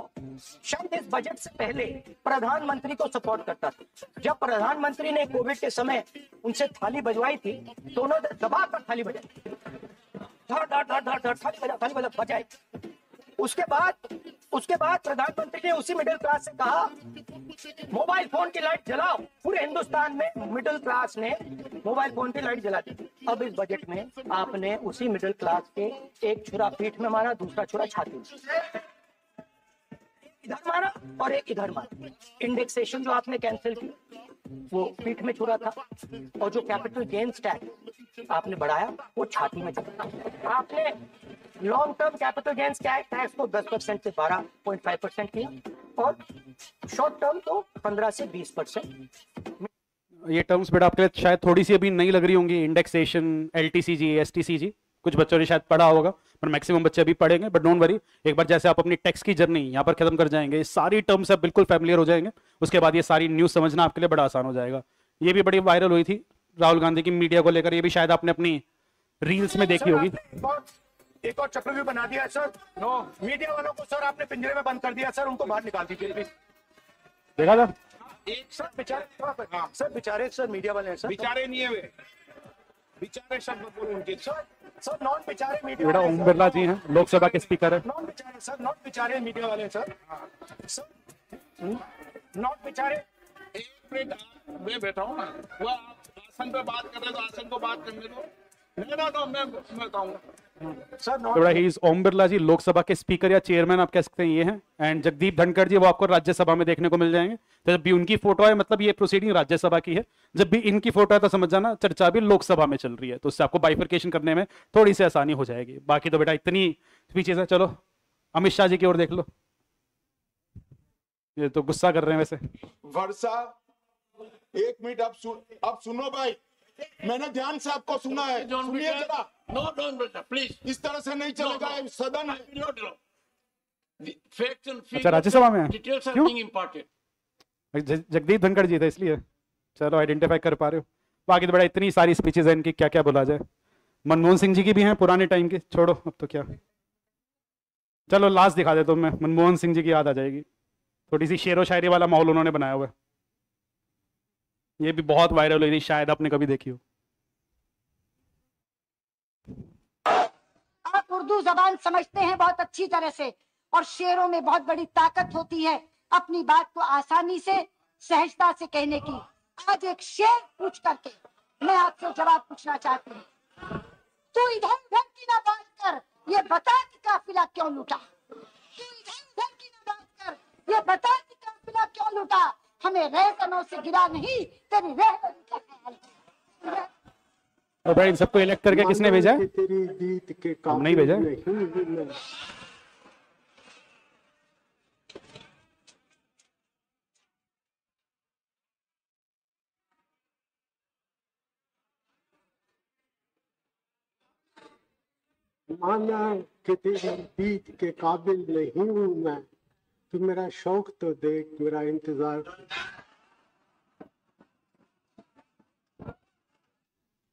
शायद इस बजट से पहले प्रधानमंत्री को सपोर्ट करता था। जब प्रधानमंत्री ने कोविड के समय उनसे थाली बजवाई थी तो उन्होंने दबा कर थाली बजाई, धड़ धड़ धड़ धड़ धड़ थाली बजाई। उसके बाद प्रधानमंत्री ने उसी मिडिल क्लास से कहा मोबाइल फोन की लाइट जलाओ। पूरे हिंदुस्तान में मिडिल क्लास ने मोबाइल फोन की लाइट जला दी। अब इस बजट में आपने उसी मिडिल क्लास के एक छुरा पीठ में मारा, दूसरा छुरा छाती में, इधर मारा और एक इधर मारा। इंडेक्सेशन जो आपने कैंसिल किया वो पीठ में छुरा था और जो कैपिटल गेन्स टैक्स आपने बढ़ाया वो छाती में छुरा। आपने long term capital gains tax को 10% से 12.5% किया और शॉर्ट टर्म को 15 से 20%। ये टर्म्स बेटा आपके लिए शायद थोड़ी सी अभी नहीं लग रही होंगी, इंडेक्सेशन, एलटीसीजी, एसटीसीजी, कुछ बच्चों ने शायद पढ़ा होगा पर मैक्सिमम बच्चे अभी पढ़ेंगे। बट डोंट वरी, एक बार जैसे आप अपनी टैक्स की जर्नी यहाँ पर खत्म कर जाएंगे सारी टर्म्स आप बिल्कुल फैमिलियर हो जाएंगे। उसके बाद ये सारी न्यूज़ समझना आपके लिए बड़ा आसान हो जाएगा। ये भी बड़ी वायरल हुई थी राहुल गांधी की मीडिया को लेकर, ये भी शायद आपने अपनी रील्स में देखी होगी। एक और चक्रव्यूह बना दिया सर, नो मीडिया वालों को सर आपने पिंजरे में बंद कर दिया सर, उनको बाहर निकाल दीजिए। देखा था सर बेचारे सर मीडिया वाले सर बेचारे नहीं है, बिचारे शब्द बोलो उनके। सर नॉन बिचारे मीडिया वाले ओम बिरला जी हैं, लोकसभा के स्पीकर हैं। नॉन बिचारे सर, नॉन बिचारे मीडिया वाले सर, नॉन बिचारे। एक मिनट मैं बैठा हूँ ना, वह आसन पे बात कर रहे तो आसन को बात करने दो, लेकिन तो मैं बताऊँगा सर। थोड़ा ही ओम बिरला जी लोकसभा के स्पीकर या चेयरमैन आप कह सकते हैं ये हैं, एंड जगदीप धनखड़ जी वो आपको राज्यसभा में देखने को मिल जाएंगे। तो जब भी उनकी फोटो है मतलब ये प्रोसीडिंग राज्यसभा की है, जब भी इनकी फोटो है तो समझ जाना चर्चा भी लोकसभा में चल रही है। तो उससे आपको बाइफरकेशन करने में थोड़ी सी आसानी हो जाएगी। बाकी तो बेटा इतनी स्पीचेस है। चलो अमित शाह जी की ओर देख लो, ये तो गुस्सा कर रहे हैं वैसे। वर्षा एक मिनट अब सुनो भाई, मैंने ध्यान से आपको सुना है, सुनिए जरा। नो डोंट प्लीज, इस तरह से नहीं चलेगा सदन। अच्छा राज्यसभा में जगदीप धनखड़ जी था इसलिए। चलो आइडेंटिफाई कर पा रहे हो। बाकी तो बड़ा इतनी सारी स्पीचेस हैं इनकी, क्या क्या बोला जाए। मनमोहन सिंह जी की भी हैं पुराने टाइम के, छोड़ो अब तो क्या। चलो लास्ट दिखा देता हूँ मैं, मनमोहन सिंह जी की याद आ जाएगी। थोड़ी सी शेरो शायरी वाला माहौल उन्होंने बनाया हुआ है। ये भी बहुत वायरल हुई थी, शायद आपने कभी देखी हो। आप उर्दू जबान समझते हैं बहुत अच्छी तरह से, और शेरों में बहुत बड़ी ताकत होती है अपनी बात को आसानी से, सहजता से कहने की। आज एक शेर पूछ करके मैं आपसे जवाब पूछना चाहती हूँ। तू इधर उधर की ना बात कर, ये बता कि काफिला क्यों लूटा। तू इधर उधर की ना बात कर, ये बता कि काफिला क्यों लूटा। हमें रहकनों से गिरा नहीं, तेरी रहकन का ख्याल है। और भाई इन सबको इलेक्ट करके किसने भेजा? तेरी जीत के काम नहीं भेजा। माना कि तेरी जीत के काबिल नहीं हूं मैं, तू मेरा शौक तो देख, मेरा इंतजार।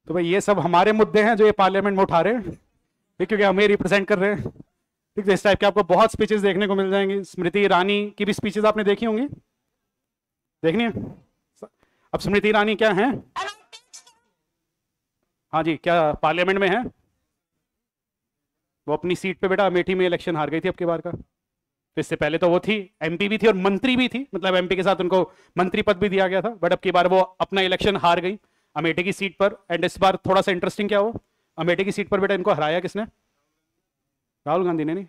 तो भाई ये सब हमारे मुद्दे हैं जो ये पार्लियामेंट में उठा रहे हैं, क्योंकि हमें रिप्रेजेंट कर रहे हैं। ठीक है, इस टाइप के आपको बहुत स्पीचेस देखने को मिल जाएंगी। स्मृति ईरानी की भी स्पीचेस आपने देखी होंगी, देखनी है। अब स्मृति ईरानी क्या हैं? हाँ जी, क्या पार्लियामेंट में हैं? वो अपनी सीट पे बेटा अमेठी में इलेक्शन हार गई थी अब की बार का। तो इससे पहले तो वो थी, एमपी भी थी और मंत्री भी थी, मतलब एमपी के साथ उनको मंत्री पद भी दिया गया था, बट अब की बार वो अपना इलेक्शन हार गई अमेठी की सीट पर। एंड इस बार थोड़ा सा इंटरेस्टिंग क्या हो, अमेठी की सीट पर बेटा इनको हराया किसने? राहुल गांधी ने। नहीं,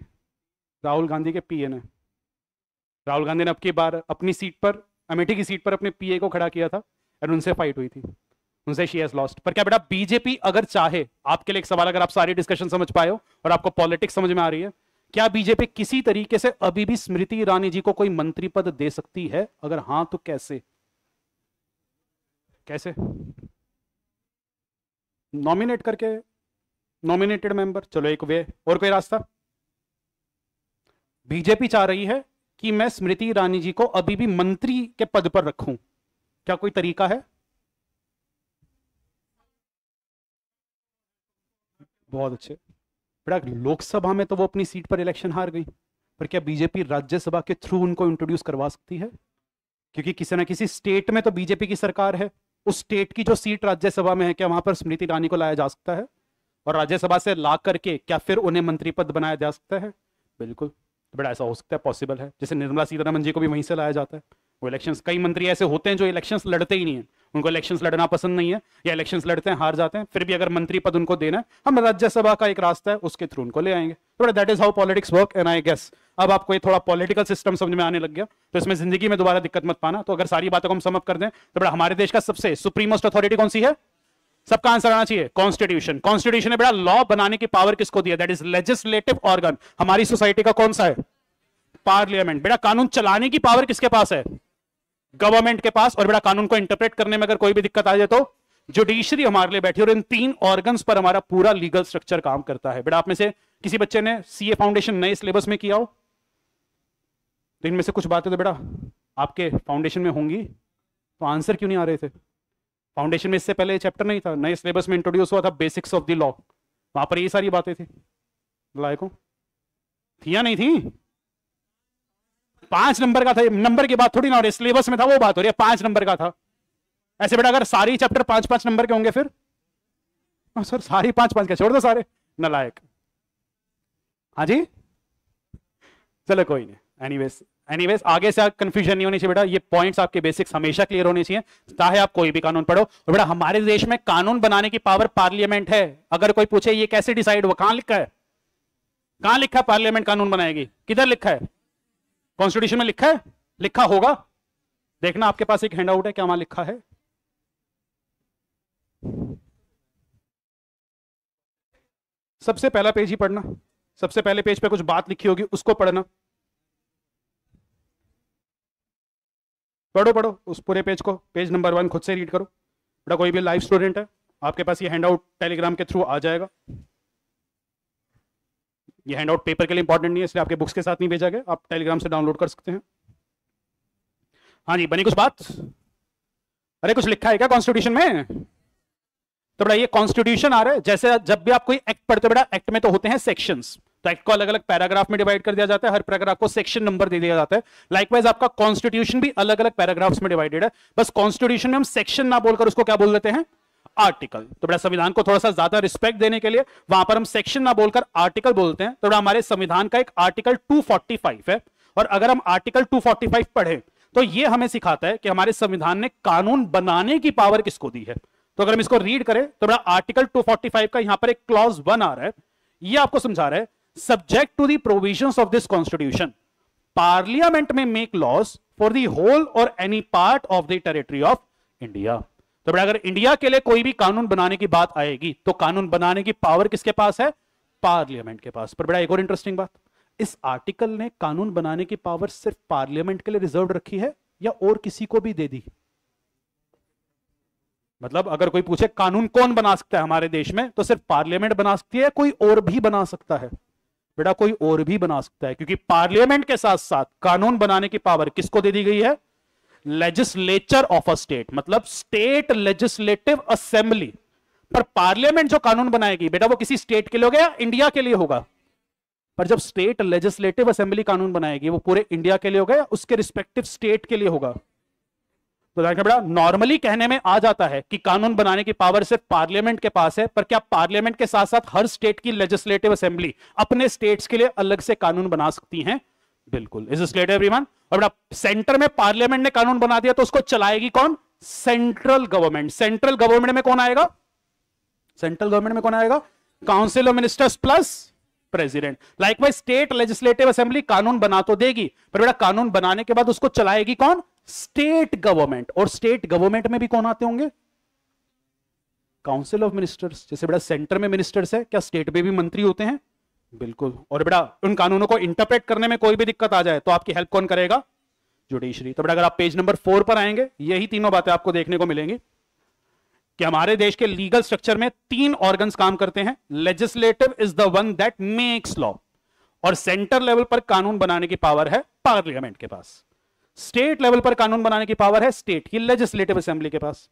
राहुल गांधी के पीए ने। राहुल गांधी ने अब की बार अपनी सीट पर, अमेठी की सीट पर अपने पीए को खड़ा किया था एंड उनसे फाइट हुई थी, उनसे शी हैज लॉस्ट। पर क्या बेटा बीजेपी अगर चाहे, आपके लिए एक सवाल, अगर आप सारी डिस्कशन समझ पाए हो और आपको पॉलिटिक्स समझ में आ रही है, क्या बीजेपी किसी तरीके से अभी भी स्मृति ईरानी जी को कोई मंत्री पद दे सकती है? अगर हां तो कैसे कैसे? नॉमिनेट करके, नॉमिनेटेड मेंबर। चलो एक वे और कोई रास्ता, बीजेपी चाह रही है कि मैं स्मृति ईरानी जी को अभी भी मंत्री के पद पर रखूं, क्या कोई तरीका है? बहुत अच्छे बेटा, लोकसभा में तो वो अपनी सीट पर इलेक्शन हार गई, पर क्या बीजेपी राज्यसभा के थ्रू उनको इंट्रोड्यूस करवा सकती है? क्योंकि किसी ना किसी स्टेट में तो बीजेपी की सरकार है, उस स्टेट की जो सीट राज्यसभा में है, क्या वहां पर स्मृति ईरानी को लाया जा सकता है? और राज्यसभा से ला करके क्या फिर उन्हें मंत्री पद बनाया जा सकता है? बिल्कुल बेटा, ऐसा हो सकता है, पॉसिबल है। जैसे निर्मला सीतारमन जी को भी वहीं से लाया जाता है, वो इलेक्शंस। कई मंत्री ऐसे होते हैं जो इलेक्शंस लड़ते ही नहीं है, उनको इलेक्शंस लड़ना पसंद नहीं है, या इलेक्शंस लड़ते हैं, हार जाते हैं, फिर भी अगर मंत्री पद उनको देना है, हम राज्यसभा का एक रास्ता है, उसके थ्रू उनको ले आएंगे। तो that is how politics work and I guess अब आपको ये थोड़ा पॉलिटिकल सिस्टम समझ में आने लग गया, तो इसमें जिंदगी में दोबारा दिक्कत मत पाना। तो अगर सारी बातों को हम समअप कर दें तो बेटा हमारे देश का सबसे सुप्रीमोस्ट अथॉरिटी कौन सी है? सबका आंसर आना चाहिए, कॉन्स्टिट्यूशन। कॉन्स्टिट्यूशन ने बेटा लॉ बनाने की पावर किसको दिया? That is legislative organ. हमारी सोसाइटी का कौन सा है? पार्लियामेंट। बेटा कानून चलाने की पावर किसके पास है? गवर्नमेंट के पास। और बेटा कानून को इंटरप्रेट करने में अगर कोई भी दिक्कत आ जाए तो जुडिशरी हमारे लिए बैठी, और इन तीन ऑर्गन्स पर हमारा पूरा लीगल स्ट्रक्चर काम करता है। बेटा आप में से किसी बच्चे ने सीए फाउंडेशन नए सिलेबस में किया हो तो इनमें से कुछ बातें तो बेटा आपके फाउंडेशन में होंगी, तो आंसर क्यों नहीं आ रहे थे? फाउंडेशन में इससे पहले चैप्टर नहीं था, नए सिलेबस में इंट्रोड्यूस हुआ था, बेसिक्स ऑफ द लॉ, वहां पर ये सारी बातें थी। लायकों थी या नहीं थी? 5 नंबर का था, नंबर की बात थोड़ी ना हो रही, सिलेबस में था वो बात हो रही है, 5 नंबर का था। ऐसे बेटा अगर सारी चैप्टर 5-5 नंबर के होंगे फिर सर सारी 5-5 के छोड़ दो सारे नालायक। हाँ जी, चलो कोई नहीं। एनीवेज आगे से कंफ्यूजन नहीं होनी चाहिए बेटा, ये पॉइंट्स आपके बेसिक्स हमेशा क्लियर होने चाहिए, चाहे आप कोई भी कानून पढ़ो। और बेटा हमारे देश में कानून बनाने की पावर पार्लियामेंट है। अगर कोई पूछे ये कैसे डिसाइड हुआ, कहां लिखा है? कहां लिखा है पार्लियामेंट कानून बनाएगी? किधर लिखा है? कॉन्स्टिट्यूशन में लिखा है? लिखा होगा, देखना आपके पास एक हैंडआउट है, क्या वहां लिखा है? सबसे पहला पेज ही पढ़ना, सबसे पहले पेज पे कुछ बात लिखी होगी उसको पढ़ना, पढ़ो उस पूरे पेज को, पेज नंबर 1 खुद से रीड करो। बेटा कोई भी लाइव स्टूडेंट है, आपके पास ये हैंडआउट टेलीग्राम के थ्रू आ जाएगा। ये हैंडआउट पेपर के लिए इंपॉर्टेंट नहीं है, इसलिए आपके बुक्स के साथ नहीं भेजा गया, आप टेलीग्राम से डाउनलोड कर सकते हैं। हाँ जी, बनी कुछ बात? अरे कुछ लिखा है क्या कॉन्स्टिट्यूशन में? तो बेटा ये कॉन्स्टिट्यूशन आ रहा है, जैसे जब भी आप कोई एक्ट पढ़ते हो बेटा, एक्ट में तो होते हैं सेक्शंस, तो एक्ट को अलग अलग पैराग्राफ में डिवाइड कर दिया जाता है, हर पैराग्राफ को सेक्शन नंबर दे दिया जाता है। लाइकवाइज आपका कॉन्स्टिट्यूशन भी अलग अलग पैराग्राफ्स में डिवाइडेड है, बस कॉन्स्टिट्यूशन में हम सेक्शन ना बोलकर उसको क्या बोल देते हैं, आर्टिकल। तो बड़ा संविधान को थोड़ा सा ज्यादा रिस्पेक्ट देने के लिए वहां पर हम सेक्शन ना बोलकर आर्टिकल बोलते हैं। तो हमारे संविधान का एक आर्टिकल 245 है, और अगर हम आर्टिकल 245 पढ़े तो यह हमें सिखाता है कि हमारे संविधान ने कानून बनाने की पावर किसको दी है। तो अगर हम इसको रीड करें तो बड़ा आर्टिकल 245 का यहां पर एक क्लॉज 1 आ रहा है, यह आपको समझा रहा है subject to the provisions of this constitution parliament में make laws for the whole और any part of the territory of India. तो अगर इंडिया के लिए कोई भी कानून बनाने की बात आएगी तो कानून बनाने की पावर किसके पास है, पार्लियामेंट के पास। पर बड़ा एक और इंटरेस्टिंग बात, इस आर्टिकल ने कानून बनाने की पावर सिर्फ पार्लियामेंट के लिए रिजर्व रखी है या और किसी को भी दे दी। मतलब अगर कोई पूछे कानून कौन बना सकता है हमारे देश में, तो सिर्फ पार्लियामेंट बना सकती है या कोई और भी बना सकता है। बेटा कोई और भी बना सकता है, क्योंकि पार्लियामेंट के साथ साथ कानून बनाने की पावर किसको दे दी गई है, लेजिस्लेचर ऑफ अ स्टेट, मतलब स्टेट लेजिस्लेटिव असेंबली। पर पार्लियामेंट जो कानून बनाएगी बेटा वो किसी स्टेट के लिए होगा या इंडिया के लिए होगा, पर जब स्टेट लेजिस्लेटिव असेंबली कानून बनाएगी वो पूरे इंडिया के लिए होगा या उसके रिस्पेक्टिव स्टेट के लिए होगा। तो बेटा नॉर्मली कहने में आ जाता है कि कानून बनाने की पावर सिर्फ पार्लियामेंट के पास है, पर क्या पार्लियामेंट के साथ साथ हर स्टेट की लेजिस्लेटिव असेंबली अपने स्टेट्स के लिए अलग से कानून बना सकती है? बिल्कुल। Is this clear everyone? और बेटा सेंटर में पार्लियामेंट ने कानून बना दिया तो उसको चलाएगी कौन, सेंट्रल गवर्नमेंट। सेंट्रल गवर्नमेंट में कौन आएगा, सेंट्रल गवर्नमेंट में कौन आएगा, council of ministers plus president. Likewise state legislative assembly कानून बना तो देगी, पर बेटा कानून बनाने के बाद उसको चलाएगी कौन, स्टेट गवर्नमेंट। और स्टेट गवर्नमेंट में भी कौन आते होंगे, काउंसिल ऑफ मिनिस्टर्स। जैसे बेटा सेंटर में मिनिस्टर्स है, क्या स्टेट में भी मंत्री होते हैं? बिल्कुल। और बेटा उन कानूनों को इंटरप्रेट करने में कोई भी दिक्कत आ जाए तो आपकी हेल्प कौन करेगा, जुडिशरी। तो बेटा अगर आप पेज नंबर 4 पर आएंगे यही तीनों बातें आपको देखने को मिलेंगी कि हमारे देश के लीगल स्ट्रक्चर में 3 ऑर्गन्स काम करते हैं। Legislative is the one that makes law, और सेंटर लेवल पर कानून बनाने की पावर है पार्लियामेंट के पास। स्टेट लेवल पर कानून बनाने की पावर है स्टेट की लेजिस्लेटिव असेंबली के पास।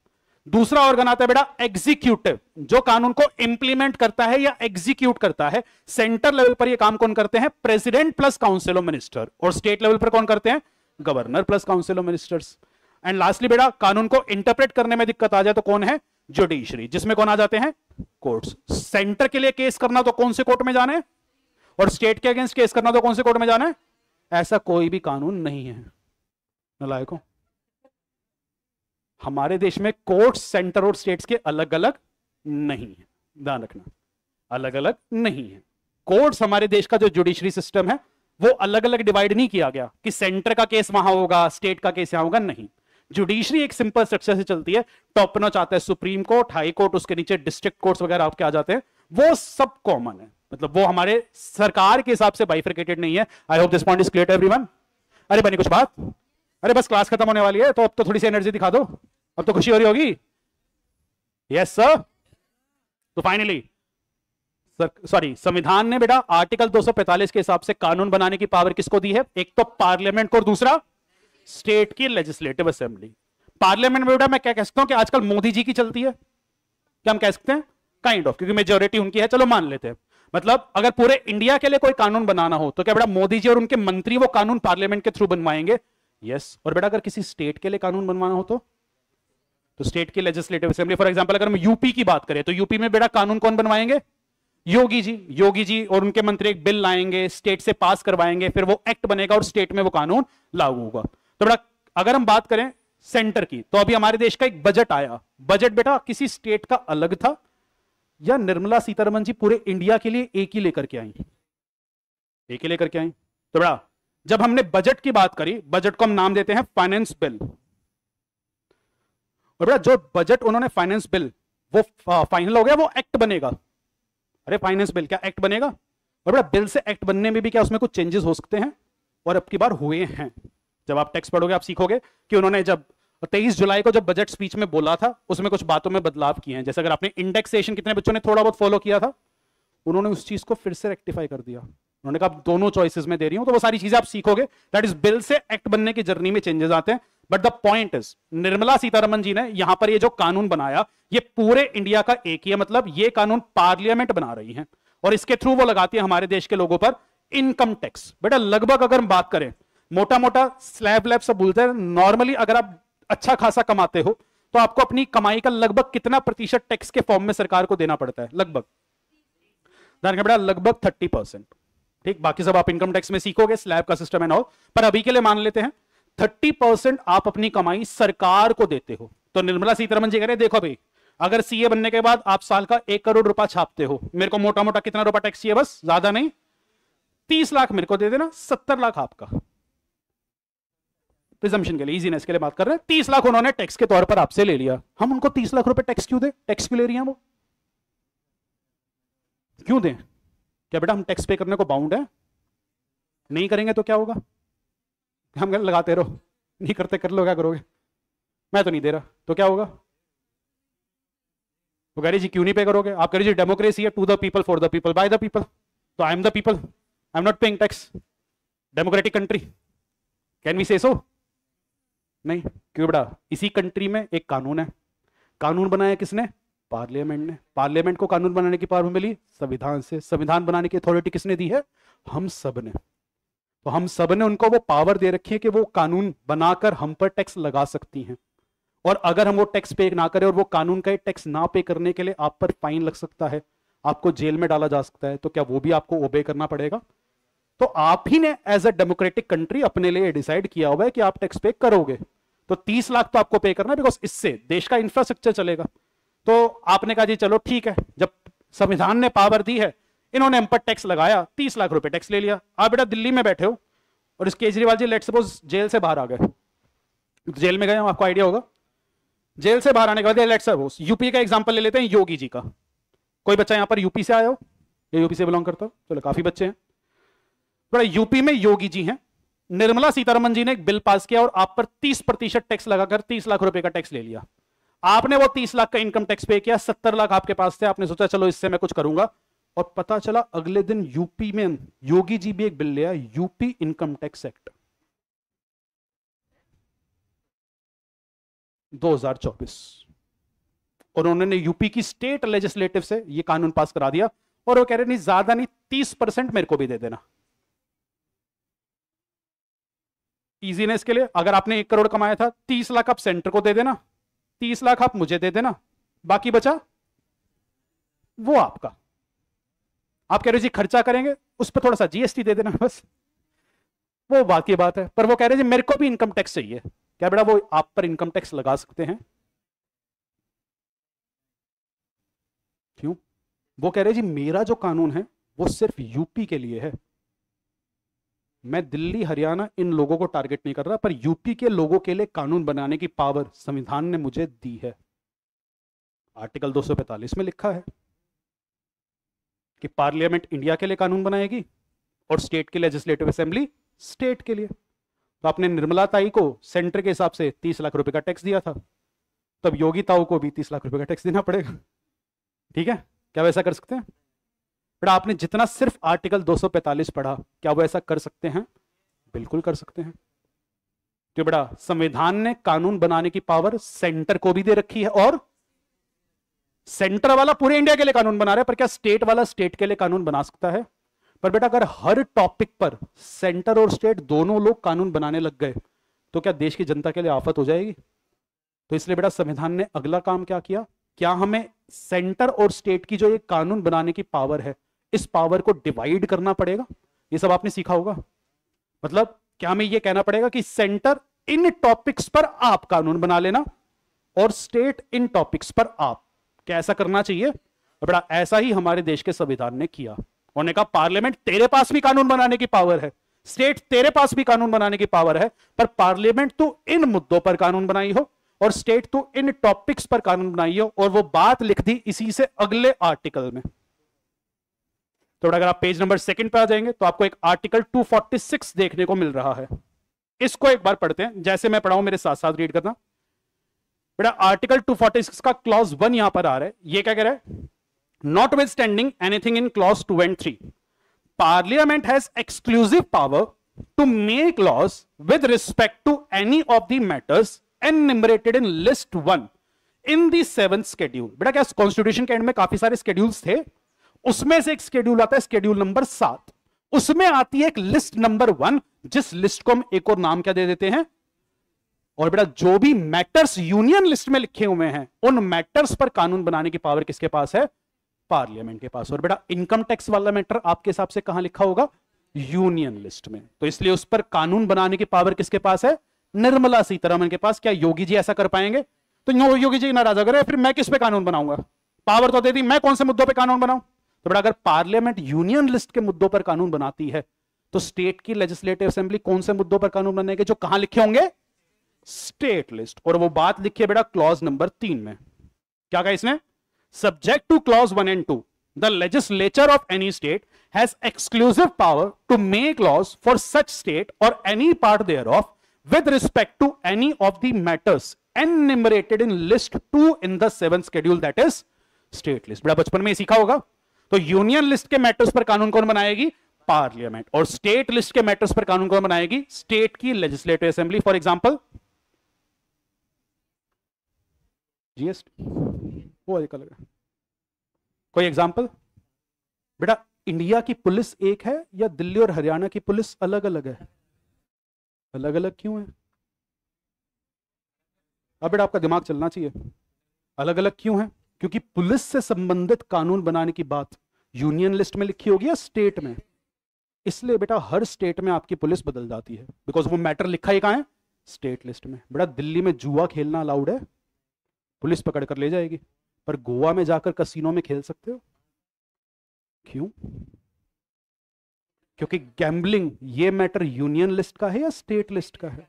दूसरा ऑर्गन आता है बेटा एग्जीक्यूटिव, जो कानून को इंप्लीमेंट करता है या एग्जीक्यूट करता है। सेंटर लेवल पर ये काम कौन करते हैं, president plus council of minister, और स्टेट लेवल पर कौन करते हैं, governor plus council of ministers. And lastly बेटा कानून को इंटरप्रेट करने में दिक्कत आ जाए तो कौन है, जुडिशरी, जिसमें कौन आ जाते हैं, कोर्ट्स। सेंटर के लिए केस करना तो कौन से कोर्ट में जाना है और स्टेट के अगेंस्ट केस करना तो कौन से कोर्ट में जाना है। ऐसा कोई भी कानून नहीं है नालायकों। हमारे देश में कोर्ट सेंटर और स्टेट्स के अलग अलग नहीं है, ध्यान रखना, अलग अलग नहीं है। कोर्ट्स हमारे देश का जो जुडिशरी सिस्टम है वो अलग अलग डिवाइड नहीं किया गया कि सेंटर का केस वहां होगा स्टेट का केस यहां होगा, नहीं। जुडिशरी एक सिंपल स्ट्रक्चर से चलती है, टॉप पर नॉच आता है सुप्रीम कोर्ट, हाई कोर्ट, उसके नीचे डिस्ट्रिक्ट कोर्ट्स वगैरह आपके आ जाते हैं। वो सब कॉमन है, मतलब वो हमारे सरकार के हिसाब से बाइफर्केटेड नहीं है। I hope this point is clear to everyone. अरे बनी कुछ बात, अरे बस क्लास खत्म होने वाली है तो अब तो थोड़ी सी एनर्जी दिखा दो, अब तो खुशी हो रही होगी। Yes sir. तो फाइनली संविधान ने बेटा आर्टिकल 245 के हिसाब से कानून बनाने की पावर किसको दी है, एक तो पार्लियामेंट को और दूसरा स्टेट की लेजिस्लेटिव असेंबली। पार्लियामेंट में बेटा मैं क्या कह सकता हूं कि आजकल मोदी जी की चलती है, क्या हम कह सकते हैं, काइंड ऑफ, क्योंकि मेजोरिटी उनकी है, चलो मान लेते हैं। मतलब अगर पूरे इंडिया के लिए कोई कानून बनाना हो तो क्या बेटा मोदी जी और उनके मंत्री वो कानून पार्लियामेंट के थ्रू बनवाएंगे? यस। और बेटा अगर किसी स्टेट के लिए कानून बनवाना हो तो स्टेट की लेजिस्लेटिव असेंबली। फॉर एग्जांपल अगर हम यूपी की बात करें तो यूपी में बेटा कानून कौन बनवाएंगे, योगी जी और उनके मंत्री एक बिल लाएंगे, स्टेट से पास करवाएंगे, फिर वो एक्ट बनेगा और स्टेट में वो कानून लागू होगा। तो बेटा अगर हम बात करें सेंटर की तो अभी हमारे देश का एक बजट आया, बजट बेटा किसी स्टेट का अलग था या निर्मला सीतारमन जी पूरे इंडिया के लिए एक ही लेकर के आई, एक ही लेकर के आई। तो बेटा जब हमने बजट की बात करी, बजट को हम नाम देते हैं फाइनेंस बिल, और बेटा जो बजट उन्होंने फाइनेंस बिल वो फाइनल हो गया, वो एक्ट बनेगा। अरे फाइनेंस बिल क्या एक्ट बनेगा, और बेटा बिल से एक्ट बनने में भी क्या उसमें कुछ चेंजेस हो सकते हैं, और अब की बार हुए हैं। जब आप टैक्स पढ़ोगे आप सीखोगे कि उन्होंने जब 23 जुलाई को जब बजट स्पीच में बोला था उसमें कुछ बातों में बदलाव किए हैं। जैसे अगर आपने इंडेक्सेशन कितने बच्चों ने थोड़ा बहुत फॉलो किया था, उन्होंने उस चीज को फिर से रेक्टिफाई कर दिया। उन्होंने कहा आप दोनों चॉइसेस में दे रही हूं, तो वो सारी चीजें आप सीखोगे। दैट इज बिल से एक्ट बनने की जर्नी में चेंजेस आते हैं। But the point is Nirmala Sitharaman ji ने यहां पर ये जो कानून बनाया ये पूरे इंडिया का एक ही है, मतलब ये कानून पार्लियामेंट बना रही है। और इसके थ्रू वो लगाती है हमारे देश के लोगों पर इनकम टैक्स। बेटा लगभग अगर हम बात करें मोटा मोटा स्लैब लैब सब बोलते हैं, नॉर्मली अगर आप अच्छा खासा कमाते हो तो आपको अपनी कमाई का लगभग कितना प्रतिशत टैक्स के फॉर्म में सरकार को देना पड़ता है? लगभग बेटा लगभग 30%। ठीक, बाकी सब आप इनकम टैक्स में सीखोगे, स्लैब का सिस्टम है ना, पर अभी के लिए मान लेते हैं 30% आप अपनी कमाई सरकार को देते हो। तो निर्मला सीतारमन जी कह रहे हैं देखो भाई, अगर सीए बनने के बाद आप साल का 1 करोड़ रुपए छापते हो, मेरे को मोटा मोटा कितना रुपया टैक्स चाहिए? बस ज्यादा नहीं, 30 लाख मेरे को दे देना, 70 लाख आपका। प्रिजम्पशन के लिए, इजीनेस के लिए बात कर रहे हैं। 30 लाख उन्होंने टैक्स के तौर पर आपसे ले लिया, हम उनको 30 लाख रुपए टैक्स क्यों दे? टैक्स क्यों ले रही है वो, क्यों दें? क्या बेटा हम टैक्स पे करने को बाउंड है? नहीं करेंगे तो क्या होगा? हम कहने लगाते रहो, नहीं करते कर लो, क्या करोगे? मैं तो नहीं दे रहा, तो क्या होगा? वो कह रही जी क्यों नहीं पे करोगे? आप कह रही जी डेमोक्रेसी है, to the people, for the people, by the people. तो I am the people, I am not paying tax, democratic country, can we say so? नहीं, क्यों बेटा? इसी कंट्री में एक कानून है, कानून बनाया किसने? पार्लियामेंट ने। पार्लियामेंट को कानून बनाने की पावर मिली संविधान से, संविधान बनाने की अथॉरिटी किसने दी है? हम सब ने। तो हम सब ने उनको वो पावर दे रखी है कि वो कानून बनाकर हम पर टैक्स लगा सकती हैं, और अगर हम वो टैक्स पे ना करें और वो कानून का टैक्स ना पे करने के लिए आप पर फाइन लग सकता है, आपको जेल में डाला जा सकता है, तो क्या वो भी आपको ओबे करना पड़ेगा? तो आप ही ने एज अ डेमोक्रेटिक कंट्री अपने लिए डिसाइड किया हुआ है कि आप टैक्स पे करोगे। तो 30 लाख तो आपको पे करना है, बिकॉज इससे देश का इंफ्रास्ट्रक्चर चलेगा। तो आपने कहा जी चलो ठीक है, जब संविधान ने पावर दी है, इन्होंने हम पर टैक्स लगाया, 30 लाख रुपए टैक्स ले लिया। आप बेटा दिल्ली में बैठे हो और इस Kejriwal ji let's suppose jail से बाहर आ गए, जेल में गए, आपको आइडिया होगा। जेल से बाहर आने के बाद लेट्स सपोज यूपी का एग्जाम्पल ले लेते हैं, योगी जी का। कोई बच्चा यहाँ पर यूपी से आया हो या यूपी से बिलोंग करता हो? चलो काफी बच्चे हैं। थोड़ा यूपी में योगी जी हैं, निर्मला सीतारमन जी ने एक बिल पास किया और आप पर 30% टैक्स लगाकर 30 लाख रुपए का टैक्स ले लिया। आपने वो 30 लाख का इनकम टैक्स पे किया, 70 लाख आपके पास थे, आपने सोचा चलो इससे मैं कुछ करूंगा, और पता चला अगले दिन यूपी में योगी जी भी एक बिल ले आया, यूपी इनकम टैक्स एक्ट 2024, और उन्होंने यूपी की स्टेट लेजिस्लेटिव से ये कानून पास करा दिया। और वो कह रहे नहीं ज्यादा नहीं, 30% मेरे को भी दे देना। इजीनेस के लिए, अगर आपने 1 करोड़ कमाया था, 30 लाख आप सेंटर को दे देना, 30 लाख आप मुझे दे देना, बाकी बचा वो आपका। आप कह रहे हो जी खर्चा करेंगे, उस पर थोड़ा सा जीएसटी दे देना, बस वो बात की बात है। पर वो कह रहे हैं जी मेरे को भी इनकम टैक्स चाहिए। क्या बेटा वो आप पर इनकम टैक्स लगा सकते हैं? क्यों? वो कह रहे हैं जी मेरा जो कानून है वो सिर्फ यूपी के लिए है, मैं दिल्ली हरियाणा इन लोगों को टारगेट नहीं कर रहा, पर यूपी के लोगों के लिए कानून बनाने की पावर संविधान ने मुझे दी है। आर्टिकल 245 में लिखा है कि पार्लियामेंट इंडिया के लिए कानून बनाएगी और स्टेट की लेजिस्लेटिव असेंबली स्टेट के लिए। तो आपने निर्मला ताई को सेंटर के हिसाब से 30 लाख रुपए का टैक्स दिया था, तब योगी ताऊ को भी 30 लाख रुपए का टैक्स देना पड़ेगा। ठीक है, क्या वैसा कर सकते हैं? बट आपने जितना सिर्फ आर्टिकल 245 पढ़ा, क्या वो ऐसा कर सकते हैं? बिल्कुल कर सकते हैं। तो बेटा संविधान ने कानून बनाने की पावर सेंटर को भी दे रखी है, और सेंटर वाला पूरे इंडिया के लिए कानून बना रहा है, पर क्या स्टेट वाला स्टेट के लिए कानून बना सकता है? पर बेटा अगर हर टॉपिक पर सेंटर और स्टेट दोनों लोग कानून बनाने लग गए तो क्या देश की जनता के लिए आफत हो जाएगी? तो इसलिए बेटा संविधान ने अगला काम क्या किया, क्या हमें सेंटर और स्टेट की जो ये कानून बनाने की पावर है, इस पावर को डिवाइड करना पड़ेगा। ये सब आपने सीखा होगा। मतलब क्या हमें ये कहना पड़ेगा कि सेंटर इन टॉपिक्स पर आप कानून बना लेना और स्टेट इन टॉपिक्स पर आप, क्या ऐसा करना चाहिए? बड़ा ऐसा ही हमारे देश के संविधान ने किया। उन्होंने कहा पार्लियामेंट तेरे पास भी कानून बनाने की पावर है, स्टेट तेरे पास भी कानून बनाने की पावर है, पर पार्लियामेंट तू इन मुद्दों पर कानून बनाई हो और स्टेट तू इन टॉपिक्स पर कानून बनाई हो, और वो बात लिख दी इसी से अगले आर्टिकल में। तो अगर आप पेज नंबर 2 पर आ जाएंगे तो आपको एक आर्टिकल 246 देखने को मिल रहा है। इसको एक बार पढ़ते हैं, जैसे मैं पढ़ाऊं मेरे साथ साथ रीड करना। बेटा आर्टिकल 246 का क्लॉज 1 यहां पर आ रहा है, ये क्या कह रहा है? Notwithstanding anything in clause 2 and 3, parliament has exclusive power to make laws with respect to any of the matters enumerated in list 1 in the 7th schedule. बेटा क्या कॉन्स्टिट्यूशन के एंड में काफी सारे स्केड्यूल्स थे, उसमें से एक स्केड्यूल आता है स्केड्यूल नंबर 7। उसमें आती है एक लिस्ट नंबर 1, जिस लिस्ट को हम एक और नाम क्या दे देते हैं, और बेटा जो भी मैटर्स यूनियन लिस्ट में लिखे हुए हैं उन मैटर्स पर कानून बनाने की पावर किसके पास है? पार्लियामेंट के पास। और बेटा इनकम टैक्स वाला मैटर आपके हिसाब से कहां लिखा होगा? यूनियन लिस्ट में। तो इसलिए उस पर कानून बनाने की पावर किसके पास है? निर्मला सीतारमण के पास। क्या योगी जी ऐसा कर पाएंगे? तो योगी जी नाराज अगर है, फिर मैं किस पे कानून बनाऊंगा? पावर तो दे दी, मैं कौन से मुद्दों पे कानून बनाऊं? तो बेटा अगर पार्लियामेंट यूनियन लिस्ट के मुद्दों पर कानून बनाती है तो स्टेट की लेजिस्लेटिव असेंबली कौन से मुद्दों पर कानून बनाएंगे, जो कहां लिखे होंगे? State list. और वो बात लिखी है बेटा क्लॉज नंबर 3 में। क्या कहा इसने? Subject to clause 1 and 2 the legislature of any state has exclusive power to make laws for such state or any part thereof with respect to any of the matters enumerated in list 2 in the 7th schedule, that is state list। बेटा बचपन में सीखा होगा। तो union list के matters पर कानून कौन बनाएगी? पार्लियामेंट। और स्टेट लिस्ट के मैटर्स पर कानून कौन बनाएगी? स्टेट की legislative assembly. For example GST, वो एक अलग है। कोई एग्जाम्पल? बेटा इंडिया की पुलिस एक है या दिल्ली और हरियाणा की पुलिस अलग अलग है? अलग अलग क्यों है? अब बेटा आपका दिमाग चलना चाहिए। अलग अलग क्यों है? क्योंकि पुलिस से संबंधित कानून बनाने की बात यूनियन लिस्ट में लिखी होगी या स्टेट में, इसलिए बेटा हर स्टेट में आपकी पुलिस बदल जाती है, बिकॉज वो मैटर लिखा ही कहाँ है? स्टेट लिस्ट में। बेटा दिल्ली में जुआ खेलना अलाउड है, पुलिस पकड़ कर ले जाएगी, पर गोवा में जाकर कसीनो में खेल सकते हो। क्यों? क्योंकि गैम्बलिंग ये मैटर यूनियन लिस्ट का है या स्टेट लिस्ट का है?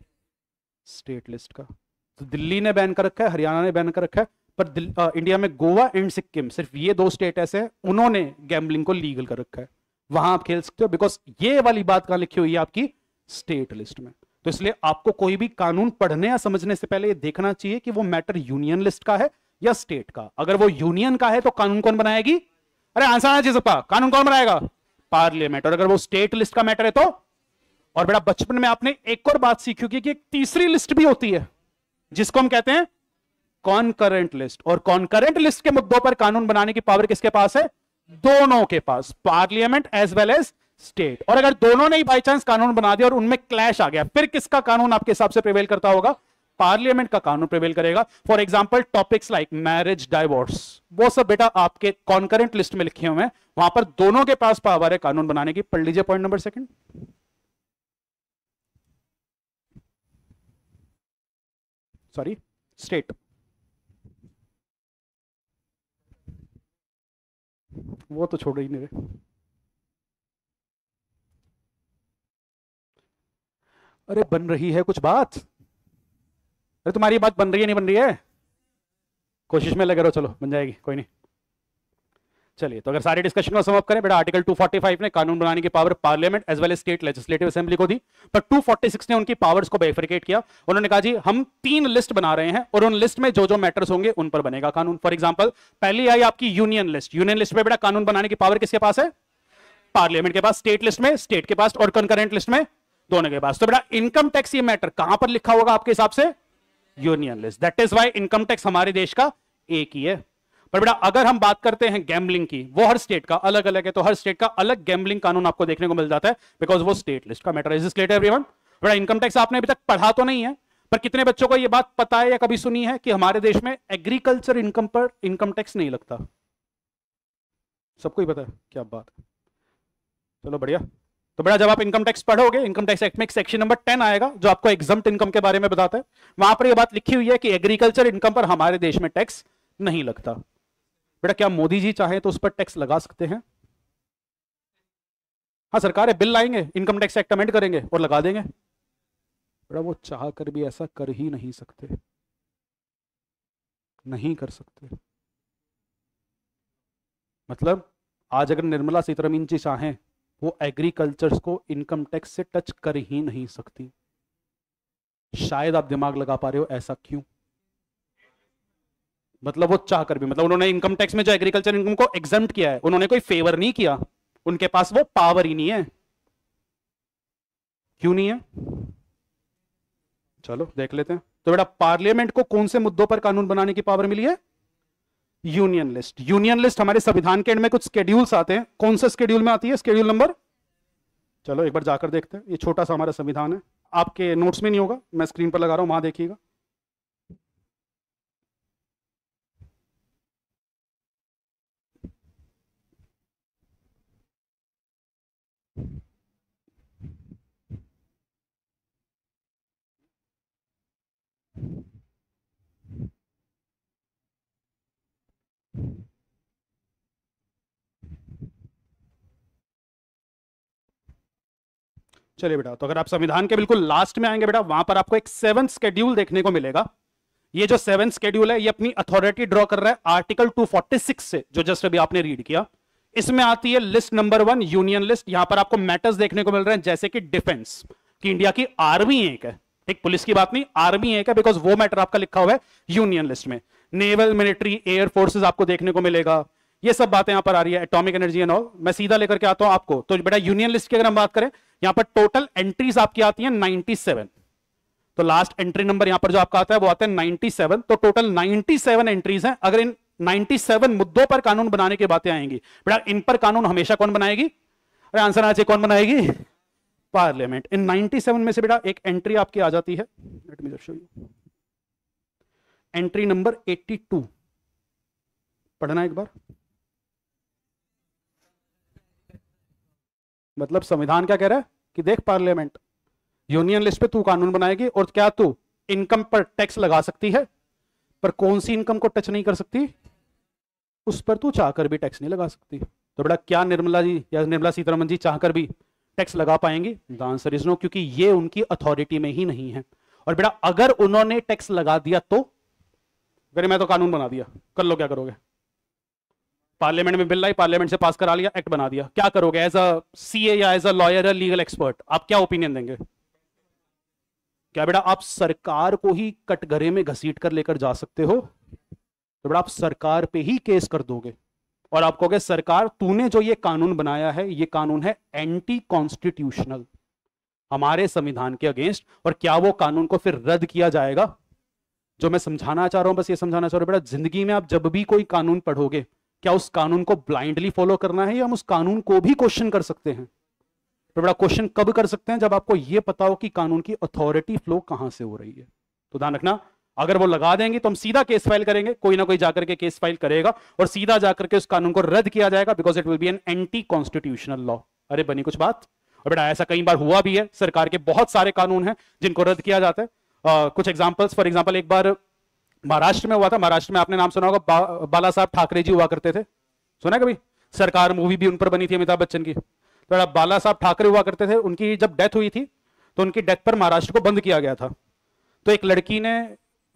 स्टेट लिस्ट का। तो दिल्ली ने बैन कर रखा है, हरियाणा ने बैन कर रखा है, पर इंडिया में गोवा एंड सिक्किम, सिर्फ ये 2 स्टेट ऐसे हैं उन्होंने गैम्बलिंग को लीगल कर रखा है, वहां आप खेल सकते हो, बिकॉज ये वाली बात कहां लिखी हुई है? आपकी स्टेट लिस्ट में। तो इसलिए आपको कोई भी कानून पढ़ने या समझने से पहले ये देखना चाहिए कि वो मैटर यूनियन लिस्ट का है या स्टेट का। अगर वो यूनियन का है तो कानून कौन बनाएगी? अरे आंसर आना चाहिए सबका, कानून कौन बनाएगा? पार्लियामेंट। और अगर वो स्टेट लिस्ट का मैटर है तो? और बेटा बचपन में आपने एक और बात सीखी होगी कि एक तीसरी लिस्ट भी होती है जिसको हम कहते हैं कॉन्करेंट लिस्ट, और कॉन्करेंट लिस्ट के मुद्दों पर कानून बनाने की पावर किसके पास है? दोनों के पास, parliament as well as state. और अगर दोनों ने ही बाई चांस कानून बना दिया और उनमें क्लैश आ गया, फिर किसका कानून आपके हिसाब से प्रिवेल करता होगा? पार्लियामेंट का कानून प्रिवेल करेगा। For example topics like marriage, divorce, वो सब बेटा आपके कॉन्करेंट लिस्ट में लिखे हुए हैं, वहां पर दोनों के पास पावर है कानून बनाने की। पढ़ लीजिए पॉइंट नंबर 2। सॉरी, स्टेट, वो तो छोड़ ही नहीं रहे। अरे बन रही है कुछ बात? अरे तुम्हारी बात बन रही है नहीं बन रही है? कोशिश में लगे रहो, चलो बन जाएगी, कोई नहीं। चलिए, तो अगर सारे डिस्कशन को समाप्त करें बेटा, आर्टिकल 245 ने कानून बनाने की power parliament as well as state legislative assembly को दी, पर 246 ने उनकी पावर्स को बाइफरकेट किया। उन्होंने कहा जी हम 3 लिस्ट बना रहे हैं और उन लिस्ट में जो जो मैटर्स होंगे उन पर बनेगा कानून। फॉर एग्जाम्पल पहली आई आपकी यूनियन लिस्ट। यूनियन लिस्ट में बेटा कानून बनाने की पावर किसके पास है? पार्लियामेंट के पास। स्टेट लिस्ट में स्टेट के पास, और कॉन्करेंट लिस्ट में दोनों के पास। तो बेटा इनकम टैक्स ये मैटर कहां पर लिखा होगा आपके हिसाब से? Union list. That is why income tax हमारे देश का एक ही है। पर बेटा अगर हम बात करते हैं गैम्बलिंग की, वो हर स्टेट का अलग अलग है, तो हर स्टेट का अलग गैम्बलिंग कानून आपको देखने को मिल जाता है, बिकॉज वो स्टेट लिस्ट का मैटर है। Is this clear to everyone? बेटा इनकम टैक्स आपने अभी तक पढ़ा तो नहीं है, पर कितने बच्चों को यह बात पता है या कभी सुनी है कि हमारे देश में एग्रीकल्चर इनकम पर इनकम टैक्स नहीं लगता? सबको ही पता है, क्या बात है, चलो बढ़िया। तो बेटा जब आप इनकम टैक्स पढ़ोगे, इनकम टैक्स एक्ट में एक सेक्शन नंबर 10 आएगा जो आपको एग्जम्प्ट इनकम के बारे में बताता है, वहां पर ये बात लिखी हुई है कि एग्रीकल्चर इनकम पर हमारे देश में टैक्स नहीं लगता। बेटा क्या मोदी जी चाहे तो उस पर टैक्स लगा सकते हैं? हाँ, सरकार बिल लाएंगे, इनकम टैक्स एक्ट अमेंड करेंगे और लगा देंगे? बेटा वो चाह कर भी ऐसा कर ही नहीं सकते, नहीं कर सकते। मतलब आज अगर निर्मला सीतारमण जी चाहें, वो एग्रीकल्चर्स को इनकम टैक्स से टच कर ही नहीं सकती। शायद आप दिमाग लगा पा रहे हो ऐसा क्यों? मतलब वो चाह कर भी, मतलब उन्होंने इनकम टैक्स में जो एग्रीकल्चर इनकम को एग्जम्प्ट किया है, उन्होंने कोई फेवर नहीं किया, उनके पास वो पावर ही नहीं है। क्यों नहीं है? चलो देख लेते हैं। तो बेटा पार्लियामेंट को कौन से मुद्दों पर कानून बनाने की पावर मिली है? Union list. यूनियन लिस्ट हमारे संविधान के एंड में कुछ स्केड्यूल्स आते हैं, कौन से स्केड्यूल में आती है? स्केड्यूल नंबर, चलो एक बार जाकर देखते हैं। ये छोटा सा हमारा संविधान है, आपके नोट्स में नहीं होगा, मैं स्क्रीन पर लगा रहा हूं, वहां देखिएगा। चलिए बेटा, तो अगर आप संविधान के बिल्कुल लास्ट में आएंगे बेटा, वहां पर आपको एक सेवन स्केड्यूल देखने को मिलेगा। ये जो सेवन स्केड्यूल है, ये अपनी अथॉरिटी ड्रॉ कर रहा है आर्टिकल 246 से, जो जस्ट अभी आपने रीड किया। इसमें आती है लिस्ट नंबर 1 यूनियन लिस्ट। यहां पर आपको मैटर्स देखने को मिल रहे हैं जैसे कि डिफेंस, कि इंडिया की आर्मी एक है, ठीक, पुलिस की बात नहीं, आर्मी एक है, बिकॉज वो मैटर आपका लिखा हुआ है यूनियन लिस्ट में। नेवल, मिलिट्री, एयर फोर्सेस आपको देखने को मिलेगा, ये सब बातें यहां पर आ रही है। एटॉमिक एनर्जी एंड ऑल, मैं सीधा लेकर के आता हूं आपको। तो बेटा यूनियन लिस्ट की अगर हम बात करें, यहां पर टोटल एंट्रीज आपकी आती है 97, तो लास्ट एंट्री नंबर यहां पर जो आपका आता है वो आता है 97। तो टोटल 97 एंट्रीज हैं। अगर इन 97 मुद्दों पर कानून बनाने की बातें आएंगी बेटा, इन पर कानून हमेशा कौन बनाएगी? अरे आंसर आना चाहिए, कौन बनाएगी? पार्लियामेंट। इन 97 में से बेटा एक एंट्री आपकी आ जाती है, let me just show you, entry number 82, पढ़ना एक बार। मतलब संविधान क्या कह रहा है कि देख पार्लियामेंट, यूनियन लिस्ट पे तू कानून बनाएगी और क्या तू इनकम पर टैक्स लगा सकती है, पर कौन सी इनकम को टच नहीं कर सकती, उस पर तू चाहकर भी टैक्स नहीं लगा सकती। तो बेटा क्या निर्मला जी या निर्मला सीतारमण जी चाहकर भी टैक्स लगा पाएंगी? द आंसर इज नो, क्योंकि ये उनकी अथॉरिटी में ही नहीं है। और बेटा अगर उन्होंने टैक्स लगा दिया तो, अगर मैं तो कानून बना दिया, कर लो, क्या करोगे? पार्लियामेंट में बिल लाई, पार्लियामेंट से पास करा लिया, एक्ट बना दिया, क्या करोगे एज अ सीए या as a lawyer, legal expert? आप क्या ओपिनियन देंगे? क्या बेटा आप सरकार को ही कटघरे में घसीट कर लेकर जा सकते हो? तो बेटा आप सरकार पे ही केस कर दोगे और आप कहोगे सरकार तूने जो ये कानून बनाया है, ये कानून है एंटी कॉन्स्टिट्यूशनल, हमारे संविधान के अगेंस्ट। और क्या वो कानून को फिर रद्द किया जाएगा? जो मैं समझाना चाह रहा हूं, बस ये समझाना चाह रहा हूं बेटा, जिंदगी में आप जब भी कोई कानून पढ़ोगे, क्या उस कानून को ब्लाइंडली फॉलो करना है या हम उस कानून को भी क्वेश्चन कर सकते हैं? तो बड़ा क्वेश्चन कब कर सकते हैं, जब आपको यह पता हो कि कानून की अथॉरिटी फ्लो कहां से हो रही है। तो ध्यान रखना, अगर वो लगा देंगे तो हम सीधा केस फाइल करेंगे, कोई ना कोई जाकर के केस फाइल करेगा और सीधा जाकर के उस कानून को रद्द किया जाएगा, because it will be an anti constitutional law. अरे बनी कुछ बात? और बेटा ऐसा कई बार हुआ भी है, सरकार के बहुत सारे कानून हैं जिनको रद्द किया जाता है। कुछ एग्जाम्पल्स, फॉर एग्जाम्पल एक बार महाराष्ट्र में हुआ था, महाराष्ट्र में आपने नाम सुना होगा, बाला साहब ठाकरे जी हुआ करते थे, सुना कभी? सरकार मूवी भी उन पर बनी थी अमिताभ बच्चन की। तो बाला साहब ठाकरे हुआ करते थे, उनकी जब डेथ हुई थी तो उनकी डेथ पर महाराष्ट्र को बंद किया गया था। तो एक लड़की ने,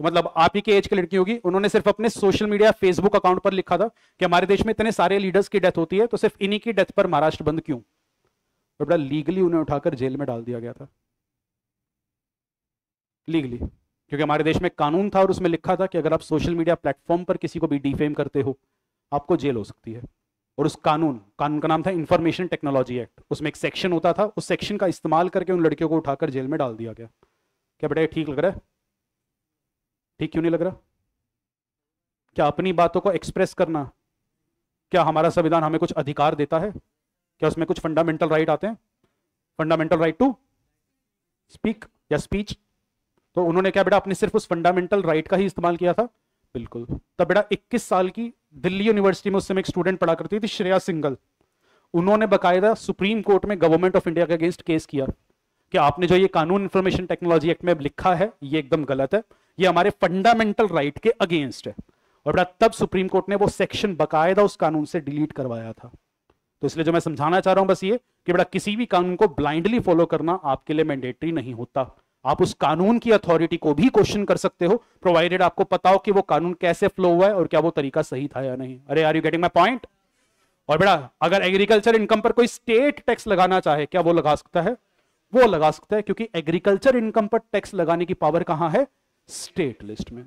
मतलब आप ही के एज की लड़की होगी, उन्होंने सिर्फ अपने सोशल मीडिया फेसबुक अकाउंट पर लिखा था कि हमारे देश में इतने सारे लीडर्स की डेथ होती है, तो सिर्फ इन्हीं की डेथ पर महाराष्ट्र बंद क्यों? तो बड़ा लीगली उन्हें उठाकर जेल में डाल दिया गया था, लीगली, क्योंकि हमारे देश में कानून था और उसमें लिखा था कि अगर आप सोशल मीडिया प्लेटफॉर्म पर किसी को भी डिफेम करते हो, आपको जेल हो सकती है। और उस कानून का नाम था इंफॉर्मेशन टेक्नोलॉजी एक्ट, उसमें एक सेक्शन होता था, उस सेक्शन का इस्तेमाल करके उन लड़कियों को उठाकर जेल में डाल दिया गया। क्या बेटा ठीक लग रहा है? ठीक क्यों नहीं लग रहा? क्या अपनी बातों को एक्सप्रेस करना, क्या हमारा संविधान हमें कुछ अधिकार देता है? क्या उसमें कुछ फंडामेंटल राइट आते हैं? फंडामेंटल राइट टू स्पीक या स्पीच। तो उन्होंने क्या बेटा अपने सिर्फ उस फंडामेंटल राइट का ही इस्तेमाल किया था, बिल्कुल। तब बेटा 21 साल की दिल्ली यूनिवर्सिटी में उस समय एक स्टूडेंट पढ़ा करती थी, श्रेया सिंगल, उन्होंने बकायदा सुप्रीम कोर्ट में गवर्नमेंट ऑफ इंडिया के अगेंस्ट केस किया कि आपने जो ये कानून इंफॉर्मेशन टेक्नोलॉजी एक्ट में लिखा है, ये एकदम गलत है, ये हमारे फंडामेंटल राइट के अगेंस्ट है। और बेटा तब सुप्रीम कोर्ट ने वो सेक्शन बकायदा उस कानून से डिलीट करवाया था। तो इसलिए जो मैं समझाना चाह रहा हूं बस ये कि बेटा किसी भी कानून को ब्लाइंडली फॉलो करना आपके लिए मैंडेटरी नहीं होता, आप उस कानून की अथॉरिटी को भी क्वेश्चन कर सकते हो, प्रोवाइडेड आपको पता हो कि वो कानून कैसे फ्लो हुआ है और क्या वो तरीका सही था या नहीं। अरे are you getting my point? और बेटा अगर एग्रीकल्चर इनकम पर कोई स्टेट टैक्स लगाना चाहे, क्या वो लगा सकता है? वो लगा सकता है, क्योंकि एग्रीकल्चर इनकम पर टैक्स लगाने की पावर कहां है? स्टेट लिस्ट में।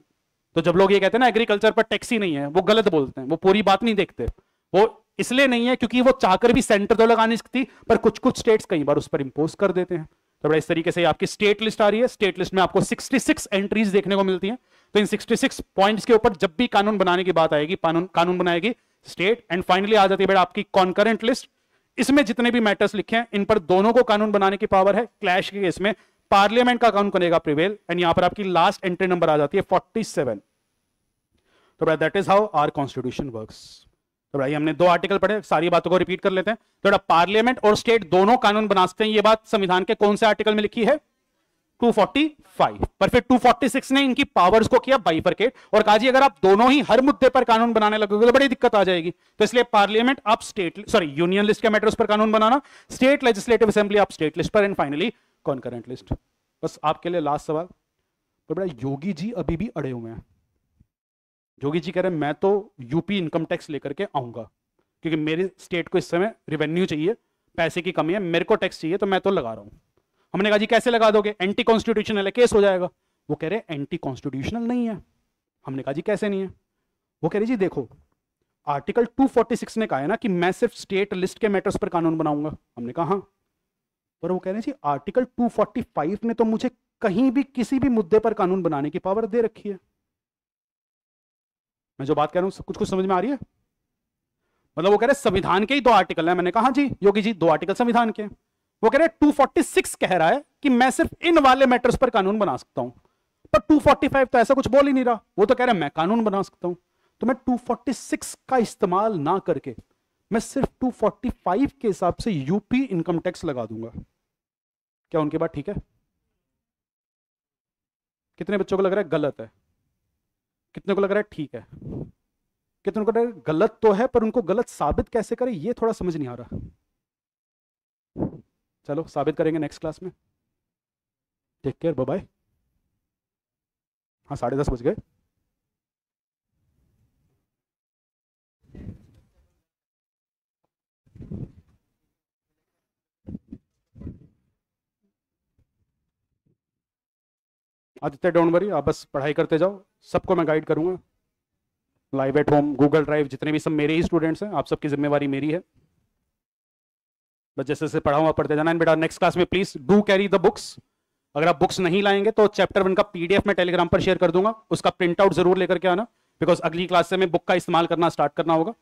तो जब लोग ये कहते हैं ना एग्रीकल्चर पर टैक्स ही नहीं है, वो गलत बोलते हैं, वो पूरी बात नहीं देखते। वो इसलिए नहीं है क्योंकि वो चाहकर भी सेंटर तो लगा नहीं सकती, पर कुछ कुछ स्टेट्स कई बार उस पर इंपोज कर देते हैं। तो इस तरीके से आपकी स्टेट लिस्ट आ रही है। स्टेट लिस्ट में आपको 66 एंट्रीज देखने को मिलती हैं, तो इन 66 पॉइंट्स के ऊपर जब भी कानून बनाने की बात आएगी, कानून बनाएगी स्टेट। एंड फाइनली आ जाती है बेटा आपकी कॉन्करेंट लिस्ट। इसमें जितने भी मैटर्स लिखे हैं इन पर दोनों को कानून बनाने की पावर है। क्लैश के केस में पार्लियामेंट का कानून करेगा प्रिवेल। एंड यहां पर आपकी लास्ट एंट्री नंबर आ जाती है 47। तो बेटा that is how our constitution works. तो भाई हमने दो आर्टिकल पढ़े, सारी बातों को रिपीट कर लेते हैं। तो बेटा पार्लियामेंट और स्टेट दोनों कानून बना सकते हैं, ये बात संविधान के कौन से आर्टिकल में लिखी है? 245। पर फिर 246 ने इनकी पावर्स को किया बाइफरकेट और कहा जी अगर आप दोनों ही हर मुद्दे पर कानून बनाने लगोगे तो बड़ी दिक्कत आ जाएगी। तो इसलिए पार्लियामेंट आप यूनियन लिस्ट के मैटर्स पर कानून बनाना, स्टेट लेजिस्लेटिव असेंबली आप स्टेट लिस्ट पर, एंड फाइनली कॉन्करेंट लिस्ट। बस आपके लिए लास्ट सवाल। तो बेटा योगी जी अभी भी अड़े हुए हैं। योगी जी कह रहे हैं मैं तो यूपी इनकम टैक्स लेकर के आऊंगा क्योंकि मेरे स्टेट को इस समय रिवेन्यू चाहिए, पैसे की कमी है, मेरे को टैक्स चाहिए, तो मैं तो लगा रहा हूं। हमने कहा जी कैसे लगा दोगे, एंटी कॉन्स्टिट्यूशनल है, केस हो जाएगा। वो कह रहे हैं एंटी कॉन्स्टिट्यूशनल नहीं है। हमने कहा जी कैसे नहीं है? वो कह रहे जी देखो आर्टिकल 246 ने कहा है ना कि मैं सिर्फ स्टेट लिस्ट के मैटर्स पर कानून बनाऊंगा। हमने कहा हाँ। पर वो कह रहे जी आर्टिकल 245 ने तो मुझे कहीं भी किसी भी मुद्दे पर कानून बनाने की पावर दे रखी है। मैं जो बात कह रहा हूं कुछ कुछ समझ में आ रही है? मतलब वो कह रहे संविधान के ही दो आर्टिकल है। मैंने कहा हाँ जी योगी जी दो आर्टिकल संविधान के। वो कह रहे 246 कह रहा है कि मैं सिर्फ इन वाले मैटर्स पर कानून बना सकता हूं, पर 245 तो ऐसा कुछ बोल ही नहीं रहा। वो तो कह रहा है मैं कानून बना सकता हूं। तो मैं 246 का इस्तेमाल ना करके मैं सिर्फ 245 के हिसाब से यूपी इनकम टैक्स लगा दूंगा। क्या उनकी बात ठीक है? कितने बच्चों को लग रहा है गलत है, कितने को लग रहा है ठीक है, कितने को लग रहा है गलत तो है पर उनको गलत साबित कैसे करें यह थोड़ा समझ नहीं आ रहा। चलो साबित करेंगे नेक्स्ट क्लास में। Take care, bye bye. हाँ 10:30 बज गए। आदित्य डोंट वरी, आप बस पढ़ाई करते जाओ, सबको मैं गाइड करूंगा। Live at home, Google Drive, जितने भी सब मेरे ही स्टूडेंट्स हैं, आप सबकी जिम्मेवारी मेरी है। बस जैसे जैसे पढ़ाऊँ आप पढ़ते जाना। बेटा नेक्स्ट क्लास में please do carry the books. अगर आप बुक्स नहीं लाएंगे तो चैप्टर 1 का पीडीएफ मैं टेलीग्राम पर शेयर कर दूंगा, उसका प्रिंट आउट जरूर लेकर के आना बिकॉज अगली क्लास से मैं बुक का इस्तेमाल करना स्टार्ट करना होगा।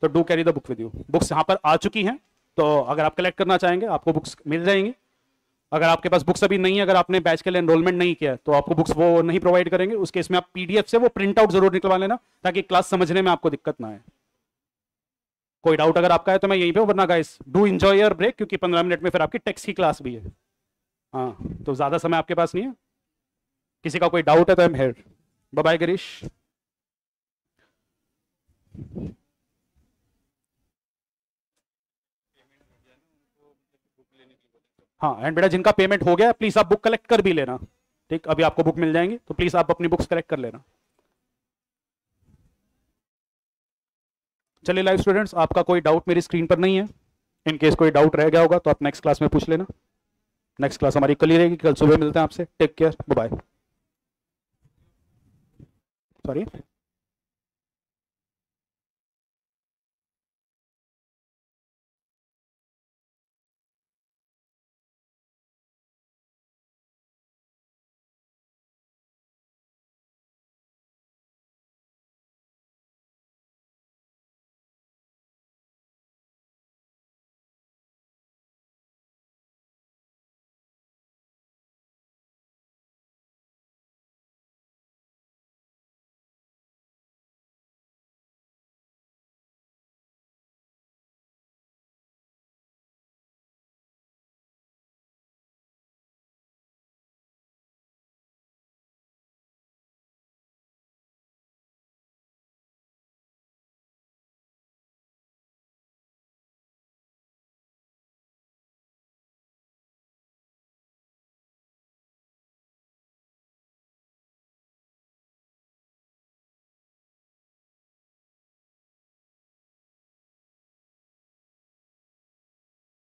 तो do carry the book with you. Books यहाँ पर आ चुकी हैं, तो अगर आप कलेक्ट करना चाहेंगे आपको बुक्स मिल जाएंगी। अगर आपके पास बुक्स अभी नहीं है, अगर आपने बैच के लिए एनरोलमेंट नहीं किया है, तो आपको बुक्स वो नहीं प्रोवाइड करेंगे। उस केस में आप पीडीएफ से वो प्रिंट आउट जरूर निकलवा लेना ताकि क्लास समझने में आपको दिक्कत ना आए। कोई डाउट अगर आपका है तो मैं यहीं पे हूं, वरना guys do enjoy your break क्योंकि 15 मिनट में फिर आपकी टैक्स की क्लास भी है। हाँ तो ज्यादा समय आपके पास नहीं है। किसी का कोई डाउट है तो I am here. Bye bye Girish. हाँ एंड बेटा जिनका पेमेंट हो गया प्लीज आप बुक कलेक्ट कर भी लेना, ठीक? अभी आपको बुक मिल जाएंगी तो प्लीज आप अपनी बुक्स कलेक्ट कर लेना। चलिए लाइव स्टूडेंट्स, आपका कोई डाउट मेरी स्क्रीन पर नहीं है, इन केस कोई डाउट रह गया होगा तो आप नेक्स्ट क्लास में पूछ लेना। नेक्स्ट क्लास हमारी कल ही रहेगी, कल सुबह मिलते हैं आपसे। Take care, bye bye. Sorry.